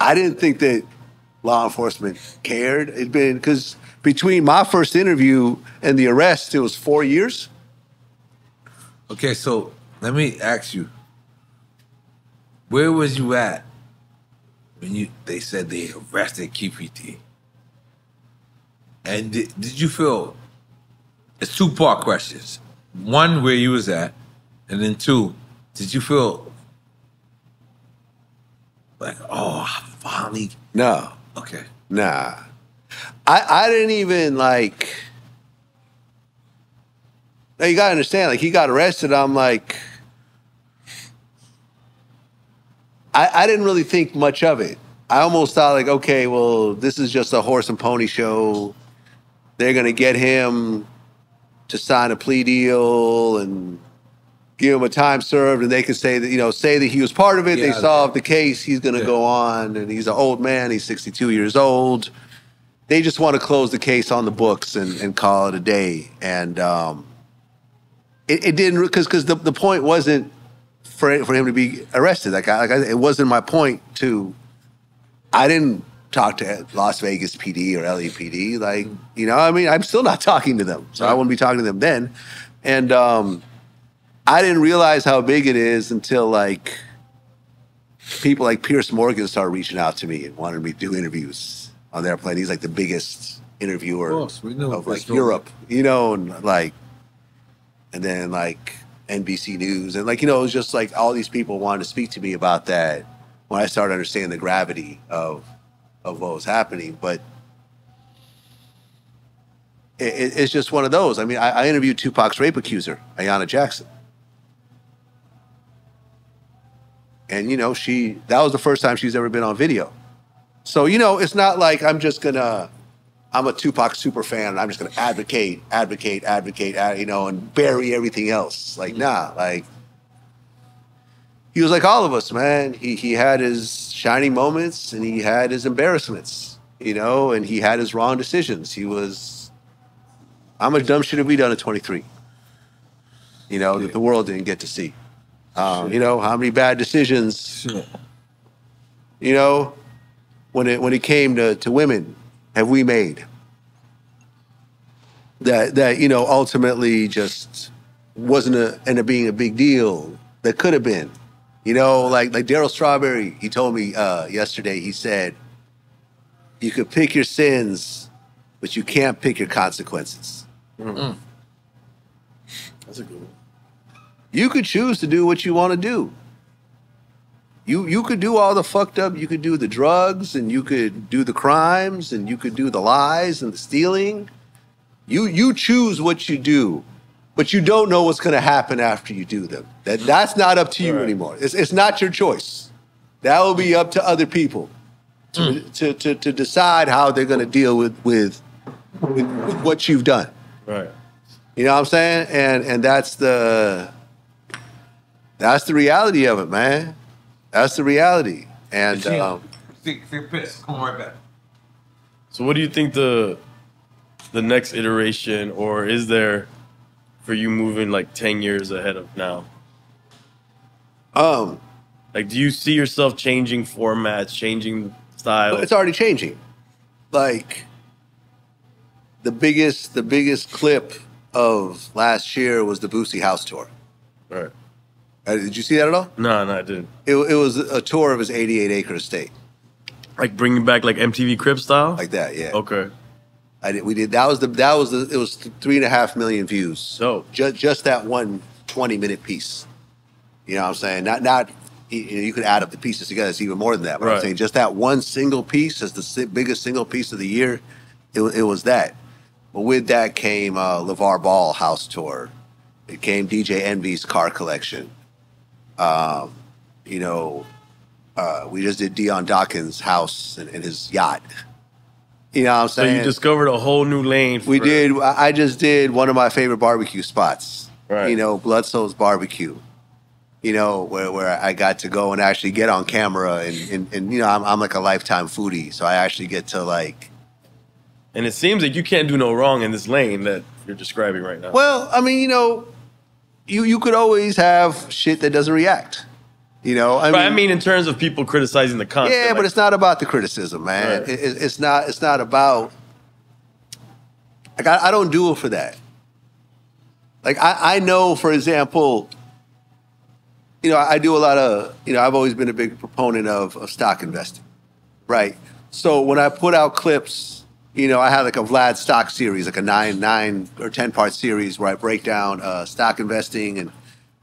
I didn't think that law enforcement cared. It'd been, because between my first interview and the arrest, it was four years. Okay, so let me ask you. Where was you at when you they said they arrested Q P D? And did, did you feel, it's two part questions. One, where you was at, and then two, did you feel like, oh, I finally... No. Okay. Nah. I, I didn't even like... Now you gotta understand, like he got arrested, I'm like... I, I didn't really think much of it. I almost thought like, okay, well, this is just a horse and pony show. They're going to get him to sign a plea deal and give him a time served, and they can say that, you know, say that he was part of it. Yeah, they solved the case. He's going to yeah. go on, and he's an old man. He's sixty-two years old. They just want to close the case on the books and, and call it a day. And um, it, it didn't, because because the, the point wasn't for for him to be arrested. Like, I, like I, it wasn't my point to. I didn't talk to Las Vegas P D or L A P D. Like, you know, I mean, I'm still not talking to them, so right. I wouldn't be talking to them then. And um, I didn't realize how big it is until, like, people like Piers Morgan started reaching out to me and wanted me to do interviews on their plane. He's like the biggest interviewer of, course, of like Europe, you know, and like, and then like N B C News. And like, you know, it was just like all these people wanted to speak to me about that when I started understanding the gravity of, of what was happening. But it, it, it's just one of those. I mean, I, I interviewed Tupac's rape accuser, Ayanna Jackson. And, you know, she, that was the first time she's ever been on video. So, you know, it's not like I'm just going to, I'm a Tupac super fan and I'm just going to advocate, advocate, advocate, ad, you know, and bury everything else. Like, nah, like, he was like all of us, man. He, he had his shining moments and he had his embarrassments, you know, and he had his wrong decisions. He was, how much dumb shit have we done at twenty-three? You know, yeah. that the world didn't get to see. Um, you know, how many bad decisions, sure. you know, when it when it came to, to women have we made that, that you know, ultimately just wasn't a, ended up being a big deal that could have been. You know, like like Daryl Strawberry, he told me uh, yesterday, he said, you could pick your sins, but you can't pick your consequences. Mm-hmm. That's a good one. You could choose to do what you want to do. You you could do all the fucked up. You could do the drugs, and you could do the crimes, and you could do the lies and the stealing. You you choose what you do, but you don't know what's going to happen after you do them. That that's not up to you right. anymore. It's it's not your choice. That will be up to other people to mm. to, to to decide how they're going to deal with with, with with what you've done. Right. You know what I'm saying? And and that's the. That's the reality of it, man. That's the reality. And um, think, think piss. Come right back. So, what do you think the the next iteration, or is there for you moving like ten years ahead of now? Um, like, do you see yourself changing formats, changing styles? It's already changing. Like the biggest, the biggest clip of last year was the Boosie house tour. All right. Uh, did you see that at all? No, no, I didn't. It, it was a tour of his eighty-eight acre estate. Like bringing back like M T V Crib style? Like that, yeah. Okay. I did, we did, that was the, that was the, it was three and a half million views. So just, just that one twenty minute piece. You know what I'm saying? Not, not, you, know, you could add up the pieces together. It's even more than that. But right. I'm saying just that one single piece as the biggest single piece of the year. It, it was that. But with that came uh, LeVar Ball house tour. It came D J Envy's car collection. Um, you know, uh, we just did Dion Dawkins' house and, and his yacht. You know what I'm saying? So you discovered a whole new lane. We did. I just did one of my favorite barbecue spots. Right. You know, Blood Souls Barbecue. You know, where, where I got to go and actually get on camera. And, and, and you know, I'm, I'm like a lifetime foodie. So I actually get to like... And it seems like you can't do no wrong in this lane that you're describing right now. Well, I mean, you know... You, you could always have shit that doesn't react, you know? I mean, but I mean in terms of people criticizing the content. Yeah, like, but it's not about the criticism, man. Right. It, it, it's not It's not about... Like, I, I don't do it for that. Like, I, I know, for example, you know, I, I do a lot of... You know, I've always been a big proponent of, of stock investing, right? So when I put out clips, you know, I have like a Vlad Stock series, like a nine, nine or ten part series where I break down uh, stock investing and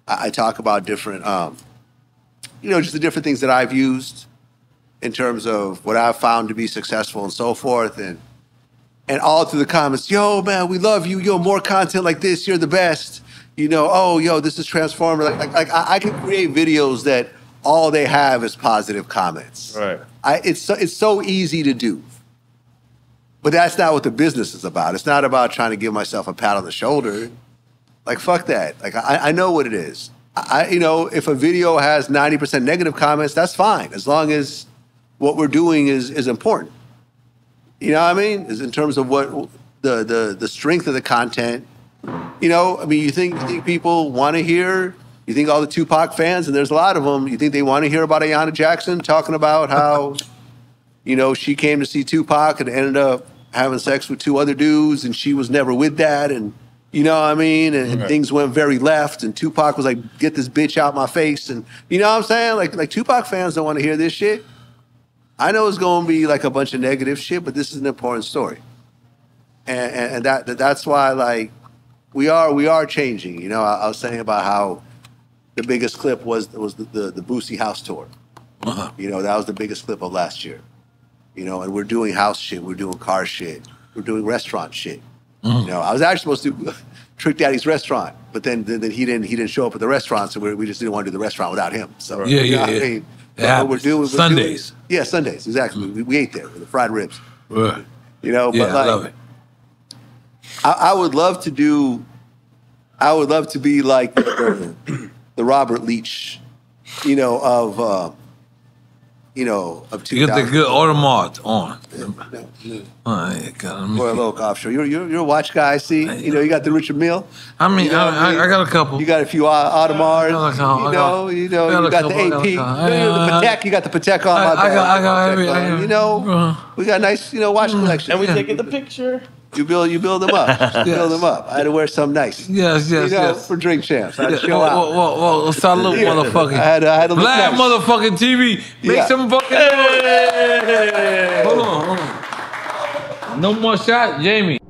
I, I talk about different, um, you know, just the different things that I've used in terms of what I've found to be successful and so forth. And and all through the comments, yo, man, we love you. Yo, more content like this. You're the best. You know, oh, yo, this is transformative. Like, like, like I, I can create videos that all they have is positive comments. Right. I, it's so, it's so easy to do. But that's not what the business is about. It's not about trying to give myself a pat on the shoulder. Like, fuck that. Like, I, I know what it is. I, you know, if a video has ninety percent negative comments, that's fine, as long as what we're doing is, is important. You know what I mean? Is in terms of what the, the, the strength of the content. You know, I mean, you think, you think people want to hear, you think all the Tupac fans, and there's a lot of them, you think they want to hear about Ayanna Jackson talking about how, you know, she came to see Tupac and ended up having sex with two other dudes and she was never with that, and you know what I mean? And, and right. things went very left, and Tupac was like, get this bitch out my face. And you know what I'm saying? Like, like Tupac fans don't want to hear this shit. I know it's going to be like a bunch of negative shit, but this is an important story. And, and, and that, that that's why, like, we are we are changing. You know, I, I was saying about how the biggest clip was, was the, the, the Boosie house tour. Uh-huh. You know, that was the biggest clip of last year. You know, and we're doing house shit. We're doing car shit. We're doing restaurant shit. You know, I was actually supposed to Trick Daddy's restaurant, but then, then then he didn't he didn't show up at the restaurant, so we we just didn't want to do the restaurant without him. So yeah, you know, yeah, yeah. I mean, yeah. We're doing we're Sundays. Doing, yeah, Sundays exactly. Mm. We, we ate there with the fried ribs. Uh, you know, yeah, but like, I love it. I, I would love to do. I would love to be like the, the, the Robert Leach, you know, of uh, you know of two. You got the good Audemars on. No, no. Oh, God, or a local offshore. You're, you're, you're a watch guy, I see. I, you know, you got the Richard Mille. I mean, you know, I, I, I got a couple. You got a few Audemars. You know, you know, you got the A P. You got the Patek. You got the Patek on my back. You know, we got a nice, you know, watch collection. And we taking the picture. You build, you build them up. You build them up. I had to wear something nice. Yes, yes, you know, yes. For drink champs. I had to show out. Whoa, whoa, whoa. Solid motherfucking. I had to, I had to look nice. Black motherfucking T V. Make some fucking noise. Hold on, hold on. No more shots, Jamie.